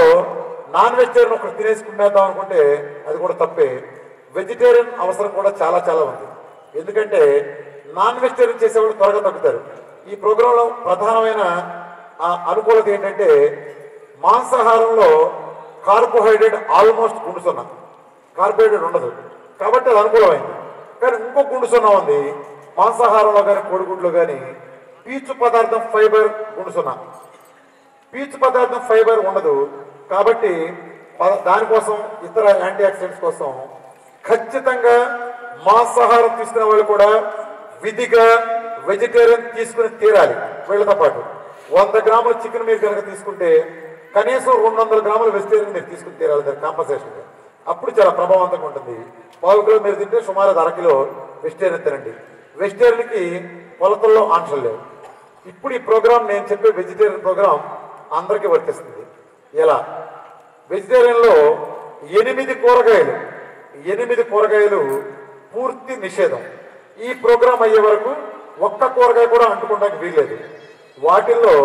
నాన్ వెజిటేరియన్ ఒకటి తినేసుకునేద్దాం అనుకుంటే అది కూడా తప్పే. వెజిటేరియన్ అవసరం కూడా చాలా చాలా ఉంది. ఎందుకంటే నాన్ వెజిటేరియన్ చేసేవాళ్ళు త్వరగా తగ్గుతారు. ఈ ప్రోగ్రాంలో ప్రధానమైన అనుకూలత ఏంటంటే మాంసాహారంలో కార్బోహైడ్రేట్ ఆల్మోస్ట్ గుండు సున్నా, కార్బోహైడ్రేట్ ఉండదు కాబట్టి అది అనుకూలమైంది. కానీ ఇంకో గుండు సున్నా ఉంది మాంసాహారంలో కానీ కోడిగుడ్లో కానీ, పీచు పదార్థం ఫైబర్ గుండు సున్నా. పీచు పదార్థం ఫైబర్ ఉండదు కాబట్టి దానికోసం ఇతర యాంటీ ఆక్సిడెంట్స్ కోసం ఖచ్చితంగా మాంసాహారం తీసుకునే వాళ్ళు కూడా విధిగా వెజిటేరియన్ తీసుకుని తీరాలి. వీళ్ళతో పాటు వంద గ్రాముల చికెన్ మీరు కనుక తీసుకుంటే కనీసం రెండు వందల గ్రాముల వెజిటేరియన్ మీరు తీసుకుని తీరాలి, దాని కాంపన్సేషన్గా. అప్పుడు చాలా ప్రభావవంతంగా ఉంటుంది. పావు కిలో మీరు తింటే సుమారు అది అరకిలో వెజిటేరియన్ తినండి. వెజిటేరియన్కి కొలతల్లో ఆన్సర్ లేవు. ఇప్పుడు ఈ ప్రోగ్రామ్ నేను చెప్పే వెజిటేరియన్ ప్రోగ్రాం అందరికీ వర్తిస్తుంది. ఎలా? వెజిటేరియన్లో ఎనిమిది కూరగాయలు ఎనిమిది కూరగాయలు పూర్తి నిషేధం. ఈ ప్రోగ్రాం అయ్యే వరకు ఒక్క కూరగాయ కూడా అంటుకోవడానికి వీల్లేదు. వాటిల్లో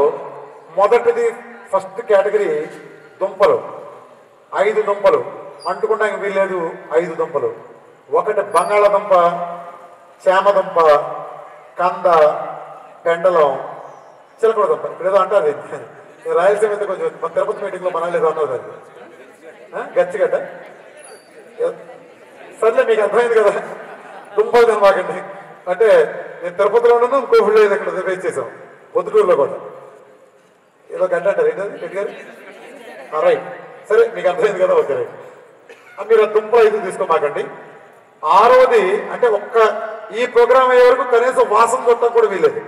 మొదటిది ఫస్ట్ కేటగిరీ దుంపలు. ఐదు దుంపలు అంటుకోవడానికి వీల్లేదు. ఐదు దుంపలు ఒకటి బంగాళదుంప, చేమదుంప, కంద, పెండలం, చిలకడ దుంప. ఇక్కడ ఏదో అంటారు అది రాయలసీమ అయితే కొంచెం తిరుపతి మీటింగ్లో మనం ఏదో అన్నారు అది గచ్చిగడ్డ. సర్లే మీకు అర్థమైంది కదా, దుంపలు తినవాకండి అంటే. నేను తిరుపతిలో ఉన్నాను, ఇంకో ఫుడ్ ఇక్కడ ఫేస్ చేసాం పొద్దుటూరులో కూడా. ఏదో గడ్డ అంటారు ఏంటది గారు. రైట్, సరే మీకు అర్థమైంది కదా. ఓకే రైట్, మీరు దుంపలు ఐదు తీసుకోమాకండి. ఆరవది అంటే ఒక్క ఈ ప్రోగ్రామ్ అయ్యే వరకు కనీసం వాసన కొట్టడం కూడా వీలేదు.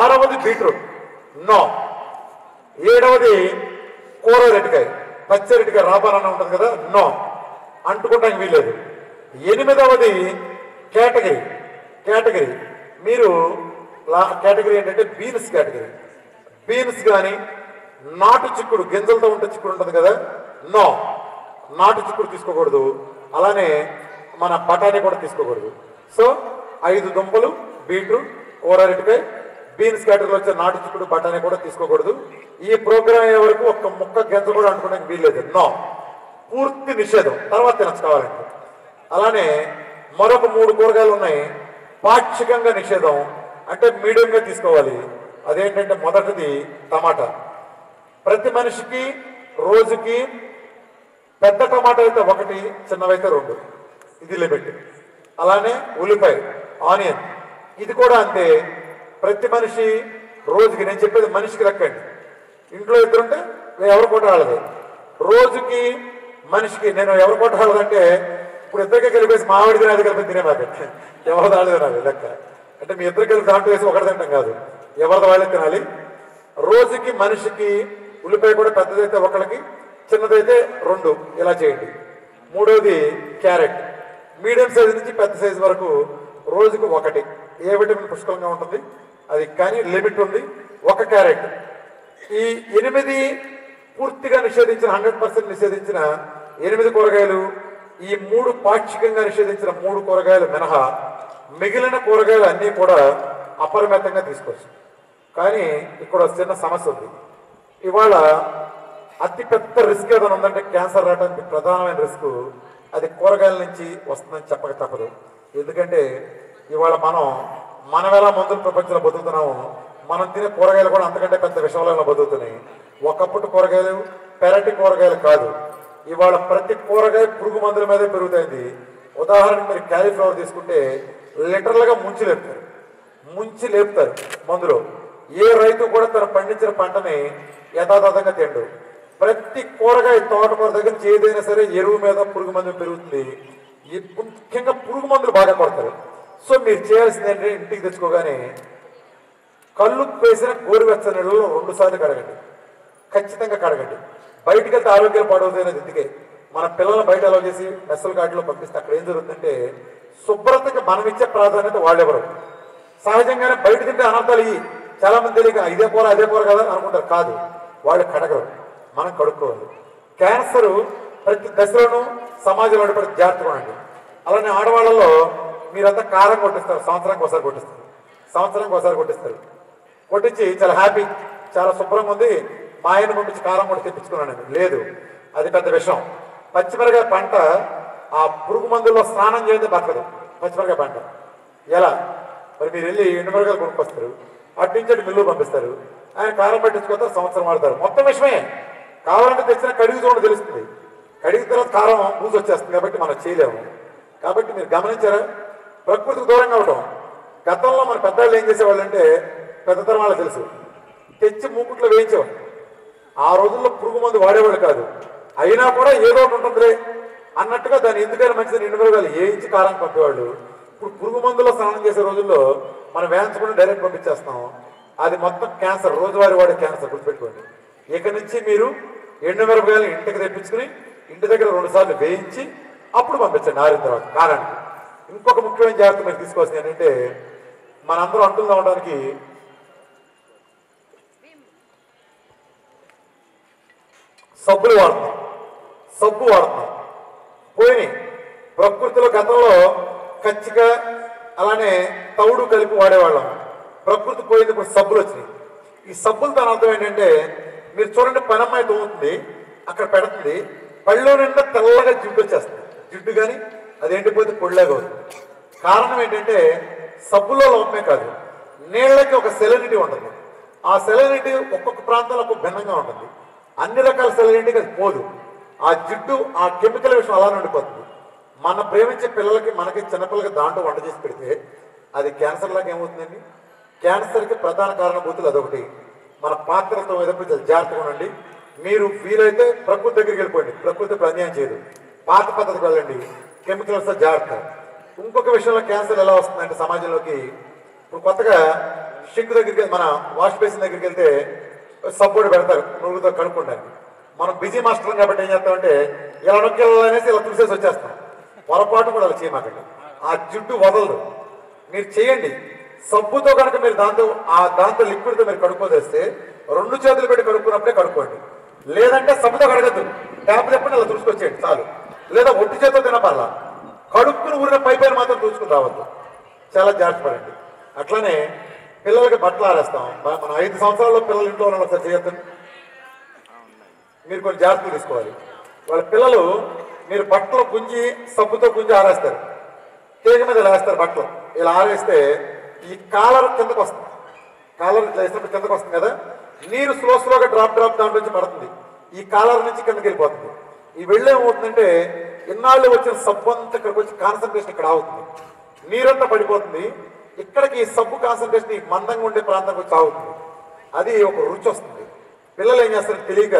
ఆరవది బీట్రూట్, నో. ఏడవది కూర రెడ్డికాయ, పచ్చరెడ్డికాయ రాబాలన్న ఉంటుంది కదా, నో, అంటుకోవడానికి వీలేదు. ఎనిమిదవది కేటగిరీ కేటగిరీ మీరు లా కేటగిరీ ఏంటంటే బీన్స్ కేటగిరీ. బీన్స్ కానీ నాటు చిక్కుడు, గింజలతో ఉంటే చిక్కుడు ఉంటుంది కదా, నో, నాటు చిక్కుడు తీసుకోకూడదు. అలానే మన బఠానీ కూడా తీసుకోకూడదు. సో ఐదు దుంపలు, బీట్రూట్, కూరరెడ్డికాయ, బీన్స్ కేటగిరీలో వచ్చే నాటు చిక్కుడు, బఠానీ కూడా తీసుకోకూడదు. ఈ ప్రోగ్రాం అయ్యే వరకు ఒక్క ముక్క గింజ కూడా అంటుకోవడానికి వీల్లేదు, నో, పూర్తి నిషేధం. తర్వాత తినచ్చు కావాలంటే. అలానే మరొక మూడు కూరగాయలు ఉన్నాయి పాక్షికంగా నిషేధం, అంటే మీడియంగా తీసుకోవాలి. అదేంటంటే మొదటిది టమాటా. ప్రతి మనిషికి రోజుకి పెద్ద టమాటా అయితే ఒకటి, చిన్నవైతే రెండు, ఇది లిమిట్. అలానే ఉల్లిపాయ, ఆనియన్, ఇది కూడా అంతే. ప్రతి మనిషి రోజుకి, నేను చెప్పేది మనిషికి లెక్కండి, ఇంట్లో ఇద్దరుంటే ఎవరు కోట ఆడదు, రోజుకి మనిషికి. నేను ఎవరు కోట ఆడదంటే ఇప్పుడు ఇద్దరికే కలిపేసి మామిడి తినేది కలిపి తినే మాకండి, ఎవరిది ఆడదు తినాలి లెక్క. అంటే మీ ఇద్దరు కలిసి దాంట్లో వేసి ఒకటి తింటాం కాదు, ఎవరిది వాళ్ళే తినాలి. రోజుకి మనిషికి ఉల్లిపాయ కూడా పెద్దదైతే ఒకళ్ళకి, చిన్నదైతే రెండు, ఇలా చేయండి. మూడవది క్యారెట్. మీడియం సైజు నుంచి పెద్ద సైజు వరకు రోజుకు ఒకటి, ఏ విటమిన్ పుష్కలంగా ఉంటుంది అది, కానీ లిమిట్ ఉంది, ఒక క్యారెట్. ఈ ఎనిమిది పూర్తిగా నిషేధించిన, హండ్రెడ్ పర్సెంట్ నిషేధించిన ఎనిమిది కూరగాయలు, ఈ మూడు పాక్షికంగా నిషేధించిన మూడు కూరగాయలు మినహా మిగిలిన కూరగాయలు అన్నీ కూడా అపరిమితంగా తీసుకోవచ్చు. కానీ ఇక్కడ చిన్న సమస్య ఉంది. ఇవాళ అతిపెద్ద రిస్క్ ఏదైనా ఉందంటే క్యాన్సర్ రావడానికి ప్రధానమైన రిస్క్ అది కూరగాయల నుంచి వస్తుందని చెప్పక తప్పదు. ఎందుకంటే ఇవాళ మనం మనం ఎలా మందుల ప్రపంచంలో బతుకుతున్నామో మనం తినే కూరగాయలు కూడా అంతకంటే పెద్ద విషయంలో బతుకుతున్నాయి. ఒకప్పుడు కూరగాయలు పెరటి కూరగాయలు కాదు, ఇవాళ ప్రతి కూరగాయ పురుగు మందుల మీదే పెరుగుతుంది. ఉదాహరణకు మీరు క్యాలీఫ్లవర్ తీసుకుంటే లిటరల్గా ముంచి లేపుతారు ముంచి లేపుతారు మందులో. ఏ రైతు కూడా తను పండించిన పంటని యథాతథంగా తిండు. ప్రతి కూరగాయ, తోటకూర దగ్గర నుంచి ఏదైనా సరే ఎరువు మీద పురుగు మందు పెరుగుతుంది. ముఖ్యంగా పురుగు మందులు బాగా కొడతారు. సో మీరు చేయాల్సింది ఏంటంటే ఇంటికి తెచ్చుకోగానే కళ్ళు వేసిన గోరువెచ్చ నీళ్ళలో రెండు సార్లు కడగండి, ఖచ్చితంగా కడగండి. బయటికి వెళ్తే ఆరోగ్యాలు పాడవుతాయి అనేది. ఇందుకే మన పిల్లలను బయట అలవ చేసి మెస్సల ఘాట్లో పంపిస్తే అక్కడ ఏం జరుగుతుందంటే శుభ్రతకి మనం ఇచ్చే ప్రాధాన్యత వాళ్ళెవరు. సహజంగానే బయట తింటే అనర్థాలు ఇవి చాలామంది తెలియక ఇదే కూర అదే కూర కదా అనుకుంటారు. కాదు, వాళ్ళు కడగరు, మనం కడుక్కోవాలి. క్యాన్సర్ ప్రతి దశలోనూ సమాజంలో పడి జాగ్రత్తగా ఉండండి. అలానే ఆడవాళ్ళలో మీరంతా కారం కొట్టిస్తారు, సంవత్సరానికి ఒకసారి కొట్టిస్తారు సంవత్సరానికి ఒకసారి కొట్టిస్తారు కొట్టించి చాలా హ్యాపీ, చాలా శుభ్రంగా ఉంది, మా ఆయన పంపించి కారం కూడా తెప్పించుకున్నాను. లేదు, అది పెద్ద విషయం. పచ్చిమిరకాయ పంట ఆ పురుగు మందుల్లో స్నానం చేయడం బతకదు పచ్చిమిరకాయ పంట. ఎలా మరి? మీరు వెళ్ళి ఎండుమిరకాయలు కొనుక్కొస్తారు, అటు నుంచి అటు మిల్లు పంపిస్తారు, ఆయన కారం పట్టించుకోతారు, సంవత్సరం వాడతారు. మొత్తం విషయమే. కావాలంటే తెచ్చిన కడిగి చూడండి, తెలుస్తుంది. కడిగిన తర్వాత కారం పూజ వచ్చేస్తుంది, కాబట్టి మనం చేయలేము. కాబట్టి మీరు గమనించారా, ప్రకృతికి దూరంగా ఉండటం. గతంలో మన పెద్దవాళ్ళు ఏం చేసేవాళ్ళు అంటే, పెద్దతరం వాళ్ళకి తెలుసు, తెచ్చి మూకుట్లో వేయించేవాళ్ళు. ఆ రోజుల్లో పురుగు మందు వాడేవాళ్ళు కాదు, అయినా కూడా ఏదో ఒకటి ఉంటుంది అన్నట్టుగా దాన్ని ఎందుకైనా మంచిదని ఎండుమిరకాయలు వేయించి కారం పంపేవాళ్ళు. ఇప్పుడు పురుగు మందులో స్నానం చేసే రోజుల్లో మనం వేయించకుండా డైరెక్ట్ పంపించేస్తాం. అది మొత్తం క్యాన్సర్, రోజువారీ వాడే క్యాన్సర్, గుర్తుపెట్టుకోండి. ఇక నుంచి మీరు ఎండుమిరపకాయలు ఇంటికి తెప్పించుకుని ఇంటి దగ్గర రెండు సార్లు వేయించి అప్పుడు పంపించండి ఆరిన తర్వాత కాలానికి. ఇంకొక ముఖ్యమైన జాగ్రత్త మీరు తీసుకోవాల్సింది ఏంటంటే మనందరూ అంటున్నా ఉండడానికి సబ్బులు వాడుతున్నాం, సబ్బు వాడుతున్నాం పోయినాయి. ప్రకృతిలో గతంలో కచ్చిక అలానే తౌడు కలిపి వాడేవాళ్ళం, ప్రకృతి పోయింది, ఇప్పుడు సబ్బులు వచ్చినాయి. ఈ సబ్బులు దాని అర్థం ఏంటంటే మీరు చూడండి, పనమ్మాయి తోముతుంది, అక్కడ పెడుతుంది, పళ్ళలో నిండా తెల్లగా జిడ్డు వచ్చేస్తుంది, జిడ్డు కానీ అది ఎండిపోతే పొడిలాగా అవుతుంది. కారణం ఏంటంటే సబ్బులో లోపమే కాదు, నీళ్ళకి ఒక సెలనిటీ ఉంటుంది, ఆ సెలనిటీ ఒక్కొక్క ప్రాంతంలో ఒక్కొక్క భిన్నంగా ఉంటుంది, అన్ని రకాల సెలనిటీకి అది పోదు, ఆ జిడ్డు ఆ కెమికల్ విషయం అలా ఉండిపోతుంది. మన ప్రేమించే పిల్లలకి మనకి చిన్నపిల్లలకి దాంట్లో వంట చేసి పెడితే అది క్యాన్సర్ లాగా ఏమవుతుందండి. క్యాన్సర్కి ప్రధాన కారణభూతులు అదొకటి. మన పాత్రలతో ఏదైనా జాగ్రత్తగా ఉండండి, మీరు వీలైతే ప్రకృతి దగ్గరికి వెళ్ళిపోండి, ప్రకృతి ప్రన్యాయం చేయదు, పాత పద్ధతికి వెళ్ళండి, కెమికల్స్తో జాగ్రత్త. ఇంకొక విషయంలో క్యాన్సర్ ఎలా వస్తుందంటే సమాజంలోకి ఇప్పుడు కొత్తగా షింక్ దగ్గరికి మన వాష్ బేసిన్ దగ్గరికి వెళ్తే సబ్బోర్డు పెడతారు నువ్వుతో కడుక్కోడానికి. మనం బిజీ మాస్టర్లు కాబట్టి ఏం చేస్తామంటే ఇలా నొక్కిళ్ళు అనేసి ఇలా తులిసేసి వచ్చేస్తాం, పొరపాటు కూడా అలా చేయమాకండి, ఆ జిడ్డు వదలదు. మీరు చేయండి సబ్బుతో కనుక మీరు దాంతో ఆ దాంతో లిక్విడ్తో మీరు కడుక్కోదేస్తే రెండు చేతులు పెట్టి కడుక్కున్నప్పుడే కడుక్కోండి, లేదంటే సబ్బుతో కడగద్దు, ట్యాప్ తెప్పని అలా తులుసుకొచ్చేయండి చాలు, లేదా ఒట్టి చేతితో తినపర్లా, కడుక్కుని ఊరిన పై పైన మాత్రం తులుచుకుని రావద్దు, చాలా జాగ్రత్త పడండి. అట్లనే పిల్లలకి బట్టలు ఆరేస్తాం, మనం ఐదు సంవత్సరాల్లో పిల్లలు ఇంట్లో ఉన్న ఒకసారి చేయొద్దండి, మీరు కొన్ని జాగ్రత్తలు తీసుకోవాలి. వాళ్ళ పిల్లలు మీరు బట్టలు గుంజి సబ్బుతో గుంజి ఆరేస్తారు, తేగ మీద ఇలా వేస్తారు బట్టలు, ఇలా ఆరేస్తే ఈ కాలర్ కిందకు వస్తుంది, కాలర్ ఇట్లా వేసినప్పుడు కిందకు వస్తుంది కదా, నీరు స్లో స్లోగా డ్రాప్ డ్రాప్ దాంట్లో నుంచి పడుతుంది, ఈ కాలర్ నుంచి కిందకి వెళ్ళిపోతుంది. ఈ వెళ్ళి ఏమవుతుందంటే ఇన్నాళ్ళు వచ్చిన సబ్బు అంతా ఇక్కడికి వచ్చి కాన్సన్ట్రేషన్ ఇక్కడ అవుతుంది, నీరంతా పడిపోతుంది, ఇక్కడికి ఈ సబ్బు కాన్సన్ట్రేషన్ ఈ మందంగా ఉండే ప్రాంతానికి వచ్చి అవుతుంది, అది ఒక రుచి వస్తుంది. పిల్లలు ఏం చేస్తారు తెలియక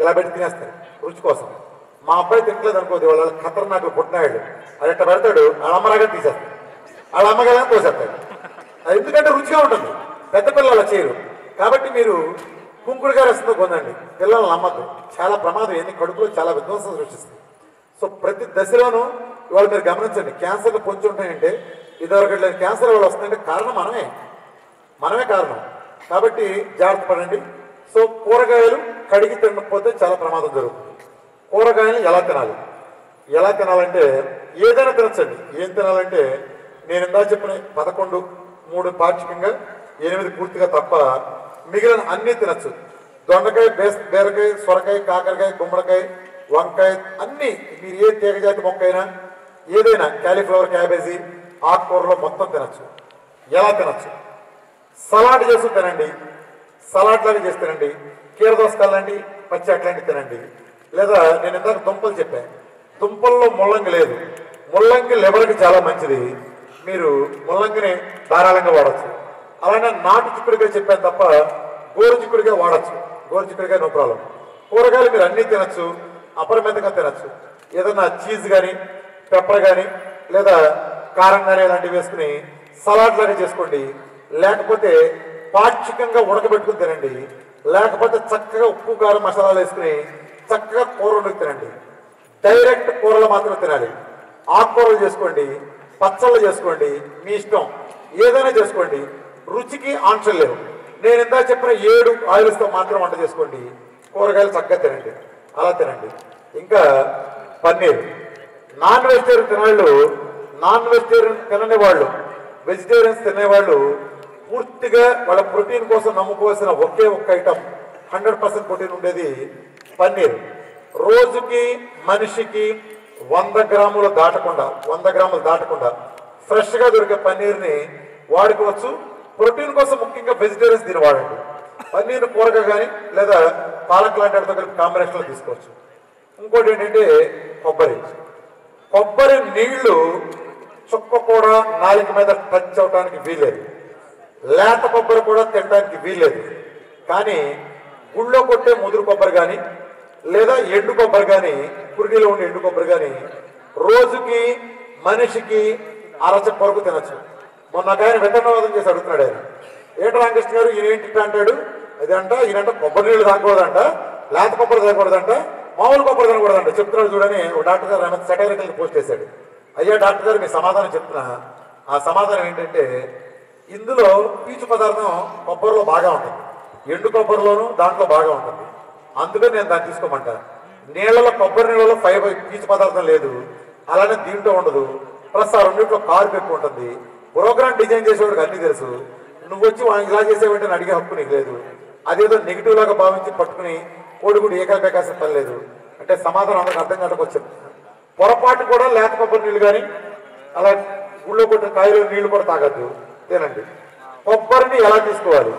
ఇలా పెట్టి తినేస్తారు రుచి కోసం. మా అబ్బాయి తినట్లేదు అనుకోదు, వాళ్ళ ఖతర్నాకు పుట్టినాడు అది ఎట్లా పెడతాడు, వాళ్ళ అమ్మలాగా తీసేస్తాడు, వాళ్ళ అమ్మగానే తోసేస్తాడు, అది ఎందుకంటే రుచిగా ఉంటుంది, పెద్ద పిల్లలు చేయరు కాబట్టి. మీరు కుంకుడుగా రసంతో పొందండి, పిల్లలు నమ్మద్దు, చాలా ప్రమాదం, ఎన్ని కడుపులో చాలా విధ్వంసం సృష్టిస్తుంది. సో ప్రతి దశలోనూ ఇవాళ మీరు గమనించండి, క్యాన్సర్లు పొంచి ఉంటాయంటే ఇదివరకట్లే క్యాన్సర్ వాళ్ళు వస్తుందంటే కారణం మనమే, మనమే కారణం, కాబట్టి జాగ్రత్త పడండి. సో కూరగాయలు కడిగి తినకపోతే చాలా ప్రమాదం జరుగుతుంది. కూరగాయలు ఎలా తినాలి, ఎలా తినాలంటే ఏదైనా తినచ్చండి, ఏం తినాలంటే నేను ఇందా చెప్పిన పదకొండు మూడు పాక్షికంగా ఎనిమిది పూర్తిగా తప్ప మిగిలిన అన్నీ తినచ్చు. దొండకాయ, బేస్ బీరకాయ, సొరకాయ, కాకరకాయ, గుమ్మడికాయ, వంకాయ, అన్నీ మీరు ఏ తీగజాతి మొక్క అయినా ఏదైనా క్యాలీఫ్లవర్, క్యాబేజీ, ఆకుకూరలో మొత్తం తినచ్చు. ఎలా తినచ్చు, సలాడ్ చేసి తినండి, సలాడ్ లాగా చేసి తినండి, కీర దోసకాయలు లాంటి పచ్చి అట్లాంటివి తినండి, లేదా నేను ఇందాక దుంపలు చెప్పాను, దుంపల్లో ముల్లంగి లేదు, ముల్లంగి లివర్కి చాలా మంచిది, మీరు ముల్లంగిని ధారాళంగా వాడచ్చు. అలానే నాటు చిక్కుడుకాయ చెప్పాను తప్ప గోరు చిక్కుడుకాయ వాడచ్చు, గోరు చిక్కుడుకాయ నో ప్రాబ్లం. కూరగాయలు మీరు అన్నీ తినచ్చు, అపరిమితంగా తినచ్చు, ఏదన్నా చీజ్ కానీ పెప్పర్ కానీ లేదా కారం కానీ ఇలాంటివి వేసుకుని సలాడ్ లాగా చేసుకోండి, లేకపోతే పాక్షికంగా ఉడకబెట్టుకుని తినండి, లేకపోతే చక్కగా ఉప్పు కారం మసాలాలు వేసుకుని చక్కగా కూర వండుకు తినండి. డైరెక్ట్ కూరలు మాత్రం తినాలి, ఆకుకూరలు చేసుకోండి, పచ్చళ్ళు చేసుకోండి, మీ ఇష్టం ఏదైనా చేసుకోండి, రుచికి ఆన్సర్ లేవు. నేను ఇందాక చెప్పిన ఏడు ఆయిల్స్తో మాత్రం వంట చేసుకోండి, కూరగాయలు చక్కగా తినండి, అలా తినండి. ఇంకా పన్నీర్, నాన్ వెజిటేరియన్ తినేవాళ్ళు, నాన్ వెజిటేరియన్ తినని వాళ్ళు, వెజిటేరియన్స్ తినేవాళ్ళు పూర్తిగా వాళ్ళ ప్రోటీన్ కోసం నమ్ముకోవాల్సిన ఒకే ఒక్క ఐటమ్ హండ్రెడ్ పర్సెంట్ ప్రోటీన్ ఉండేది పన్నీర్. రోజుకి మనిషికి వంద గ్రాములు దాటకుండా వంద గ్రాములు దాటకుండా ఫ్రెష్గా దొరికే పన్నీర్ని వాడుకోవచ్చు. ప్రోటీన్ కోసం ముఖ్యంగా వెజిటేరియన్స్ దీన్ని వాడండి, పన్నీర్ కూరగా కానీ లేదా పాలక్ లాంటి వాటితో కలిపి కాంబినేషన్లో తీసుకోవచ్చు. ఇంకోటి ఏంటంటే కొబ్బరి, కొబ్బరి నీళ్లు చుక్క కూడా నాలుక మీద టచ్ అవడానికి వీలేదు, లేత కొబ్బరి కూడా తినడానికి వీలేదు, కానీ గుళ్ళో కొట్టే ముదురు కొబ్బరి కానీ లేదా ఎండు కొబ్బరి కానీ, కుర్నీలో ఉండే ఎండు కొబ్బరి కానీ రోజుకి మనిషికి అరచ కొరకు తినచ్చు. మొన్న ఆయన విత్తనవాదం చేసి అడుగుతున్నాడు, ఆయన ఏట రామకృష్ణ గారు ఈయన ఏంటి అంటాడు, అదంట ఈయనంట కొబ్బరి నీళ్ళు తాగకూడదంట, లేత కొబ్బరి తాగకూడదంట, మామూలు గొప్పలు కూడదండి. చెప్తున్నాడు చూడని ఒక డాక్టర్ గారు ఆమె సెటైరికల్గా పోస్ట్ చేశాడు. అయ్యా డాక్టర్ గారు మీ సమాధానం చెప్తున్నా, ఆ సమాధానం ఏంటంటే ఇందులో పీచు పదార్థం కొబ్బరిలో బాగా ఉంటుంది, ఎండు కొబ్బరిలోనూ దాంట్లో బాగా ఉంటుంది, అందుకని నేను దాన్ని తీసుకోమంటాను. నీళ్ళలో కొబ్బరి నీళ్ళలో ఫైబర్ పీచు పదార్థం లేదు, అలానే దీంట్లో ఉండదు, ప్లస్ ఆ రెండింటిలో కార్పు ఎక్కువ ఉంటుంది. ప్రోగ్రామ్ డిజైన్ చేసేవాడికి అన్నీ తెలుసు, నువ్వు వచ్చి ఇలా చేసేవాడిని అడిగే హక్కు నీకు లేదు. అదేదో నెగిటివ్ లాగా భావించి పట్టుకుని కోడిగుడి ఏకల్పేకాల్సిన పని లేదు. అంటే సమాధానం అందరికి అర్థం కాకపోవచ్చు. పొరపాటు కూడా లేత కొబ్బరి నీళ్ళు కానీ అలా గుళ్ళో కొట్టిన కాయలు నీళ్లు కూడా తాగద్దు, తినండి. కొబ్బరిని ఎలా తీసుకోవాలి?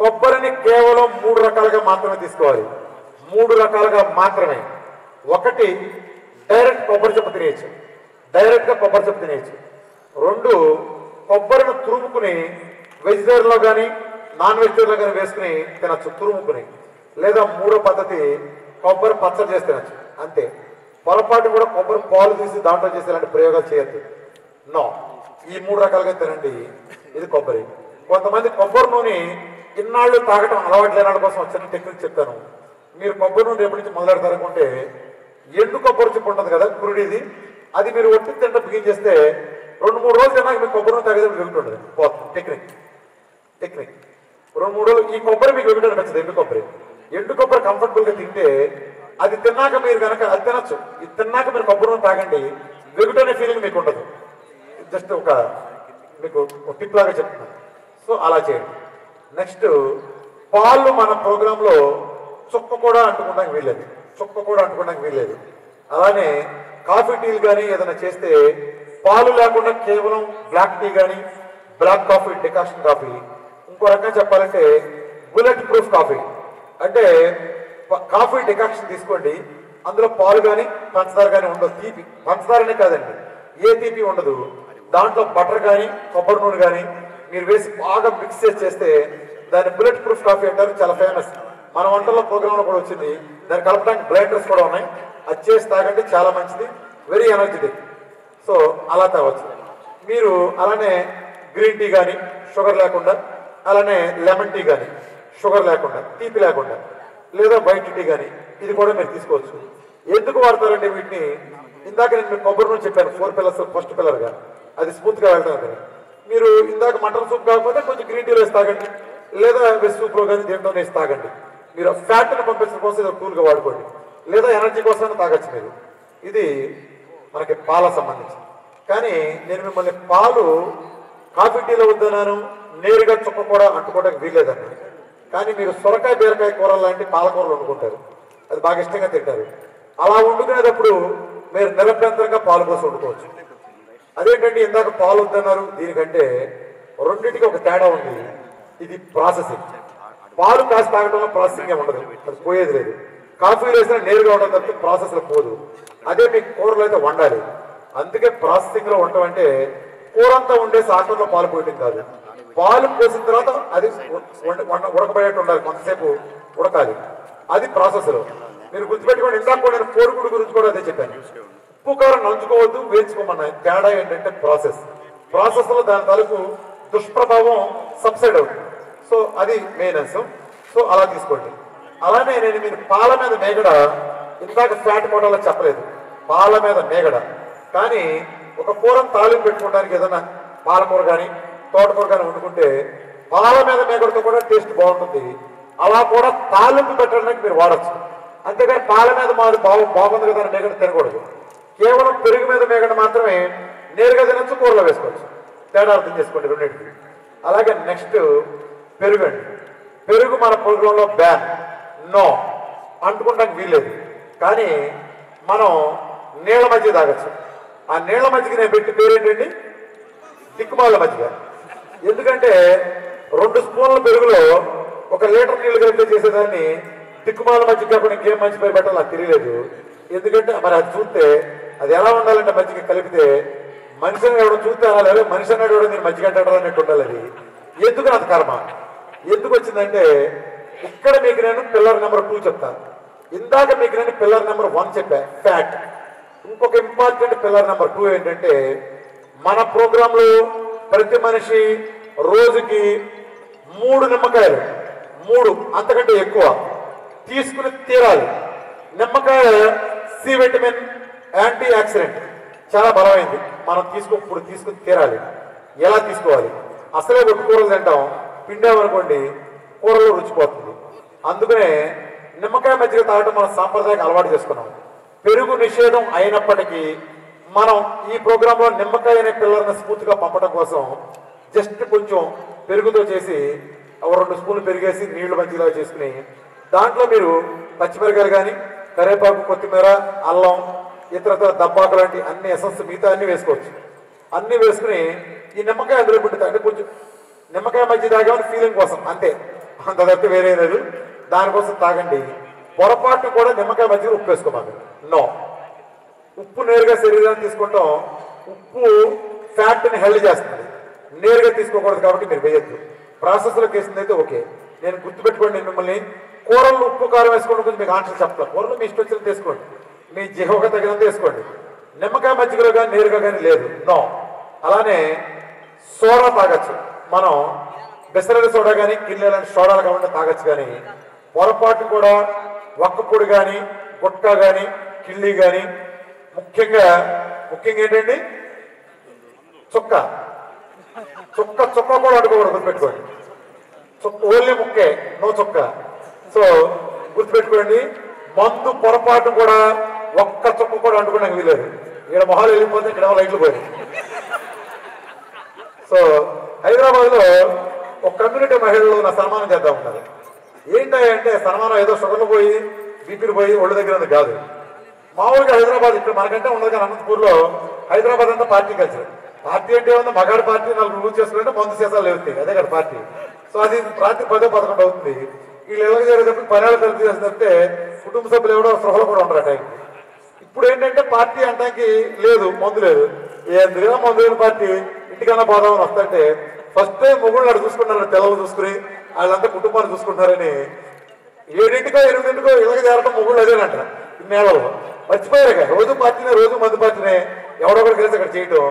కొబ్బరిని కేవలం మూడు రకాలుగా మాత్రమే తీసుకోవాలి, మూడు రకాలుగా మాత్రమే. ఒకటి డైరెక్ట్ కొబ్బరి చెప్పు తినేయచ్చు, డైరెక్ట్గా కొబ్బరి చెప్పు తినేయచ్చు. రెండు, కొబ్బరిని తురుముకుని వెజిటేరియన్లో కానీ నాన్ వెజిటేరియన్లో కానీ వేసుకుని తినచ్చు తురుముకుని. లేదా మూడో పద్ధతి కొబ్బరి పచ్చడి చేసి తినచ్చు, అంతే. పొరపాటు కూడా కొబ్బరి పాలు తీసి దాంట్లో చేసి ఇలాంటి ప్రయోగాలు చేయొద్దు, నో. ఈ మూడు రకాలుగా తినండి. ఇది కొబ్బరి. కొంతమంది కొబ్బరి నూనె ఇన్నాళ్ళు తాగటం అలవాటు లేనాళ్ళ కోసం వచ్చిన టెక్నిక్ చెప్తాను. మీరు కొబ్బరి నూనె ఎప్పటి నుంచి మొదలెడతారనుకుంటే, ఎండు కొబ్బరి చెప్పు ఉంటుంది కదా కురుడిది, అది మీరు ఒట్టి తింటే బిగించేస్తే రెండు మూడు రోజులు తిన్నాక మీకు కొబ్బరి నూనె తాగేది వెగుంటుంది పోతుంది. టెక్నిక్ టెక్నిక్ రెండు మూడు రోజులు ఈ కొబ్బరి మీకు వెగుంటే నచ్చదు. ఎండు కొబ్బరి ఎండు కొబ్బరి కంఫర్టబుల్గా తింటే అది తిన్నాక మీరు కనుక అది తినచ్చు. ఇది తిన్నాక మీరు కొబ్బరి నూనె తాగండి, వెగుటనే ఫీలింగ్ మీకు ఉండదు. జస్ట్ ఒక మీకు టిప్ లాగా చెప్తున్నాను, సో అలా చేయండి. నెక్స్ట్, పాలు మన ప్రోగ్రాంలో చుక్క కూడా అంటుకోవడానికి వీల్లేదు, చుక్క కూడా అంటుకోవడానికి వీల్లేదు. అలానే కాఫీ టీలు కానీ ఏదైనా చేస్తే పాలు లేకుండా కేవలం బ్లాక్ టీ కానీ బ్లాక్ కాఫీ, డికాషన్ కాఫీ. ఇంకో రకంగా చెప్పాలంటే బుల్లెట్ ప్రూఫ్ కాఫీ, అంటే కాఫీ డికాషన్ తీసుకోండి, అందులో పాలు కానీ పంచదార కానీ ఉండదు. తీపి పంచదారనే కాదండి, ఏ తీపి ఉండదు. దాంట్లో బటర్ కానీ కొబ్బరి నూనె కానీ మీరు వేసి బాగా మిక్స్ చేసి చేస్తే దాన్ని బుల్లెట్ ప్రూఫ్ కాఫీ అంటారు. చాలా ఫేమస్, మన వంటల్లో ప్రోగ్రాంలో కూడా వచ్చింది. దాన్ని కలపడానికి బ్లైండర్స్ కూడా ఉన్నాయి, అది చేసి తాగండి, చాలా మంచిది, వెరీ ఎనర్జెటిక్. సో అలా తాగొచ్చు మీరు. అలానే గ్రీన్ టీ కానీ షుగర్ లేకుండా, అలానే లెమన్ టీ కానీ షుగర్ లేకుండా, తీపి లేకుండా, లేదా వైట్ టీ కానీ ఇది కూడా మీరు తీసుకోవచ్చు. ఎందుకు వాడతారంటే వీటిని, ఇందాక నేను మీకు కొబ్బరి నూనె చెప్పాను ఫోర్ పిల్లర్స్ ఫస్ట్ పిల్లర్గా, అది స్మూత్గా వెళ్తాను. మీరు ఇందాక మటన్ సూప్ కాకపోతే కొంచెం గ్రీన్ టీలో వేసి తాగండి, లేదా వెజ్ సూప్లో కానీ దేంట్లో వేసి తాగండి. మీరు ఫ్యాట్ని పంపించడం కోసం ఇది కూల్గా వాడుకోండి, లేదా ఎనర్జీ కోసం తాగొచ్చు మీరు. ఇది మనకి పాల సంబంధించి. కానీ నేను మిమ్మల్ని పాలు కాఫీ టీలో వద్దన్నాను, నేరుగా చుక్క కూడా అంటుకోవడానికి వీల్లేదండి. కానీ మీరు సొరకాయ బీరకాయ కూరలు లాంటి పాలకూరలు వండుకుంటారు, అది బాగా ఇష్టంగా తింటారు. అలా వండుకునేటప్పుడు మీరు నిరంతరంగా పాలు పోసి వండుకోవచ్చు. అదేంటంటే ఇందాక పాలు వద్దన్నారు, దీనికంటే రెండింటికి ఒక తేడా ఉంది. ఇది ప్రాసెసింగ్, పాలు కాసి తాగడంలో ప్రాసెసింగ్ ఏమి ఉండదు, అది పోయేది లేదు. కాఫీలు వేసినా నేరుగా ఉండడం తప్పితే ప్రాసెస్లో పోదు. అదే మీకు కూరలు అయితే వండాలి, అందుకే ప్రాసెసింగ్లో వండటం అంటే కూర అంతా ఉండేసి ఆకుల్లో పాలు పోయటం కాదు. పాలు పోసిన తర్వాత అది ఉడకబడేట్టు ఉండాలి, కొంతసేపు ఉడకాలి, అది ప్రాసెస్లో. మీరు గుర్తుపెట్టుకోండి, ఇందాక కూడా నేను కోడిగుడు గురించి కూడా అదే చెప్పాను, ఉప్పు కారం నంచుకోవద్దు, వేయించుకోమన్నా. తేడా ఏంటంటే ప్రాసెస్, ప్రాసెస్లో దాని తాలూకు దుష్ప్రభావం సబ్సైడ్ అవుతుంది. సో అది మెయిన్ అంశం, సో అలా తీసుకోండి. అలానే నేను మీరు పాల మీద మేగడ ఇందాక ఫ్యాట్ మోడల్లో చెప్పలేదు, పాల మీద మేగడ. కానీ ఒక కూరం తాలింపు పెట్టుకోవడానికి ఏదైనా పాలకూర కానీ తోటకూర కానీ వండుకుంటే పాల మీద మేగడతో కూడా టేస్ట్ బాగుంటుంది. అలా కూడా తాలింపు పెట్టడానికి మీరు వాడచ్చు, అంతేకాని పాల మీద మాది బాగు బాగుంది కదా అని మేగడ తినకూడదు. కేవలం పెరుగు మీద మేగడ మాత్రమే నేరుగా తినచ్చు, కూరలో వేసుకోవచ్చు. తేడా అర్థం చేసుకోండి రెండింటికి. అలాగే నెక్స్ట్ పెరుగు అండి. పెరుగు మన ప్రోగ్రాంలో బ్యాన్, నో, అంటుకుంటానికి వీల్లేదు. కానీ మనం నీళ్ళ మజ్జిగ తాగచ్చు. ఆ నీళ్ళ మజ్జిగ నేను పెట్టి పేరేంటండి, దిక్కుమాల మజ్జిగ. ఎందుకంటే రెండు స్పూన్ల పెరుగులో ఒక లీటర్ నీళ్ళు కలిపి చేసేదాన్ని దిక్కుమాల మజ్జిగ కాకుండా ఇంకేం మంచి పేరు పెట్టాలి నాకు తెలియలేదు. ఎందుకంటే మరి అది చూస్తే అది ఎలా ఉండాలంటే మజ్జిగ కలిపితే మనిషిని ఎవడం చూస్తే అలా లేదు, మనిషి అన్నాడు కూడా నేను మజ్జిగ అంటాడు అన్నట్టు ఉండాలి. అది ఎందుకు అంత కర్మ ఎందుకు వచ్చిందంటే, ఇక్కడ మీకు నేను పిల్లర్ నెంబర్ టూ చెప్తాను, ఇందాక మీకు నేను పిల్లర్ నెంబర్ వన్ చెప్పా ఫ్యాట్. ఇంకొక ఇంపార్టెంట్ పిల్లర్ నెంబర్ టూ ఏంటంటే, మన ప్రోగ్రాంలో ప్రతి మనిషి రోజుకి మూడు నిమ్మకాయలు, మూడు అంతకంటే ఎక్కువ తీసుకుని తీరాలి. నిమ్మకాయ సి విటమిన్ యాంటీ ఆక్సిడెంట్ చాలా బలమైంది. మనం తీసుకోప్పుడు తీసుకుని తీరాలి. ఎలా తీసుకోవాలి? అసలే ఒక కూరలు తింటాం, పిండామనుకోండి కూరలో రుచిపోతుంది. అందుకనే నిమ్మకాయ మజ్జిగ తాగడం మనం సాంప్రదాయంగా అలవాటు చేసుకున్నాం. పెరుగు నిషేధం అయినప్పటికీ మనం ఈ ప్రోగ్రాంలో నిమ్మకాయ అనే పిల్లలను స్ఫూర్తిగా పంపడం కోసం జస్ట్ కొంచెం పెరుగుతో చేసి ఒక రెండు స్పూన్లు పెరిగేసి నీళ్లు మజ్జిగ చేసుకుని దాంట్లో మీరు పచ్చిమిరకాయలు కానీ కరివేపాకు, కొత్తిమీర, అల్లం, ఇతర ఇతర దబ్బాకు లాంటి అన్ని ఎసెన్స్ మిగతా అన్నీ వేసుకోవచ్చు. అన్నీ వేసుకుని ఈ నిమ్మకాయ అందులో పెట్టుతా అంటే కొంచెం నిమ్మకాయ మధ్య తాగామని ఫీలింగ్ కోసం అంతే, అంత తప్పితే వేరే లేదు. దానికోసం తాగండి. పొరపాటు కూడా నిమ్మకాయ మధ్య ఉప్పు వేసుకోమాకు. నో, ఉప్పు నేరుగా శరీరాన్ని తీసుకుంటాం. ఉప్పు ఫ్యాట్ని హెల్డ్ చేస్తుంది. నేరుగా తీసుకోకూడదు కాబట్టి మీరు వేయద్దు. ప్రాసెస్లోకి వేసింది అయితే ఓకే. నేను గుర్తుపెట్టుకోండి, మిమ్మల్ని కూరలు ఉప్పు కారం వేసుకోండి కొంచెం మీకు ఆన్సర్ చెప్తాం. కూరలు మీ ఇష్టం వచ్చిన తీసుకోండి, మీ జిహోగా తగినంత వేసుకోండి. నిమ్మకాయ మజ్జిగలో కానీ నేరుగా కానీ లేదు, నో. అలానే సోడా తాగచ్చు. మనం బెసరల సోడా కానీ కిన్నె లాంటి సోడాలు కాకుండా తాగొచ్చు. కానీ పొరపాటు కూడా ఒక్కపొడి కానీ గుట్కా కానీ కిళ్ళి కానీ, ముఖ్యంగా ముఖ్యంగా ఏంటండి చుక్క చుక్క చుక్క కూడా అడుకోకూడదు. గుర్తుపెట్టుకోండి, చుక్క ఓన్లీ ముక్కే, నో చుక్క. సో గుర్తుపెట్టుకోండి, మందు పొరపాటు కూడా ఒక్క చుక్క కూడా అంటుకోవడానికి వీలేదు. ఇక్కడ మొహాలు వెళ్ళిపోతే ఇక్కడ లైట్లు పోయి. సో హైదరాబాద్లో ఒక కమ్యూనిటీ మహిళలు నా సన్మానం చేద్దాం ఉంటారు. ఏంటంటే సన్మానం ఏదో షుగర్లు పోయి బీపీలు పోయి ఒళ్ళు దగ్గర కాదు. మామూలుగా హైదరాబాద్ ఇక్కడ మనకంటే ఉండదు కానీ అనంతపూర్లో హైదరాబాద్ అంతా పార్టీ కల్చర్. పార్టీ అంటే ఏమన్నా మగాడు పార్టీ నాలుగు రూల్ చేసుకుంటే మందు చేసాలు లేవుతాయి, అదే కదా పార్టీ. సో అది రాత్రి పదో పదకొండు అవుతుంది. వీళ్ళు ఎలా చేసేటప్పుడు పర్యాలు కలిపి చేసినట్టే కుటుంబ సభ్యులు ఎవడో సృహలో కూడా ఉండరు ఆ టైంకి. ఇప్పుడు ఏంటంటే పార్టీ అంటానికి లేదు, మందు లేదు. ఎందుకైనా మందు లేని పార్టీ ఇంటికన్నా పోదామని వస్తుంటే ఫస్ట్ టైం మొగుళ్ళు అక్కడ చూసుకుంటారు, తెల్లలు చూసుకుని వాళ్ళంతా కుటుంబాన్ని చూసుకుంటారని ఏడింటికో ఎనిమిదింటికో ఇలాగ చేరటం మొగుళ్ళు అదేనంట. నేలలో మర్చిపోయారుగా రోజు పార్టీనే, రోజు మందు పార్టీనే, ఎవడో కూడా కలిసి అక్కడ చేయటం.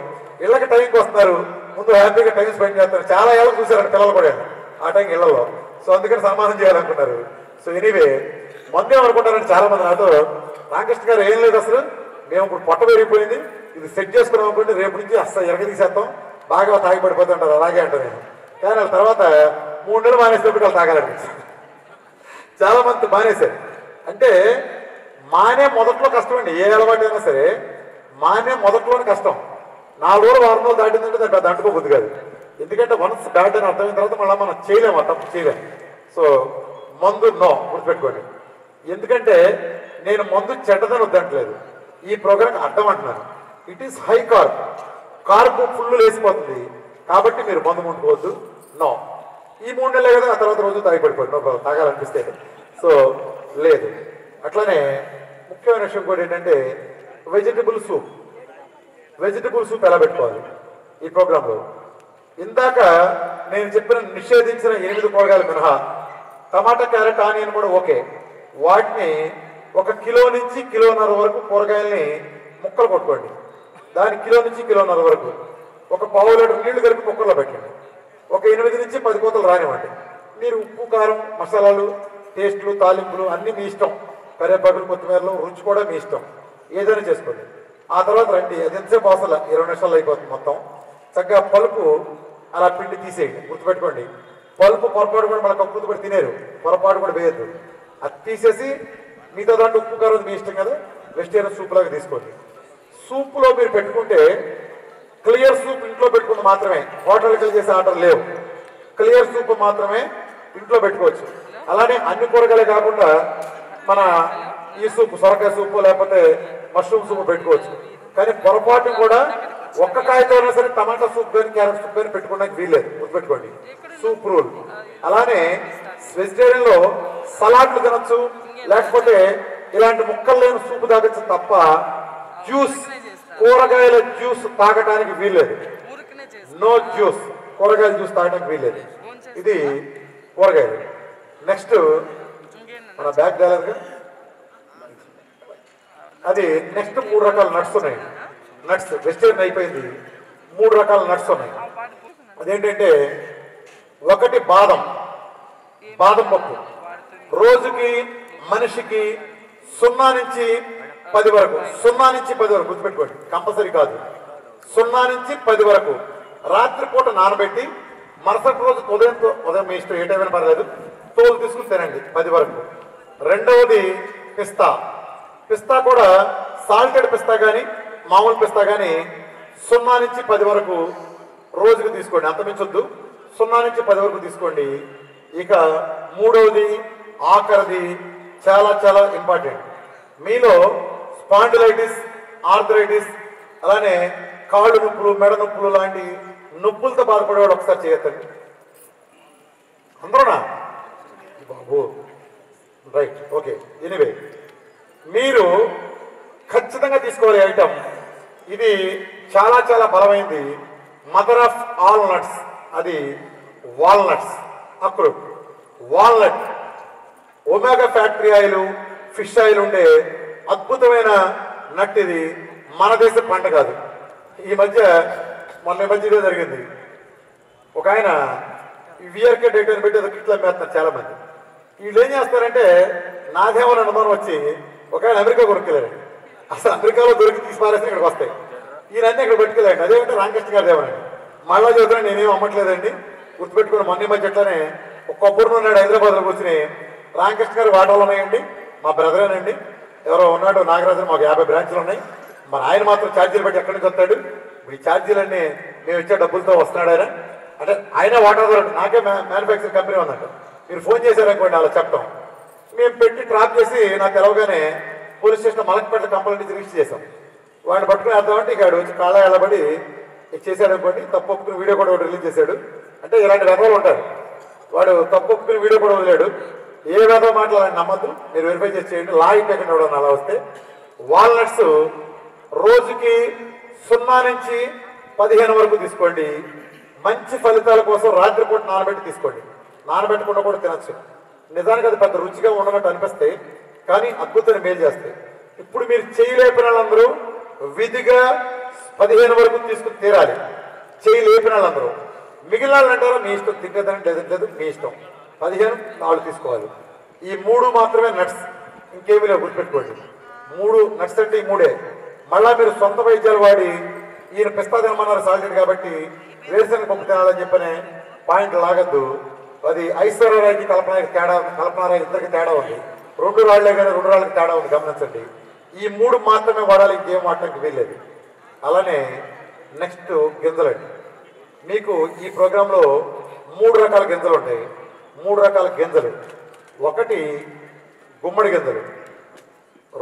ఇళ్ళకి టైంకి వస్తున్నారు, ముందు హ్యాపీగా టైం స్పెండ్ చేస్తారు. చాలా ఏళ్ళకి చూశారు అక్కడ పిల్లలు కూడా ఆ టైం ఇళ్లలో. సో అందుకని సన్మానం చేయాలనుకున్నారు. సో ఎనీవే మందు ఏమనుకుంటారంటే చాలా మంది నాతో, రామకృష్ణ గారు ఏం లేదు అసలు, మేము ఇప్పుడు పొట్ట పెరిగిపోయింది, ఇది సెట్ చేసుకున్నాం అనుకుంటే రేపు నుంచి అస్సలు ఎరగదీసేస్తాం, బాగా తాగి పడిపోతుంటారు అలాగే అంటారు నేను. కానీ వాళ్ళ తర్వాత మూడు నెలలు మానేసినప్పుడు వాళ్ళు తాగాలని చాలా మంది మానేశారు. అంటే మానే మొదట్లో కష్టం అండి, ఏ అలవాటు అయినా సరే మానే మొదట్లోనే కష్టం. నాలుగు రోజులు వారం రోజులు దాటిందంటే దాంట్లో దంటుకోబుద్ది కాదు. ఎందుకంటే వన్స్ బ్యాడ్ అని అర్థమైన తర్వాత మళ్ళీ మనం చేయలేము, తప్పు చేయలేము. సో మందు నో, గుర్తుపెట్టుకోండి. ఎందుకంటే నేను మందు చెడ్డదని వద్దంటలేదు, ఈ ప్రోగ్రాంకి అర్థం అంటున్నాను. It is high carb, carb full లేసిపోతుంది కాబట్టి మీరు మందు ముట్టుకోవద్దు, నో. ఈ మూడు నెలలే కదా, ఆ తర్వాత రోజు తాగిపడిపోయింది తాగాలనిపిస్తే, సో లేదు. అట్లానే ముఖ్యమైన విషయం కూడా ఏంటంటే వెజిటబుల్ సూప్. వెజిటబుల్ సూప్ ఎలా పెట్టుకోవాలి ఈ ప్రోగ్రాంలో? ఇందాక నేను చెప్పిన నిషేధించిన ఎనిమిది కూరగాయలు మినహా టమాటా, క్యారెట్, ఆనియన్ కూడా ఓకే. వాటిని ఒక కిలో నుంచి కిలోన్నర వరకు కూరగాయలని ముక్కలు కొట్టుకోండి. దాని కిలో నుంచి కిలోన్నర వరకు ఒక పావు లీటర్ నీళ్లు కలిపి కుక్కర్లో పెట్టండి. ఒక ఎనిమిది నుంచి పది కోతలు రానివ్వండి. మీరు ఉప్పు, కారం, మసాలాలు, టేస్టులు, తాలింపులు అన్నీ మీ ఇష్టం. కరివేపాకులు, కొత్తిమీరలు, రుచి కూడా మీ ఇష్టం, ఏదైనా చేసుకోండి. ఆ తర్వాత రండి, అది ఎంతసేపు అవసరం, ఇరవై నిమిషాలు అయిపోతుంది మొత్తం. చక్కగా పలుపు అలా పిండి తీసేయండి. గుర్తుపెట్టుకోండి, పలుపు పొరపాటు కూడా మన కప్పుతో కూడా తినేరు, పొరపాటు కూడా వేయద్దు. అది తీసేసి మిగతా దాంట్లో ఉప్పు, కారం మీ ఇష్టం కదా, వెజిటేరియన్ సూప్ లాగా తీసుకోండి. సూప్లో మీరు పెట్టుకుంటే క్లియర్ సూప్ ఇంట్లో పెట్టుకుంది మాత్రమే, హోటల్కి వెళ్ళి చేసే ఆర్డర్ లేవు. క్లియర్ సూప్ మాత్రమే ఇంట్లో పెట్టుకోవచ్చు. అలానే అన్ని కూరగాయలే కాకుండా మన ఈ సూప్, సొరకాయ సూపు లేకపోతే మష్రూమ్ సూప్ పెట్టుకోవచ్చు. కానీ పొరపాటు కూడా ఒక్క కాయతో అయినా సరే టమాటా సూప్ కానీ క్యారెట్ సూప్ కానీ పెట్టుకోవడానికి వీల్లేదు, గుర్తుపెట్టుకోండి, సూప్ రూల్. అలానే వెజిటేరియన్లో సలాడ్లు తినచ్చు, లేకపోతే ఇలాంటి ముక్కలు లేని సూప్ తాగొచ్చు తప్ప జ్యూస్, కూరగాయల జ్యూస్ తాగడానికి వీల్లేదు. నో జ్యూస్, కూరగాయల జ్యూస్ తాగడానికి వీల్లేదు. ఇది కూరగాయలు. నెక్స్ట్ మన బ్యాగ్ కాలేదు, అది నెక్స్ట్ మూడు రకాల నట్స్ ఉన్నాయి. నట్స్ వెజిటేరియన్ అయిపోయింది, మూడు రకాల నట్స్ ఉన్నాయి. అదేంటంటే ఒకటి బాదం, బాదం పప్పు. రోజుకి మనిషికి సున్నా నుంచి పది వరకు, సున్నా నుంచి పది వరకు గుర్తుపెట్టుకోండి, కంపల్సరీ కాదు, సున్నా నుంచి పది వరకు రాత్రిపూట నానబెట్టి మరుసటి రోజు ఉదయం ఉదయం మీ ఇష్టం ఏ టైం అయినా పర్లేదు తోలు తీసుకుని తినండి పది వరకు. రెండవది పిస్తా. పిస్తా కూడా సాల్టెడ్ పిస్తా కానీ మామూలు పిస్తా కానీ సున్నా నుంచి పది వరకు రోజుకు తీసుకోండి, అంతమించొద్దు, సున్నా నుంచి పది వరకు తీసుకోండి. ఇక మూడవది ఆఖరిది చాలా చాలా ఇంపార్టెంట్, మీలో స్పాండిలైటిస్, ఆర్థరైటిస్, అలానే కాళ్ళు నొప్పులు, మెడ నొప్పులు లాంటి నొప్పులతో బాధపడేవాళ్ళు ఒకసారి చేయొద్దండి అందరూనా బాబు, రైట్, ఓకే. ఎనీవే మీరు ఖచ్చితంగా తీసుకోవాలి ఐటమ్, ఇది చాలా చాలా బలమైంది, మదర్ ఆఫ్ ఆల్ నట్స్, అది వాల్నట్స్. అప్పుడు walnut omega factory oil, fish oil ఉండే అద్భుతమైన నట్ ఇది, మన దేశ పంట కాదు. ఈ మధ్య మొన్న మధ్యలో జరిగింది, ఒక ఆయన విఆర్కే డేట్ అని పెట్టి అది కిట్లు అమ్మేస్తున్నారు చాలామంది. వీళ్ళు ఏం చేస్తారంటే నాదేమని అనుమానం వచ్చి ఒక ఆయన అమెరికా కొనుక్కెళ్ళారండి, అసలు అమెరికాలో దొరికి తీసి పారేస్తే ఇక్కడికి వస్తాయి, ఈయనన్నీ ఇక్కడ పెట్టుకెళ్ళండి. అదేమంటే రామకృష్ణ గారు దేవనండి, మళ్ళా చదువుతున్నాను నేనేం అమ్మట్లేదండి గుర్తుపెట్టుకుని, మొన్న మధ్య అట్లానే ఒక కొబ్బరి ఉన్నాడు హైదరాబాద్లో కూర్చుని, రామకృష్ణ గారు వాటాలు ఉన్నాయండి, మా బ్రదరేనండి, ఎవరో ఉన్నాడు నాగరాజు, మాకు యాభై బ్రాంచ్లు ఉన్నాయి, మరి ఆయన మాత్రం ఛార్జీలు పెట్టి ఎక్కడి నుంచి వస్తాడు, ఇప్పుడు ఈ ఛార్జీలన్నీ మేము ఇచ్చే డబ్బులతో వస్తున్నాడు ఆయన, అంటే ఆయన వాటా దొరకదు, నాకే మ్యా మ్యానుఫ్యాక్చరింగ్ కంపెనీ ఉందంట, మీరు ఫోన్ చేశారనుకోండి అలా చెప్తాం, మేము పెట్టి ట్రాప్ చేసి నాకు తెలవగానే police station Malakpet complaint register చేశాం, వాడిని పట్టుకుని అర్థమంటే ఇక వచ్చి కాళ్ళ ఎలబడి చేశాడు అనుకోండి, తప్పు ఒప్పుకుని వీడియో కూడా రిలీజ్ చేశాడు, అంటే ఇలాంటి రకాలు ఉంటారు, వాడు తప్పు ఒప్పుకుని వీడియో కూడా వదిలేడు, ఏ రకం మాట్లాడాలని నమ్మద్దు, మీరు వెరిఫై చేసి చేయండి, లాగి పేకుండా ఇవ్వడం అలా వస్తే. వాల్నట్స్ రోజుకి సున్నా నుంచి పదిహేను వరకు తీసుకోండి, మంచి ఫలితాల కోసం రాత్రిపూట నానబెట్టి తీసుకోండి, నానబెట్టకుండా కూడా తినచ్చు, నిజానికి అది పెద్ద రుచిగా ఉండనట్టు అనిపిస్తాయి కానీ అద్భుతాన్ని మేలు చేస్తాయి. ఇప్పుడు మీరు చేయలేపిన వాళ్ళందరూ విధిగా పదిహేను వరకు తీసుకుని తీరాలి, చేయి లేపిన వాళ్ళందరూ, మిగిలిన వాళ్ళు అంటారో మీ ఇష్టం, తింటేదని లేదని లేదు మీ ఇష్టం, పదిహేను నాలుగు తీసుకోవాలి. ఈ మూడు మాత్రమే నట్స్, ఇంకేమీ లేవు గుర్తుపెట్టుకోండి, మూడు నట్స్ అంటే ఈ మూడే. మళ్ళా మీరు సొంత వైద్యాలు వాడి ఈయన పిస్తా తినమన్నారు సాల్టెడ్ కాబట్టి వేరుశనగ పప్పు తినాలని చెప్పనే పాయింట్ లాగద్దు, అది ఐశ్వర్యరాయకి కల్పన తేడా, కల్పనారాయ్ ఇద్దరికి తేడా ఉంది, రెండు రాళ్లే కానీ రెండు రాళ్ళకి తేడా ఉంది గమనించండి. ఈ మూడు మాత్రమే వాడాలి, ఇంకేం వాడటానికి వీల్లేదు. అలానే నెక్స్ట్ గింజలండి, మీకు ఈ ప్రోగ్రాంలో మూడు రకాల గింజలు ఉంటాయి, మూడు రకాల గింజలు, ఒకటి గుమ్మడి గింజలు,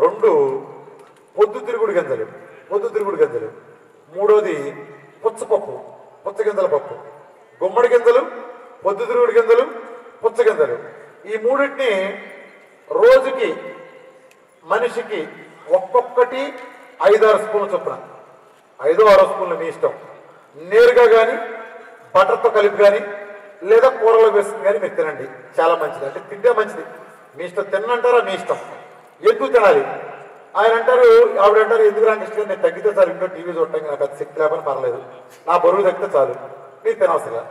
రెండు పొద్దు తిరుగుడు గింజలు, పొద్దు తిరుగుడు గింజలు, మూడోది పుచ్చపప్పు, పుచ్చగింజల పప్పు. గుమ్మడి గింజలు, పొద్దు తిరుగుడు గింజలు, పుచ్చగింజలు, ఈ మూడింటిని రోజుకి మనిషికి ఒక్కొక్కటి ఐదారు స్పూన్లు చొప్పున, ఐదో ఆరో స్పూన్లు మీ ఇష్టం, నేరుగా కానీ బటర్తో కలిపి కానీ లేదా కూరలో వేసుకుని కానీ మీరు తినండి, చాలా మంచిది, అంటే తింటే మంచిది, మీ ఇష్టం, తిన్నంటారా మీ ఇష్టం, ఎక్కువ తినాలి. ఆయన అంటారు, ఆవిడ అంటారు, ఎందుకు రాంకృష్ణ నేను తగ్గితే చాలు, ఇంట్లో టీవీ చూడటానికి నాకు అది శక్తి లేపని పర్లేదు, నా బరువు తగ్గితే చాలు, మీరు తినవసరా.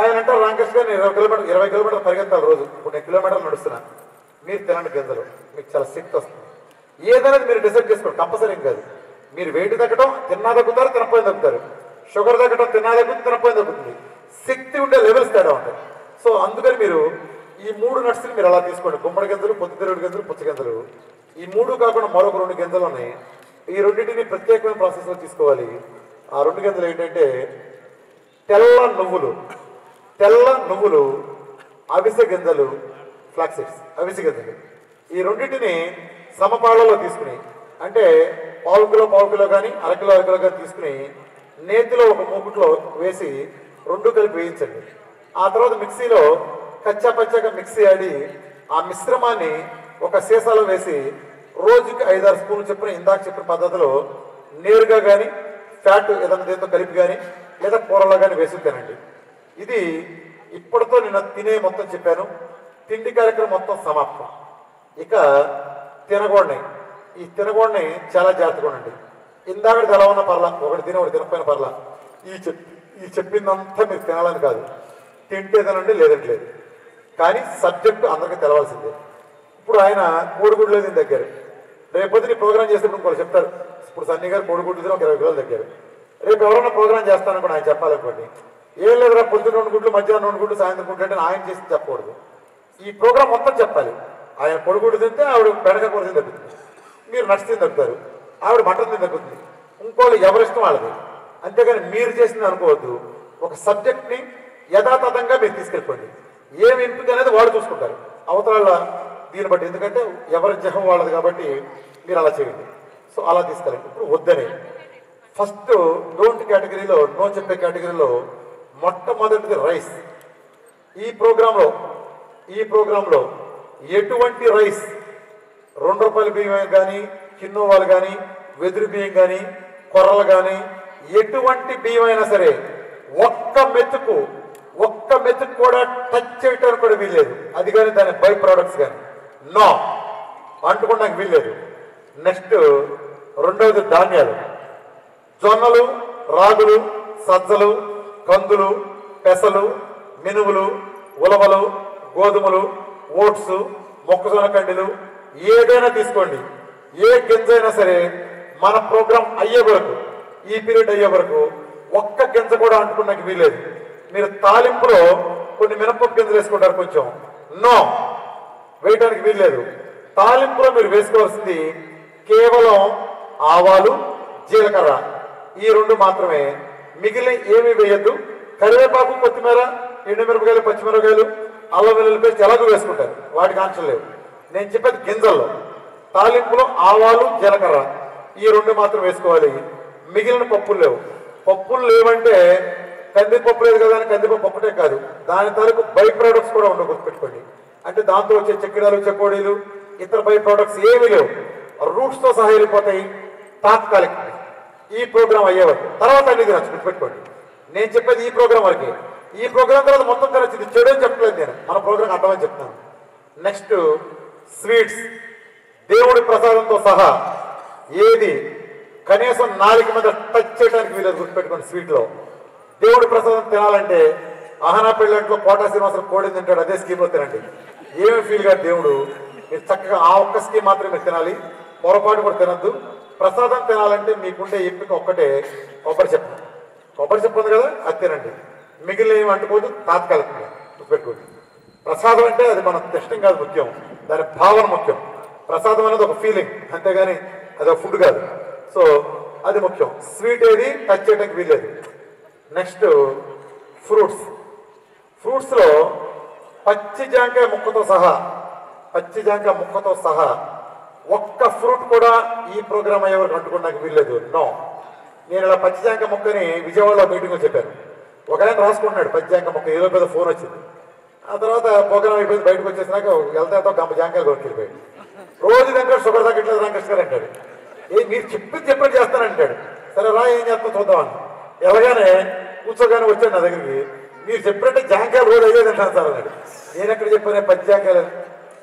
ఆయన అంటారు, రాంకృష్ణ నేను ఇరవై కిలోమీటర్ ఇరవై కిలోమీటర్లు పరిగెత్తాలి రోజు, ఇప్పుడు నేను కిలోమీటర్లు నడుస్తున్నా, మీరు తినండి గింజలు, మీకు చాలా శక్తి వస్తుంది. ఏదనేది మీరు డిసైడ్ చేసుకోండి, కంపల్సరీ కాదు, మీరు వెయిట్ తగ్గడం తిన్నా తగ్గుతారు, తినపోయిన తగ్గుతారు, షుగర్ తగ్గడం తిన్నా తగ్గుతుంది, తినపోయిన తగ్గుతుంది, శక్తి ఉండే లెవెల్స్ తేడా ఉంటాయి. సో అందుకని మీరు ఈ మూడు నట్స్ని మీరు అలా తీసుకోండి, గుమ్మడి గింజలు, పొద్దుతిరుగుడు గింజలు, పుచ్చగింజలు, ఈ మూడు కాకుండా మరొక రెండు గింజలు ఉన్నాయి, ఈ రెండింటిని ప్రత్యేకమైన ప్రాసెస్లో తీసుకోవాలి. ఆ రెండు గింజలు ఏంటంటే తెల్ల నువ్వులు, తెల్ల నువ్వులు, అవిసె గింజలు, ఫ్లాక్సీడ్స్, అవిసె గింజలు, ఈ రెండింటిని సమపాలలో తీసుకుని, అంటే పావు కిలో పావు కిలో కానీ అరకిలో అరకిలో కానీ తీసుకుని నేతిలో ఒక మూకుట్లో వేసి రెండు కలిపి వేయించండి. ఆ తర్వాత మిక్సీలో కచ్చా పచ్చగా మిక్సీ ఆడి ఆ మిశ్రమాన్ని ఒక సీసాలో వేసి రోజుకి ఐదారు స్పూన్లు చెప్పిన ఇందాక చెప్పిన పద్ధతిలో నేరుగా కానీ ఫ్యాట్ ఏదైనా దేంతో కలిపి కానీ లేదా కూరలో కానీ వేసి తినండి. ఇది ఇప్పటితో నేను తినే మొత్తం చెప్పాను, తిండి కార్యక్రమం మొత్తం సమాప్తం. ఇక తినగోడని, ఈ తినగోడని చాలా జాగ్రత్తగా ఉండండి, ఇందాకటి ఎలా ఉన్న పర్లా, ఒకటి తిన ఒకటి తినపోయిన పర్లా, ఈ చెప్ ఈ చెప్పిందంతా మీరు తినాలని కాదు, తింటే తినండి లేదంటలేదు, కానీ సబ్జెక్టు అందరికీ తెలవాల్సిందే. ఇప్పుడు ఆయన కోడిగుడ్లో దీని దగ్గర రేపు పొద్దున ప్రోగ్రామ్ చేసేప్పుడు ఇంకోటి చెప్తారు, ఇప్పుడు సన్నీ గారు పొడి గుడ్లు ఒక ఇరవై కిలోలు దగ్గర, రేపు ఎవరన్నా ప్రోగ్రామ్ చేస్తాననుకోండి ఆయన చెప్పాలనుకోండి, ఏం లేదురా పొద్దున రెండు గుడ్లు మధ్యాహ్నం రెండు గుడ్లు సాయంత్రం గుడ్లు అంటే ఆయన చేసి చెప్పకూడదు, ఈ ప్రోగ్రామ్ మొత్తం చెప్పాలి. ఆయన పొడి గుడ్డు తింటే ఆవిడ బెడక కూర తిని తగ్గుతుంది, మీరు నచ్చింది తగ్గుతారు, ఆవిడ మటన్ తిని తగ్గుతుంది, ఇంకోళ్ళు ఎవరిష్టం వాళ్ళది. అంతేగాని మీరు చేసింది అనుకోవద్దు. ఒక సబ్జెక్ట్ని యథాతథంగా మీరు తీసుకెళ్ళిపోండి, ఏమి ఇంపుట్ అనేది వాళ్ళు చూసుకుంటారు అవతల దీన్ని బట్టి, ఎందుకంటే ఎవరి జహం వాళ్ళది కాబట్టి మీరు అలా చేయండి. సో అలా తీసుకెళ్ళండి. ఇప్పుడు వద్దనే ఫస్ట్ డోంట్ కేటగిరీలో, నో చెప్పే కేటగిరీలో మొట్టమొదటిది రైస్. ఈ ప్రోగ్రాంలో ఈ ప్రోగ్రాంలో ఎటువంటి రైస్, రెండు రూపాయల బియ్యం కానీ కిన్నోవాలు కానీ వెదురు బియ్యం కానీ కొర్రలు కానీ ఎటువంటి బియ్యం అయినా సరే ఒక్క మెతుకు ఒక్క మెతుకు కూడా టచ్ చేయటానికి కూడా వీల్లేదు. అది కానీ దాని బై ప్రోడక్ట్స్ కానీ నో అంటుకోవడానికి వీల్లేదు. నెక్స్ట్ రెండవది ధాన్యాలు, జొన్నలు, రాగులు, సజ్జలు, కందులు, పెసలు, మినుములు, ఉలవలు, గోధుమలు, ఓట్స్, మొక్కజొన్న కండిలు ఏదైనా తీసుకోండి. ఏ గింజ అయినా సరే మన ప్రోగ్రాం అయ్యే వరకు, ఈ పీరియడ్ అయ్యే వరకు ఒక్క గింజ కూడా అంటుకున్నాక వీలేదు. మీరు తాలింపులో కొన్ని మినపప్పు గింజలు వేసుకుంటారు, కొంచెం నో వేయడానికి వీల్లేదు. తాలింపులో మీరు వేసుకోవాల్సింది కేవలం ఆవాలు, జీలకర్ర, ఈ రెండు మాత్రమే, మిగిలిన ఏమీ వేయద్దు. కరివేపాకు, కొత్తిమీర, ఎండుమిరపకాయలు, పచ్చిమిరపకాయలు, అల్లం వెల్లుల్లి పేస్ట్ ఎలాగూ వేసుకుంటారు, వాటికి ఆన్సర్ లేవు. నేను చెప్పేది గింజల్లో, తాలింపులో ఆవాలు, జీలకర్ర ఈ రెండు మాత్రం వేసుకోవాలి, మిగిలిన పప్పులు లేవు. పప్పులు లేవంటే కందిపప్పు లేదు కదా అని కందిపప్పు ఒక్కటే కాదు, దాని తాలూకు బై ప్రోడక్ట్స్ కూడా ఉండవు, గుర్తుపెట్టుకోండి. అంటే దాంతో వచ్చే చెక్కిడాలు, చెక్కోడీలు, ఇతర బై ప్రోడక్ట్స్ ఏమీ లేవు, రూట్స్తో సహా వెళ్ళిపోతాయి తాత్కాలిక. ఈ ప్రోగ్రాం అయ్యేవారు తర్వాత అన్ని తినచ్చు, గుర్తుపెట్టుకోండి. నేను చెప్పేది ఈ ప్రోగ్రాం వరకే. ఈ ప్రోగ్రాం తర్వాత మొత్తం తినచ్చు, ఇది చెడు అని చెప్పలేదు నేను, మన ప్రోగ్రాం అర్థమని చెప్తాను. నెక్స్ట్ స్వీట్స్, దేవుడి ప్రసాదంతో సహా ఏది కనీసం నాలుగు మీద టచ్ చేయడానికి వీలేదు, గుర్తుపెట్టుకోండి. స్వీట్లో దేవుడి ప్రసాదం తినాలంటే ఆహనా పెళ్ళంట్లో కోటా శ్రీనివాసం కోడి తింటాడు, అదే స్కీమ్లో తినండి, ఏమి ఫీల్ కాదు దేవుడు. మీరు చక్కగా ఆ ఒక్క స్కీమ్ మాత్రమే మీరు తినాలి, పొరపాటు కూడా తినద్దు. ప్రసాదం తినాలంటే మీకుండే ఎంపిక ఒక్కటే, కొబ్బరి చెప్పు, కొబ్బరి చెప్పు ఉంది కదా అది తినండి, మిగిలిన ఏమి అంటుకోదు తాత్కాలికంగా, గుర్తుపెట్టుకోండి. ప్రసాదం అంటే అది మన తిష్టం కాదు ముఖ్యం, దాని భావన ముఖ్యం. ప్రసాదం అనేది ఒక ఫీలింగ్ అంతేగాని అది ఒక ఫుడ్ కాదు, సో అది ముఖ్యం. స్వీట్ ఏది టచ్ చేయడానికి వీలేదు. నెక్స్ట్ ఫ్రూట్స్, ఫ్రూట్స్లో పచ్చి జాంకాయ ముక్కతో సహా, పచ్చి జాంకాయ ముక్కతో సహా ఒక్క ఫ్రూట్ కూడా ఈ ప్రోగ్రామ్ అయ్యే వరకు అంటుకోవడానికి వీల్లేదు, నో. నేను ఇలా పచ్చి జాంకాయ ముక్కని విజయవాడలో మీటింగ్లో చెప్పాను, ఒకరైనా రాసుకుంటున్నాడు పచ్చి జాంకాయ ముక్క, ఏదో పెద్ద ఫోన్ వచ్చింది. ఆ తర్వాత ప్రోగ్రామ్ అయిపోయింది, బయటకు వచ్చేసినాక వెళ్తాతో గంప జాంకాయలు కొట్టుకెళ్ళిపోయాడు. రోజు దగ్గర షుగర్ తగ్గట్లేదు రామకృష్ణ గారు అంటాడు, ఏ మీరు చెప్పి చెప్పి చేస్తానంటాడు, సరే రా ఏం చేస్తాం చూద్దామని ఎలాగానే కూర్చోగానే వచ్చాడు నా దగ్గరికి, మీరు చెప్పినట్టే జాంకాయలు రోజు అయ్యేది అంటాను సార్ అన్నాడు. నేను ఎక్కడ చెప్పాను పచ్చి జాంకాయలు,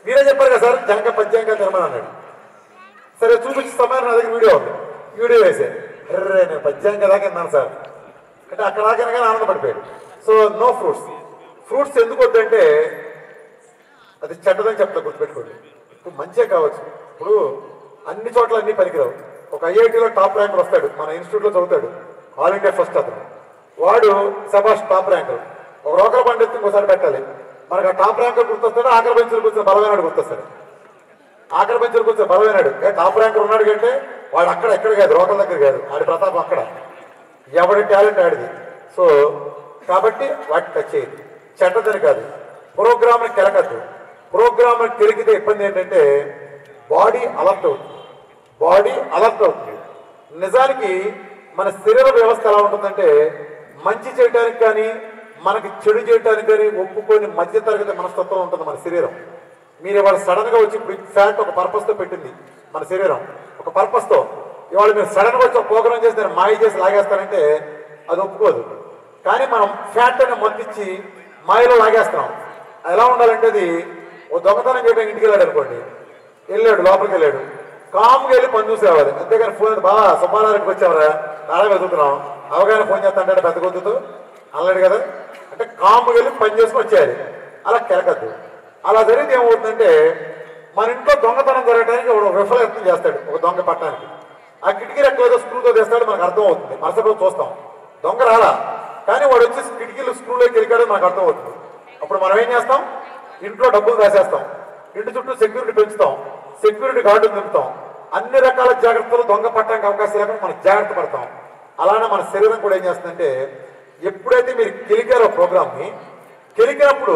మీరే చెప్పారు కదా సార్ జాంకాయ పచ్చి జాంకాయలు తినమని అన్నాడు. సరే చూపించిస్తామా నా దగ్గర వీడియో ఉంది, వీడియో వేసాడు, అర్రే నేను పచ్చి జాంకాయ దాకా తిన్నాను సార్ అంటే అక్కడ దాకా కానీ ఆనందపడిపోయాడు. So no fruits. ఫ్రూట్స్ ఎందుకు వద్దంటే అది చెడ్డదని చెప్తా, గుర్తుపెట్టుకోండి. ఇప్పుడు మంచిగా కావచ్చు, ఇప్పుడు అన్ని చోట్ల అన్ని పనికిరావు. ఒక ఐఐటీలో టాప్ ర్యాంకర్ వస్తాడు, మన ఇన్స్టిట్యూట్లో చదువుతాడు, ఆల్ ఇండియా ఫస్ట్ అతను, వాడు సభాష్ టాప్ ర్యాంకర్, ఒక రోకల బండి ఎత్తి ఇంకోసారి పెట్టాలి, మనకు ఆ టాప్ ర్యాంకర్ గుర్తొస్తాడు, ఆఖరి బంచులు కూర్చొని బలమైనాడు గుర్తొస్తాడు, ఆఖరి బంచులు కూర్చొని బలమైనాడు. టాప్ ర్యాంకర్ ఉన్నాడు కంటే వాడు అక్కడ ఎక్కడ కాదు, రోకల దగ్గర కాదు, వాడి ప్రతాపం అక్కడ, ఎవడి టాలెంట్ ఆడిది. సో కాబట్టి వాటికి టచ్ చేయదు, చెడ్డదని కాదు. ప్రోగ్రామ్ని కెలకద్దు, ప్రోగ్రామ్ని కెలికితే ఇబ్బంది ఏంటంటే బాడీ అలర్ట్ అవుతుంది, బాడీ అలర్ట్ అవుతుంది. నిజానికి మన శరీర వ్యవస్థ ఎలా ఉంటుందంటే మంచి చేయడానికి కానీ మనకి చెడు చేయడానికి కానీ ఒప్పుకొని మధ్యతరగతి మనస్తత్వం ఉంటుంది మన శరీరం. మీరు ఇవాళ సడన్గా వచ్చి బిగ్ ఫ్యాట్ ఒక పర్పస్తో పెట్టింది మన శరీరం, ఒక పర్పస్తో ఇవాళ మీరు సడన్గా వచ్చి ఒక ప్రోగ్రాం చేసి దాన్ని మాయ చేసి లాగేస్తారంటే అది ఒప్పుకోదు. కానీ మనం ఫ్యాట్ అనే మత్తిచ్చి మాయలో లాగేస్తున్నాం. ఎలా ఉండాలంటే అది ఓ దొంగతనం చేయడానికి ఇంటికి వెళ్ళాడు అనుకోండి, వెళ్ళాడు లోపలికి వెళ్ళాడు, కామ్గా వెళ్ళి పని చూసేవారు, అంతేగాని ఫోన్ బాగా సుబ్బారావుకి వచ్చేవారా నాడే వెతుకుతున్నాం అవగాహన ఫోన్ చేస్తా అంటే పెద్ద కొద్దుతో అనలేడు కదా, అంటే కామ్గా వెళ్ళి పని చేసుకుని వచ్చేయాలి, అలా కెలకద్దు. అలా జరిగితే ఏమవుతుందంటే మన ఇంట్లో దొంగతనం జరగడానికి ఒక రిఫర్ ఎత్తులు చేస్తాడు, ఒక దొంగ పట్టడానికి ఆ కిటికీ రెక్కలేదో స్క్రూతో వేస్తాడు, మనకు అర్థం అవుతుంది. మరుసటి రోజు చూస్తాం దొంగ రాలా, కానీ వాడు వచ్చి కిటికీలు స్క్రూలోకి వెళ్ళాడో మనకు అర్థం అవుతుంది. అప్పుడు మనం ఏం చేస్తాం, ఇంట్లో డబ్బులు దాచేస్తాం, ఇంటి చుట్టూ సెక్యూరిటీ పెంచుతాం, సెక్యూరిటీ గార్డు నింపుతాం, అన్ని రకాల జాగ్రత్తలు దొంగ పట్టడానికి అవకాశం లేకుండా మనం జాగ్రత్త పడతాం. అలానే మన శరీరం కూడా ఏం చేస్తుందంటే, ఎప్పుడైతే మీరు కెలికారో ప్రోగ్రామ్ని, కెలికినప్పుడు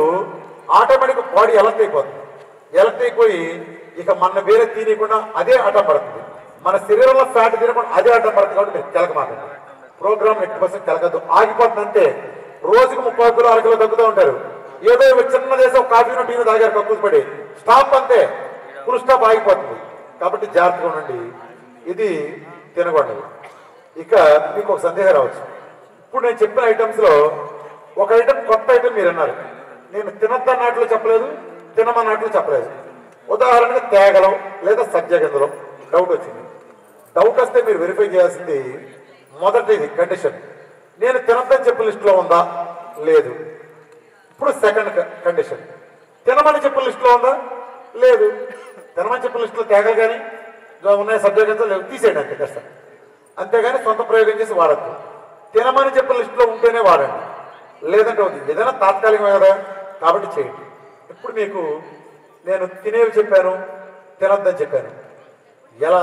ఆటోమేటిక్గా బాడీ ఎలక్ట్ అయిపోతుంది. ఎలక్ట్ అయిపోయి ఇక మన వేరే తీనియకుండా అదే ఆటం పడుతుంది, మన శరీరంలో ఫ్యాట్ తీరకుండా అదే ఆటం పడుతుంది. కాబట్టి మీరు తెలకమాకండి, ప్రోగ్రామ్ ఎట్టి పర్సెంట్ తెలగద్దు, ఆగిపోతుందంటే రోజుకు ముప్పై కిలో అర కిలో తగ్గుతూ ఉంటారు. ఏదో చిన్న దేశం కాఫీను టీను తాగారు కక్కులు పడి, స్టాప్ అంతే, ఫుల్ స్టాప్, ఆగిపోతుంది. కాబట్టి జాగ్రత్తగా ఉండండి, ఇది తినకూడదు. ఇక మీకు ఒక సందేహం రావచ్చు, ఇప్పుడు నేను చెప్పిన ఐటమ్స్లో ఒక ఐటమ్ కొత్త ఐటమ్ మీరు అన్నారు, నేను తినద్దన్నట్లు చెప్పలేదు, తినమన్నట్లు చెప్పలేదు. ఉదాహరణకు తేగలం లేదా సజ్జగిందలం డౌట్ వచ్చింది. డౌట్ వస్తే మీరు వెరిఫై చేయాల్సింది మొదటిది కండిషన్, నేను తినద్దని చెప్పిన లిస్టులో ఉందా లేదు. ఇప్పుడు సెకండ్ కండిషన్, తినమని చెప్పిన లిస్టులో ఉందా లేదు. తినమని చెప్పిన లిస్టులో తేగలు కానీ ఉన్నాయి, సజ్జగిందలు లేవు, తీసేయండి అంతే కష్టం. అంతేగాని సొంత ప్రయోగం చేసి వాడద్దు. తినమని చెప్పిన లిస్టులో ఉంటేనే వాడండి, లేదంటే అవుతుంది. ఏదైనా తాత్కాలికమే కదా, కాబట్టి చేయండి. ఇప్పుడు మీకు నేను తినేవి చెప్పాను, తినద్దని చెప్పాను, ఎలా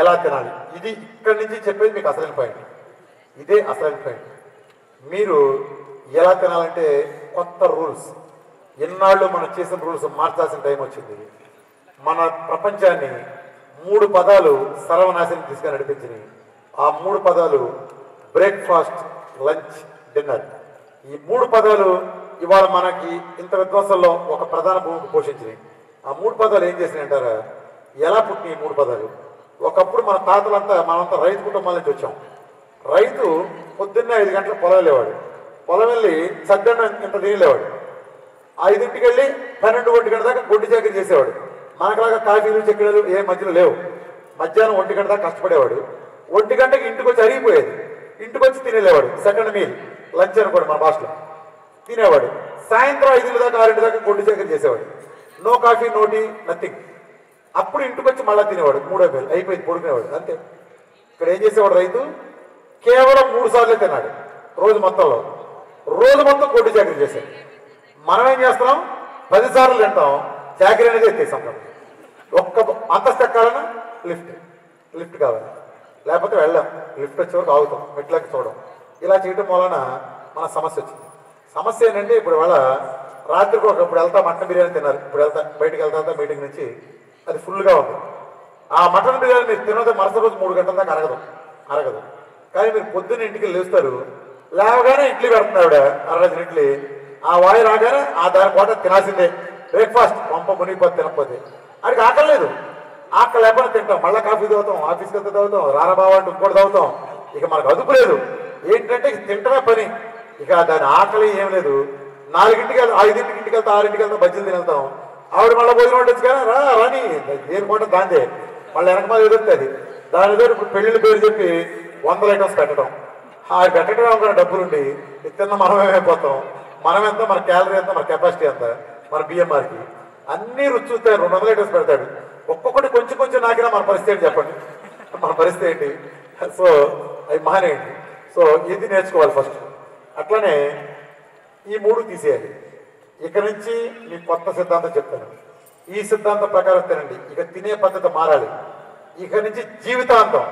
ఎలా తినాలి, ఇది ఇక్కడి నుంచి చెప్పేది మీకు అసలైన పాయింట్, ఇదే అసలైన పాయింట్. మీరు ఎలా తినాలంటే కొత్త రూల్స్, ఎన్నాళ్ళు మనం చేసిన రూల్స్ మార్చాల్సిన టైం వచ్చింది. మన ప్రపంచాన్ని మూడు పదాలు సర్వనాశనం తీసుకొని నడిపించినాయి. ఆ మూడు పదాలు బ్రేక్ఫాస్ట్, లంచ్, డిన్నర్. ఈ మూడు పదాలు ఇవాళ మనకి ఇంత విధ్వంసంలో ఒక ప్రధాన భూమికి పోషించినాయి. ఆ మూడు పదాలు ఏం చేసినాయి అంటారా, ఎలా పుట్టినాయి ఈ మూడు పదాలు? ఒకప్పుడు మన తాతలంతా మనంతా రైతు కుటుంబాల నుంచి వచ్చాం. రైతు పొద్దున్నే ఐదు గంటలకు పొలం వెళ్ళేవాడు, పొలం వెళ్ళి చద్దన్న ఇంత తినేవాడు, ఐదింటికి వెళ్ళి పన్నెండు ఒంటి గంట దాకా గొడ్డు చాకరీ చేసేవాడు. మనకులాగా కాఫీలు చక్కెరలు ఏ మధ్యలో లేవు. మధ్యాహ్నం ఒంటి గంట దాకా కష్టపడేవాడు, ఒంటి గంటకి ఇంటికి వచ్చి అరిగిపోయేది, ఇంటికి వచ్చి తినేవాడు. సెకండ్ మీల్ లంచ్ అనుకోండి మన భాషలో, తినేవాడు. సాయంత్రం ఐదుల దాకా ఆరింటి దాకా గొడ్డు చాకరీ చేసేవాడు, no coffee, no tea, nothing. అప్పుడు ఇంటికి వచ్చి మళ్ళీ తినేవాడు, మూడో వేలు అయిపోయింది, పడుకునేవాడు, అంతే. ఇక్కడ ఏం చేసేవాడు రైతు, కేవలం మూడు సార్లే తిన్నాడు రోజు మొత్తంలో, రోజు మొత్తం గొడ్డు చాకరీ చేశాడు. మనం ఏం చేస్తున్నాం, పది సార్లు తింటాం, చాకరీ అనేది ఎత్తేసాం. ఒక్క అంతస్తు ఎక్కాలన్నా లిఫ్ట్, లిఫ్ట్ కావాలి, లేకపోతే వెళ్ళాం, లిఫ్ట్ వచ్చే వరకు ఆగుతాం, మెట్లకి చూడడం, ఇలా చేయడం వలన మన సమస్య వచ్చింది. సమస్య ఏంటంటే, ఇప్పుడు వాళ్ళ రాత్రికి ఒకప్పుడు వెళ్తా మటన్ బిర్యానీ తిన్నారు, ఇప్పుడు వెళ్తా బయటకు వెళ్తా మీటింగ్ నుంచి, అది ఫుల్గా ఉంది. ఆ మటన్ బిర్యానీ మీరు తినదు, మరుసటి రోజు మూడు గంటల దాకా అరగదు అరగదు కానీ మీరు పొద్దున్న ఇంటికి లేస్తారు, లేవగానే ఇడ్లీ పెడుతున్నారు ఆవిడ, అరగదు ఇడ్లీ, ఆ వాయి రాగానే ఆ దాని కూడా తినాల్సిందే. బ్రేక్ఫాస్ట్ పంప మునిగిపోతే తినకపోతే అడిగి ఆకలి లేదు, ఆకలి లేకుండా తింటాం, మళ్ళీ కాఫీ తాగుతాం, ఆఫీస్కి వెళ్తే తాగుతాం, రారాబావా అంటే ఇంకోటి తాగుతాం. ఇక మనకు అదుపు లేదు, ఏంటంటే ఇక తింటమే పని, ఇక దాని ఆకలి ఏం లేదు. నాలుగింటికి వెళ్తా, ఐదింటికి ఇంటికి వెళ్తా, ఆరింటికి వెళ్తా బజ్జీలు తినేళ్తాం. ఆవిడ మళ్ళీ భోజనం ఉండొచ్చు కానీ రా రాని దేని కూడా దాందే, మళ్ళీ వెనక మళ్ళీ ఎదుగుతుంది. దాని దగ్గర ఇప్పుడు పెళ్ళిళ్ళు పేరు చెప్పి వందల ఐటమ్స్ పెట్టడం, ఆ పెట్టడమే ఒక డబ్బులుండి ఇతన్న మనమేమైపోతాం. మనం ఎంత, మన క్యాలరీ ఎంత, మన కెపాసిటీ ఎంత, మన బిఎంఆర్కి అన్నీ రుచి చూస్తాయి. రెండు వందల ఐటమ్స్ పెడతాడు, ఒక్కొక్కటి కొంచెం కొంచెం నాకినా మన పరిస్థితి ఏంటి చెప్పండి, మన పరిస్థితి ఏంటి? సో అవి మానేయండి. సో ఇది నేర్చుకోవాలి ఫస్ట్. అట్లనే ఈ మూడు తీసేయాలి. ఇక నుంచి మీ కొత్త సిద్ధాంతం చెప్తాను, ఈ సిద్ధాంతం ప్రకారం తినండి. ఇక తినే పద్ధతి మారాలి. ఇక నుంచి జీవితాంతం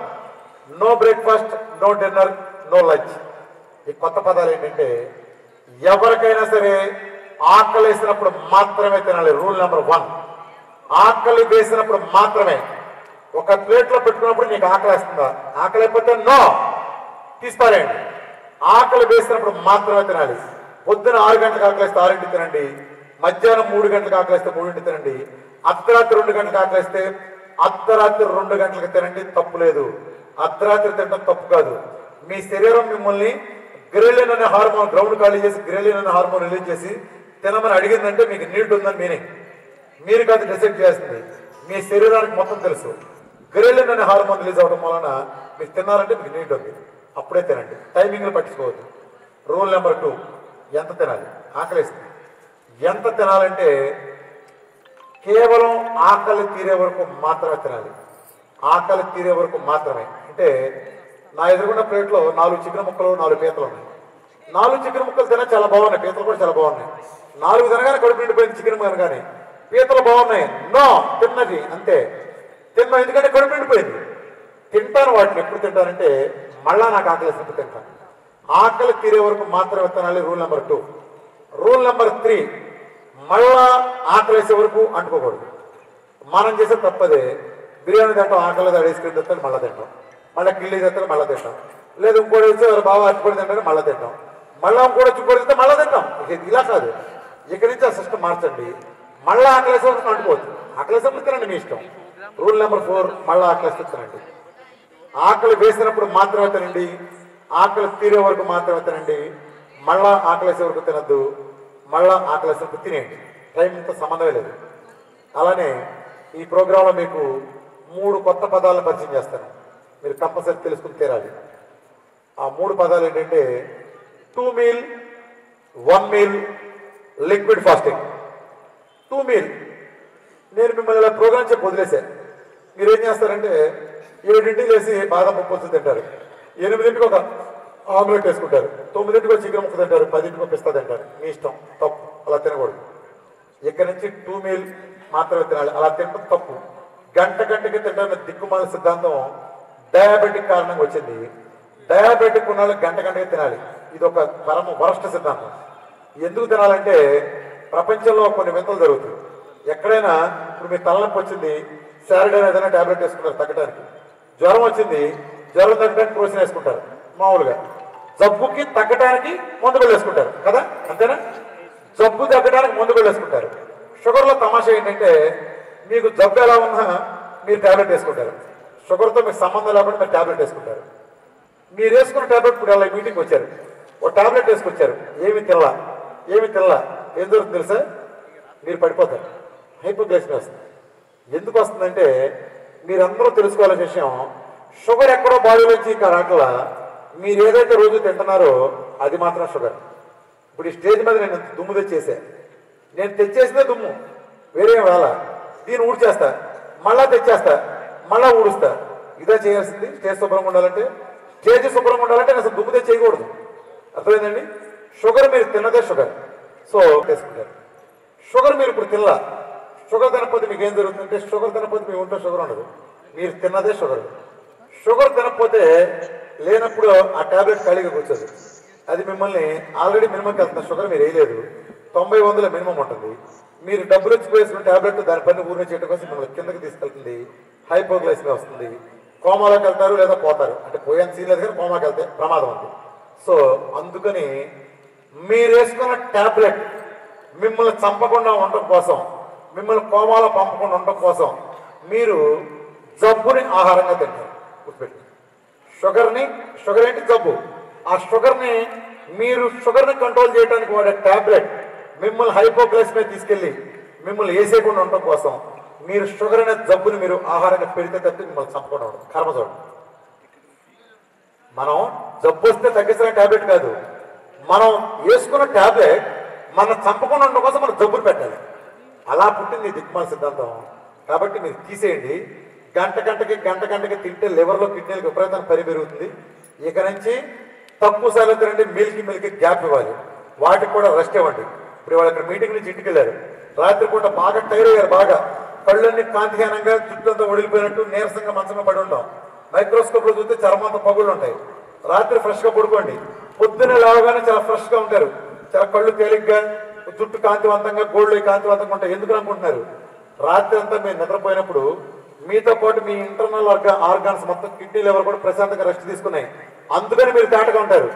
no breakfast, no dinner, no lunch. ఈ కొత్త పదాలు ఏంటంటే, ఎవరికైనా సరే ఆకలి వేసినప్పుడు మాత్రమే తినాలి. రూల్ నెంబర్ వన్, ఆకలి వేసినప్పుడు మాత్రమే. ఒక ప్లేట్లో పెట్టుకున్నప్పుడు నీకు ఆకలి వేస్తుందా, ఆకలి అయిపోతే నో తీసుకోలేండి. ఆకలి వేసినప్పుడు మాత్రమే తినాలి. పొద్దున ఆరు గంటలకు ఆకలిస్తే ఆరింటి తినండి, మధ్యాహ్నం మూడు గంటలకు ఆకలిస్తే మూడింటి తినండి, అర్ధరాత్రి రెండు గంటలకు ఆకలిస్తే అర్ధరాత్రి రెండు గంటలకు తినండి, తప్పు లేదు. అర్ధరాత్రి తినడం తప్పు కాదు. మీ శరీరం మిమ్మల్ని గ్రెలిన్ అనే హార్మోన్, గ్రౌండ్ ఖాళీ చేసి గ్రెలిన్ అనే హార్మోన్ రిలీజ్ చేసి తినమని అడిగిందంటే మీకు నీట్ ఉందని మీనింగ్. మీరు కాదు డిసైడ్ చేస్తుంది, మీ శరీరానికి మొత్తం తెలుసు. గ్రెలిన్ అనే హార్మోన్ రిలీజ్ అవ్వడం వలన మీరు తిన్నారంటే మీకు నీట్ ఉంది, అప్పుడే తినండి, టైమింగ్లు పట్టించుకోవద్దు. రూల్ నెంబర్ టూ, ఎంత తినాలి, ఆకలిస్తుంది ఎంత తినాలంటే కేవలం ఆకలి తీరే వరకు మాత్రమే తినాలి. ఆకలి తీరే వరకు మాత్రమే. అంటే నా ఎదురుకున్న ప్లేట్లో నాలుగు చికెన్ ముక్కలు, నాలుగు పీతలు ఉన్నాయి. నాలుగు చికెన్ ముక్కలు తిన చాలా బాగున్నాయి, పీతలు కూడా చాలా బాగున్నాయి. నాలుగు తినగానే కడుపు నిండిపోయింది చికెన్ తినగానే, పీతలు బాగున్నాయి నో తిన్నది అంతే తిన్నా, ఎందుకంటే కడుపు నిండిపోయింది. తింటాను వాటిని. ఎప్పుడు తింటానంటే మళ్ళా నాకు ఆకలి సిద్ధి తింటాను. ఆకలి తీరే వరకు మాత్రమే తినాలి, rule number two. Rule number three, మళ్ళా ఆకలి వేసే వరకు అంటుకోకూడదు. మనం చేసే తప్పదే, బిర్యానీ తింటాం, ఆకలి ఐస్ క్రీమ్ తింటాం, మళ్ళీ తింటాం, మళ్ళీ కిళ్ళీ తింటాం, మళ్ళీ తింటాం, లేదు ఇంకోటి వేస్తే బాబా అట్టుకోడి తింటాం, మళ్ళీ తింటాం, మళ్ళీ ఇంకోటి చుక్కోడి తింటే మళ్ళీ తింటాం. ఇలా కాదు, ఇక్కడి నుంచి ఆ సిస్టమ్ మార్చండి. మళ్ళీ ఆకలి వేసే వరకు అంటుకోవచ్చు, ఆకలి వేసే వరకు తినండి, మీ ఇష్టం. రూల్ నెంబర్ ఫోర్, మళ్ళీ ఆకలి వేస్తే తినండి. ఆకలి వేసినప్పుడు మాత్రమే తినండి, ఆకలి తీరే వరకు మాత్రమే తినండి, మళ్ళా ఆకలి వేసే వరకు తినద్దు, మళ్ళా ఆకలి వేసే వరకు తినేయండి. టైంతో సంబంధమే లేదు. అలానే ఈ ప్రోగ్రాంలో మీకు మూడు కొత్త పదాలను పరిచయం చేస్తాను, మీరు కంపల్సరీ తెలుసుకుని తీరాలి. ఆ మూడు పదాలు ఏంటంటే two meal, one meal, liquid fasting. Two meal నేను మిమ్మల్ని ఇలా ప్రోగ్రాం చెప్పి వదిలేశాను. మీరు ఏం చేస్తారంటే ఏడింటికి వేసి బాదం పప్పు తింటారు, ఎనిమిదింటికి ఒక ఆమ్లెట్ వేసుకుంటారు, తొమ్మిదింటికి చికెన్ ముక్క తింటారు, పదింటికి పిస్తా తింటారు. మీ ఇష్టం, తప్పు, అలా తినకూడదు. ఇక్కడ నుంచి టూ మీల్ మాత్రమే తినాలి, అలా తినడం తప్పు. గంట గంటకి తింటారన్న దిక్కుమాల సిద్ధాంతం డయాబెటిక్ కారణంగా వచ్చింది. డయాబెటిక్ ఉన్న వాళ్ళకి గంట గంటకి తినాలి, ఇది ఒక పరమ వరస్ట్ సిద్ధాంతం. ఎందుకు తినాలంటే ప్రపంచంలో కొన్ని వింతలు జరుగుతుంది. ఎక్కడైనా ఇప్పుడు మీ తలనొప్పి వచ్చింది, సాటర్డే ఏదైనా ట్యాబ్లెట్ వేసుకుంటారు తగ్గడానికి. జ్వరం వచ్చింది, జ్వరం తగ్గడానికి క్రోసిన్ వేసుకుంటారు. మామూలుగా జబ్బుకి తగ్గడానికి మందు బిళ్ళు వేసుకుంటారు కదా, అంతేనా? జబ్బు తగ్గడానికి మందు బిళ్ళు వేసుకుంటారు. షుగర్లో తమాషా ఏంటంటే మీకు జబ్బు ఎలా ఉన్నా మీరు ట్యాబ్లెట్ వేసుకుంటారు, షుగర్తో మీకు సంబంధం లేకుండా మీరు ట్యాబ్లెట్ వేసుకుంటారు. మీరు వేసుకున్న ట్యాబ్లెట్ ఇప్పుడు అలా మీటింగ్కి వచ్చారు, ఒక ట్యాబ్లెట్ వేసుకొచ్చారు, ఏమి తినలా ఏమి తినలా ఏం జరుగుతుంది తెలుసా? మీరు పడిపోతారు, హైపోగ్లైసిమియా వస్తుంది. ఎందుకు వస్తుందంటే మీరందరూ తెలుసుకోవాల్సిన విషయం, షుగర్ ఎక్కడో బాడీలోంచి ఇంకా రాట్లా, మీరు ఏదైతే రోజు తింటున్నారో అది మాత్రం షుగర్. ఇప్పుడు ఈ స్టేజ్ మీద నేను దుమ్ము తెచ్చేసా, నేను తెచ్చేసిందే దుమ్ము, వేరే వేళ దీన్ని ఊడ్చేస్తా, మళ్ళా తెచ్చేస్తా, మళ్ళా ఊడుస్తా. ఇదే చేయాల్సింది. స్టేజ్ శుభ్రంగా ఉండాలంటే, స్టేజ్ శుభ్రంగా ఉండాలంటే అసలు దుమ్ము తెచ్చేయకూడదు, అర్థమైందండి? షుగర్ మీరు తిన్నదే షుగర్. సో తీసుకుంటారు షుగర్, మీరు ఇప్పుడు తినలా. షుగర్ తినకపోతే మీకు ఏం జరుగుతుందంటే, షుగర్ తినకపోతే మీ ఒంట్లో షుగర్ ఉండదు, మీరు తిన్నదే షుగర్. షుగర్ తినకపోతే లేనప్పుడు ఆ ట్యాబ్లెట్ ఖాళీగా కూర్చోదు, అది మిమ్మల్ని ఆల్రెడీ మినిమంకి వెళ్తున్న షుగర్ మీరు వేయలేదు, తొంభై వందల మినిమం ఉంటుంది. మీరు డబ్బులు ఇచ్చిపోయేసిన ట్యాబ్లెట్ దాని పని ఊరిని చేయడం కోసం మిమ్మల్ని కిందకి తీసుకెళ్తుంది, హైపోగ్లైసిమియా వస్తుంది, కోమాలోకి వెళ్తారు లేదా పోతారు. అంటే పోయాను సీన్ లేదు కానీ కోమాకి వెళ్తే ప్రమాదం ఉంది. సో అందుకని మీరు వేసుకున్న ట్యాబ్లెట్ మిమ్మల్ని చంపకుండా ఉండటం కోసం, మిమ్మల్ని కోమాలో పంపకుండా ఉండటం కోసం మీరు జబ్బుని ఆహారంగా తింటారు. షుగర్ని, షుగర్ ఏంటి? జబ్బు. ఆ షుగర్ని మీరు షుగర్ని కంట్రోల్ చేయడానికి వాడే ట్యాబ్లెట్ మిమ్మల్ని హైపోగ్లైసిమియా తీసుకెళ్ళి మిమ్మల్ని వేసేయకుండా ఉండటం కోసం మీరు షుగర్ అనే జబ్బుని మీరు ఆహారంగా పెడితే తప్పి మిమ్మల్ని చంపకుండా ఉండదు. కర్మజోడు. మనం జబ్బు వస్తే తగ్గించిన ట్యాబ్లెట్ కాదు, మనం వేసుకున్న ట్యాబ్లెట్ మనం చంపకుండా ఉండడం కోసం మనం జబ్బులు పెట్టాలి. అలా పుట్టింది దిక్మాల సిద్ధాంతం. కాబట్టి మీరు తీసేయండి. గంట గంటకి గంట గంటకి తింటే లివర్లో, కిడ్నీలకు విపరీతమైన పని పెరుగుతుంది. ఇక నుంచి తక్కువ సార్లు తినండి, మిల్కి మిల్కి గ్యాప్ ఇవ్వాలి, వాటికి కూడా రెస్ట్ ఇవ్వండి. ఇప్పుడు వాళ్ళు ఇక్కడ మీటింగ్ నుంచి ఇంటికి వెళ్ళారు, రాత్రిపూట బాగా టైర్ అయ్యారు, బాగా కళ్ళన్నీ కాంతిహీనంగా చుట్టంతా ఒడిలిపోయినట్టు నీరసంగా మంచంగా పడి ఉంటాం. మైక్రోస్కోప్లో చూస్తే చర్మంత పగుళ్ళు ఉంటాయి. రాత్రి ఫ్రెష్గా పడుకోండి, పొద్దున్నే లేవగానే చాలా ఫ్రెష్గా ఉంటారు, చాలా కళ్ళు తేలిగ్గా, జుట్టు కాంతివంతంగా, గోళ్ళు కాంతివంతంగా ఉంటాయి. ఎందుకు అనుకుంటున్నారు? రాత్రి అంతా మీరు నిద్రపోయినప్పుడు మీతో పాటు మీ ఇంటర్నల్ ఆర్గా ఆర్గాన్స్ మొత్తం, కిడ్నీ, లివర్ కూడా ప్రశాంతంగా రెస్ట్ తీసుకున్నాయి, అందుకని మీరు తేటగా ఉంటారు.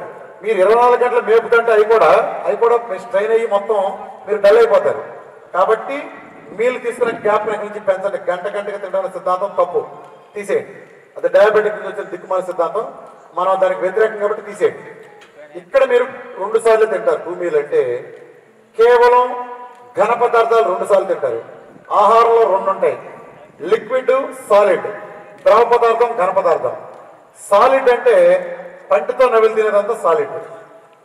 మీరు ఇరవై నాలుగు గంటల మేపుతంటే అవి కూడా అవి కూడా స్ట్రైన్ అయ్యి మొత్తం మీరు డల్ అయిపోతారు. కాబట్టి మీరు తీసుకున్న గ్యాప్ నుంచి పెంచండి. గంట గంటగా తినడం సిద్ధాంతం తప్పు, తీసేయండి. అది డయాబెటిక్ నుంచి వచ్చిన దిక్కుమాల సిద్ధాంతం, మనం దానికి వ్యతిరేకం, కాబట్టి తీసేయండి. ఇక్కడ మీరు రెండు సార్లు తింటారు. టూ మీల్ అంటే కేవలం ఘన పదార్థాలు రెండు సార్లు తింటారు. ఆహారంలో రెండు ఉంటాయి, లిక్విడ్, సాలిడ్. ద్రవ పదార్థం, ఘన పదార్థం. సాలిడ్ అంటే పంటితో నవిలి తినేదంతా సాలిడ్.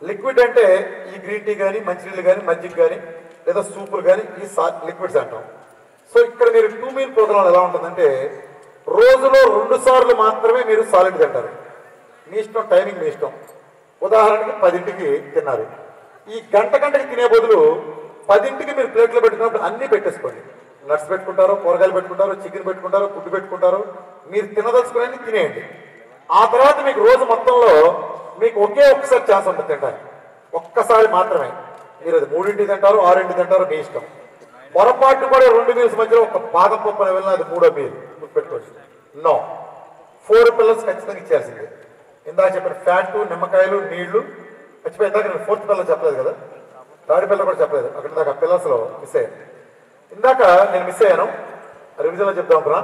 లిక్విడ్ అంటే ఈ గ్రీన్ టీ కానీ, మంచినీళ్ళు కానీ, మజ్జిగ కానీ, లేదా సూపులు కానీ, ఈ సా లిక్విడ్స్ అంటాం. సో ఇక్కడ మీరు టూ మీల్ ప్రోగ్రామ్ ఎలా ఉంటుందంటే రోజులో రెండు సార్లు మాత్రమే మీరు సాలిడ్ తింటారు. మీ ఇష్టం, టైమింగ్ మీ ఇష్టం. ఉదాహరణకి పదింటికి తిన్నారు, ఈ గంట గంటకి తినే బదులు పదింటికి మీరు ప్లేట్లో పెట్టుకున్నప్పుడు అన్నీ పెట్టేసుకోండి. నట్స్ పెట్టుకుంటారు, కూరగాయలు పెట్టుకుంటారు, చికెన్ పెట్టుకుంటారు, గుడ్డు పెట్టుకుంటారు, మీరు తినదలుచుకునే తినేయండి. ఆ తర్వాత మీకు రోజు మొత్తంలో మీకు ఒకే ఒక్కసారి ఛాన్స్ ఉంటుంది తింటానికి, ఒక్కసారి మాత్రమే. మీరు అది మూడింటి తింటారు, ఆరింటి తింటారు, మీ ఇష్టం. పొరపాటు కూడా రెండు మీల్స్ మధ్యలో ఒక బాదం పప్పున వెళ్ళినా అది మూడో మీల్ పెట్టుకోవచ్చు. నో, ఫోర్ పిల్లర్స్ ఖచ్చితంగా ఇచ్చేసింది. ఇందాక చెప్పిన ఫ్యాట్, నిమ్మకాయలు, నీళ్లు మర్చిపోయి ఇందాక నేను ఫోర్త్ పిల్లలు చెప్పలేదు కదా, థర్డ్ పిల్లలు కూడా చెప్పలేదు. అక్కడ ఇందాక పిల్లర్స్లో మిస్ అయ్యాను, ఇందాక నేను మిస్ అయ్యాను, రివిజన్లో చెప్తాం ప్రా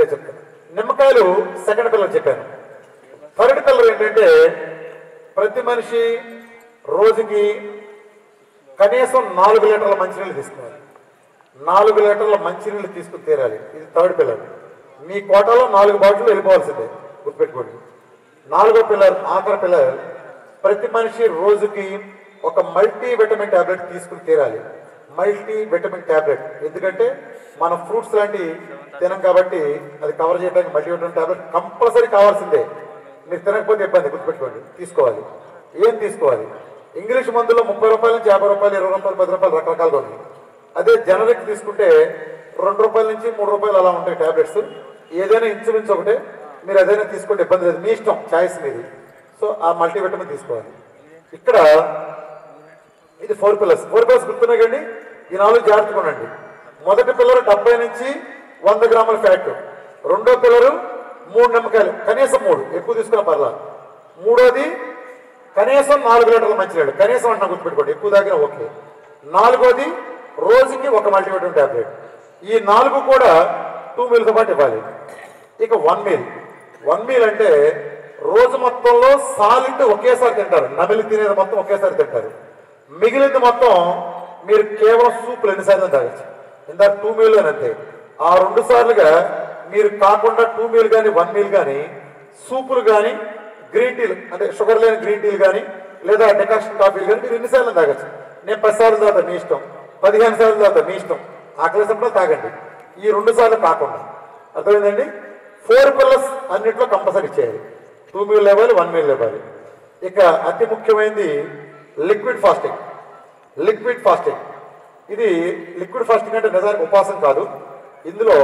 లేదు చెప్తాను. నిమ్మకాయలు సెకండ్ పిల్లలు చెప్పాను. థర్డ్ పిల్లలు ఏంటంటే ప్రతి మనిషి రోజుకి కనీసం నాలుగు లీటర్ల మంచినీళ్ళు తీసుకోవాలి. నాలుగు లీటర్ల మంచినీళ్ళు తీసుకుని తీరాలి, ఇది థర్డ్ పిల్లర్. మీ కోటాలో నాలుగు బాటిల్ వెళ్ళిపోవాల్సిందే, గుర్తుపెట్టుకోండి. నాలుగో పిల్లర్, ఆఖరి పిల్లర్, ప్రతి మనిషి రోజుకి ఒక మల్టీ విటమిన్ ట్యాబ్లెట్ తీసుకుని తీరాలి. మల్టీ విటమిన్ ట్యాబ్లెట్, ఎందుకంటే మనం ఫ్రూట్స్ లాంటివి తినం కాబట్టి అది కవర్ చేయడానికి మల్టీ విటమిన్ ట్యాబ్లెట్ కంపల్సరీ కావాల్సిందే. మీరు తినకపోతే ఇబ్బంది, గుర్తుపెట్టుకోండి, తీసుకోవాలి. ఏం తీసుకోవాలి? ఇంగ్లీష్ మందులో ముప్పై రూపాయల నుంచి యాభై రూపాయలు, ఇరవై రూపాయలు, పది రూపాయలు రకరకాలుగా ఉన్నాయి. అదే జనరిక్ తీసుకుంటే రెండు రూపాయల నుంచి మూడు రూపాయలు అలా ఉంటాయి ట్యాబ్లెట్స్. ఏదైనా ఇన్సులిన్స్ ఒకటే, మీరు ఏదైనా తీసుకుంటే ఇబ్బంది లేదు, మీ ఇష్టం, ఛాయిస్ మీది. సో ఆ మల్టీవిటమిన్ తీసుకోవాలి. ఇక్కడ ఇది ఫోర్ పిల్లర్స్. ఫోర్ పిల్లర్స్ గుర్తున్నాయి కండి, ఈ నాలుగు జాగ్రత్తగా ఉండండి. మొదటి పిల్లరు డెబ్బై నుంచి వంద గ్రాముల ఫ్యాట్, రెండో పిల్లరు మూడు నిమ్మకాయలు, కనీసం మూడు, ఎక్కువ తీసుకున్న పర్లా. మూడోది కనీసం నాలుగు లీటర్ల మంచినీళ్ళు, కనీసం అంటే గుర్తుపెట్టుకోండి, ఎక్కువ దగ్గర ఓకే. నాలుగోది రోజుకి ఒక మల్టీవిటమిన్ ట్యాబ్లెట్. ఈ నాలుగు కూడా టూ మీల్తో పాటు ఇవ్వాలి. ఇక వన్ మీల్, వన్ మీల్ అంటే రోజు మొత్తంలో సాలిడ్ ఒకేసారి తింటారు, నమిలి తినేది మొత్తం ఒకేసారి తింటారు. మిగిలింది మొత్తం మీరు కేవలం సూపులు ఎన్నిసార్లు తాగచ్చు. ఇందాక టూ మీల్ అంతే, ఆ రెండు సార్లుగా మీరు కాకుండా టూ మీల్ కానీ వన్ మీల్ కానీ సూపులు కానీ గ్రీన్ టీలు అంటే షుగర్ లేని గ్రీన్ టీలు కానీ లేదా డికాక్షన్ కాఫీలు కానీ మీరు ఎన్నిసార్లు తాగచ్చు. నేను పది సార్లు తాగుతా, మీ ఇష్టం. పదిహేను సార్లు తాగుతా, మీ ఇష్టం. ఆకలిసినప్పుడు తాగండి, ఈ రెండు సార్లు కాకుండా. అర్థమైందండి? ఫోర్ పిల్లర్స్ అన్నింటిలో కంపల్సరీ చేయాలి, టూ మీల్ ఇవ్వాలి, వన్ మీల్ ఇవ్వాలి. ఇక అతి ముఖ్యమైనది లిక్విడ్ ఫాస్టింగ్. లిక్విడ్ ఫాస్టింగ్, ఇది లిక్విడ్ ఫాస్టింగ్ అంటే నిజానికి ఉపవాసం కాదు. ఇందులో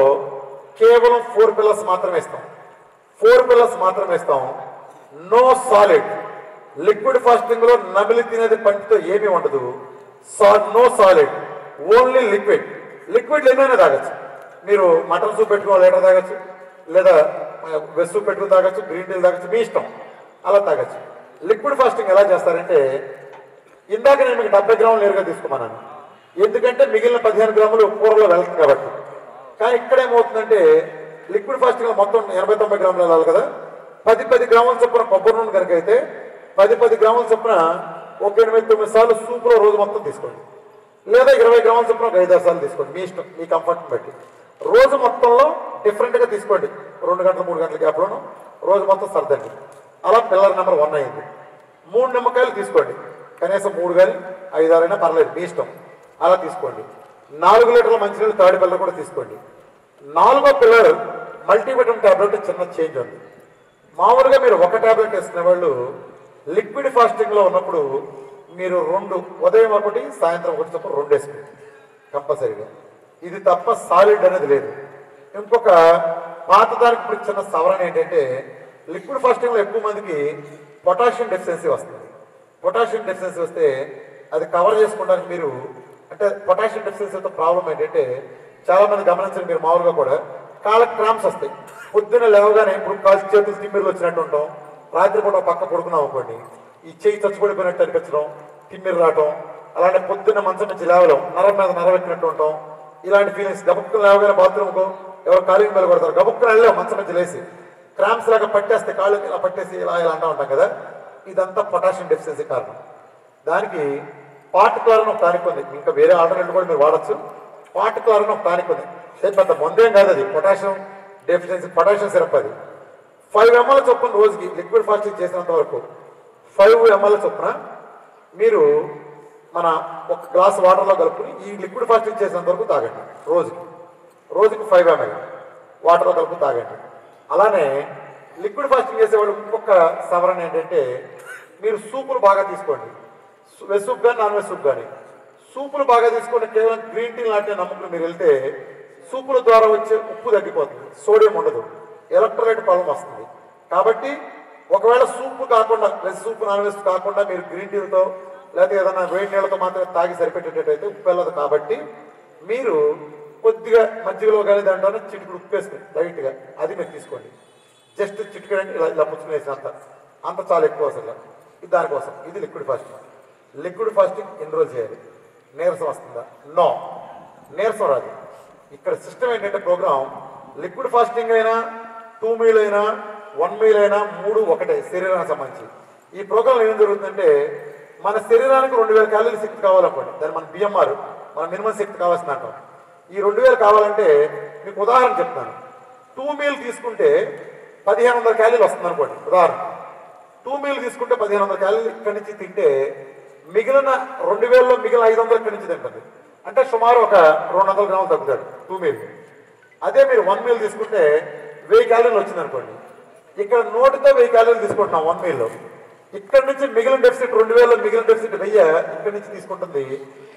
కేవలం ఫోర్ పిల్లర్స్ మాత్రమే ఇస్తాం, ఫోర్ పిల్లర్స్ మాత్రమే ఇస్తాం. No solid. లిక్విడ్ ఫాస్టింగ్లో నమిలి తినేది పంటితో ఏమీ ఉండదు. సా నో సాలిడ్, ఓన్లీ లిక్విడ్. లిక్విడ్లు ఏమైనా తాగచ్చు, మీరు మటన్ సూప్ పెట్టుకుని లీటర్ తాగచ్చు, లేదా వెజ్ సూప్ పెట్టుకుని తాగచ్చు, గ్రీన్ టీలు తాగచ్చు, మీ ఇష్టం, అలా తాగచ్చు. లిక్విడ్ ఫాస్టింగ్ ఎలా చేస్తారంటే, ఇందాక నేను మీకు డెబ్బై గ్రాములు నేరుగా తీసుకున్నాను, ఎందుకంటే మిగిలిన పదిహేను గ్రాములు కూరలో వెళ్తుంది కాబట్టి. కానీ ఇక్కడ ఏమవుతుందంటే లిక్విడ్ ఫాస్టింగ్లో మొత్తం ఎనభై తొంభై గ్రాములు వెళ్ళాలి కదా, పది పది గ్రాముల చొప్పున కొబ్బరి నూనె కనుక అయితే పది పది గ్రాముల చొప్పున ఒక ఎనిమిది తొమ్మిది సార్లు సూపులో రోజు మొత్తం తీసుకోండి, లేదా ఇరవై గ్రాముల చొప్పున ఒక ఐదారు సార్లు తీసుకోండి, మీ ఇష్టం, మీ కంఫర్ట్ని బట్టి. రోజు మొత్తంలో డిఫరెంట్గా తీసుకోండి, రెండు గంటల మూడు గంటల గ్యాప్లోనూ రోజు మొత్తం సర్దండి. అలా పిల్లర్ నెంబర్ వన్ అయింది. మూడు నిమ్మకాయలు తీసుకోండి, కనీసం మూడు కానీ ఐదారైనా పర్లేదు, మీ ఇష్టం, అలా తీసుకోండి. నాలుగు లీటర్ల మంచినీళ్ళు థర్డ్ పిల్లర్ కూడా తీసుకోండి. నాలుగో పిల్లర్ మల్టీవిటమిన్ ట్యాబ్లెట్. చిన్న చేంజ్ ఉంది. మామూలుగా మీరు ఒక ట్యాబ్లెట్ వేసుకునే వాళ్ళు లిక్విడ్ ఫాస్టింగ్లో ఉన్నప్పుడు మీరు రెండు, ఉదయం ఒకటి సాయంత్రం ఒకటి తప్ప రెండు వేసుకోండి కంపల్సరీగా. ఇది తప్ప సాలిడ్ అనేది లేదు. ఇంకొక పాత దానికి ఇప్పుడు చిన్న సవరణ ఏంటంటే, లిక్విడ్ ఫాస్టింగ్లో ఎక్కువ మందికి పొటాషియం డెఫిషియన్సీ వస్తుంది. పొటాషియం డెఫిషియన్సీ వస్తే అది కవర్ చేసుకోవడానికి మీరు అంటే పొటాషియం డెఫిషియన్సీతో ప్రాబ్లం ఏంటంటే, చాలామంది గమనించిన మీరు మామూలుగా కూడా కాళ్ళకి క్రాంప్స్ వస్తాయి. పొద్దున్న లేవగానే ఇప్పుడు కాలు చేతులు తిమ్మిర్లు వచ్చినట్టు ఉంటాం, రాత్రి పూట పక్క పడుకున్నాం అనుకోండి, ఈ చేయి చచ్చిపడిపోయినట్టు అనిపించడం, తిమ్మిరు రావటం, అలాంటి పొద్దున్న మంచం నుంచి లేవలేం, నరం మీద నరవెట్టినట్టు ఉంటాం, ఇలాంటి ఫీలింగ్స్. గబుక్కులు లేవగానే బాత్రూమ్కు ఎవరు కాలింగ్ బెల్ కొడతారు, గబుక్కులు వెళ్ళాం మంచం నుంచి లేసి, క్రాంప్స్ లాగా పట్టేస్తే కాళ్ళు ఇలా పట్టేసి ఇలా ఇలా అంటూ ఉంటాం కదా, ఇదంతా పొటాషియం డెఫిషియన్సీ కారణం. దానికి పార్టికులర్ అని ఒక టానిక్ ఉంది, ఇంకా వేరే ఆల్టర్నేటివ్ కూడా మీరు వాడచ్చు. పార్టికులర్ అని ఒక టానిక్ ఉంది, పెద్ద మందేం కాదు అది, పొటాషియం డెఫిషియన్సీ పొటాషియం సిరప్. అది ఫైవ్ ఎంఎల్ చొప్పున రోజుకి లిక్విడ్ ఫాస్టింగ్ చేసినంత వరకు ఫైవ్ ఎంఎల్ చొప్పున మీరు మన ఒక గ్లాస్ వాటర్లో కలుపుకుని ఈ లిక్విడ్ ఫాస్టింగ్ చేసేంత వరకు తాగండి. రోజుకి రోజుకి ఫైవ్ ఎంఎల్ వాటర్లో కలుపు తాగండి. అలానే లిక్విడ్ ఫాస్టింగ్ చేసేవాళ్ళు ఇంకొక సవరణ ఏంటంటే, మీరు సూపులు బాగా తీసుకోండి, వెజ్ సూప్ కానీ నాన్ వెజ్ సూప్ కానీ. సూపులు బాగా తీసుకుంటే కేవలం గ్రీన్ టీ లాంటి నమ్మకం మీరు వెళ్తే సూపుల ద్వారా వచ్చే ఉప్పు తగ్గిపోతుంది, సోడియం ఉండదు, ఎలక్ట్రోలైట్ పొలం వస్తుంది. కాబట్టి ఒకవేళ సూప్ కాకుండా వెజ్ సూప్ నాన్ వెజ్ కాకుండా మీరు గ్రీన్ టీలతో లేకపోతే ఏదైనా వేడి నీళ్ళతో మాత్రమే తాగి సరిపెట్టేటట్టయితే ఉప్పు వెళ్ళదు. కాబట్టి మీరు కొద్దిగా మజ్జిగలో కానీ దాంట్లోనే చిటికడు ఉప్పు వేసుకోండి లైట్గా, అది మీరు తీసుకోండి. జస్ట్ చిటికడు అంటే ఇలా ఇలా పుచ్చుకునేసిన అంత అంత చాలా ఎక్కువ అసలు దానికోసం. ఇది లిక్విడ్ ఫాస్టింగ్. లిక్విడ్ ఫాస్టింగ్ ఎన్ని రోజులు చేయాలి? నీరసం వస్తుందా? నో, నీరసం రాదు. ఇక్కడ సిస్టమ్ ఏంటంటే ప్రోగ్రామ్ లిక్విడ్ ఫాస్టింగ్ అయినా టూ మీల్ అయినా వన్ మీల్ అయినా మూడు ఒకటే శరీరానికి సంబంధించి. ఈ ప్రోగ్రాంలో ఏం జరుగుతుందంటే మన శరీరానికి రెండు వేల క్యాలరీలు శక్తి కావాలనుకోండి, దాన్ని మన బిఎంఆర్ మన మినిమం శక్తి కావాల్సింది అంటాం. ఈ రెండు వేలు కావాలంటే మీకు ఉదాహరణ చెప్తాను, టూ మీల్ తీసుకుంటే పదిహేను వందల క్యాలరీలు వస్తుంది అనుకోండి ఉదాహరణ. టూ మీల్ తీసుకుంటే పదిహేను వందల క్యాలరీలు ఇక్కడి నుంచి తింటే మిగిలిన రెండు వేలలో మిగిలిన ఐదు వందలు ఇక్కడి నుంచి తింటుంది, అంటే సుమారు ఒక రెండు వందల గ్రాములు తగ్గుతాడు టూ మీల్. అదే మీరు వన్ మీల్ తీసుకుంటే వెయ్యి క్యాలరీలు వచ్చింది అనుకోండి, ఇక్కడ నూటితో వెయ్యి క్యాలరీలు తీసుకుంటున్నాం వన్ మీల్లో. ఇక్కడ నుంచి మిగిలిన డెఫిసిట్ రెండు వేలలో మిగిలిన డెఫిసిట్ వెయ్యి ఇక్కడి నుంచి తీసుకుంటుంది,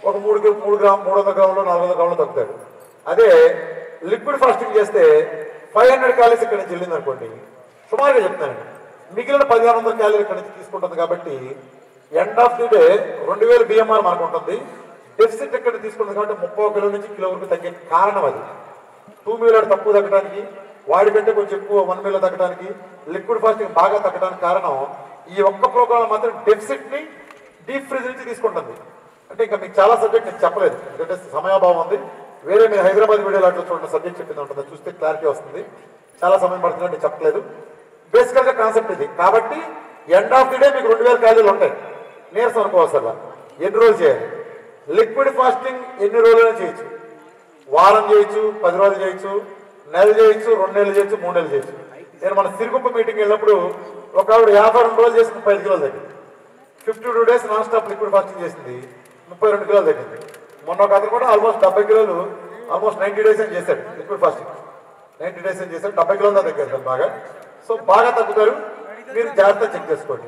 ఒక మూడు మూడు గ్రాములు మూడు వందల గ్రాములు నాలుగు వందల గ్రాములు తగ్గుతాడు. అదే లిక్విడ్ ఫాస్టింగ్ చేస్తే ఫైవ్ హండ్రెడ్ క్యాలరీస్ ఇక్కడ నుంచి వెళ్ళింది అనుకోండి, సుమారుగా చెప్తానండి, మిగిలిన పదిహేను వందల క్యాలరీలు ఇక్కడ నుంచి తీసుకుంటుంది. కాబట్టి ఎండ్ ఆఫ్ ది డే రెండు వేల బిఎంఆర్ మనకు ఉంటుంది, డెఫిసిట్ ఇక్కడ తీసుకుంటుంది కాబట్టి ముప్పై కిలో నుంచి కిలో వరకు తగ్గే కారణం అది. టూ మీలో తక్కువ తగ్గడానికి, వాడి కంటే కొంచెం ఎక్కువ వన్ మీలో తగ్గడానికి, లిక్విడ్ ఫాస్టింగ్ బాగా తగ్గడానికి కారణం ఈ ఒక్క ప్రోగ్రామ్ మాత్రం డెఫిసిట్ని డీప్ ఫ్రిజ్ నుంచి తీసుకుంటుంది. అంటే ఇంకా మీకు చాలా సబ్జెక్ట్ నేను చెప్పలేదు ఎందుకంటే సమయాభావం ఉంది. వేరే మీరు హైదరాబాద్ వీడియోలో అట్లా చూడండి సబ్జెక్ట్ చెప్పింది ఉంటుంది, చూస్తే క్లారిటీ వస్తుంది. చాలా సమయం పడుతుందని నేను చెప్పలేదు. బేసికల్గా కాన్సెప్ట్ ఇది. కాబట్టి ఎండ్ ఆఫ్ ది డే మీకు రెండు వేల క్యాలరీలు ఉంటాయి. నీరసం అనుకోవాల్సల్లా ఎన్ని రోజులు చేయాలి? లిక్విడ్ ఫాస్టింగ్ ఎన్ని రోజులైనా చేయొచ్చు, వారం చేయొచ్చు, పది రోజులు చేయొచ్చు, నెల చేయొచ్చు, రెండు నెలలు చేయొచ్చు, మూడు నెలలు చేయొచ్చు. నేను మన సిరుగుప్ప మీటింగ్ వెళ్ళినప్పుడు ఒక ఆవిడ యాభై రెండు రోజులు చేసి ముప్పై ఐదు కిలోలు తగ్గింది. Fifty two days non stop liquid fasting చేసింది, ముప్పై రెండు కిలోలు తగ్గింది. మొన్న ఒక అతను కూడా ఆల్మోస్ట్ డెబ్బై కిలోలు ఆల్మోస్ట్ నైంటీ డేస్ అని చేశాడు లిక్విడ్ ఫాస్టింగ్, నైంటీ డేస్ అని చేశాడు, డెబ్బై కిలోలు తగ్గారు బాగా. సో బాగా తగ్గుతారు, మీరు జాగ్రత్తగా చెక్ చేసుకోండి.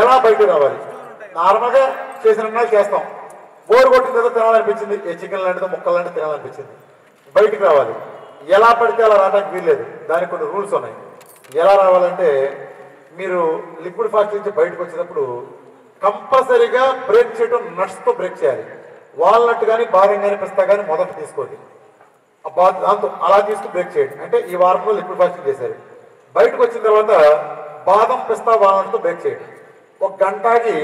ఎలా బయటకు రావాలి? నార్మల్గా చేసిన చేస్తాం, బోర్ కొట్టిన తర్వాత తినాలనిపించింది, ఏ చికెన్ లాంటిదో ముక్కలు లాంటిది తినాలనిపించింది, బయటికి రావాలి. ఎలా పడితే అలా రావడానికి వీల్లేదు, దానికి కొన్ని రూల్స్ ఉన్నాయి. ఎలా రావాలంటే మీరు లిక్విడ్ ఫాస్టింగ్ నుంచి బయటకు వచ్చేటప్పుడు కంపల్సరీగా బ్రేక్ చేయడం నట్స్తో బ్రేక్ చేయాలి. వాల్నట్ కానీ బాదం కానీ పిస్తా కానీ మొదట తీసుకోండి, దాంతో అలా తీసుకు బ్రేక్ చేయండి. అంటే ఈ వారంలో లిక్విడ్ ఫాస్టింగ్ చేశారు, బయటకు వచ్చిన తర్వాత బాదం పిస్తా వాల్నట్తో బ్రేక్ చేయండి. ఒక గంటకి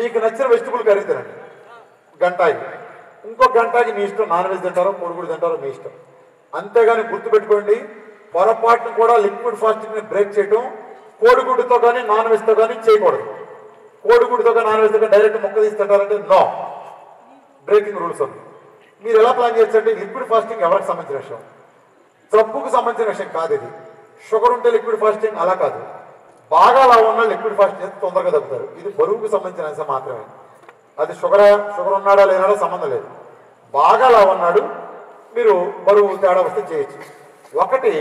మీకు నచ్చిన వెజిటబుల్ కర్రీ తినండి గంటకి, ఇంకో గంటకి మీ ఇష్టం, నాన్ వెజ్ తింటారో కోడిగుడ్డు తింటారో మీ ఇష్టం. అంతేగాని గుర్తుపెట్టుకోండి, పొరపాటును కూడా లిక్విడ్ ఫాస్టింగ్ని బ్రేక్ చేయడం కోడిగుడ్డుతో కానీ నాన్ వెజ్తో కానీ చేయకూడదు. కోడిగుడ్డుతో కానీ నాన్ వెజ్తో కానీ డైరెక్ట్ మొక్క తీసి తింటారంటే నో, బ్రేకింగ్ రూల్స్ ఉంది. మీరు ఎలా ప్లాన్ చేస్తారంటే, లిక్విడ్ ఫాస్టింగ్ ఎవరికి సంబంధించిన విషయం, జబ్బుకు సంబంధించిన విషయం కాదు ఇది. షుగర్ ఉంటే లిక్విడ్ ఫాస్టింగ్ అలా కాదు, బాగా అలా ఉన్న లిక్విడ్ ఫాస్టింగ్ చేస్తే తొందరగా తగ్గుతారు. ఇది బరువుకు సంబంధించిన అంశం మాత్రమే, అది షుగర్ షుగర్ ఉన్నాడా లేనాడో సంబంధం లేదు. బాగా అలా ఉన్నాడు మీరు బరువు తేడా వస్తే చేయొచ్చు. ఒకటి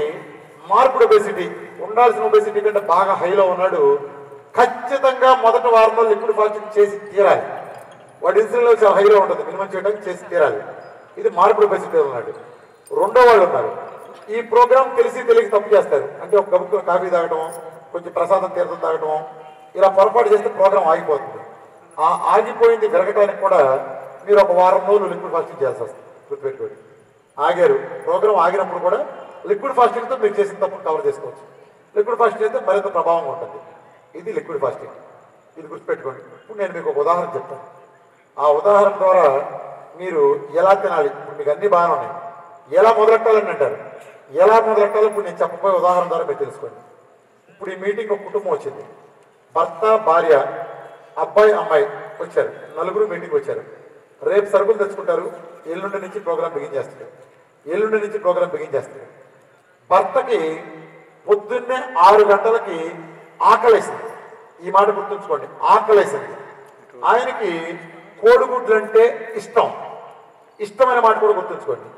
మార్పుడ్ ఒబేసిటీ, ఉండాల్సిన ఒబేసిటీ కంటే బాగా హైలో ఉన్నాడు, ఖచ్చితంగా మొదటి వారంలో లిక్విడ్ ఫాస్టింగ్ చేసి తీరాలి. వాడి ఇన్సులిన్లో చాలా హైలో ఉంటుంది, మినిమం చేయడానికి చేసి తీరాలి. ఇది మార్పుడ్ ఒబేసిటీ ఉన్నాడు. రెండో వాళ్ళు ఉన్నారు ఈ ప్రోగ్రామ్ తెలిసి తెలియక తప్పు చేస్తారు, అంటే ఒక గబుక్కున కాఫీ తాగడం, కొంచెం ప్రసాదం తీర్థం తాగడం, ఇలా పొరపాటు చేస్తే ప్రోగ్రాం ఆగిపోతుంది. ఆ ఆగిపోయింది విరగటానికి కూడా మీరు ఒక వారం రోజులు లిక్విడ్ ఫాస్టింగ్ చేయాల్సి వస్తుంది. గుర్తుపెట్టుకోండి, ఆగారు ప్రోగ్రాం ఆగినప్పుడు కూడా లిక్విడ్ ఫాస్టింగ్తో మీరు చేసిన తప్పును కవర్ చేసుకోవచ్చు. లిక్విడ్ ఫాస్టింగ్ అయితే మరింత ప్రభావం ఉంటుంది. ఇది లిక్విడ్ ఫాస్టింగ్, ఇది గుర్తుపెట్టుకోండి. ఇప్పుడు నేను మీకు ఒక ఉదాహరణ చెప్తాను, ఆ ఉదాహరణ ద్వారా మీరు ఎలా తినాలి. ఇప్పుడు మీకు అన్నీ బాగానే ఉన్నాయి, ఎలా మొదలెట్టాలని అంటారు, ఎలా మొదలెట్టాలో ఇప్పుడు నేను చెప్పబోయే ఉదాహరణ ద్వారా మీరు తెలుసుకోండి. ఇప్పుడు ఈ మీటింగ్ ఒక కుటుంబం వచ్చింది, భర్త భార్య అబ్బాయి అమ్మాయి వచ్చారు, నలుగురు మీటింగ్ వచ్చారు. రేపు సరుకులు తెచ్చుకుంటారు, ఎల్లుండి నుంచి ప్రోగ్రామ్ బిగిన్ చేస్తారు ఎల్లుండి నుంచి ప్రోగ్రాం బిగిన్ చేస్తారు భర్తకి పొద్దున్నే ఆరు గంటలకి ఆకలేసింది, ఈ మాట గుర్తుంచుకోండి, ఆకలేసింది. ఆయనకి కోడిగుడ్లు అంటే ఇష్టం, ఇష్టమైన మాట కూడా గుర్తుంచుకోండి.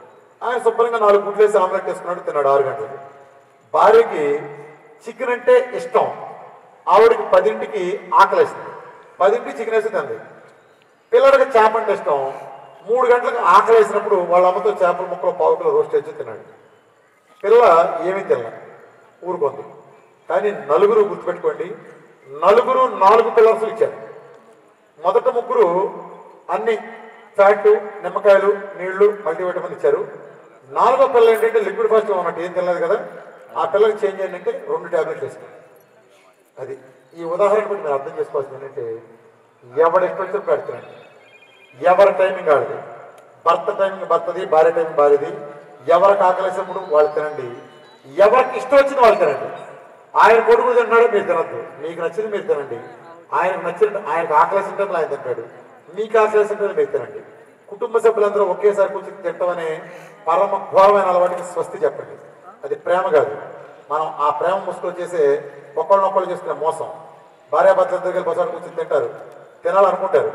ఆయన శుభ్రంగా నాలుగు గుడ్లు వేసి ఆమ్లెట్ వేసుకున్నాడు, తిన్నాడు ఆరు గంటలకు. భార్యకి చికెన్ అంటే ఇష్టం, ఆవిడకి పదింటికి ఆకలి వేస్తుంది, పదింటికి చికెన్ వేసి తింది. పిల్లడికి చేప అంటే ఇష్టం, మూడు గంటలకు ఆకలి వేసినప్పుడు వాళ్ళ అమ్మతో చేపల ముక్కలు పావుకలు రోస్ట్ వేసి తిన్నాడు. పిల్ల ఏమీ తినలే, ఊరుకుంది. కానీ నలుగురు గుర్తుపెట్టుకోండి, నలుగురు నాలుగు పిల్లర్స్ ఇచ్చారు. మొదట ముగ్గురు అన్ని ఫ్యాట్, నిమ్మకాయలు, నీళ్లు, మల్టీవిటమిన్ ఇచ్చారు. నాలుగో పిల్లలు ఏంటంటే లిక్విడ్ ఫాస్ట్ ఉన్నట్టు ఏం తినలేదు కదా, ఆ పిల్లలకి చేంజ్ ఏంటంటే రెండు ట్యాబ్లెట్లు ఇస్తారు. అది ఈ ఉదాహరణ బట్టి మీరు అర్థం చేసుకోవాల్సింది ఏంటంటే ఎవరి ఎక్స్పెన్సివ్ పెడుతున్నాడు, ఎవరి టైమింగ్ ఆడదు. భర్త టైమింగ్ భర్తది, భార్య టైమింగ్ భార్యది. ఎవరికి ఆకలేసినప్పుడు వాళ్ళు తినండి, ఎవరికి ఇష్టం వచ్చింది వాళ్ళు తినండి. ఆయన కొడుకు తింటాడు, మీరు తినద్దు, మీకు నచ్చింది మీరు తినండి. ఆయనకు నచ్చిన ఆయనకు ఆకలేసిన టైంలో ఆయన తింటాడు, మీకు ఆకలేసిన టైంలో మీరు తినండి. కుటుంబ సభ్యులందరూ ఒకేసారి కూర్చొని తింటామనే పరమ ఘోరమైన అలవాటుకి స్వస్తి చెప్పండి. అది ప్రేమ కాదు, మనం ఆ ప్రేమ ముసుగులో చేసే ఒకళ్ళనొక్కళ్ళు చేసుకునే మోసం. భార్యాభర్తల దగ్గర బసాడు కూర్చొని తింటారు, తినాలనుకుంటారు.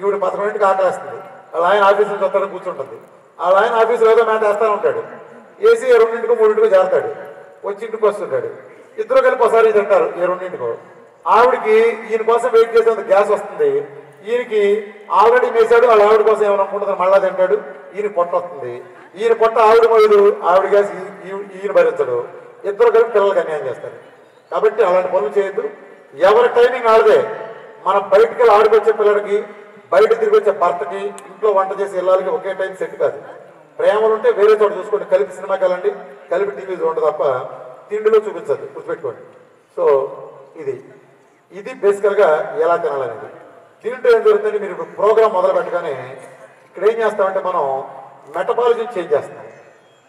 ఈవిడ పదకొండింటికి ఆకలేస్తుంది, అలా ఆయన ఆఫీస్ నుంచి వస్తాడు కూర్చుంటుంది, అలా ఆయన ఆఫీసులో ఏదో మ్యాట్ వేస్తూ ఉంటాడు, వేసి రెండింటికో మూడింటికో చేస్తాడు, వచ్చి ఇంటికి వస్తుంటాడు. ఇద్దరు కలిపి ఒకసారి తింటారు ఏ రెండింటికో. ఆవిడికి ఈయన కోసం వెయిట్ చేసేంత గ్యాస్ వస్తుంది, ఈయనకి ఆల్రెడీ వేసాడు వాళ్ళ ఆవిడ కోసం ఏమైనా అనుకుంటుంది, మళ్ళా తింటాడు, ఈయన పొట్ట వస్తుంది. ఈయన పొట్ట ఆవిడ మొదలు, ఆవిడ గ్యాస్ ఈయన భరించడు. ఇద్దరు కలిపి పిల్లలకి అన్యాయం చేస్తారు. కాబట్టి అలాంటి పనులు చేయొద్దు, ఎవరి టైమింగ్ ఆడదే. మనం బయటికి వెళ్ళి ఆవిడకి వచ్చే పిల్లలకి, బయట తిరిగి వచ్చే భర్తకి, ఇంట్లో వంట చేసి వెళ్ళాలకి ఒకే టైం సెట్ కాదు. ప్రేమలు ఉంటే వేరే చోట చూసుకోండి, కలిపి సినిమాకి వెళ్ళండి, కలిపి టీవీ చూడండి తప్ప తిండిలో చూపించదు, గుర్తుపెట్టుకోండి. సో ఇది ఇది బేసికల్గా ఎలా తినాలనేది. దీంట్లో ఏం జరుగుతుందంటే మీరు ఇప్పుడు ప్రోగ్రామ్ మొదలు పెట్టగానే ఇక్కడ ఏం చేస్తామంటే మనం మెటబాలిజం చేంజ్ చేస్తున్నాం.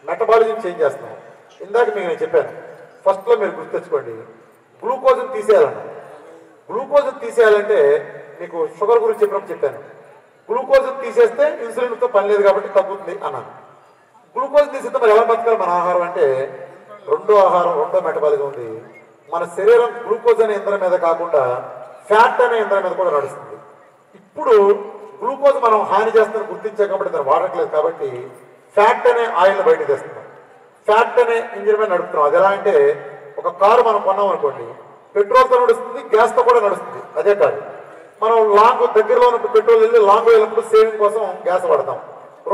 మెటబాలిజం చేంజ్ చేస్తున్నాం ఇందాక మీకు నేను చెప్పాను. ఫస్ట్లో మీరు గుర్తుపెట్టుకోండి, గ్లూకోజ్ని తీసేయాలన్నా. గ్లూకోజ్ తీసేయాలంటే మీకు షుగర్ గురించి చెప్పినప్పుడు చెప్పాను, గ్లూకోజ్ తీసేస్తే ఇన్సులిన్తో పని లేదు కాబట్టి తగ్గుతుంది అన్నాను. గ్లూకోజ్ తీసేస్తే మరి ఎలా బతకాలి మన ఆహారం అంటే, రెండో ఆహారం, రెండో మెటబాలిజం ఉంది. మన శరీరం గ్లూకోజ్ అనే ఇంధనం మీద కాకుండా ఫ్యాట్ అనే ఇంధనం మీద కూడా నడుస్తుంది. ఇప్పుడు గ్లూకోజ్ మనం హాని చేస్తామని గుర్తించాం కాబట్టి దాన్ని వాడట్లేదు, కాబట్టి ఫ్యాట్ అనే ఆయిల్ని బయట తెస్తున్నాం, ఫ్యాట్ అనే ఇంజిన్ మీద నడుపుతున్నాం. అది ఎలా అంటే, ఒక కారు మనం కొన్నాం అనుకోండి, పెట్రోల్తో నడుస్తుంది, గ్యాస్తో కూడా నడుస్తుంది. అదే కాదు, మనం లాంగ్ దగ్గరలో ఉన్నప్పుడు పెట్రోల్ వెళ్ళి లాంగ్ వెళ్ళినప్పుడు సేవింగ్ కోసం గ్యాస్ వాడతాం.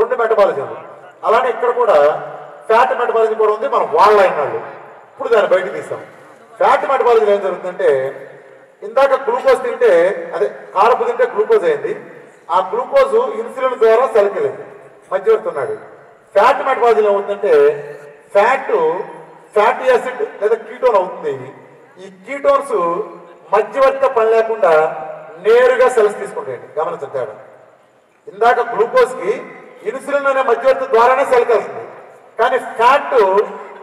రెండు మెటబాలిజంలు. అలానే ఇక్కడ కూడా ఫ్యాట్ మెటబాలిజం కూడా ఉంది, మనం వాడలేని వాళ్ళు. ఇప్పుడు దాన్ని బయట తీస్తాం. ఫ్యాట్ మెటబాలిజం ఏం జరుగుతుందంటే, ఇందాక గ్లూకోజ్ తింటే, అదే కారపు తింటే గ్లూకోజ్ అయింది, ఆ గ్లూకోజ్ ఇన్సులిన్ ద్వారా సెలకెళ్ళింది, మధ్యవర్తున్నాడు. ఫ్యాట్ మెటబాలిజం ఏమవుతుందంటే, ఫ్యాట్ ఫ్యాటీ యాసిడ్ లేదా కీటోన్ అవుతుంది. ఈ కీటోన్స్ మధ్యవర్త పని లేకుండా నేరుగా సెల్స్ తీసుకుంటాయండి. గమనించండి తేడా, ఇందాక గ్లూకోజ్కి ఇన్సులిన్ అనే మధ్యవర్తి ద్వారానే సెల్కి వెళ్తుంది, కానీ ఫ్యాట్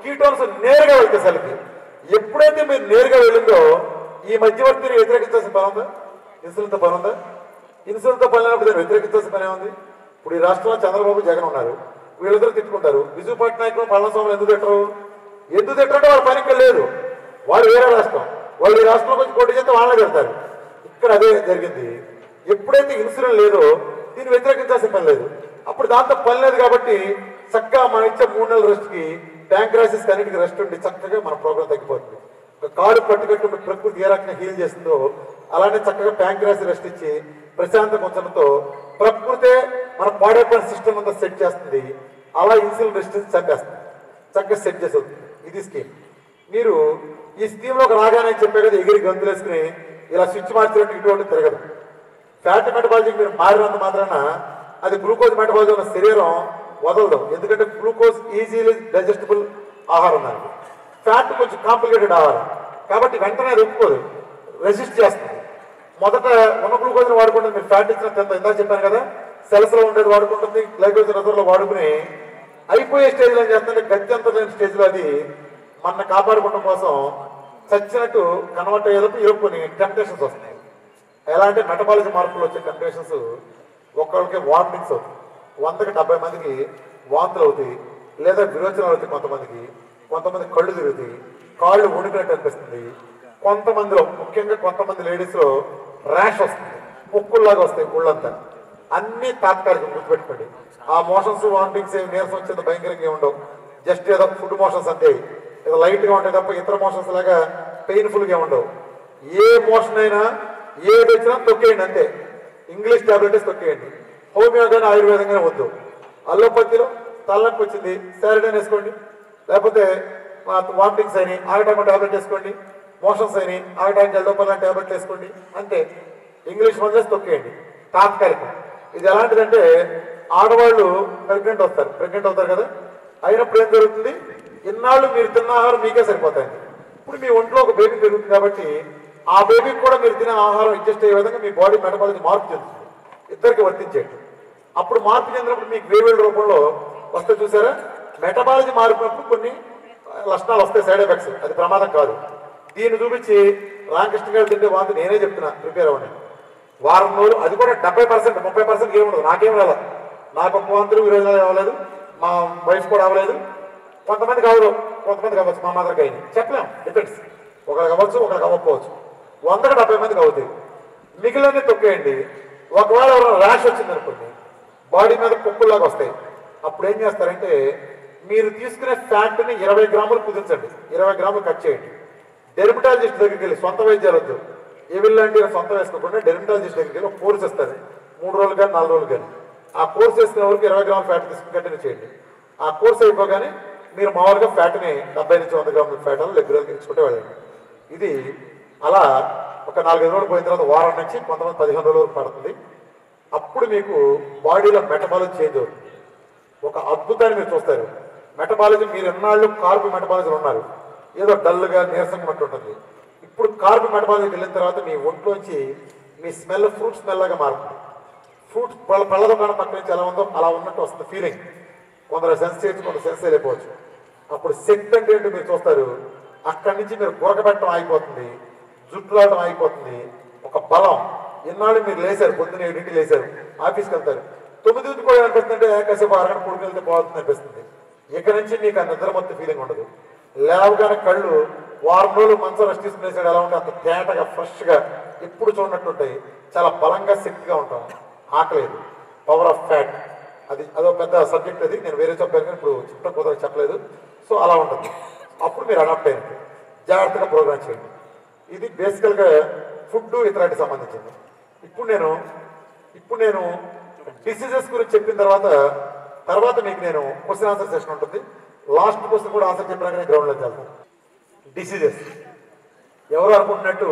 కీటోన్స్ నేరుగా వెళ్తాయి సెల్కి. ఎప్పుడైతే మీరు నేరుగా వెళ్ళిందో ఈ మధ్యవర్తిని వ్యతిరేకించాల్సిన పని ఉందా? ఇన్సులిన్తో పని ఉందా? ఇన్సులిన్తో పని లేనప్పుడు వ్యతిరేకించాల్సిన పని ఏముంది? ఇప్పుడు ఈ రాష్ట్రంలో చంద్రబాబు, జగన్ ఉన్నారు, వీళ్ళిద్దరూ తిట్టుకుంటారు. బిజు పట్నాయకులు, పళనిస్వామి ఎందుకు తిట్టరు? ఎందుకు తిట్టరంటే వాళ్ళ పనికి లేదు, వాడు వేరే రాష్ట్రం, వాళ్ళు ఈ రాష్ట్రంలో కొంచెం పోటీ చేస్తే వాళ్ళని తిడతారు. ఇక్కడ అదే జరిగింది. ఎప్పుడైతే ఇన్సులిన్ లేదో దీన్ని వ్యతిరేకించాల్సిన పని లేదు, అప్పుడు దాంతో పని లేదు. కాబట్టి చక్కగా మనం ఇచ్చే మూడు నెలల రెస్ట్కి, ప్యాంక్రాసిస్ అన్నిటికి రెస్ట్ ఉండి చక్కగా మన ప్రోగ్రాం తగ్గిపోతుంది. ఒక కాలు పట్టుకట్టు ప్రకృతి ఏ రకంగా హీల్ చేస్తుందో అలానే చక్కగా ప్యాంక్రాసిస్ రెస్ట్ ఇచ్చి ప్రశాంత కొంచెంతో ప్రకృతే మన పాడైపోయిన సిస్టమ్ అంతా సెట్ చేస్తుంది. అలా ఇన్సులిన్ రెస్ట్ చంపేస్తుంది, చక్కగా సెట్ చేస్తుంది. ఇది స్కీమ్. మీరు ఈ స్కీమ్లోకి రాగానే చెప్పే కదా, ఎగిరి గంతులేసుకుని ఇలా స్విచ్ మార్చినట్టు ఇటువంటి తిరగదు. ఫ్యాట్ మెటబాలిజం మీరు మారినంత మాత్రాన అది గ్లూకోజ్ మెటబాలిజం ఉన్న శరీరం వదలదు, ఎందుకంటే గ్లూకోజ్ ఈజీలీ డైజెస్టబుల్ ఆహారం, దానికి ఫ్యాట్ కొంచెం కాంప్లికేటెడ్ ఆహారం కాబట్టి వెంటనే అది ఒప్పుకోదు, రెసిస్ట్ చేస్తుంది. మొదట ఉన్న గ్లూకోజ్ని వాడుకుంటే మీరు ఫ్యాట్ ఇచ్చిన తింత ఇందాక చెప్పాను కదా, సెల్స్లో ఉండేది వాడుకుంటుంది, గ్లైకోజన్ రిజర్వ్లో వాడుకుని అయిపోయే స్టేజ్లో ఏం చేస్తుంటే గత్యంతరం లేని స్టేజ్లో అది మన కాపాడుకోవడం కోసం చచ్చినట్టు కన్వర్ట్ అయ్యేలోపు ఇవి కొన్ని టెంప్టేషన్స్ వస్తున్నాయి. ఎలా అంటే మెటబాలిజ మార్పులు వచ్చే టెంప్టేషన్స్ ఒక్కళ్ళకి వార్మింగ్స్ అవుతాయి, వందకి డెబ్బై మందికి వాంతులు అవుతాయి, లేదా విరోచనాలు అవుతాయి కొంతమందికి, కొంతమంది కళ్ళు తిరుగుతాయి, కాళ్ళు వణుకునేట్టు అనిపిస్తుంది, కొంతమందిలో ముఖ్యంగా కొంతమంది లేడీస్లో ర్యాష్ వస్తుంది, ముక్కుల్లాగా వస్తాయి గుళ్ళంతా. అన్ని తాత్కాలికం గుర్తుపెట్టుకోండి. ఆ మోషన్స్ వామిటింగ్స్ ఏమి నీరసం వచ్చేది భయంకరంగా ఉండవు, జస్ట్ ఏదో ఫుడ్ మోషన్స్ అంతే, ఏదో లైట్గా ఉంటాయి తప్ప ఇతర మోషన్స్ లాగా పెయిన్ఫుల్గా ఉండవు. ఏ మోషన్ అయినా ఏది వచ్చినా తొక్కేయండి అంతే, ఇంగ్లీష్ టాబ్లెట్స్ తొక్కేయండి, హోమియో కానీ ఆయుర్వేదంగానే వద్దు. అల్లోపతిలో తలనొప్పి వచ్చింది శారిడైన్ వేసుకోండి, లేకపోతే వామిటింగ్స్ అయినాయి ఆగటానికి టాబ్లెట్ వేసుకోండి, మోషన్స్ అయినాయి ఆగటానికి అల్లోపతి టాబ్లెట్ వేసుకోండి అంతే, ఇంగ్లీష్ మందులు తొక్కేయండి తాత్కాలికం. ఇది ఎలాంటిదంటే ఆడవాళ్ళు ప్రెగ్నెంట్ వస్తారు, ప్రెగ్నెంట్ అవుతారు కదా, అయినప్పుడు ఏం జరుగుతుంది, ఇన్నాళ్ళు మీరు తిన్న ఆహారం మీకే సరిపోతాయండి. ఇప్పుడు మీ ఒంట్లో ఒక బేబీ పెరుగుతుంది కాబట్టి ఆ బేబీకి కూడా మీరు తినే ఆహారం అడ్జస్ట్ అయ్యే విధంగా మీ బాడీ మెటబాలిజం మార్పు చెందుతుంది, ఇద్దరికి వర్తించేయండి. అప్పుడు మార్పు చెందినప్పుడు మీకు వేవేళ్ళ రూపంలో వస్తే చూసారా, మెటబాలిజం మారినప్పుడు కొన్ని లక్షణాలు వస్తాయి, సైడ్ ఎఫెక్ట్స్, అది ప్రమాదం కాదు. దీన్ని చూపించి రామకృష్ణ గారు తింటే వాంతి నేనే చెప్తున్నా, ప్రిపేర్ అవ్వండి వారం రోజులు, అది కూడా డెబ్బై పర్సెంట్ ముప్పై పర్సెంట్ ఏముండదు. నాకేం రాలా, నాకు ఒక్క వాంతులు ఈరోజు అవ్వలేదు, మా వైఫ్ కూడా అవ్వలేదు, కొంతమంది కావదు కొంతమంది కావచ్చు, మా మాదిరికి అయింది చెప్పలేము, డిపెండ్స్, ఒకరికి అవ్వచ్చు ఒకరికి అవ్వకపోవచ్చు, వందకు డెబ్బై మంది కావుతాయి. మిగిలిన తొక్కేయండి. ఒకవేళ ఎవరైనా ర్యాష్ వచ్చింది అనుకోండి, బాడీ మీద పొక్కుల్లాగా వస్తాయి, అప్పుడు ఏం చేస్తారంటే మీరు తీసుకునే ఫ్యాట్ని ఇరవై గ్రాములు కుదించండి, ఇరవై గ్రాములు కట్ చేయండి. డెర్మటాలజిస్ట్ దగ్గరికి వెళ్ళి సొంత వైద్యాలు వద్దు, ఏవిళ్ళంటే సొంతం వేసుకోకుండా డెర్మటాలజిస్ట్ దగ్గరికి వెళ్ళి ఒక కోర్స్ ఇస్తారు, మూడు రోజులు కానీ నాలుగు రోజులు కానీ. ఆ కోర్స్ వేసుకునే వరకు ఇరవై గ్రాముల ఫ్యాట్ తీసుకుని కంటిన్యూ చేయండి. ఆ కోర్స్ అయిపోగానే మీరు మామూలుగా ఫ్యాట్ని డెబ్బై నుంచి వంద గ్రాముల ఫ్యాట్ అని లెగ్ రోజులు తీసుకుంటే వెళ్ళండి. ఇది అలా ఒక నాలుగైదు రోజులు పోయిన తర్వాత వారం నుంచి కొంతమంది పదిహేను రోజుల వరకు పడుతుంది. అప్పుడు మీకు బాడీలో మెటబాలిజం చేంజ్ అవుతుంది, ఒక అద్భుతాన్ని మీరు చూస్తారు. మెటబాలిజం మీరు ఎన్నాళ్ళు కార్బ్ మెటబాలిజం ఉన్నారు, ఏదో డల్గా నీరసంగా ఉంటుంది, ఇప్పుడు కార్బ్ మెటబాలిజంకి వెళ్ళిన తర్వాత మీ ఒంట్లోంచి మీ స్మెల్ ఫ్రూట్ స్మెల్ లాగా మారుతుంది. ఫ్రూట్స్ పళ్ళ పళ్ళతో మన పక్క నుంచి ఎలా ఉందో అలా ఉన్నట్టు వస్తుంది ఫీలింగ్. కొందరు సెన్స్ చేయొచ్చు, కొందరు సెన్స్ చేయలేకపోవచ్చు. అప్పుడు శక్తి అంటే ఏంటో మీరు చూస్తారు. అక్కడి నుంచి మీరు గురకబెట్టడం ఆగిపోతుంది, జుట్లాడడం ఆగిపోతుంది, ఒక బలం. ఎన్నాళ్ళు మీరు లేచారు, పొద్దున్న ఏడింటికి లేచారు, ఆఫీస్కి వెళ్తారు, తొమ్మిదింటికి కూడా అనిపిస్తుంటే కాసేపు అరగంట కూడికి వెళ్తే బాగుంటుంది అనిపిస్తుంది. ఇక్కడ నుంచి మీకు ఆ నిద్రమొత్తం ఫీలింగ్ ఉండదు. లేవగానే కళ్ళు వారం రోజులు మంచం రెస్ట్ తీసుకునేసాడు ఎలా ఉంటే అంత తేటగా ఫ్రెష్గా ఎప్పుడు చూడనట్టుంటాయి, చాలా బలంగా శక్తిగా ఉంటాం. ఆకలేదు, పవర్ ఆఫ్ ఫ్యాట్, అది అదో పెద్ద సబ్జెక్ట్, అది నేను వేరే చెప్పాను కానీ ఇప్పుడు చుట్టూ కుదర చెప్పలేదు. సో అలా ఉంటుంది. అప్పుడు మీరు అడాప్ట్ అయినట్టు జాగ్రత్తగా ప్రోగ్రామ్ చేయండి. ఇది బేసికల్గా ఫుడ్ ఇతరానికి సంబంధించింది. ఇప్పుడు నేను ఇప్పుడు నేను డిసీజెస్ గురించి చెప్పిన తర్వాత తర్వాత మీకు నేను క్వశ్చన్ ఆన్సర్ సెషన్ ఉంటుంది, లాస్ట్ క్వశ్చన్ కూడా ఆన్సర్ చెప్పడానికి గ్రౌండ్లో వెళ్తాను. డిసీజెస్ ఎవరు అనుకుంటున్నట్టు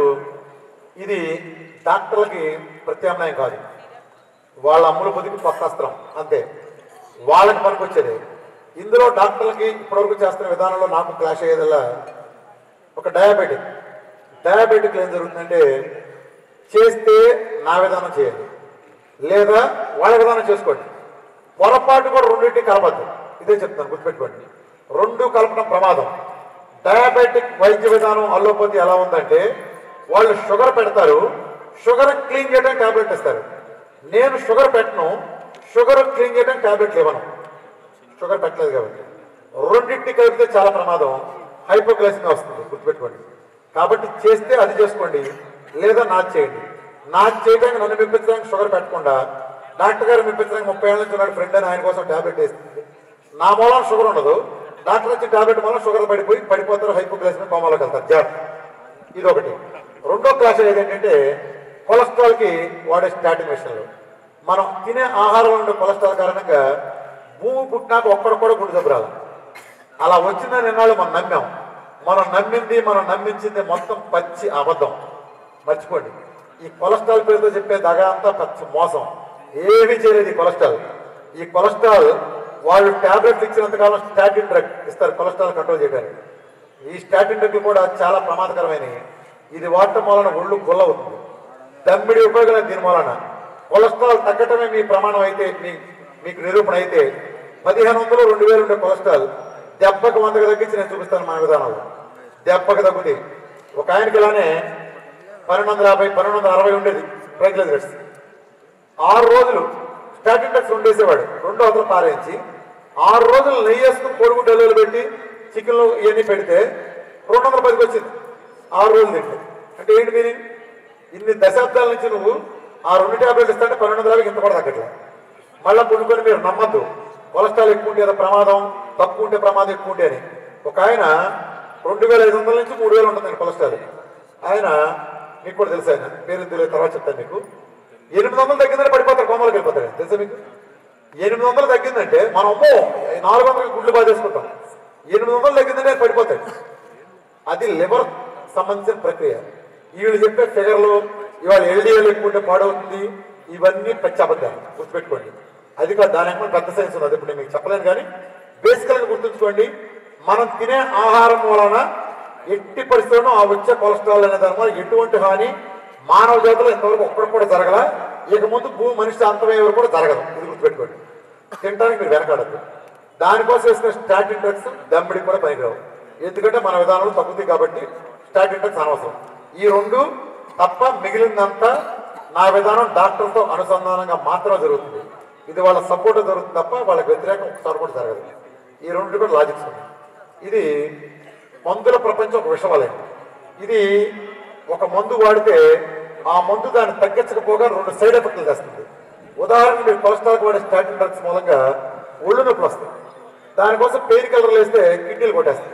ఇది డాక్టర్లకి ప్రత్యామ్నాయం కాదు, వాళ్ళ అమ్ముల బతికి కొత్త అస్త్రం అంతే, వాళ్ళకి పనికొచ్చేది. ఇందులో డాక్టర్లకి ఇప్పటివరకు చేస్తున్న విధానంలో నాకు క్లాష్ అయ్యేదల్లా ఒక డయాబెటిక్ డయాబెటిక్లో ఏం జరుగుతుందంటే, చేస్తే నా విధానం చేయాలి లేదా వాళ్ళ విధానం చేసుకోండి, పొరపాటు కూడా రెండింటిని కలపద్దు. ఇదే చెప్తాను, గుర్తుపెట్టుకోండి, రెండు కలపడం ప్రమాదం. డయాబెటిక్ వైద్య విధానం అల్లోపతి ఎలా ఉందంటే, వాళ్ళు షుగర్ పెడతారు, షుగర్ క్లీన్ చేయడం ట్యాబ్లెట్ ఇస్తారు. నేను షుగర్ పెట్టను, షుగర్ క్లీన్ చేయడం ట్యాబ్లెట్ ఇవ్వను, షుగర్ పెట్టలేదు కాబట్టి. రెండింటిని కలిపితే చాలా ప్రమాదం, హైపోగ్లైసిమియా వస్తుంది, గుర్తుపెట్టుకోండి. కాబట్టి చేస్తే అది చేసుకోండి లేదా నాది చేయండి. నాది చేయడానికి, నన్ను మెప్పించడానికి షుగర్ పెట్టకుండా, డాక్టర్ గారు మెప్పించడానికి ముప్పై ఏళ్ళ నుంచి ఉన్నాడు ఫ్రెండ్ అని ఆయన కోసం ట్యాబ్లెట్ వేస్తుంది. నా మూలం షుగర్ ఉండదు, డాక్టర్ వచ్చి ట్యాబ్లెట్ మూలం షుగర్ పడిపోయి పడిపోతారు, హైపోగ్లైసిమియా కోమాలోకి వెళ్తారు. జాగ్రత్త, ఇది ఒకటి. రెండో క్లాస్ ఏంటంటే, కొలెస్ట్రాల్కి వాడే స్టాటిన్ మిషన్లు. మనం తినే ఆహారంలో ఉండే కొలెస్ట్రాల్ కారణంగా భూమి పుట్టినాక ఒక్కడ కూడా గుండె జబ్బు రాదు. అలా వచ్చిందని నిన్నాళ్ళు మనం నమ్మాం, మనం నమ్మింది మనం నమ్మించింది మొత్తం పచ్చి అబద్ధం, మర్చిపోండి. ఈ కొలెస్ట్రాల్ పేరుతో చెప్పే దగా అంతా పచ్చి మోసం, ఏమీ చేయలేదు ఈ కొలెస్ట్రాల్. ఈ కొలెస్ట్రాల్ వాళ్ళు ట్యాబ్లెట్లు ఇచ్చినంతకాలం స్టాటిన్ డ్రగ్ ఇస్తారు కొలెస్ట్రాల్ కంట్రోల్ చేయడానికి. ఈ స్టాటిన్ డ్రగ్లు కూడా చాలా ప్రమాదకరమైనవి. ఇది వాడటం వలన ఒళ్ళు గొల్ల అవుతుంది, తమ్మిడి ఉపయోగం దీని వలన. కొలెస్ట్రాల్ తగ్గటమే మీ ప్రమాణం అయితే, మీ మీకు నిరూపణ అయితే, పదిహేను వందలు రెండు వేలు ఉండే కొలెస్ట్రాల్ దెబ్బకు వందకు తగ్గించి నేను చూపిస్తాను మన విధానంలో. దెబ్బకు తగ్గుతాయి. ఒక ఆయనకి ఇలానే పన్నెండు వందల యాభై పన్నెండు వందల అరవై ఉండేది ప్రైగ్లైజ్ రేట్స్. ఆరు రోజులు స్టాటిన్ డ్రగ్స్ ఉండేసేవాడు, రెండు వందలు పారేయించి ఆరు రోజులు నెయ్యి వేసుకుని కోడిగుడ్డు డెలివరీ పెట్టి చికెన్లు ఇవన్నీ పెడితే రెండు వందల పదికి వచ్చింది ఆరు రోజులు తింటే. అంటే ఏంటి మీనింగ్, ఇన్ని దశాబ్దాల నుంచి నువ్వు ఆ రెండు ట్యాబ్లెట్ ఇస్తే పన్నెండు వందల కింద కూడా తగ్గట్లేదు. మళ్ళీ కొన్ని కొన్ని మీరు నమ్మద్దు, కొలెస్ట్రాల్ ఎక్కువ ఉంటే ప్రమాదం, తక్కువ ఉంటే ప్రమాదం ఎక్కువ ఉంటే అని. ఒక ఆయన రెండు వేల ఐదు వందల నుంచి మూడు వేలు ఉంటుంది కొలెస్ట్రాల్. ఆయన మీకు కూడా తెలుసు, ఆయన పేరు తెలియదు, తర్వాత చెప్తాను మీకు. ఎనిమిది వందలు తగ్గిందని పడిపోతారు, కోమలకు వెళ్ళిపోతాడు తెలుసా మీకు. ఎనిమిది వందలు తగ్గిందంటే మనం అమ్మో నాలుగు వందలకి గుడ్లు బాగా చేసుకుంటాం, ఎనిమిది వందలు తగ్గిందంటే అది పడిపోతాడు. అది లివర్ సంబంధించిన ప్రక్రియ. వీళ్ళు చెప్పే ఫిగర్లు ఇవాళ ఎల్డీఎల్ ఎక్కువ ఉంటే పాడవుతుంది, ఇవన్నీ పచ్చి అబద్ధాలు గుర్తుపెట్టుకోండి. అది కాదు, దాని యొక్క పెద్ద సైన్స్ ఉంది, అది ఇప్పుడు నేను మీకు చెప్పలేను. కానీ బేసికల్గా గుర్తుంచుకోండి, మనం తినే ఆహారం వలన ఎట్టి పరిస్థితుల్లో ఆ వచ్చే కొలెస్ట్రాల్ అనే దాని వల్ల ఎటువంటి హాని మానవ జాతిలో ఇంతవరకు ఒక్కడు కూడా జరగల, ఇక ముందు భూమి మనిషి అంతమయ్యేవారు కూడా జరగదు. ఇది గుర్తుపెట్టుకోండి, తినడానికి మీరు వెనకాడదు. దానికోసం వేసిన స్టాటిన్ డ్రగ్స్ దమ్మిడికి కూడా పనికిరావు, ఎందుకంటే మన విధానంలో తగ్గుతాయి కాబట్టి స్టాటిన్ డ్రగ్స్ అనవసరం. ఈ రెండు తప్ప మిగిలిందంతా నా విధానం డాక్టర్తో అనుసంధానంగా మాత్రమే జరుగుతుంది. ఇది వాళ్ళ సపోర్ట్ జరుగుతుంది తప్ప వాళ్ళకి వ్యతిరేకం ఒకసారి కూడా జరగదు. ఈ రెండు కూడా లాజిక్స్ ఉన్నాయి. ఇది మందుల ప్రపంచం ఒక విషవాలయం. ఇది ఒక మందు వాడితే ఆ మందు దాన్ని తగ్గించకపోగా రెండు సైడ్ ఎఫెక్ట్లు తెస్తుంది. ఉదాహరణకు మీరు కొలెస్ట్రాల్కి వాడే స్టాటిన్ డ్రగ్స్ మూలంగా ఒళ్ళు నొప్పులు వస్తాయి, దానికోసం పెయిన్ కిల్లర్లు వేస్తే కిడ్నీలు కొట్టేస్తాయి,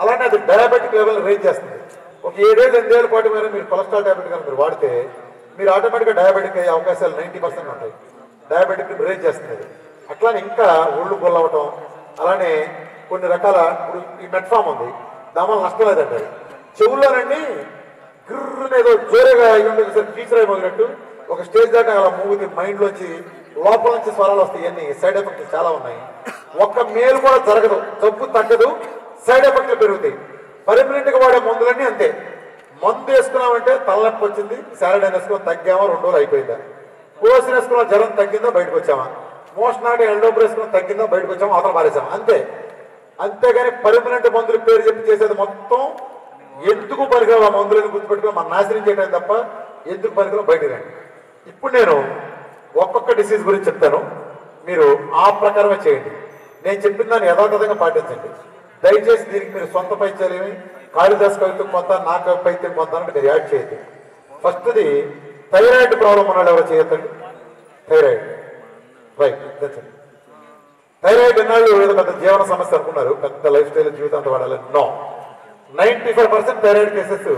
అలానే అది డయాబెటిక్ లెవెల్ రేజ్ చేస్తుంది. ఒక ఏడేళ్ళు ఎనిమిదేళ్ళ పాటు మీద మీరు కొలెస్ట్రాల్ ట్యాబ్లెట్ కనుక మీరు వాడితే మీరు ఆటోమేటిక్గా డయాబెటిక్ అయ్యే అవకాశాలు నైంటీ పర్సెంట్ ఉంటాయి, డయాబెటిక్ రేజ్ చేస్తుంది. అట్లానే ఇంకా ఒళ్ళు గొల్లవటం, అలానే కొన్ని రకాల, ఇప్పుడు ఈ మెట్ఫామ్ ఉంది, దాని నష్టం లేదండి. చెవుల్లోనండి గిర్రునేదో జోరేగా అయ్యుండేసరి టీచర్ అయిపోయినట్టు ఒక స్టేజ్ దాకా అలా మూగుతి మైండ్లోంచి లోపల నుంచి స్వరాలు వస్తాయి. ఇవన్నీ సైడ్ ఎఫెక్ట్లు చాలా ఉన్నాయి. ఒక్క మేలు కూడా జరగదు, జబ్బు తగ్గదు, సైడ్ ఎఫెక్ట్లు పెరుగుతాయి. పర్మనెంట్గా వాడే మందులన్నీ అంతే. మందు వేసుకున్నామంటే తలనొప్పి వచ్చింది, శారడైన్ వేసుకుని తగ్గామా రెండు రోజులు అయిపోయిందా, కోసిన వేసుకున్న జ్వరం తగ్గిందా బయటకు వచ్చామా, మోషన్ ఆడి ఎల్డోబ్ర వేసుకుని తగ్గిందా బయటకు వచ్చామా అవతల పారేసామా అంతే. అంతేగాని పర్మనెంట్ మందులు పేరు చెప్పి చేసేది మొత్తం ఎందుకు పనికిరావు, ఆ మందులను గుర్తుపెట్టుకుని మనం నాశనం చేయడం తప్ప ఎందుకు పనికిరావు బయట రండి. ఇప్పుడు నేను ఒక్కొక్క డిసీజ్ గురించి చెప్తాను, మీరు ఆ ప్రకారమే చేయండి. నేను చెప్పిన దాన్ని యథాతథంగా పాటించండి. దయచేసి దీనికి మీరు సొంత పైత్యాలేమి, కాళిదాస్ కవిత్వం కొంత, నా పైత్యం కొంత అని మీరు యాడ్ చేయద్దు. ఫస్ట్ది థైరాయిడ్ ప్రాబ్లం ఉన్నాడు, ఎవరు చేయొద్దండి థైరాయిడ్, రైట్? థైరాయిడ్ అన్నాళ్ళు ఏదో పెద్ద జీవన సమస్య అనుకున్నారు, పెద్ద లైఫ్ స్టైల్ జీవితాంతం వాడాలని. No, ninety five percent thyroid cases,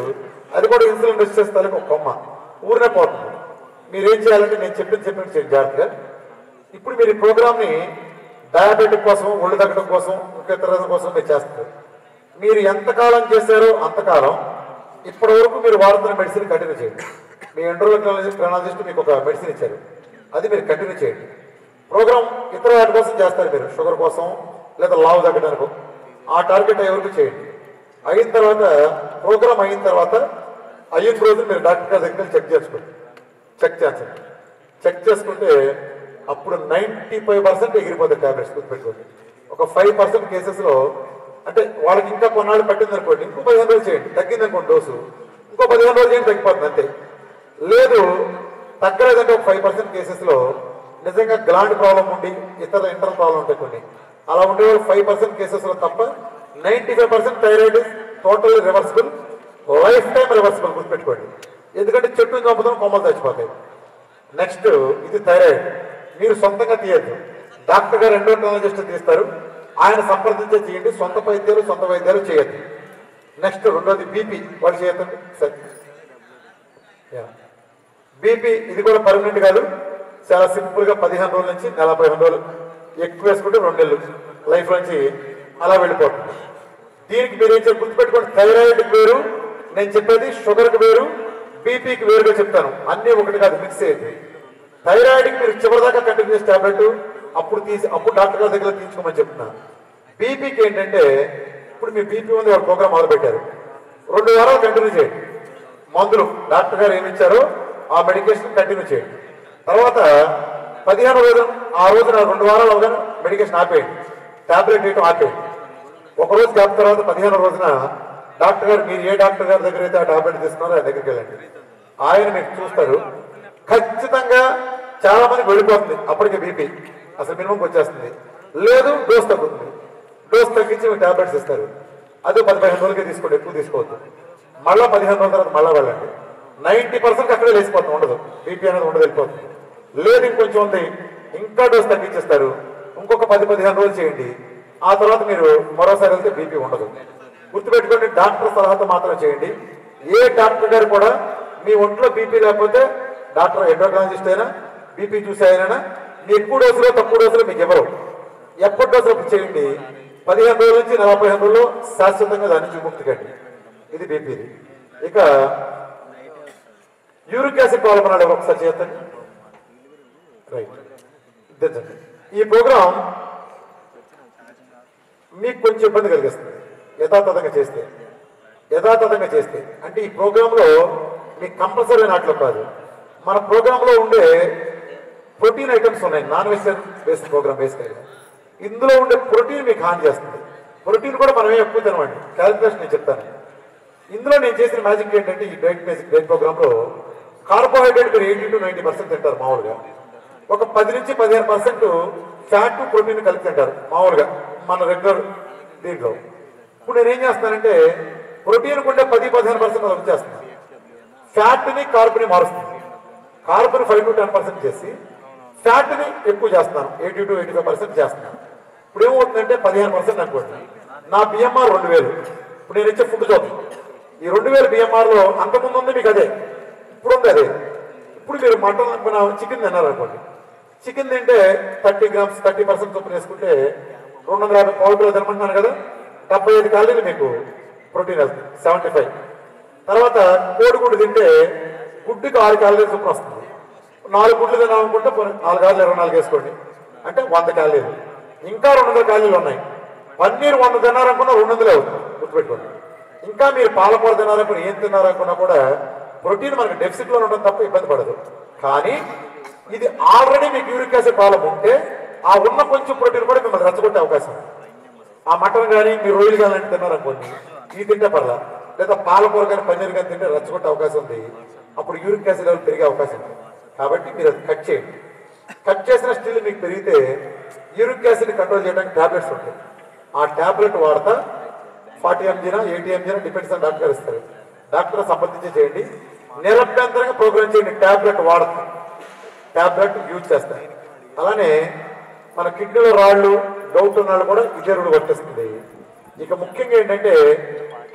అది కూడా ఇన్సులిన్ రెసిస్టెన్స్ తాలూకు ఒక కొమ్మ ఊరినే పోతుంది. మీరేం చేయాలంటే నేను చెప్పిన చెప్పిన చేయండి జాగ్రత్తగా. ఇప్పుడు మీరు ఈ ప్రోగ్రామ్ని డయాబెటిక్ కోసం, ఒళ్ళు తగ్గడం కోసం, ఇంకెతర కోసం మీరు చేస్తారు. మీరు ఎంతకాలం చేశారో అంతకాలం ఇప్పటి వరకు మీరు వాడుతున్న మెడిసిన్ కంటిన్యూ చేయండి. మీ ఎండోక్రినాలజిస్ట్ మీకు ఒక మెడిసిన్ ఇచ్చారు, అది మీరు కంటిన్యూ చేయండి. ప్రోగ్రామ్ ఇతర వాటి కోసం చేస్తారు, మీరు షుగర్ కోసం లేదా లావు తగ్గడానికి, ఆ టార్గెట్ అయ్యే వరకు చేయండి. అయిన తర్వాత ప్రోగ్రామ్ అయిన తర్వాత అయిన రోజు మీరు డాక్టర్ గారి దగ్గర చెక్ చేసుకోండి, చెక్ చేస్తాను చెక్ చేసుకుంటే అప్పుడు నైంటీ ఫైవ్ పర్సెంట్ ఎగిరిపోతాయి ట్యాబ్లెట్స్ గుర్తుపెట్టుకోండి. ఒక ఫైవ్ పర్సెంట్ కేసెస్లో అంటే వాళ్ళకి ఇంకా కొన్నాళ్ళు పట్టింది అనుకోండి, ఇంకో పదిహేను రోజులు చేయండి, తగ్గింది అనుకోండి డోసు, ఇంకో పదిహేను రోజులు చేయండి తగ్గిపోతుంది అంతే. లేదు తగ్గలేదంటే ఒక ఫైవ్ పర్సెంట్ కేసెస్లో నిజంగా గ్లాండ్ ప్రాబ్లం ఉండి ఇతర ఇంటర్నల్ ప్రాబ్లం ఉంటాయి కొన్ని, అలా ఉండే ఫైవ్ పర్సెంట్ కేసెస్లో తప్ప ninety five percent thyroid total reversible, lifetime reversible గుర్తుపెట్టుకోండి. ఎందుకంటే చెట్టు చంపుతాం, కొమ్మలు చచ్చిపోతాయి. నెక్స్ట్ ఇది థైరాయిడ్, మీరు సొంతంగా తీయద్దు, డాక్టర్ గారు ఎండోక్రినాలజిస్ట్ తీస్తారు, ఆయన సంప్రదించే చేయండి, సొంత వైద్యాలు సొంత వైద్యాలు చేయద్దు. నెక్స్ట్ రెండోది బీపీ, వాళ్ళు చేయొద్దండి సరే. బీపీ ఇది కూడా పర్మనెంట్ కాదు, చాలా సింపుల్గా పదిహేను రోజుల నుంచి నెల పదిహేను రోజులు, ఎక్కువ వేసుకుంటే రెండు నెలలు లైఫ్ నుంచి అలా వెళ్ళిపోతుంది. దీనికి మీరు ఏం చెప్పి గుర్తుపెట్టుకోండి, థైరాయిడ్కి వేరు నేను చెప్పేది, షుగర్కి వేరు, బీపీకి వేరుగా చెప్తాను, అన్నీ ఒకటి కాదు, మిక్స్ అయ్యింది. థైరాయిడ్కి మీరు చివరిదాకా కంటిన్యూస్ ట్యాబ్లెట్ అప్పుడు తీసి అప్పుడు డాక్టర్ గారి దగ్గర తీసుకోమని చెప్తున్నాను. బీపీకి ఏంటంటే ఇప్పుడు మీ బీపీ ఉంది, వాళ్ళు ప్రోగ్రామ్ మొదలుపెట్టారు, రెండు వారాలు కంటిన్యూ చేయండి మందులు, డాక్టర్ గారు ఏమి ఇచ్చారో ఆ మెడికేషన్ కంటిన్యూ చేయండి. తర్వాత పదిహేను రోజులు ఆ రోజున రెండు వారాలు అవగానే మెడికేషన్ ఆపేయండి, ట్యాబ్లెట్ వేయటం ఆపేయండి. ఒకరోజు గ్యాప్ తర్వాత పదిహేను రోజున డాక్టర్ గారు, మీరు ఏ డాక్టర్ గారి దగ్గర అయితే ఆ టాబ్లెట్ తీసుకున్నారో ఆయన దగ్గరికి వెళ్ళండి, ఆయన మీకు చూస్తారు. ఖచ్చితంగా చాలా మందికి వెళ్ళిపోతుంది అప్పటికే బీపీ, అసలు మినిమంకి వచ్చేస్తుంది. లేదు డోస్ తగ్గుతుంది, డోస్ తగ్గించి మీకు టాబ్లెట్స్ ఇస్తారు, అది పది పదిహేను రోజులకే తీసుకోండి, ఎక్కువ తీసుకోవద్దు. మళ్ళీ పదిహేను రోజుల తర్వాత మళ్ళీ వెళ్ళండి, నైంటీ పర్సెంట్ అక్కడే లేచిపోతుంది, ఉండదు బీపీ అనేది ఉండదు, వెళ్ళిపోతుంది. లేదు ఇంకొంచెం ఉంది, ఇంకా డోస్ తగ్గించేస్తారు, ఇంకొక పది పదిహేను రోజులు చేయండి, ఆ తర్వాత మీరు మరోసారి వెళ్తే బీపీ ఉండదు. గుర్తుపెట్టుకోండి, డాక్టర్ సలహాతో మాత్రం చేయండి. ఏ డాక్టర్ గారు కూడా మీ ఒంట్లో బీపీ లేకపోతే, డాక్టర్ ఎండోక్రాలజిస్ట్ అయినా బీపీ చూసే అయినా, మీ ఎక్కువ డోసులో తక్కువ డోసులో మీకు ఎవరు ఎక్కువ డోసులో చేయండి. పదిహేను రోజుల నుంచి నలభై ఐదు రోజుల్లో శాశ్వతంగా దాన్ని చూముక్తి కండి. ఇది బీపీది. ఇక యూరిక్ యాసిడ్ ప్రాబ్లం అన్నాడు, ఒకసారి చేస్తాను రైట్. ఈ ప్రోగ్రాం మీకు కొంచెం ఇబ్బంది కలిగిస్తుంది యథాతథంగా చేస్తే. యథాతథంగా చేస్తే అంటే ఈ ప్రోగ్రాంలో మీకు కంపల్సరీ నాట్లో కాదు, మన ప్రోగ్రాంలో ఉండే ప్రోటీన్ ఐటమ్స్ ఉన్నాయి, నాన్ వెజిటేరియన్ బేస్డ్ ప్రోగ్రామ్ బేసికల్గా. ఇందులో ఉండే ప్రోటీన్ మీకు హాని చేస్తుంది. ప్రోటీన్ కూడా మనమే ఎక్కువ తినమండి, క్యాలిక్యులేషన్ నేను చెప్తాను. ఇందులో నేను చేసిన మ్యాజిక్ ఏంటంటే, ఈ డైట్ బేసిక్ డైట్ ప్రోగ్రాంలో కార్బోహైడ్రేట్ మీరు ఎయిటీ టు నైంటీ పర్సెంట్ తింటారు మామూలుగా, ఒక పది నుంచి పదిహేను పర్సెంట్ ఫ్యాట్ ప్రోటీన్ కలిపి తింటారు మామూలుగా మన రెగ్యులర్ దీంట్లో. ఇప్పుడు నేనేం చేస్తానంటే, ప్రోటీన్ కూడా పది పదిహేను పర్సెంట్ అది వచ్చేస్తుంది, ఫ్యాట్ని కార్బన్ మారుస్తుంది, carbon five to ten percent చేసి ఫ్యాట్ని ఎక్కువ చేస్తాను, eighty to eighty five percent చేస్తున్నాను. ఇప్పుడు ఏమవుతుందంటే పదిహేను పర్సెంట్ అనుకోండి, నా బిఎంఆర్ రెండు వేలు ఇప్పుడు నేను ఇచ్చే ఫుడ్ చూద్దాం. ఈ రెండు వేల బిఎంఆర్లో అంతకుముందు ఉంది మీకు అదే, ఇప్పుడు ఉంది అదే. ఇప్పుడు మీరు మటన్ అనుకున్న చికెన్ తిన్నారు అనుకోండి, చికెన్ తింటే థర్టీ గ్రామ్స్ థర్టీ పర్సెంట్ చొప్పున వేసుకుంటే రెండు వందల యాభై పావు కిలో తినమంటున్నాను కదా, డెబ్బై ఐదు కాలరీలు మీకు ప్రోటీన్ వస్తుంది, సెవెంటీ ఫైవ్ తర్వాత కోడిగుడ్డు తింటే గుడ్డుకి ఆరు క్యాలరీలు చొప్పున వస్తుంది, నాలుగు గుడ్లు తినాలనుకుంటే నాలుగు కాళ్ళు ఇరవై నాలుగు వేసుకోండి అంటే వంద క్యాలరీలు, ఇంకా రెండు వందల క్యాలరీలు ఉన్నాయి. పన్నీరు వంద తినారనుకున్నా రెండు వందలే అవుతుంది గుర్తుపెట్టుకోండి. ఇంకా మీరు పాలకూర తినారనుకున్నా ఏం తినారనుకున్నా కూడా ప్రోటీన్ మనకు డెఫిసిట్లో ఉండడం తప్ప ఇబ్బంది పడదు. కానీ ఇది ఆల్రెడీ మీకు యూరిక్ యాసిడ్ ప్రాబ్లం ఉంటే ఆ ఉన్న కొంచెం ప్రోటీన్ కూడా మిమ్మల్ని రచ్చగొట్టే అవకాశం ఉంది. ఆ మటన్ కానీ మీరు రొయ్యలు కానీ అంటే తిన్నారనుకోండి, ఇది తింటే పర్లా, లేదా పాలకూర కానీ పన్నీర్ కానీ తింటే రచ్చగొట్టే అవకాశం ఉంది, అప్పుడు యూరిక్ యాసిడ్ లెవెల్ పెరిగే అవకాశం ఉంది. కాబట్టి మీరు అది కట్ చేయండి. కట్ చేసిన స్టిల్ మీకు పెరిగితే యూరిక్ యాసిడ్ కంట్రోల్ చేయడానికి ట్యాబ్లెట్స్ ఉంటాయి, ఆ ట్యాబ్లెట్ వాడతా ఫార్టీ ఎంజీనా ఎయిటీ ఎంజీనా డిపెండ్స్ అని డాక్టర్ ఇస్తారు, డాక్టర్ సంబంధించి చేయండి. నిరభ్యంతరంగా ప్రోగ్రామ్ చేయండి, ట్యాబ్లెట్ వాడతా ట్యాబ్లెట్ యూజ్ చేస్తాను. అలానే మన కిడ్నీలో రాళ్ళు డౌట్ ఉన్న వాళ్ళు కూడా ఇదే రూల్ వర్తిస్తుంది. ఇక ముఖ్యంగా ఏంటంటే,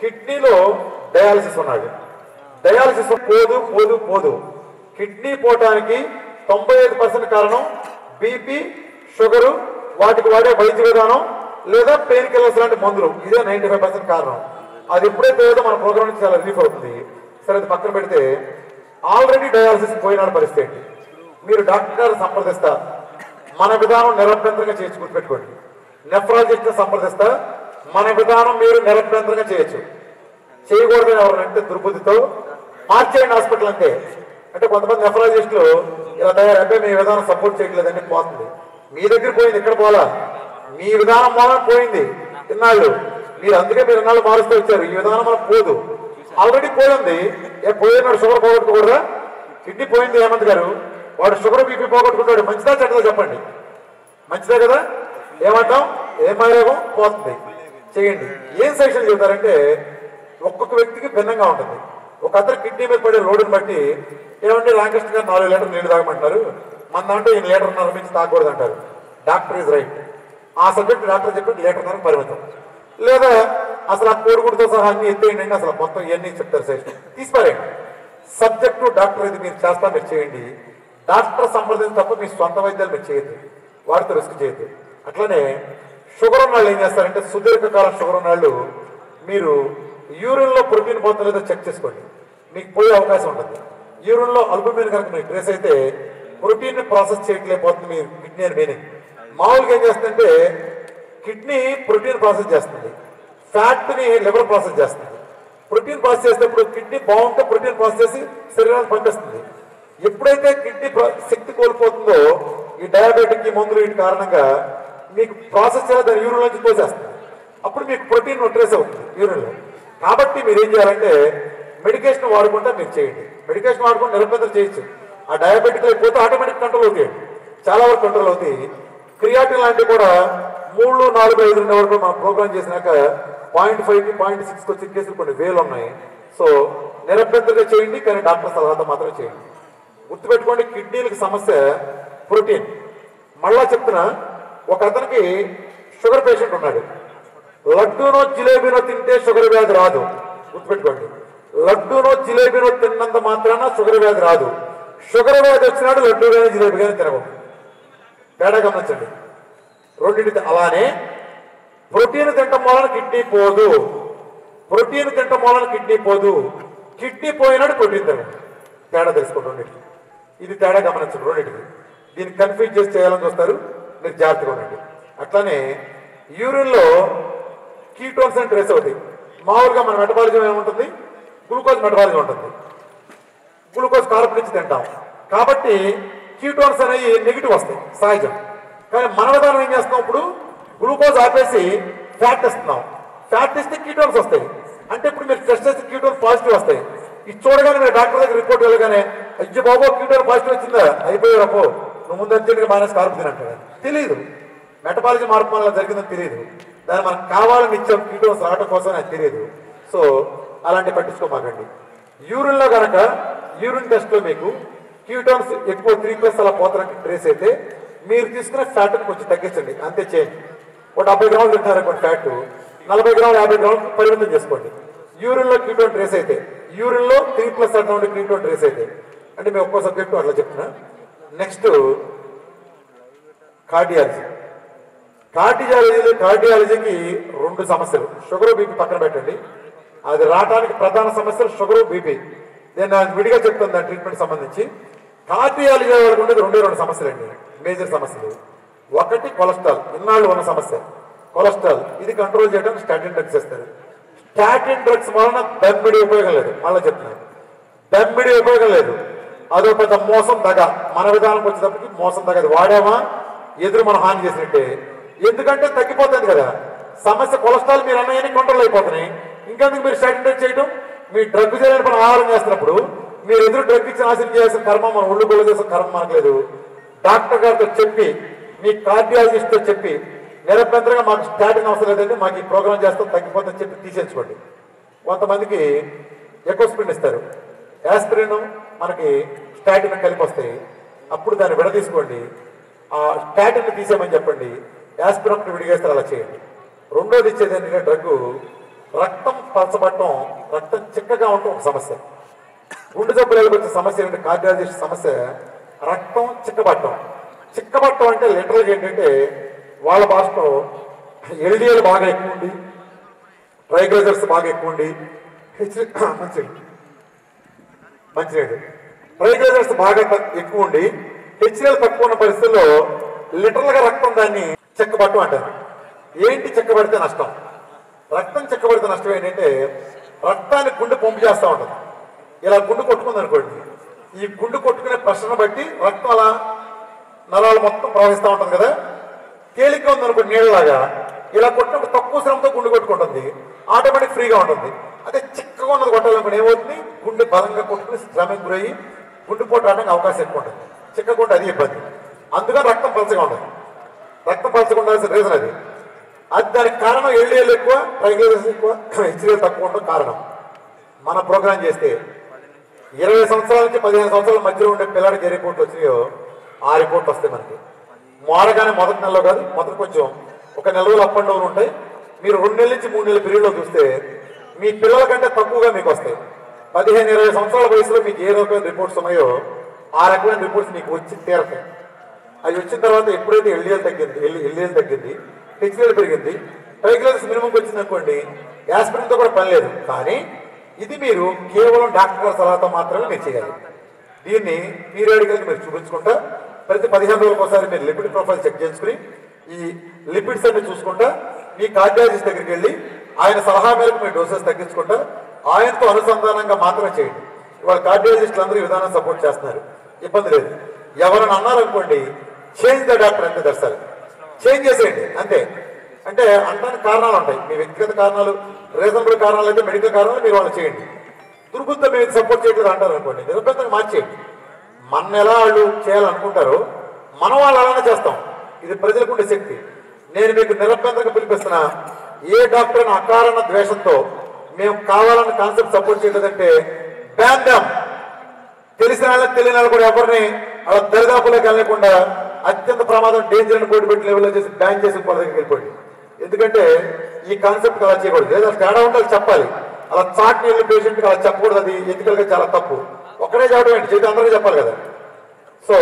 కిడ్నీలో డయాలసిస్ ఉన్నాడు, డయాలసిస్ పోదు పోదు పోదు కిడ్నీ పోవటానికి తొంభై ఐదు పర్సెంట్ కారణం బీపీ, షుగరు, వాటికి వాడే వైద్య విధానం లేదా పెయిన్ కిల్లర్స్ లాంటి మందులు, ఇదే నైంటీ ఫైవ్ పర్సెంట్ కారణం. అది ఎప్పుడైతే ఏదో మన ప్రోగ్రామ్ నుంచి చాలా రిలీఫ్ అవుతుంది. సరే అది పక్కన పెడితే, ఆల్రెడీ డయాలసిస్ పోయినాడు పరిస్థితి ఏంటి, మీరు డాక్టర్ గారు సంప్రదిస్తా మన విధానం నిరభ్యంతరంగా చేయొచ్చు. గుర్తుపెట్టుకోండి, నెఫ్రాలజిస్ట్ని సంప్రదిస్తా మన విధానం మీరు నిరభ్యంతరంగా చేయొచ్చు. చేయకూడదని ఎవరంటే దుర్బుద్ధితో మార్చేయండి హాస్పిటల్ అంతే. అంటే కొంతమంది నెఫ్రాలజిస్టులు ఇలా తయారైతే మీ విధానం సపోర్ట్ చేయట్లేదంటే పోతుంది. మీ దగ్గర పోయింది, ఇక్కడ పోలా, మీ విధానం మూలం పోయింది ఇన్నాళ్ళు మీరు, అందుకే మీరు ఇన్నాళ్ళు మారుస్తూ వచ్చారు. ఈ విధానం మనం పోదు, ఆల్రెడీ పోయింది. ఏ పోయినాడు షుగర్ పోగొట్టుకోకూడదా, కిడ్నీ పోయింది హేమంత్ గారు, వాడు షుగర్ బీపీ పోగొట్టుకుంటాడు, మంచిదా చెడ్డదా చెప్పండి, మంచిదే కదా, ఏమంటాం ఏమారేమో పోతుంది. చేయండి. ఏం సజెషన్ చెబుతారంటే, ఒక్కొక్క వ్యక్తికి భిన్నంగా ఉంటుంది. ఒక అతను కిడ్నీ మీద పడే లోడుని బట్టి, ఏమంటే రామకృష్ణ గారు నాలుగు లీటర్లు నీళ్ళు తాగమంటారు, మన దాంట్లో ఈ లీటర్న్నర మించి తాగకూడదు అంటారు. డాక్టర్ ఈజ్ రైట్, ఆ సబ్జెక్ట్ డాక్టర్ చెప్పి లీటర్న్నర పరిమితం, లేదా అసలు ఆ కోడిగుడితో సహా అన్ని ఎత్తేయండి, అసలు మొత్తం ఇవన్నీ చెప్తారు సజెషన్ తీసిపారేయండి. సబ్జెక్టు డాక్టర్ ఇది మీరు చేస్తా, మీరు చేయండి. డాక్టర్ సంప్రదించిన తప్ప మీ సొంత వైద్యాలు మీరు చేయద్దు, వాటితో రిస్క్ చేయద్దు. అట్లనే షుగర్ ఉన్న వాళ్ళు ఏం చేస్తారంటే, సుదీర్ఘకాలం షుగర్ ఉన్న వాళ్ళు మీరు యూరిన్లో ప్రోటీన్ పోతుందో చెక్ చేసుకోండి, మీకు పోయే అవకాశం ఉంటుంది. యూరిన్లో అల్బుమిన్ కనుక మీకు ట్రేస్ అయితే ప్రోటీన్ని ప్రాసెస్ చేయట్లేకపోతుంది మీ కిడ్నీ అని మీనింగ్. మామూలుగా ఏం చేస్తుందంటే, కిడ్నీ ప్రోటీన్ ప్రాసెస్ చేస్తుంది, ఫ్యాట్ని లివర్ ప్రాసెస్ చేస్తుంది. ప్రోటీన్ ప్రాసెస్ చేసినప్పుడు కిడ్నీ బాగుంటే ప్రోటీన్ ప్రాసెస్ చేసి శరీరాన్ని పంపిస్తుంది. ఎప్పుడైతే కిడ్నీ శక్తి కోల్పోతుందో, ఈ డయాబెటిక్ ఈ మందులు వీటి కారణంగా మీకు ప్రాసెస్ చేయాలి, దాన్ని యూరిన్ నుంచి పోసేస్తుంది, అప్పుడు మీకు ప్రోటీన్ ట్రేస్ అవుతుంది యూరిన్లో. కాబట్టి మీరు ఏం చేయాలంటే, మెడికేషన్ వాడుకుంటే మీరు చేయండి, మెడికేషన్ వాడుకుంటే నిరభ్యంతరం చేయొచ్చు. ఆ డయాబెటిక్ అయిపోతే ఆటోమేటిక్ కంట్రోల్ అవుతాయి, చాలా వరకు కంట్రోల్ అవుతాయి. క్రియాటిన్ లాంటివి కూడా మూడు నాలుగు ఐదు ఉండే వరకు మనం ప్రోగ్రామ్ చేసినాక పాయింట్ ఫైవ్కి పాయింట్ సిక్స్కి వచ్చే కేసులు కొన్ని వేలు ఉన్నాయి. సో నిరభ్యంతరంగా చేయండి, కానీ డాక్టర్ సలహాతో మాత్రమే చేయండి. గుర్తుపెట్టుకోండి, కిడ్నీలకు సమస్య ప్రోటీన్. మళ్ళా చెప్తున్నా, ఒక అతనికి షుగర్ పేషెంట్ ఉన్నాడు. లడ్డూనో జిలేబీనో తింటే షుగర్ వ్యాధి రాదు. గుర్తుపెట్టుకోండి, లడ్డూనో జిలేబీనో తిన్నంత మాత్రాన షుగర్ వ్యాధి రాదు. షుగర్ వ్యాధి వచ్చినాడు లడ్డూ కానీ జిలేబీ కానీ తినవు. తేడా గమనించండి. రెండింటి అలానే ప్రోటీన్ తింటం వలన కిడ్నీ పోదు, ప్రోటీన్ తింటం వలన కిడ్నీ పోదు, కిడ్నీ పోయినాడు ప్రోటీన్ తినడం. తేడా తెలుసుకోండి రెండింటికి. ఇది తేడా గమనించండి రెండింటికి. దీన్ని కన్ఫ్యూజ్ చేసి చేయాలని చూస్తారు, మీరు జాగ్రత్తగా ఉండండి. అట్లానే యూరిన్లో కీటోన్స్ అని ట్రేస్ అవుతాయి. మామూలుగా మన మెటబాలిజం ఏముంటుంది, గ్లూకోజ్ మెటబాలిజం ఉంటుంది. గ్లూకోజ్ కార్బన్ నుంచి తింటాం కాబట్టి కీటోన్స్ అనేవి నెగిటివ్ వస్తాయి సహజం. కానీ మన విధానం ఏం చేస్తున్నాం, ఇప్పుడు గ్లూకోజ్ ఆపేసి ఫ్యాట్ ఇస్తున్నాం. ఫ్యాట్ ఇస్తే కీటోన్స్ వస్తాయి. అంటే ఇప్పుడు మీరు టెస్ట్ చేస్తే కీటోన్ పాజిటివ్ వస్తాయి. ఇది చూడగానే మీరు డాక్టర్ దగ్గర రిపోర్ట్ వెళ్ళగానే అయ్యో బాబో కీటోన్ పాజిటివ్ వచ్చిందా, అయిపోయారు అప్పో నువ్వు ముందు అర్జెంట్గా మైనస్ కార్బన్ తినంటాడు. తెలియదు మెటబాలిజం మార్పు వల్ల జరిగిందని తెలియదు. దాన్ని మనకు కావాలని ఇచ్చాం, కీటోన్స్ రావడం కోసం అది తెలియదు. సో అలాంటి పట్టించుకోమాకండి. యూరిన్లో కనుక యూరిన్ టెస్ట్లో మీకు కీటోన్స్ ఎక్కువ త్రీ ప్లస్ అలా పోతానికి ట్రేస్ అయితే మీరు తీసుకునే ఫ్యాట్ కొంచెం తగ్గించండి, అంతే చేయండి. ఒక డెబ్బై గ్రాములు తింటారనుకోండి ఫ్యాట్, నలభై గ్రాములు యాభై గ్రాములు పరిమితం చేసుకోండి. యూరిన్లో కీటోన్ ట్రేస్ అయితే, యూరిన్లో త్రీ ప్లస్ అట్లా ఉండే కీటోన్ ట్రేస్ అయితే, అంటే మేము ఒక్కో సబ్జెక్టు అట్లా చెప్తున్నా. Next cardiology. కార్డియాలజీ కార్డియాలజీకి రెండు సమస్యలు, షుగర్ బీపీ పక్కన పెట్టండి. అది రావడానికి ప్రధాన సమస్యలు షుగర్ బీపీ. నేను విడిగా చెప్తాను దాని ట్రీట్మెంట్ సంబంధించి. కార్డియాలజీ వరకు ఉండేది రెండే రెండు సమస్యలు అండి, మేజర్ సమస్యలు. ఒకటి కొలెస్ట్రాల్, ఇన్నాళ్ళు ఉన్న సమస్య కొలెస్ట్రాల్. ఇది కంట్రోల్ చేయడానికి స్టాటిన్ డ్రగ్స్ ఇస్తారు. స్టాటిన్ డ్రగ్స్ వలన దమ్మిడి ఉపయోగం లేదు. మళ్ళీ చెప్తున్నాను, దమ్మిడి ఉపయోగం లేదు. అదో పెద్ద మోసం దగ. మన విధానం వచ్చేటప్పటికి మోసం దగ. అది వాడామా ఎదురు మనం హాని చేసినట్టే. ఎందుకంటే తగ్గిపోతుంది కదా సమస్య. కొలెస్ట్రాల్ మీరు అన్నయ్యని కంట్రోల్ అయిపోతున్నాయి. ఇంకెందుకు మీరు స్టాటిన్ డ్రగ్ చేయడం? మీ డ్రగ్ చేయాలని మనం ఆహారం చేస్తున్నప్పుడు మీరు ఎదురు డ్రగ్ ఇచ్చిన ఆశలు చేయాల్సిన కర్మ, మనం ఒళ్ళు గొల్ల చేసిన కర్మ మనకు లేదు. డాక్టర్ గారితో చెప్పి, మీ కార్డియాలజిస్ట్తో చెప్పి నిరభ్యంతరంగా మాకు స్టాటిన్ అవసరం లేదండి, మాకు ఈ ప్రోగ్రామ్ చేస్తాం తగ్గిపోతుందని చెప్పి తీసేసుకోండి. కొంతమందికి ఎకోస్పిరిన్ ఇస్తారు. యాస్పిరిన్ మనకి స్టాటిన్ కలిపి వస్తాయి. అప్పుడు దాన్ని విడదీసుకోండి, ఆ స్టాటిన్ తీసేయమని చెప్పండి. యాస్పిరిన్ ఒకటి విడిగేస్తారు, అలా చేయండి. రెండోది ఇచ్చేది ఏంటంటే డ్రగ్, రక్తం పలచబట్టడం, రక్తం చిక్కగా ఉండటం ఒక సమస్య. గుండె జబ్బులకు వచ్చే సమస్య ఏంటంటే కార్డియాలజిస్ట్ సమస్య రక్తం చిక్కబట్టడం. చిక్కబట్టం అంటే లిటరల్గా ఏంటంటే వాళ్ళ భాషలో ఎల్డిఎల్ బాగా ఎక్కువ ఉండి, ట్రైగ్లైజర్స్ బాగా ఎక్కువ ఉండి, హెచ్డి మంచి మంచిది ట్రైగ్లైజర్స్ బాగా ఎక్కువ ఉండి హెచ్డిఎల్ తక్కువ ఉన్న పరిస్థితుల్లో లిటరల్గా రక్తం దాన్ని చిక్కబట్టం అంటారు. ఏంటి చిక్కబడితే నష్టం? రక్తం చిక్కబడితే నష్టం ఏంటంటే రక్తాన్ని గుండె పంపు చేస్తూ ఉంటుంది. ఇలా గుండు కొట్టుకుంది అనుకోండి, ఈ గుండు కొట్టుకునే ప్రశ్న బట్టి రక్తం అలా నరాలు మొత్తం ప్రవహిస్తూ ఉంటుంది కదా. తేలిగ్గా ఉందనుకోండి నీళ్ళలాగా, ఇలా కొట్టినప్పుడు తక్కువ శ్రమతో గుండు కొట్టుకుంటుంది, ఆటోమేటిక్ ఫ్రీగా ఉంటుంది. అదే చిక్కగా ఉన్నది కొట్టాలనుకోండి ఏమవుతుంది, గుండె బలంగా కొట్టుకుని శ్రమకు గురయ్యి గుండెపోటు రావడానికి అవకాశం ఎక్కువ ఉంటుంది. చిక్కకుండా అది ఇబ్బంది. అందుకని రక్తం పలచగా ఉండదు. రక్తం పలచకుండా రీజన్ అది. అది దానికి కారణం ఎల్డిఎల్ ఎక్కువ, ట్రైగ్లైజర్స్ ఎక్కువ, హెచ్డిఎల్ తక్కువ ఉండడం కారణం. మన ప్రోగ్రాం చేస్తే ఇరవై సంవత్సరాల నుంచి పదిహేను సంవత్సరాల మధ్యలో ఉండే పిల్లలకి ఏ రిపోర్ట్లు వచ్చినాయో ఆ రిపోర్ట్లు వస్తాయి మనకి. మారగానే మొదటి నెలలో కాదు, మొదటి కొంచెం ఒక నెల రోజులు అప్ అండ్ డౌన్ ఉంటాయి. మీరు రెండు నెలల నుంచి మూడు నెలల పీరియడ్లో చూస్తే మీ పిల్లల కంటే తక్కువగా మీకు వస్తాయి. పదిహేను ఇరవై సంవత్సరాల వయసులో మీకు ఏ రకమైన రిపోర్ట్స్ ఉన్నాయో ఆ రకమైన రిపోర్ట్స్ మీకు వచ్చి తీరతాయి. అది వచ్చిన తర్వాత ఎప్పుడైతే ఎల్డిఎల్ తగ్గింది, ఎల్డిఎల్ తగ్గింది, హెచ్డిఎల్ పెరిగింది, ట్రైగ్లైజర్స్ మినిమంకి వచ్చింది అనుకోండి, యాస్పిరిన్తో కూడా పని లేదు. కానీ ఇది మీరు కేవలం డాక్టర్ గారి సలహాతో మాత్రమే మీరు చేయాలి. దీన్ని పీరియాడికల్గా మీరు చూపించుకుంటా, ప్రతి పదిహేను రోజులకు ఒకసారి మీరు లిపిడ్ ప్రొఫైల్ చెక్ చేసుకుని ఈ లిపిడ్స్ అన్ని చూసుకుంటా, మీ కార్డియాలజిస్ట్ దగ్గరికి వెళ్ళి ఆయన సలహా మేరకు మీ డోసెస్ తగ్గించుకుంటా, ఆయనతో అనుసంధానంగా మాత్రమే చేయండి. ఇవాళ కార్డియాలజిస్టులు అందరూ విధానం సపోర్ట్ చేస్తున్నారు, ఇబ్బంది లేదు. ఎవరైనా అన్నారనుకోండి చేంజ్ ద డాక్టర్ అంతే దర్శాలి, చేంజ్ చేసేయండి అంతే. అంటే అంటానికి కారణాలు ఉంటాయి, మీ వ్యక్తిగత కారణాలు, రీజనబుల్ కారణాలు అయితే మెడికల్ కారణాలు మీరు వాళ్ళు చేయండి. దుర్బుద్ధ మీరు సపోర్ట్ చేయట్లేదు అంటారు అనుకోండి, నిరభ్యంతరంగా మార్చేయండి. మన ఎలా వాళ్ళు చేయాలనుకుంటారో మనం వాళ్ళు అలానే చేస్తాం. ఇది ప్రజలకు ఉండే శక్తి. నేను మీకు నిరభ్యంతరంగా పిలిపిస్తున్నా, ఏ డాక్టర్ అకారణ ద్వేషంతో మేము కావాలని కాన్సెప్ట్ సపోర్ట్ చేయలేదంటే బ్యాండం తెలిసిన వాళ్ళకి తెలియని వాళ్ళు కూడా ఎవరిని అలా దరిదాపులకు వెళ్ళకుండా అత్యంత ప్రమాదం డేంజర్ అని కోటి పెట్టి లెవెల్లో చేసి బ్యాన్ చేసి పొల దగ్గరికి వెళ్ళిపోయింది. ఎందుకంటే ఈ కాన్సెప్ట్ అలా చేయకూడదు, లేదా తేడా ఉండాలి చెప్పాలి, అలా చాట్ వెళ్ళి పేషెంట్కి అలా చెప్పకూడదు. అది ఎన్నికలుగా చాలా తప్పు, ఒక్కడే చెప్పడం ఏంటి, చేతి అందరికీ చెప్పాలి కదా. సో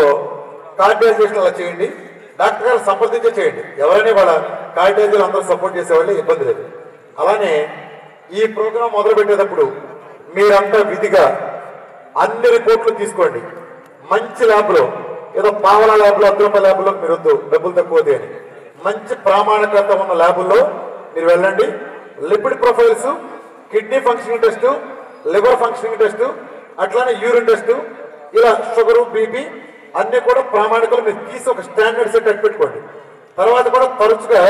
కార్టైజేషన్ అలా చేయండి, డాక్టర్ గారు సంప్రదించే చేయండి, ఎవరైనా కూడా కార్టైజర్లు అందరూ సపోర్ట్ చేసేవాళ్ళు, ఇబ్బంది లేదు. అలానే ఈ ప్రోగ్రాం మొదలుపెట్టేటప్పుడు మీరంతా విధిగా అన్ని రిపోర్ట్లు తీసుకోండి, మంచి ల్యాబ్లో, ఏదో పావల ల్యాబ్లో అద్రూప ల్యాబ్లో మీరు వద్దు, డబ్బులు తక్కువది అని మంచి ప్రామాణికత ఉన్న ల్యాబుల్లో మీరు వెళ్ళండి. Lipid profiles, kidney functioning test, liver functioning test, అట్లానే యూరిన్ టెస్టు, ఇలా షుగరు బీపీ అన్నీ కూడా ప్రామాణికలు మీరు తీసి ఒక స్టాండర్డ్ సెట్ అట్ పెట్టుకోండి. తర్వాత కూడా తరచుగా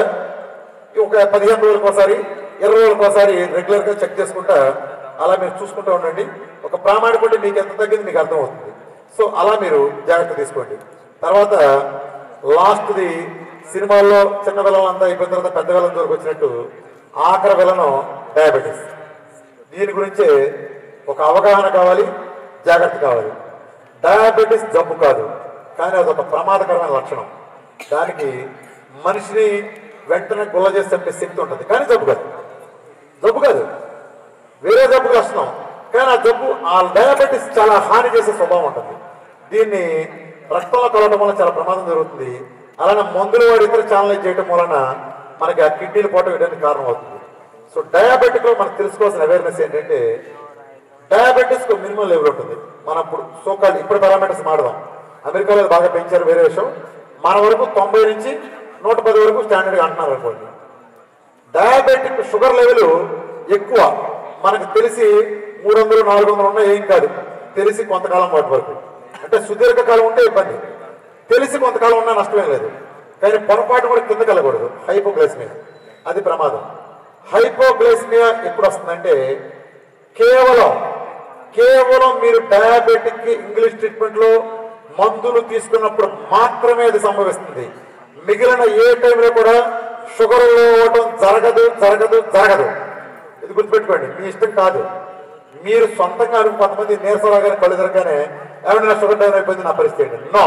ఒక పదిహేను రోజులకు ఒకసారి ఇరవై రోజులకు ఒకసారి రెగ్యులర్గా చెక్ చేసుకుంటా అలా మీరు చూసుకుంటూ ఉండండి. ఒక ప్రామాణికుంటే మీకు ఎంత తగ్గింది మీకు అర్థమవుతుంది. సో అలా మీరు జాగ్రత్త తీసుకోండి. తర్వాత లాస్ట్ది సినిమాల్లో చిన్న విలలు అంతా అయిపోయిన తర్వాత పెద్ద విలం వరకు వచ్చినట్టు ఆఖరి విలను డయాబెటీస్. దీని గురించే ఒక అవగాహన కావాలి, జాగ్రత్త కావాలి. డయాబెటీస్ జబ్బు కాదు, కానీ అదొక ప్రమాదకరమైన లక్షణం. దానికి మనిషిని వెంటనే గుల్ల చేసి చంపే శక్తి ఉంటుంది, కానీ జబ్బు కాదు. జబ్బు కాదు, వేరే జబ్బు లక్షణం, కానీ ఆ జబ్బు ఆ డయాబెటీస్ చాలా హాని చేసే స్వభావం ఉంటుంది. దీన్ని రక్తంలో కలవడం వల్ల చాలా ప్రమాదం జరుగుతుంది. అలానే మందులు వాడి ఇతర ఛానలైజ్ చేయడం వలన మనకి ఆ కిడ్నీలు పోవటం వేయడానికి కారణం అవుతుంది. సో డయాబెటిక్లో మనం తెలుసుకోవాల్సిన అవేర్నెస్ ఏంటంటే డయాబెటీస్కు మినిమం లెవెల్ ఉంటుంది. మనం ఇప్పుడు సోకాల్ ఇప్పుడు పారామీటర్స్ మాడదాం, అమెరికాలో బాగా పెంచారు, వేరే విషయం. మన వరకు తొంభై నుంచి నూట పది వరకు స్టాండర్డ్గా అంటున్నారు అనుకోండి. డయాబెటిక్ షుగర్ లెవెల్ ఎక్కువ మనకు తెలిసి మూడు వందలు నాలుగు వందలు ఉన్నా ఏం కాదు, తెలిసి కొంతకాలం వాటి వరకు, అంటే సుదీర్ఘకాలం ఉంటే ఇబ్బంది, తెలిసి కొంతకాలం ఉన్నా నష్టమేం లేదు. కానీ పొరపాటు కూడా కింద కలగకూడదు, హైపోగ్లైసిమియా అది ప్రమాదం. హైపోగ్లైసిమియా ఎప్పుడు వస్తుందంటే కేవలం కేవలం మీరు డయాబెటిక్కి ఇంగ్లీష్ ట్రీట్మెంట్లో మందులు తీసుకున్నప్పుడు మాత్రమే అది సంభవిస్తుంది. మిగిలిన ఏ టైంలో కూడా షుగర్లో ఇవ్వటం జరగదు జరగదు జరగదు. ఇది గుర్తుపెట్టుకోండి, మీ ఇష్టం కాదు, మీరు సొంతంగా అడుగు. కొంతమంది నీరసరాగానే కళ్ళు జరగానే ఏమైనా షుగర్ డౌన్ అయిపోయింది నా పరిస్థితి ఏంటి, నో,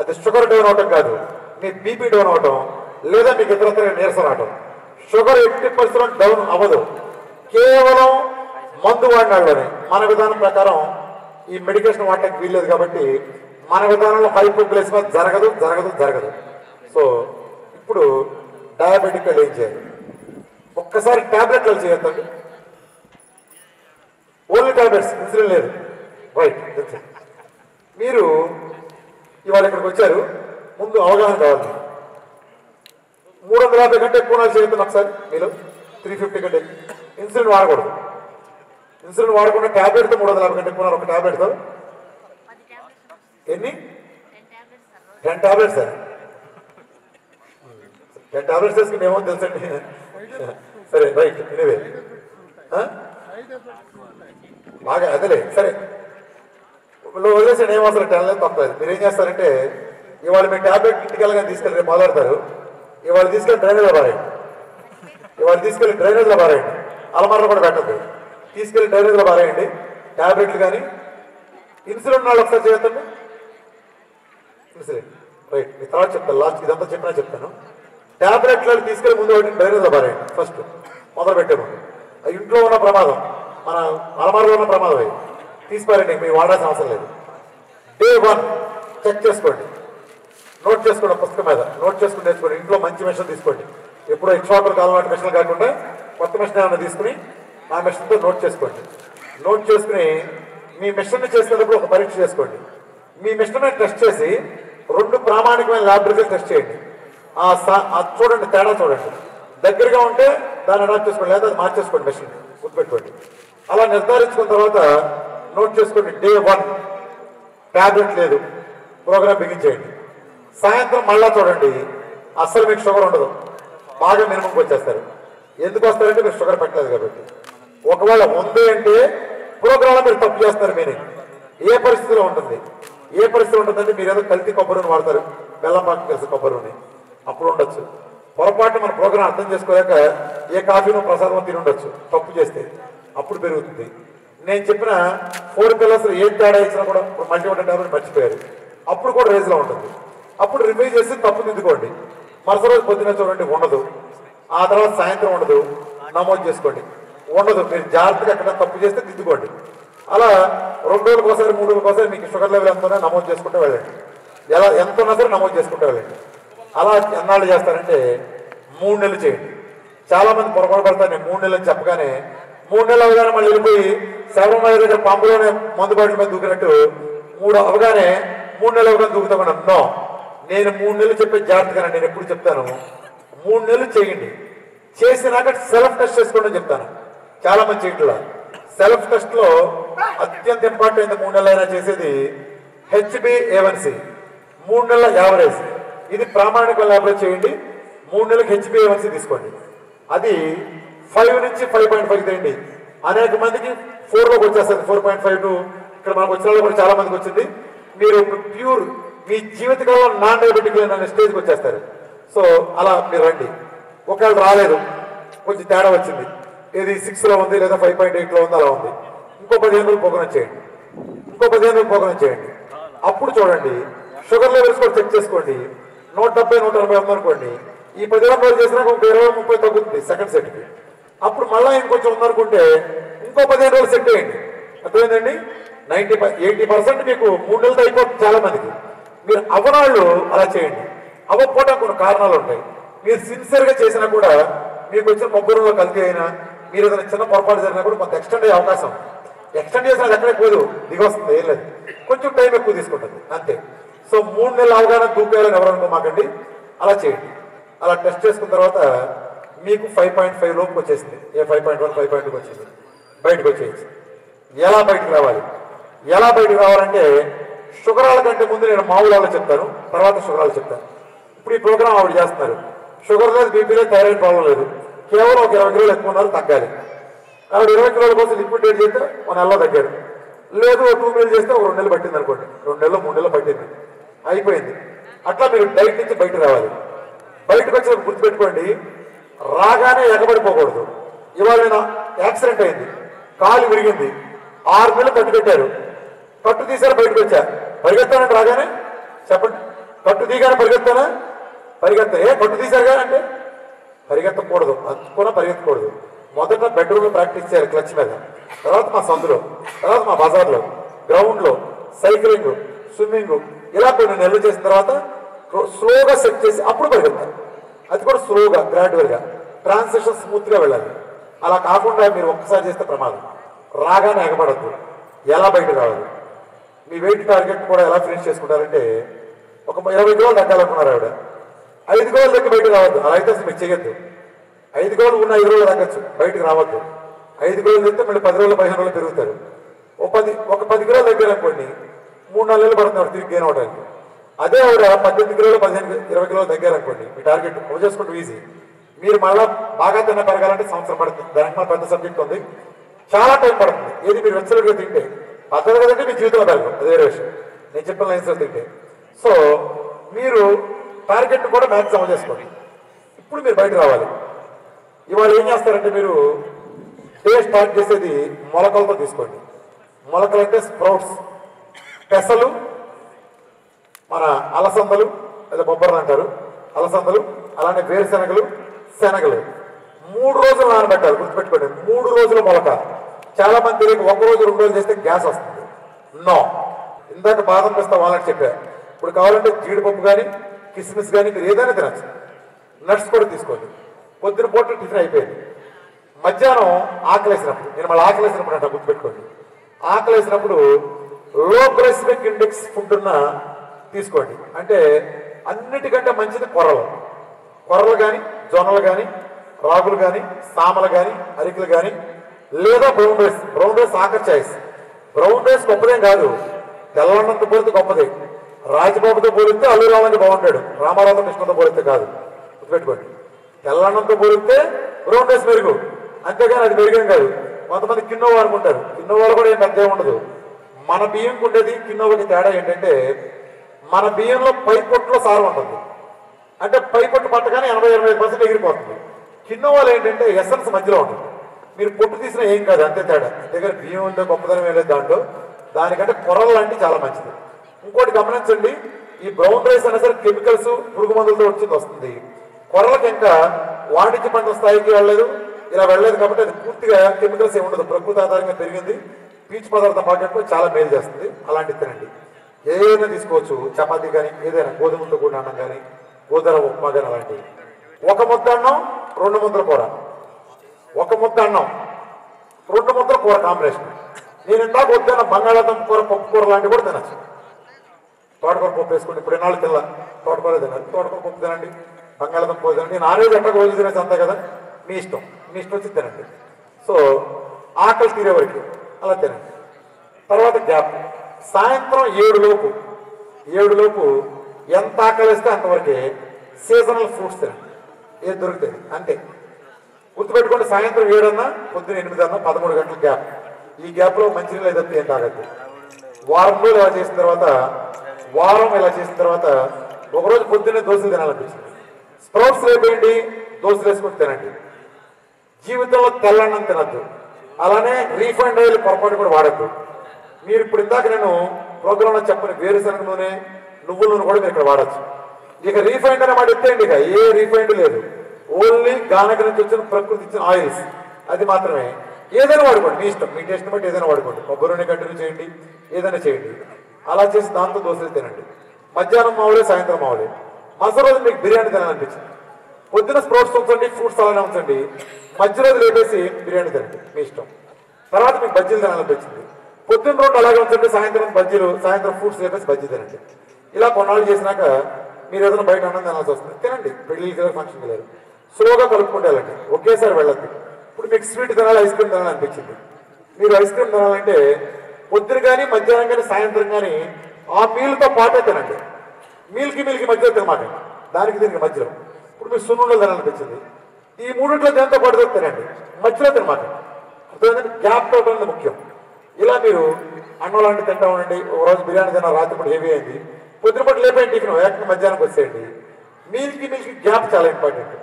అది షుగర్ డౌన్ అవటం కాదు, మీ బీపీ డౌన్ అవటం, లేదా మీకు ఇతరత్ర నీరస రావటం. షుగర్ ఎట్టి పరిస్థితుల్లో డౌన్ అవ్వదు, కేవలం మందు వాడినాడులోనే. మన విధానం ప్రకారం ఈ మెడికేషన్ వాడటానికి వీల్లేదు కాబట్టి మన విధానంలో హైపోగ్లైసిమియా జరగదు జరగదు జరగదు. సో ఇప్పుడు డయాబెటిక్ ఏం చేయాలి? ఒక్కసారి ట్యాబ్లెట్లు చేయొద్దండి, ఓన్లీ ట్యాబ్లెట్స్, ఇన్సులిన్ లేదు, రైట్. మీరు ఇవాళ ఇక్కడికి వచ్చారు, ముందు అవగాహన కావాలి. మూడు వందల యాభై కంటే ఎక్కువ నాలుగు చేయొద్దాం ఒకసారి, మీరు త్రీ ఫిఫ్టీ కంటే ఇన్సులిన్ వాడకూడదు. ఇన్సులిన్ వాడకుండా ట్యాబ్లెట్తో మూడు వందల యాభై కంటే ఎక్కువ ఒక ట్యాబ్లెట్తో ఎన్ని ten tablets sir ten tablets వేసుకుని ఏమో తెలుసండి. సరే రైట్, ఎనివే బాగా అదేలే సరే వదిలేసాడు, ఏమో అసలు టెన్ లేదు తప్పలేదు. మీరు ఏం చేస్తారంటే ఇవాళ మీ ట్యాబ్లెట్ ఇంటికి వెళ్ళగానే తీసుకెళ్ళి మాట్లాడతారు, ఇవాళ తీసుకెళ్ళి డ్రైనేజ్లో బారాయండి, ఇవాళ తీసుకెళ్ళి డ్రైనేజ్లో బారాయండి, అలమార్లు కూడా పెట్టద్దు, తీసుకెళ్ళి డ్రైనేజ్లో బారాయండి ట్యాబ్లెట్లు. కానీ ఇన్సులిన్ వాళ్ళు ఒకసారి చేయొద్దండి, ఇన్సులిన్ రైట్, మీ తర్వాత చెప్తాను, లాస్ట్ ఇదంతా చెప్పినా చెప్తాను. ట్యాబ్లెట్లు తీసుకెళ్ళి ముందు వాటిని డ్రైనేజ్లో బారేయండి ఫస్ట్, మొదలు పెట్టేవాడు. అది ఇంట్లో ఉన్న ప్రమాదం, మన అలమారులో ఉన్న ప్రమాదం, అవి తీసిపారండి, మీకు వాడాల్సిన అవసరం లేదు. డే వన్ చెక్ చేసుకోండి, నోట్ చేసుకోండి, పుస్తకం మీద నోట్ చేసుకుని నేర్చుకోండి. ఇంట్లో మంచి మెషిన్ తీసుకోండి, ఎప్పుడో ఇచ్చాకులు కాలనాటి మెషిన్ కాకుండా కొత్త మెషిన్ ఏమైనా తీసుకుని ఆ మెషిన్తో నోట్ చేసుకోండి. నోట్ చేసుకుని మీ మిషన్ని చేసినప్పుడు ఒక పరీక్ష చేసుకోండి. మీ మిషన్ టెస్ట్ చేసి రెండు ప్రామాణికమైన ల్యాబరేటరీలు టెస్ట్ చేయండి, ఆ చూడండి తేడా చూడండి, దగ్గరగా ఉంటే దాన్ని అడాప్ట్ చేసుకోండి, లేదా అది మార్చేసుకోండి, మిషన్ గుర్తుపెట్టుకోండి. అలా నిర్ధారించుకున్న తర్వాత నోట్ చేసుకోండి. డే వన్ ట్యాబ్లెట్ లేదు, ప్రోగ్రామ్ బిగించేయండి. సాయంత్రం మళ్ళా చూడండి, అస్సలు మీకు షుగర్ ఉండదు, బాగా మినిమంకి వచ్చేస్తారు. ఎందుకు వస్తారంటే మీరు షుగర్ పెట్టలేదు కాబట్టి. ఒకవేళ ఉంది అంటే ప్రోగ్రాంలో మీరు తప్పు చేస్తారు. మీరు ఏ పరిస్థితిలో ఉంటుంది, ఏ పరిస్థితి ఉంటుందంటే మీరు ఏదో కల్తీ కొబ్బరిని వాడతారు, బెల్లంపాకు కలిసి కొబ్బరిని, అప్పుడు ఉండొచ్చు. పొరపాటు మన ప్రోగ్రాం అర్థం చేసుకోలేక ఏ కాఫీను ప్రసాదం తిని ఉండొచ్చు తప్పు చేస్తే. అప్పుడు పెరుగుతుంది. నేను చెప్పిన ఫోర్ పిల్లర్స్ ఏం తేడా ఇచ్చినా కూడా మళ్ళీ ఒకటి ఎవరు మర్చిపోయారు, అప్పుడు కూడా రేజ్లో ఉంటుంది. అప్పుడు రివైజ్ చేసి తప్పుదిద్దుకోండి. మరుసటి రోజు పొద్దున చూడండి ఉండదు, ఆ తర్వాత సాయంత్రం ఉండదు, నమోదు చేసుకోండి ఉండదు. మీరు జాగ్రత్తగా ఎక్కడ తప్పు చేస్తే దిద్దుకోండి. అలా రెండు రోజులకు ఒకసారి మూడు రోజులకు ఒకసారి మీకు షుగర్ లెవెల్ ఎంత ఉన్నా నమోదు చేసుకుంటూ వెళ్ళండి, ఎలా ఎంత ఉన్నా సరే నమోదు చేసుకుంటూ వెళ్ళండి. అలా ఎన్నాళ్ళు చేస్తారంటే మూడు నెలలు చేయండి. చాలామంది పొరపాటు పడతారు. నేను మూడు నెలలు చెప్పగానే మూడు నెలలు అవగానే మళ్ళీ వెళ్ళిపోయి శబరిమల దగ్గర పంపులోనే మందుబాటు మీద దూకినట్టు మూడు అవగానే మూడు నెలలు అవగానే దూకుతామని అన్నో. నేను మూడు నెలలు చెప్పే జాగ్రత్తగానే నేను ఎప్పుడు చెప్తాను, మూడు నెలలు చేయండి. చేసినాక సెల్ఫ్ టెస్ట్ చేసుకోండి చెప్తాను. చాలామంది చేయట్లా. సెల్ఫ్ టెస్ట్లో అత్యంత ఇంపార్టెంట్ అయింది మూడు నెలలు అయినా చేసేది హెచ్బిఏవన్సి, మూడు నెలల యావరేజ్. ఇది ప్రామాణిక ల్యాబ్లో చేయండి. మూడు నెలలకు హెచ్బిఏవన్సి తీసుకోండి. అది ఫైవ్ నుంచి ఫైవ్ పాయింట్ ఫైవ్ చేయండి. అనేక మందికి ఫోర్లోకి వచ్చేస్తుంది, ఫోర్ పాయింట్ ఫైవ్ టు ఇక్కడ మనకు వచ్చిన కూడా చాలా మందికి వచ్చింది. మీరు ప్యూర్ మీ జీవితకాలంలో నాన్ డయాబెటిక్ అనే స్టేజ్కి వచ్చేస్తారు. సో అలా మీరు రండి. ఒకవేళ రాలేదు, కొంచెం తేడా వచ్చింది, ఇది సిక్స్లో ఉంది లేదా ఫైవ్ పాయింట్ ఎయిట్లో ఉంది, అలా ఉంది, ఇంకో పదిహేను రోజులు పోకనం చేయండి, ఇంకో పదిహేను రోజులు పోకనం చేయండి. అప్పుడు చూడండి షుగర్ లెవెల్స్ కూడా చెక్ చేసుకోండి. నూట డెబ్బై నూట ఎనభై ఉంది అనుకోండి, ఈ పదిహేను రోజులు చేసినాక ఒక ఇరవై ముప్పై తగ్గుతుంది సెకండ్ సెట్కి. అప్పుడు మళ్ళీ ఇంకొంచెం ఉందనుకుంటే ఇంకో పదిహేను రోజులు సెట్ చేయండి. అర్థమైందండి? నైంటీ పర్ ఎయిటీ పర్సెంట్ మీకు మూడు నెలలు అయిపోతుంది చాలా మందికి. మీరు అవనాళ్ళు అలా చేయండి. అవ్వకపోవడానికి కొన్ని కారణాలు ఉంటాయి. మీరు సిన్సియర్గా చేసినా కూడా మీకు వచ్చిన ముగ్గురులో కలిసి అయినా మీరు ఏదైనా చిన్న పొరపాటు జరిగినా కూడా కొంత ఎక్స్టెండ్ అయ్యే అవకాశం. ఎక్స్టెండ్ చేసినా అది ఎక్కడే పోదు, దిగి వస్తుంది, ఏం లేదు, కొంచెం టైం ఎక్కువ తీసుకుంటుంది అంతే. సో మూడు నెలలు అవగానే దూకేయాలని ఎవరనుకో మాకండి, అలా చేయండి. అలా టెస్ట్ చేసుకున్న తర్వాత మీకు ఫైవ్ పాయింట్ ఫైవ్ లోపు వచ్చేసింది, ఏ ఫైవ్ పాయింట్ వన్ ఫైవ్ పాయింట్కి వచ్చేసింది, బయటకు వచ్చేసి ఎలా బయటకు రావాలి? ఎలా బయటకు రావాలంటే షుగరాల కంటే ముందు నేను మామూలు వాళ్ళు చెప్తాను, తర్వాత షుగరాలు చెప్తాను. ఇప్పుడు ఈ ప్రోగ్రాం ఆవిడ చేస్తున్నారు. షుగర్ లేదు, బీపీ లేదు, థైరాయిడ్ ప్రాబ్లం లేదు, కేవలం ఒక ఇరవై కిలోలు ఎక్కువ ఉన్నారు, తగ్గాలి. కాబట్టి ఇరవై కిలోల కోసం లిక్విడ్ డైట్ చేస్తే ఒక నెలలో తగ్గారు, లేదు టూ మీల్ చేస్తే ఒక రెండు నెలలు పట్టింది అనుకోండి, రెండు నెలలు మూడు నెలలు పట్టింది, అయిపోయింది. అట్లా మీరు డైట్ నుంచి బయటకు రావాలి. బయటకు వచ్చినప్పుడు గుర్తుపెట్టుకోండి, రాగానే ఎగబడిపోకూడదు. ఇవాళ నేను యాక్సిడెంట్ అయింది, కాలు విరిగింది, ఆరు నెలలు కట్టు పెట్టారు, కట్టు తీసారు, బయటకు వచ్చా, పరిగెత్తానంటే రాగానే చెప్పండి, కట్టు తీగానే పరిగెత్తానా? పరిగెత్త, ఏ కట్టు తీశారు కానీ అంటే పరిగెత్తకూడదు, అందుకున్నా పరిగెత్తకూడదు. మొదట బెడ్రూమ్లో ప్రాక్టీస్ చేయాలి క్లచ్ మీద, తర్వాత మా సందులో, తర్వాత మా బజార్లో, గ్రౌండ్లో, సైక్లింగ్, స్విమ్మింగ్, ఇలా కొన్ని నెలలు చేసిన తర్వాత స్లోగా సెట్ చేసి అప్పుడు పరిగెత్తారు. అది కూడా స్లోగా గ్రాడ్యువల్గా, ట్రాన్సాక్షన్ స్మూత్గా వెళ్ళాలి. అలా కాకుండా మీరు ఒక్కసారి చేస్తే ప్రమాదం. రాగానే ఎగబడద్దు. ఎలా బయట రావాలి? మీ వెయిట్ టార్గెట్ కూడా ఎలా ఫినిష్ చేసుకుంటారంటే ఒక ఇరవై కిలోలు తగ్గాలనుకున్నారు ఆవిడ, ఐదు గోళ్ళు దగ్గర బయటకు రావద్దు. అలా అయితే అసలు మీరు చేయొద్దు. ఐదు గోళ్ళు ఉన్న ఐదు రోజులు తగ్గచ్చు, బయటకు రావద్దు. ఐదు గోళ్ళు తెస్తే మళ్ళీ పది రోజులు పదిహేను రోజులు పెరుగుతారు. ఒక పది ఒక పది కిలోలు దగ్గర అనుకోండి, మూడు నాలుగు నెలలు పడుతున్నారు తిరిగి గెయిన్ అవడానికి. అదే ఆవిడ పద్దెనిమిది కిలోలు పదిహేను ఇరవై కిలోలు తగ్గారనుకోండి, మీ టార్గెట్ అవి చేసుకుంటూ ఈజీ. మీరు మళ్ళీ బాగా తిన్న పెరగాలంటే సంవత్సరం పడుతుంది. దానికి మన పెద్ద సబ్జెక్ట్ ఉంది, చాలా టైం పడుతుంది. ఏది మీరు వెచ్చలుగా తింటే పద్ధతి కదంటే మీ జీవితంలో పెరగదు, అదే విషయం నేను చెప్పిన లైన్స్లో తింటే. సో మీరు టార్గెట్ కూడా మ్యాక్స్ అమలు చేసుకోండి. ఇప్పుడు మీరు బయట రావాలి. ఇవాళ ఏం చేస్తారంటే మీరు డే స్టార్ట్ చేసేది మొలకలతో తీసుకోండి. మొలకలు అంటే స్ప్రౌట్స్, పెసలు, మన అలసందలు లేదా బొబ్బర్లు అంటారు, అలసందలు, అలానే వేరుశనగలు, శనగలు మూడు రోజులు నానబెట్టాలి. గుర్తుపెట్టుకోండి, మూడు రోజుల మొలక. చాలా మంది తెలియక ఒక రోజు రెండు రోజులు చేస్తే గ్యాస్ వస్తుంది. నో, ఇందాక బాదం పిస్తా వాళ్ళకి చెప్పారు. ఇప్పుడు కావాలంటే జీడిపప్పు కానీ కిస్మిస్ కానీ మీరు ఏదైనా తినచ్చు. నట్స్ కూడా తీసుకోండి. పొద్దున పూట టిఫిన్ అయిపోయింది, మధ్యాహ్నం ఆకలి వేసినప్పుడు, నేను మళ్ళీ ఆకలి వేసినప్పుడు అంటే గుర్తుపెట్టుకోండి, ఆకలి వేసినప్పుడు లో గ్లైసెమిక్ ఇండెక్స్ ఫుడ్ ఉన్న తీసుకోండి. అంటే అన్నిటికంటే మంచిది కొర్రలు. కొర్రలు కానీ, జొన్నలు కానీ, రాగులు కానీ, సామలు కానీ, అరికలు కానీ, లేదా బ్రౌన్ రైస్. బ్రౌన్ రైస్ ఆఖరి చాయిస్. బ్రౌన్ రైస్ గొప్పదేం కాదు, తెల్లన్నంత పోలితే గొప్పదే. రాజబాబుతో పోలిస్తే అల్లు రామని బాగుంటాడు, రామారావుతో కృష్ణతో పోలిస్తే కాదు. గుర్తుపెట్టుకోండి, తెల్లన్నంతో పోలిస్తే బ్రౌన్ రైస్ మెరుగు, అంతేగాని అది మెరుగేం కాదు. కొంతమంది కిన్నోవా అనుకుంటారు, కిన్నోవాలు కూడా ఏం పెద్ద ఉండదు. మన బియ్యంకి ఉండేది కిన్నోవాకి తేడా ఏంటంటే మన బియ్యంలో పైపొట్టులో సారం ఉంటుంది. అంటే పైపొట్టు పట్టగానే ఎనభై ఎనభై ఐదు పర్సెంట్ ఎగిరిపోతుంది. కిన్నోవాలు ఏంటంటే ఎసెన్స్ మధ్యలో ఉంటుంది. మీరు పొట్టు తీసినా ఏం కాదు, అంతే తేడా. దగ్గర బియ్యం ఉందో గొప్పదనం వేయలేదు దాంట్లో, దానికంటే కొరలు లాంటి చాలా మంచిది. ఇంకోటి గమనించండి, ఈ బ్రౌన్ రైస్ అనే సరే కెమికల్స్ పురుగు మందులతో వచ్చింది వస్తుంది. కొరలకు ఇంకా వాణిజ్య పంట స్థాయికి వెళ్ళలేదు, ఇలా వెళ్ళలేదు కాబట్టి అది పూర్తిగా కెమికల్స్ ఏమి ఉండదు, ప్రకృతి ఆధారంగా పెరిగింది. పీచు పదార్థం మార్కెట్లో చాలా మేలు చేస్తుంది. అలాంటిది తినండి. ఏదైనా తీసుకోవచ్చు, చపాతీ కానీ ఏదైనా గోధుమతో కూడా అన్నం కానీ గోధుమ ఉప్మా కానీ అలాంటివి. ఒక ముద్ద అన్నం రెండు ముద్దల కూర, ఒక ముద్ద అన్నం రెండు ముద్దల కూర కాంబినేషన్. నేను ఇందాక వద్దాను బంగాళాదుంప కూర, పప్పు కూర లాంటివి కూడా తినచ్చు. తోటకూర పప్పు వేసుకోండి, ఇప్పుడు ఎన్నాళ్ళు తిన్నా తోటకూర తినాలి, తోటకూర పప్పు తినండి, బంగాళాదుంప కూర తినండి. నాన్ వెజ్ ఎట్లా రోజు తినేసి అంతా కదా, మీ ఇష్టం, మీ ఇష్టం వచ్చి తినండి. సో ఆకలి తీరే వరకు అలా తినండి. తర్వాత గ్యాప్ సాయంత్రం ఏడులోపు, ఏడులోపు ఎంత ఆకలి వేస్తే అంతవరకే సీజనల్ ఫ్రూట్స్ తినండి, ఏది దొరుకుతుంది అంతే. గుర్తుపెట్టుకోండి, సాయంత్రం ఏడన్నా పొద్దున ఎనిమిది అన్నా పదమూడు గంటల గ్యాప్. ఈ గ్యాప్లో మంచినీళ్ళు ఏదైతే ఏం తాగద్దు. వారంలో ఇలా చేసిన తర్వాత, వారం ఇలా చేసిన తర్వాత ఒకరోజు పొద్దున్నే దోశలు తినాలనిపిస్తుంది, స్ప్రౌట్స్ వేపేయండి, దోశలు వేసుకుని తినండి. జీవితంలో తెల్లన్నం తినద్దు, అలానే రీఫైండ్ ఆయిల్ పొరపాటు కూడా వాడద్దు. మీరు ఇప్పుడు ఇందాక నేను ప్రోగ్రాంలో చెప్పని వేరుశనగ నూనె, నువ్వుల నూనె కూడా మీరు ఇక్కడ వాడచ్చు. ఇక రీఫైండ్ అనే మాట ఎత్తేయండి, ఇక ఏ రీఫైండ్ లేదు, ఓన్లీ గానక నుంచి వచ్చిన ప్రకృతి ఇచ్చిన ఆయిల్స్ అది మాత్రమే. ఏదైనా వాడుకోండి, మీ ఇష్టం, మీ టేస్ట్ బట్టి ఏదైనా వాడుకోండి. కొబ్బరి నూనె కంటిన్యూ చేయండి, ఏదైనా చేయండి. అలా చేసి దాంతో దోశలు తినండి. మధ్యాహ్నం మావులే, సాయంత్రం మావులే. మధ్య రోజు మీకు బిర్యానీ తినాలనిపించింది, పొద్దున స్ప్రౌట్స్ ఉంచండి, ఫ్రూట్స్ అలానే ఉంచండి, మధ్య రోజు లేపేసి బిర్యానీ తినండి, మీ ఇష్టం. తర్వాత మీకు బజ్జీలు తినాలనిపించింది, పొద్దున్న రోజు అలాగే ఉంచండి, సాయంత్రం బజ్జీలు, సాయంత్రం ఫ్రూట్స్ లేపేసి బజ్జీ తినండి. ఇలా కొన్నాళ్ళు చేసినాక మీరు ఏదైనా బయట అన్నం తినాల్సి వస్తుంది, తినండి. పెళ్ళికి లేదు, ఫంక్షన్కి లేదు, స్లోగా కలుపుకుంటూ వెళ్ళండి, ఒకేసారి వెళ్ళద్దు. ఇప్పుడు మీకు స్వీట్ తినాలి, ఐస్ క్రీమ్ తినాలి అనిపించింది, మీరు ఐస్ క్రీమ్ తినాలంటే పొద్దున కానీ మధ్యాహ్నం కానీ సాయంత్రం కానీ ఆ మీల్తో పాటే తినండి. మీల్కి మీల్కి మధ్యలో తినమాట, దానికి దీనికి మధ్యలో. ఇప్పుడు మీరు సున్నుండలు తినాలనిపించింది, ఈ మూడింట్లో దాంతో పాటు తినండి, మధ్యలో తినమాట. అర్థమైందంటే గ్యాప్ తోట ముఖ్యం. ఇలా మీరు అన్నం లాంటి తింటా ఉండండి. ఒకరోజు బిర్యానీ తిన రాత్రి పూట హెవీ అయింది, పొద్దున పూట లేపేయండి, టిఫిన్ వేక మధ్యాహ్నం వచ్చేయండి. మీల్కి మీల్కి గ్యాప్ చాలా ఇంపార్టెంట్.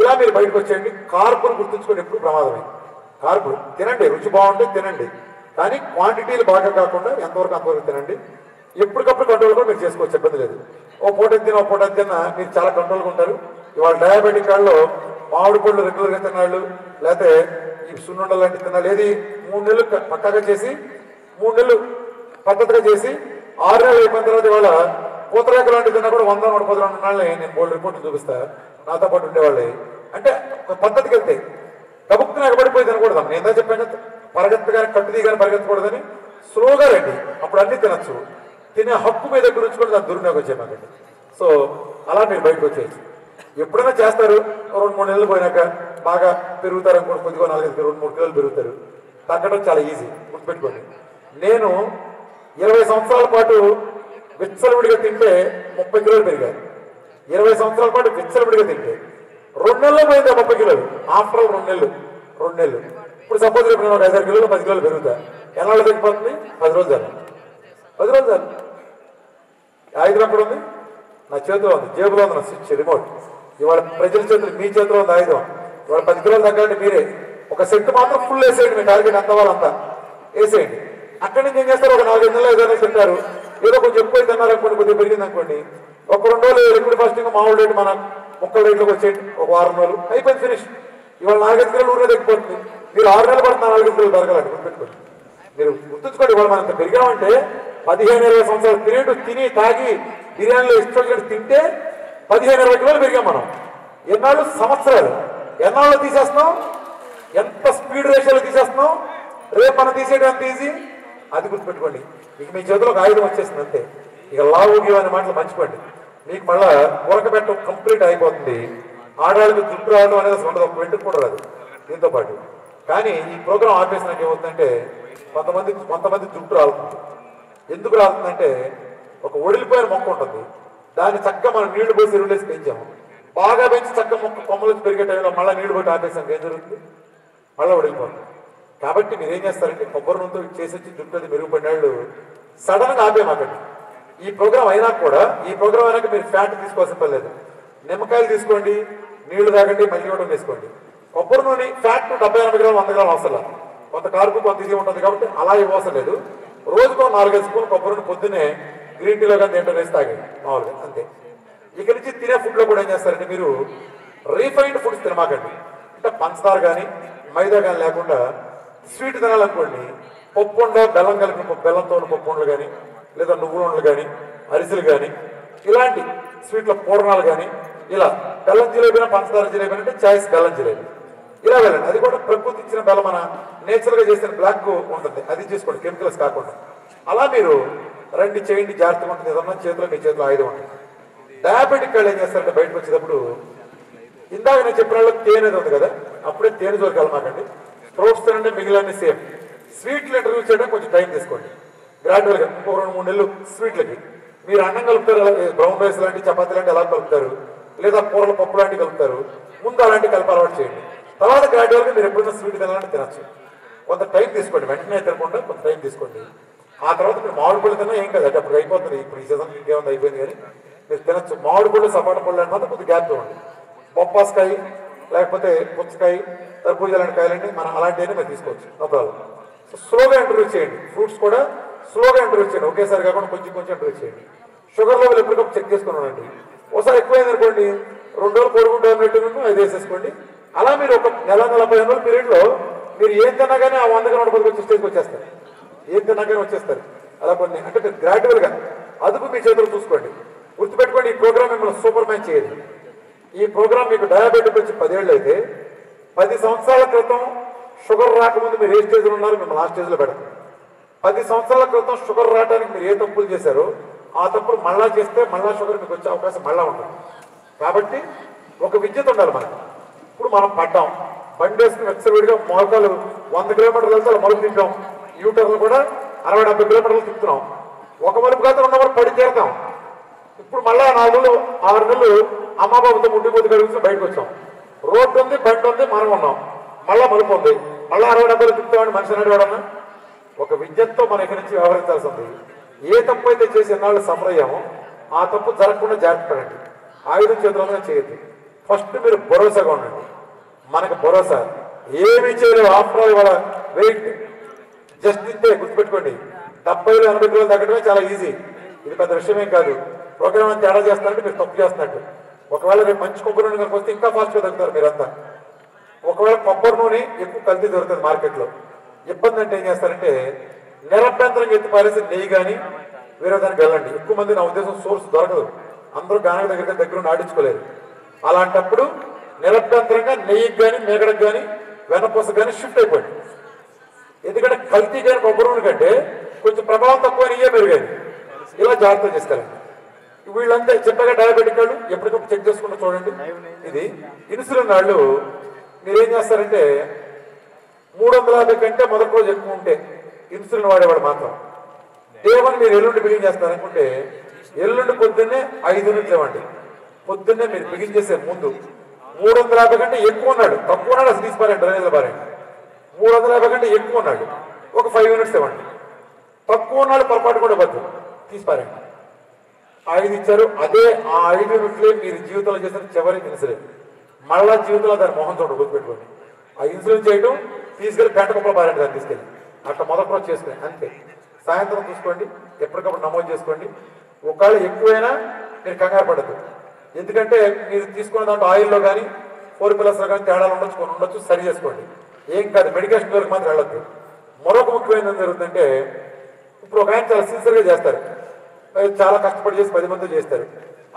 ఇలా మీరు బయటకు వచ్చేయండి. కార్పులు గుర్తుంచుకొని ఎప్పుడు ప్రమాదమే, కార్పులు తినండి, రుచి బాగుంటే తినండి, కానీ క్వాంటిటీలు బాగా కాకుండా ఎంతవరకు అంతవరకు తినండి. ఎప్పటికప్పుడు కంట్రోల్ కూడా మీరు చేసుకోవచ్చు, ఇబ్బంది లేదు. ఓ పూట తిన్నా ఓ పూట తిన్నా మీరు చాలా కంట్రోల్గా ఉంటారు. ఇవాళ డయాబెటిక్ వాళ్ళు మామిడి పళ్ళు రెగ్యులర్గా తిన్నాళ్ళు, లేకపోతే ఈ సున్నుండలు లాంటివి తిన్నాళ్ళు, ఏది మూడు నెలలు పక్కాగా చేసి మూడు నెలలు పద్ధతిగా చేసి ఆరు నెలలు అయిపోయిన తర్వాత ఇవాళ పూతరేక లాంటివి తిన్నా కూడా వంద నూట పది రెండు నాళ్ళని నేను బోల్డ్ రిపోర్ట్లు చూపిస్తాను. నాతో పాటు ఉండేవాళ్ళు అంటే పద్ధతికి వెళ్తే డబ్బుకు ఎగబడిపోయి తినకూడదు. నేను ఏదో చెప్పాను, పరగెత్తు కానీ కట్టుది కానీ పరిగెత్తకూడదని. స్లోగా రండి, అప్పుడు అన్నీ తినచ్చు. తినే హక్కు మీద గురించి కూడా దాన్ని దుర్వినియోగం చేయమండి. సో అలా మీరు బయటకు వచ్చేయచ్చు. ఎప్పుడైనా చేస్తారు, రెండు మూడు నెలలు పోయినాక బాగా పెరుగుతారు అనుకోండి, కొద్దిగా నాలుగైదు రెండు మూడు కిలోలు పెరుగుతారు, తగ్గడం చాలా ఈజీ, గుర్తుపెట్టుకోండి. నేను ఇరవై సంవత్సరాల పాటు విచ్చలవిడిగా తింటే ముప్పై కిలోలు పెరిగారు. ఇరవై సంవత్సరాల పాటు విచ్చలవిడిగా తింటే రెండు నెలలు పోయింది ముప్పై కిలోలు, ఆఫ్టర్ ఆల్ రెండు నెలలు రెండు నెలలు ఇప్పుడు సపోజ్ రేపు నేను ఒక ఐదారు కిలోలు పది కిలోలు పెరుగుతా, ఎలా తగ్గిపోతుంది? పది రోజులు పది రోజులు ఆయుధం అక్కడ ఉంది, నా చేతిలో ఉంది, జేబులో ఉంది, నా స్విచ్ రిమోట్ ఇవాళ ప్రజల చేతులు, మీ చేతిలో ఉంది ఆయుధం. ఇవాళ పది కిలోలు తగ్గాలంటే మీరే ఒక సెట్ మాత్రం ఫుల్ వేసేయండి, మీ టార్గెట్ అంత వాళ్ళంతా వేసేయండి. అక్కడి నుంచి ఏం చేస్తారు, ఒక నాలుగైదు నెలలు ఐదు నెలలు తింటారు, ఏదో కొంచెం ఎక్కువ తిన్నారు అనుకోండి, కొద్దిగా పెరిగింది అనుకోండి, ఒక రెండు రోజులు లిక్విడ్ ఫాస్టింగ్ మామూలు రేటు మన ముక్కల రేట్లోకి వచ్చేయండి, ఒక వారం రోజులు అయిపోయింది, ఫినిష్. ఇవాళ నాలుగైదు కిలోలు ఊరిలో తగ్గిపోతుంది, మీరు ఆరు నెలలు పడుతున్న నాలుగైదు కిలోలు తరగాలండి, గుర్తుపెట్టుకోండి. మీరు గుర్తుంచుకోండి, ఇవాళ మనం పెరిగామంటే పదిహేను ఇరవై సంవత్సరాల పీరియడ్ తిని తాగి బిర్యానీలో ఇష్టం తింటే పదిహేను ఇరవై కిలోలు పెరిగాం మనం. ఎన్నాళ్ళు సంవత్సరాలు, ఎన్నాళ్ళు తీసేస్తున్నాం, ఎంత స్పీడ్ రేషియోలో తీసేస్తున్నాం. రేపు మనం తీసేయడం అంత ఈజీ, అది గుర్తుపెట్టుకోండి. మీకు మీ చేతిలో ఒక ఆయుధం వచ్చేసింది అంతే. ఇక లావుగి అనే మాటలు మర్చిపోండి, మీకు మళ్ళీ ఉరకబెట్టడం కంప్లీట్ అయిపోతుంది. ఆడవాళ్ళకి దుడ్డు రావడం అనేది అసలు ఉండదు, వెంటనే కూడా రాదు దీంతో పాటు. కానీ ఈ ప్రోగ్రాం ఆపేసినాక ఏమవుతుందంటే కొంతమంది కొంతమంది దుడ్డు రాలుతుంది. ఎందుకు రాలుతుందంటే ఒక ఒడిలిపోయిన మొక్క ఉంటుంది, దాన్ని చక్కగా మనం నీళ్లు పోసి ఎరువులేసి పెంచాము, బాగా పెంచి చక్కగా మొక్క కొమ్మలు పెరిగే టైంలో మళ్ళీ నీళ్లు పోయి ఆపేసాక ఏం జరుగుతుంది, మళ్ళీ ఒడిలిపోతుంది. కాబట్టి మీరు ఏం చేస్తారంటే కొబ్బరి నూనెతో చేసొచ్చి జుట్టు అది మెరుగుపడినాళ్ళు సడన్గా ఆపేమాకండి. ఈ ప్రోగ్రాం అయినా కూడా, ఈ ప్రోగ్రాం అయినాక మీరు ఫ్యాట్ తీసుకోవాల్సిన పర్లేదు, నిమ్మకాయలు తీసుకోండి, నీళ్లు తాగండి, మళ్ళీ ఇవ్వడం వేసుకోండి. కొబ్బరి నూనె ఫ్యాక్ట్ డెబ్బై ఎనభై గ్రాములు వంద గ్రాములు అవసరం లేదు. కొంత కారుకు కొంత ఇది ఉంటుంది కాబట్టి అలా ఇవ్వసం లేదు. రోజుకో నాలుగైదు స్పూన్ కొబ్బరిని పొద్దునే గ్రీన్ టీలో కానీ ఏంటో వేసి తాగండి మామూలుగా అంతే. ఇక నుంచి తినే ఫుడ్లో కూడా ఏం చేస్తారంటే మీరు రీఫైన్డ్ ఫుడ్స్ తినమాకండి. అంటే పంచదార కానీ మైదా కానీ లేకుండా స్వీట్ తినాలనుకోండి. పప్పు ఉండో బెల్లం కలిపిన బెల్లంతో ఉన్న పప్పు ఉండలు కానీ లేదా నువ్వుల ఉండలు కానీ అరిసెలు కానీ ఇలాంటి స్వీట్ల పూర్ణాలు కానీ ఇలా బెల్లం జిలేబీ పంచదార జిలేబీ అంటే చాయిస్ బెల్లం జిలేబీ ఇలా వెళ్ళండి. అది కూడా ప్రకృతి ఇచ్చిన బెల్లం మన నేచురల్గా చేసిన బ్లాక్ ఉంటుంది అది చేసుకోండి, కెమికల్స్ కాకుండా. అలా మీరు రండి చేయండి, జాగ్రత్తగా ఉంటుంది. ఏదన్నా చేతిలో మీ చేతిలో ఆయుధం ఉంటుంది. డయాబెటిక్ వాళ్ళు ఏం చేస్తారంటే బయటకు వచ్చేటప్పుడు ఇందాక నేను చెప్పిన వాళ్ళకి తేనెది ఉంది కదా అప్పుడే తేనె జోలికి వెళ్ళమాకండి. ఫ్రూట్స్ తినండి, మిగిలిన సేమ్. స్వీట్లు ఇంటర్వ్యూ చేయడానికి కొంచెం టైం తీసుకోండి, గ్రాడ్యువల్గా ఇంకో రెండు మూడు నెలలు. స్వీట్లకి మీరు అన్నం కలుపుతారు, బ్రౌన్ రైస్ లాంటి చపాతీ లాంటి ఎలా కలుపుతారు, లేదా కూరల పప్పు లాంటివి కలుపుతారు. ముందు అలాంటి కలిపి అలవాటు చేయండి. తర్వాత గ్రాడ్యువల్గా మీరు ఎప్పుడైనా స్వీట్ తినాలంటే తినచ్చు. కొంత టైం తీసుకోండి, వెంటనే తినకుండా కొంత టైం తీసుకోండి. ఆ తర్వాత మీరు మామిడి పళ్ళు తిన్నా ఏం కదంటే అప్పుడు అయిపోతుంది, ఇప్పుడు ఈ సీజన్ ఇంకేమైనా అయిపోయింది కానీ మీరు తినచ్చు. మామిడి పళ్ళు సపాట పళ్ళు అంటే మాత్రం కొద్దిగా గ్యాప్ ఇవ్వండి. బొప్పాసకాయ లేకపోతే పుచ్చకాయ తర్బూజ లాంటి కాయలండి మనం అలాంటివన్నీ మీరు తీసుకోవచ్చు, నో ప్రాబ్లం. సో స్లోగా ఇంట్రడ్యూస్ చేయండి. ఫ్రూట్స్ కూడా స్లోగా ఇంట్రడ్యూస్ చేయండి, ఒకేసారి కాకుండా కొంచెం కొంచెం ఇంట్రడ్యూస్ చేయండి. షుగర్ లెవెల్ ఎప్పటికప్పుడు చెక్ చేసుకుని ఉండండి. ఒకసారి ఎక్కువైంది అనుకోండి రెండు రోజులు పొడుగు టాబ్లెట్ అది వేసేసుకోండి. అలా మీరు ఒక నెల నలభై ఐదు రోజుల పీరియడ్లో మీరు ఏం తిన్నా కానీ ఆ వంద గ్రాముల పదకొండు వచ్చి స్టేజ్కి వచ్చేస్తారు, ఏం తిన్నా కానీ వచ్చేస్తారు. అలా కొన్ని అంటే మీరు గ్రాడ్యువల్గా అదుపు మీ చేతులు చూసుకోండి. గుర్తుపెట్టుకోండి, ఈ ప్రోగ్రామ్ మిమ్మల్ని సూపర్ మ్యాన్ చేయదు. ఈ ప్రోగ్రామ్ మీకు డయాబెటిక్ వచ్చి పదేళ్ళు అయితే పది సంవత్సరాల క్రితం షుగర్ రాకముందు మీరు ఏ స్టేజ్లో ఉన్నారో మిమ్మల్ని ఆ స్టేజ్లో పెడతాం. పది సంవత్సరాల క్రితం షుగర్ రావడానికి మీరు ఏ తప్పులు చేశారో ఆ తప్పులు మళ్ళా చేస్తే మళ్ళా షుగర్ మీకు వచ్చే అవకాశం మళ్ళీ ఉంటుంది. కాబట్టి ఒక విద్యుత్ ఉండాలి మనకు. ఇప్పుడు మనం పడ్డాం, బండి వేసుకుని ఎక్సర్వేడ్గా మొలకాలు వంద కిలోమీటర్లు వెళ్తే అలా మొలుపు తింటాం, యూటర్లు కూడా అరవై డెబ్బై కిలోమీటర్లు తిప్పుతున్నాం. ఒక మలుపు కాదు ఉన్న వరకు పడి తీరుతాం. ఇప్పుడు మళ్ళీ నాలుగు నెలలు ఆరు నెలలు అమ్మ బాబుతో ముట్టి కొద్ది కడుగుతూ బయటకు వచ్చాం. రోడ్డు ఉంది, బండి ఉంది, మనం ఉన్నాం, మళ్ళీ మలుపు ఉంది, మళ్ళీ అరవై డెబ్బైలు తిప్పుతామని మనిషి అనేవాడన్నా. ఒక విద్యతో మనం ఇక్కడి నుంచి వ్యవహరించాల్సింది. ఏ తప్పు అయితే చేసి ఎన్నాళ్ళు సఫర్ అయ్యామో ఆ తప్పు జరగకుండా జాగ్రత్త పడండి. ఆయుధం చేతులంగా చేయద్దు. ఫస్ట్ మీరు భరోసాగా ఉండండి. మనకు భరోసా ఏమీ చేయలేవు. ఆఫ్టర్ ఆల్ వాళ్ళ వెయిట్ జస్ట్ ఇంతే. గుర్తుపెట్టుకోండి, డెబ్బైలు ఎనభై కిలోలు తగ్గడమే చాలా ఈజీ. ఇది పెద్ద విషయమేం కాదు. ప్రోగ్రామ్ అంతా తేడా చేస్తారంటే మీరు తప్పు చేస్తున్నట్టు. ఒకవేళ రేపు మంచి కొబ్బరి నూనె వస్తే ఇంకా ఫాస్ట్గా తగ్గుతారు మీరంతా. ఒకవేళ కొబ్బరి నూనె ఎక్కువ కల్తీ దొరుకుతుంది మార్కెట్లో. ఇబ్బంది అంటే ఏం చేస్తారంటే నిరభ్యంతరంగా ఎత్తి పారేసి నెయ్యి కానీ వేరే దానికి వెళ్ళండి. ఎక్కువ మంది నా ఉద్దేశం సోర్స్ దొరకదు, అందరూ గాన దగ్గర దగ్గర నాటించుకోలేరు. అలాంటప్పుడు నిరభ్యంతరంగా నెయ్యికి కానీ మేకడకు కానీ వెనపూసకు కానీ షిఫ్ట్ అయిపోయింది. ఎందుకంటే కల్తీ కానీ కొబ్బరి నూనె కంటే కొంచెం ప్రభావం తక్కువ నెయ్యే మెరుగైంది. ఇలా జాగ్రత్త చేసుకోవాలి. వీళ్ళంతా చెప్పగా డయాబెటిక్ వాళ్ళు ఎప్పటికప్పుడు చెక్ చేసుకుంటూ చూడండి. ఇది ఇన్సులిన్ వాళ్ళు మీరేం చేస్తారంటే మూడు వందల యాభై కంటే మొదటి రోజు ఎక్కువ ఉంటే ఇన్సులిన్ వాడేవాడు మాత్రం దేవుని మీరు ఎల్లుండి బిగిన్ చేస్తారనుకుంటే ఎల్లుండి పొద్దున్నే ఐదు నుంచి ఇవ్వండి. పొద్దున్నే మీరు బిగిన్ చేసే ముందు మూడు వందల యాభై కంటే ఎక్కువ ఉన్నాడు, తక్కువ ఉన్నాడు అసలు తీసిపారండి, డ్రైనేజ్ల పారండి. మూడు వందల యాభై కంటే ఎక్కువ ఉన్నాడు ఒక ఫైవ్ యూనిట్స్ ఇవ్వండి. తక్కువ ఉన్నాడు పొరపాటు కూడా వద్దు, తీసిపారండి. ఐదు ఇచ్చారు, అదే ఆ ఐదు యూనిట్లే మీరు జీవితంలో చేసిన చివరి ఇన్సులిన్. మళ్ళా జీవితంలో దాని మొహం చూడ గుర్తుపెట్టుకోండి. ఆ ఇన్సులిన్ చేయడం తీసుకెళ్ళి గంట కుప్పలు పారండి, దాన్ని తీసుకెళ్ళి అట్లా మొదటి రోజు చేసుకుని అంతే. సాయంత్రం చూసుకోండి, ఎప్పటికప్పుడు నమోదు చేసుకోండి. ఒకవేళ ఎక్కువైనా మీరు కంగారు పడద్దు, ఎందుకంటే మీరు తీసుకున్న దాంట్లో ఆయిల్లో కానీ ఫోర్ పిల్లర్స్లో కానీ తేడాలు ఉండొచ్చు, ఉండొచ్చు, సరి చేసుకోండి. ఏం కాదు, మెడికేషన్ వరకు మాత్రం వెళ్ళద్దు. మరొక ముఖ్యమైన జరుగుతుందంటే ఇప్పుడు ఒక ఆయన చాలా సిన్సియర్గా చేస్తారు, చాలా కష్టపడి చేసి పది మంది చేస్తారు.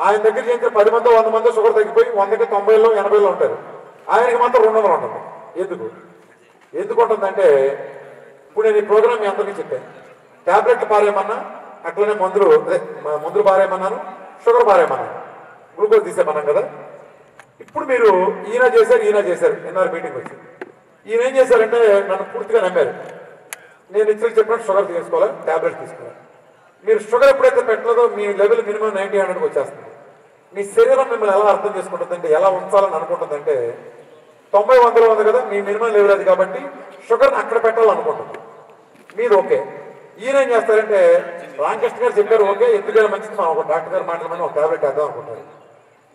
ఆయన దగ్గర చేసిన పది మంది వంద మంది షుగర్ తగ్గిపోయి వందకి తొంభైలో ఎనభైలో ఉంటారు. ఆయనకి మాత్రం రెండు వందలు ఉంటుంది. ఎందుకు ఎందుకు ఉంటుందంటే ఇప్పుడు నేను ఈ ప్రోగ్రామ్ మీ అందరికీ చెప్పాను, ట్యాబ్లెట్లు పారేయమన్నా, అట్లనే మందులు అదే మందులు పారేయమన్నాను, షుగర్ పారేయమన్నాను, గ్లూకోజ్ తీసేమన్నాను కదా. ఇప్పుడు మీరు ఈయన చేశారు ఈయన చేశారు ఎన్ఆర్ మీటింగ్ వచ్చి ఈయన ఏం చేశారంటే నన్ను పూర్తిగా నమ్మారు. నేను ఇతరులకు చెప్పినట్టు షుగర్ తీసుకోవాలి, ట్యాబ్లెట్ తీసుకోవాలి. మీరు షుగర్ ఎప్పుడైతే పెట్టలేదో మీ లెవెల్ మినిమం నైంటీ హండ్రెడ్కి వచ్చేస్తుంది. మీ శరీరం మిమ్మల్ని ఎలా అర్థం చేసుకుంటుందంటే, ఎలా ఉంచాలని అనుకుంటుందంటే తొంభై వందలు ఉంది కదా మీ మినిమం లెవెల్ అది కాబట్టి షుగర్ని అక్కడ పెట్టాలనుకుంటుంది మీరు. ఓకే, ఈయన ఏం చేస్తారంటే రామకృష్ణ గారు చెప్పారు ఓకే ఎందుకైనా మంచిది మనం ఒక డాక్టర్ గారు మాట్లాడమని ఒక ట్యాబ్లెట్ వేద్దాం అనుకుంటారు.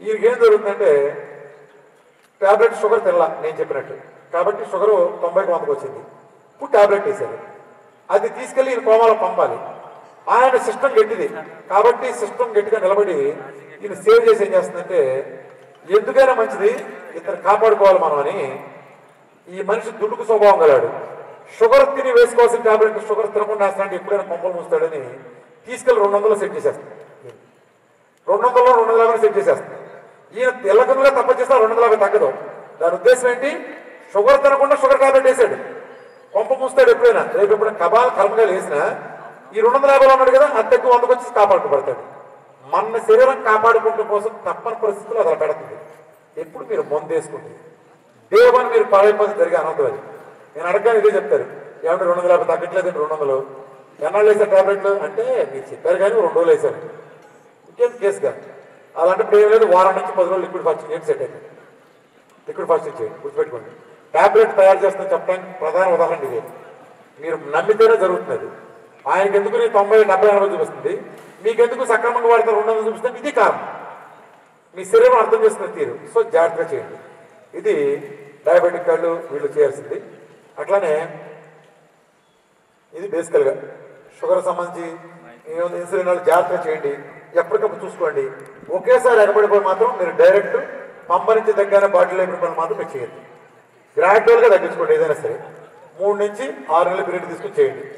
ఈయనకేం జరుగుతుందంటే టాబ్లెట్ షుగర్ తినలా నేను చెప్పినట్టు, కాబట్టి షుగరు తొంభైకి వందకు వచ్చింది. ఇప్పుడు టాబ్లెట్ వేశారు, అది తీసుకెళ్ళి ఈయన కోమాలో పంపాలి. ఆయన సిస్టమ్ గట్టిది కాబట్టి సిస్టమ్ గట్టిగా నిలబడి ఈయన సేవ్ చేసి ఏం చేస్తుందంటే, ఎందుకైనా మంచిది ఇతను కాపాడుకోవాలి మనం అని. ఈ మనిషి దుడుకు స్వభావం గలాడు, షుగర్ తిని వేసుకోవాల్సిన టాబ్లెట్ షుగర్ తినకుండా వేస్తానంటే ఎప్పుడైనా పంపలు మూస్తాడని తీసుకెళ్ళి రెండు వందలు సెట్ చేసేస్తాను, రెండు వందల్లో రెండు వందల యాభై సెట్ చేసేస్తాను. ఈయన తెల్లకంగా తప్ప చేస్తా రెండు వందల యాభై తగ్గదు. దాని ఉద్దేశం ఏంటి, షుగర్ తినకుండా షుగర్ టాబ్లెట్ వేసాడు, పంప మూస్తాడు ఎప్పుడైనా. రేపు ఎప్పుడైనా కబాల్ కలమగా వేసినా ఈ రెండు వందల యాభైలో ఉన్నాడు కదా అది తగ్గు వందకు వచ్చి కాపాడుకోబడతాడు. మన శరీరం కాపాడుకోవడం కోసం తప్పని పరిస్థితులు అలా పెడుతుంది. ఎప్పుడు మీరు మందు వేసుకుంటే దేవుని మీరు పాడైపోతుంది జరిగే అనంతం. అది నేను అడగగానే ఇదే చెప్తారు, ఏమంటే రెండు వందల యాభై తగ్గట్లేదు రెండు వందలు ఎన్నాళ్ళు వేసారు టాబ్లెట్లు అంటే, మీరు చెప్పారు కానీ రెండు రోజులు వేసారు ఇంకేం కేసు కాదు. అలాంటప్పుడు ఏం లేదు, వారం నుంచి పది రోజులు లిక్విడ్ ఫాస్టింగ్ ఏం సెట్ అయింది. లిక్విడ్ ఫాస్టింగ్ చేయండి, గుర్తుపెట్టుకోండి. టాబ్లెట్ తయారు చేస్తాను చెప్పడానికి ప్రధాన ఉదాహరణ ఇదే. మీరు నమ్మితేనే జరుగుతున్నది. ఆయనకి ఎందుకు నేను తొంభై డెబ్బై ఎనభై చూపిస్తుంది, మీకెందుకు సక్రమంగా వాడితే రెండు వందలు చూపిస్తాను, ఇది కారణం. మీ శరీరం అర్థం చేస్తున్న తీరు. సో జాగ్రత్తగా చేయండి. ఇది డయాబెటిక్ వాళ్ళు వీళ్ళు చేయాల్సింది. అట్లానే ఇది బేసికల్గా షుగర్ సంబంధించి ఇన్సులిన్ వాళ్ళు జాగ్రత్తగా చేయండి, ఎప్పటికప్పుడు చూసుకోండి. ఒకేసారి ఎగబడిపోయి మాత్రం మీరు డైరెక్ట్ పంప నుంచి తగ్గానే బాటిల్ అయిపోయి మాత్రం మీరు చేయద్దు. గ్రాడ్యువల్గా తగ్గించుకోండి ఏదైనా సరే. మూడు నుంచి ఆరు నెలల పీరియడ్ తీసుకుని చేయండి.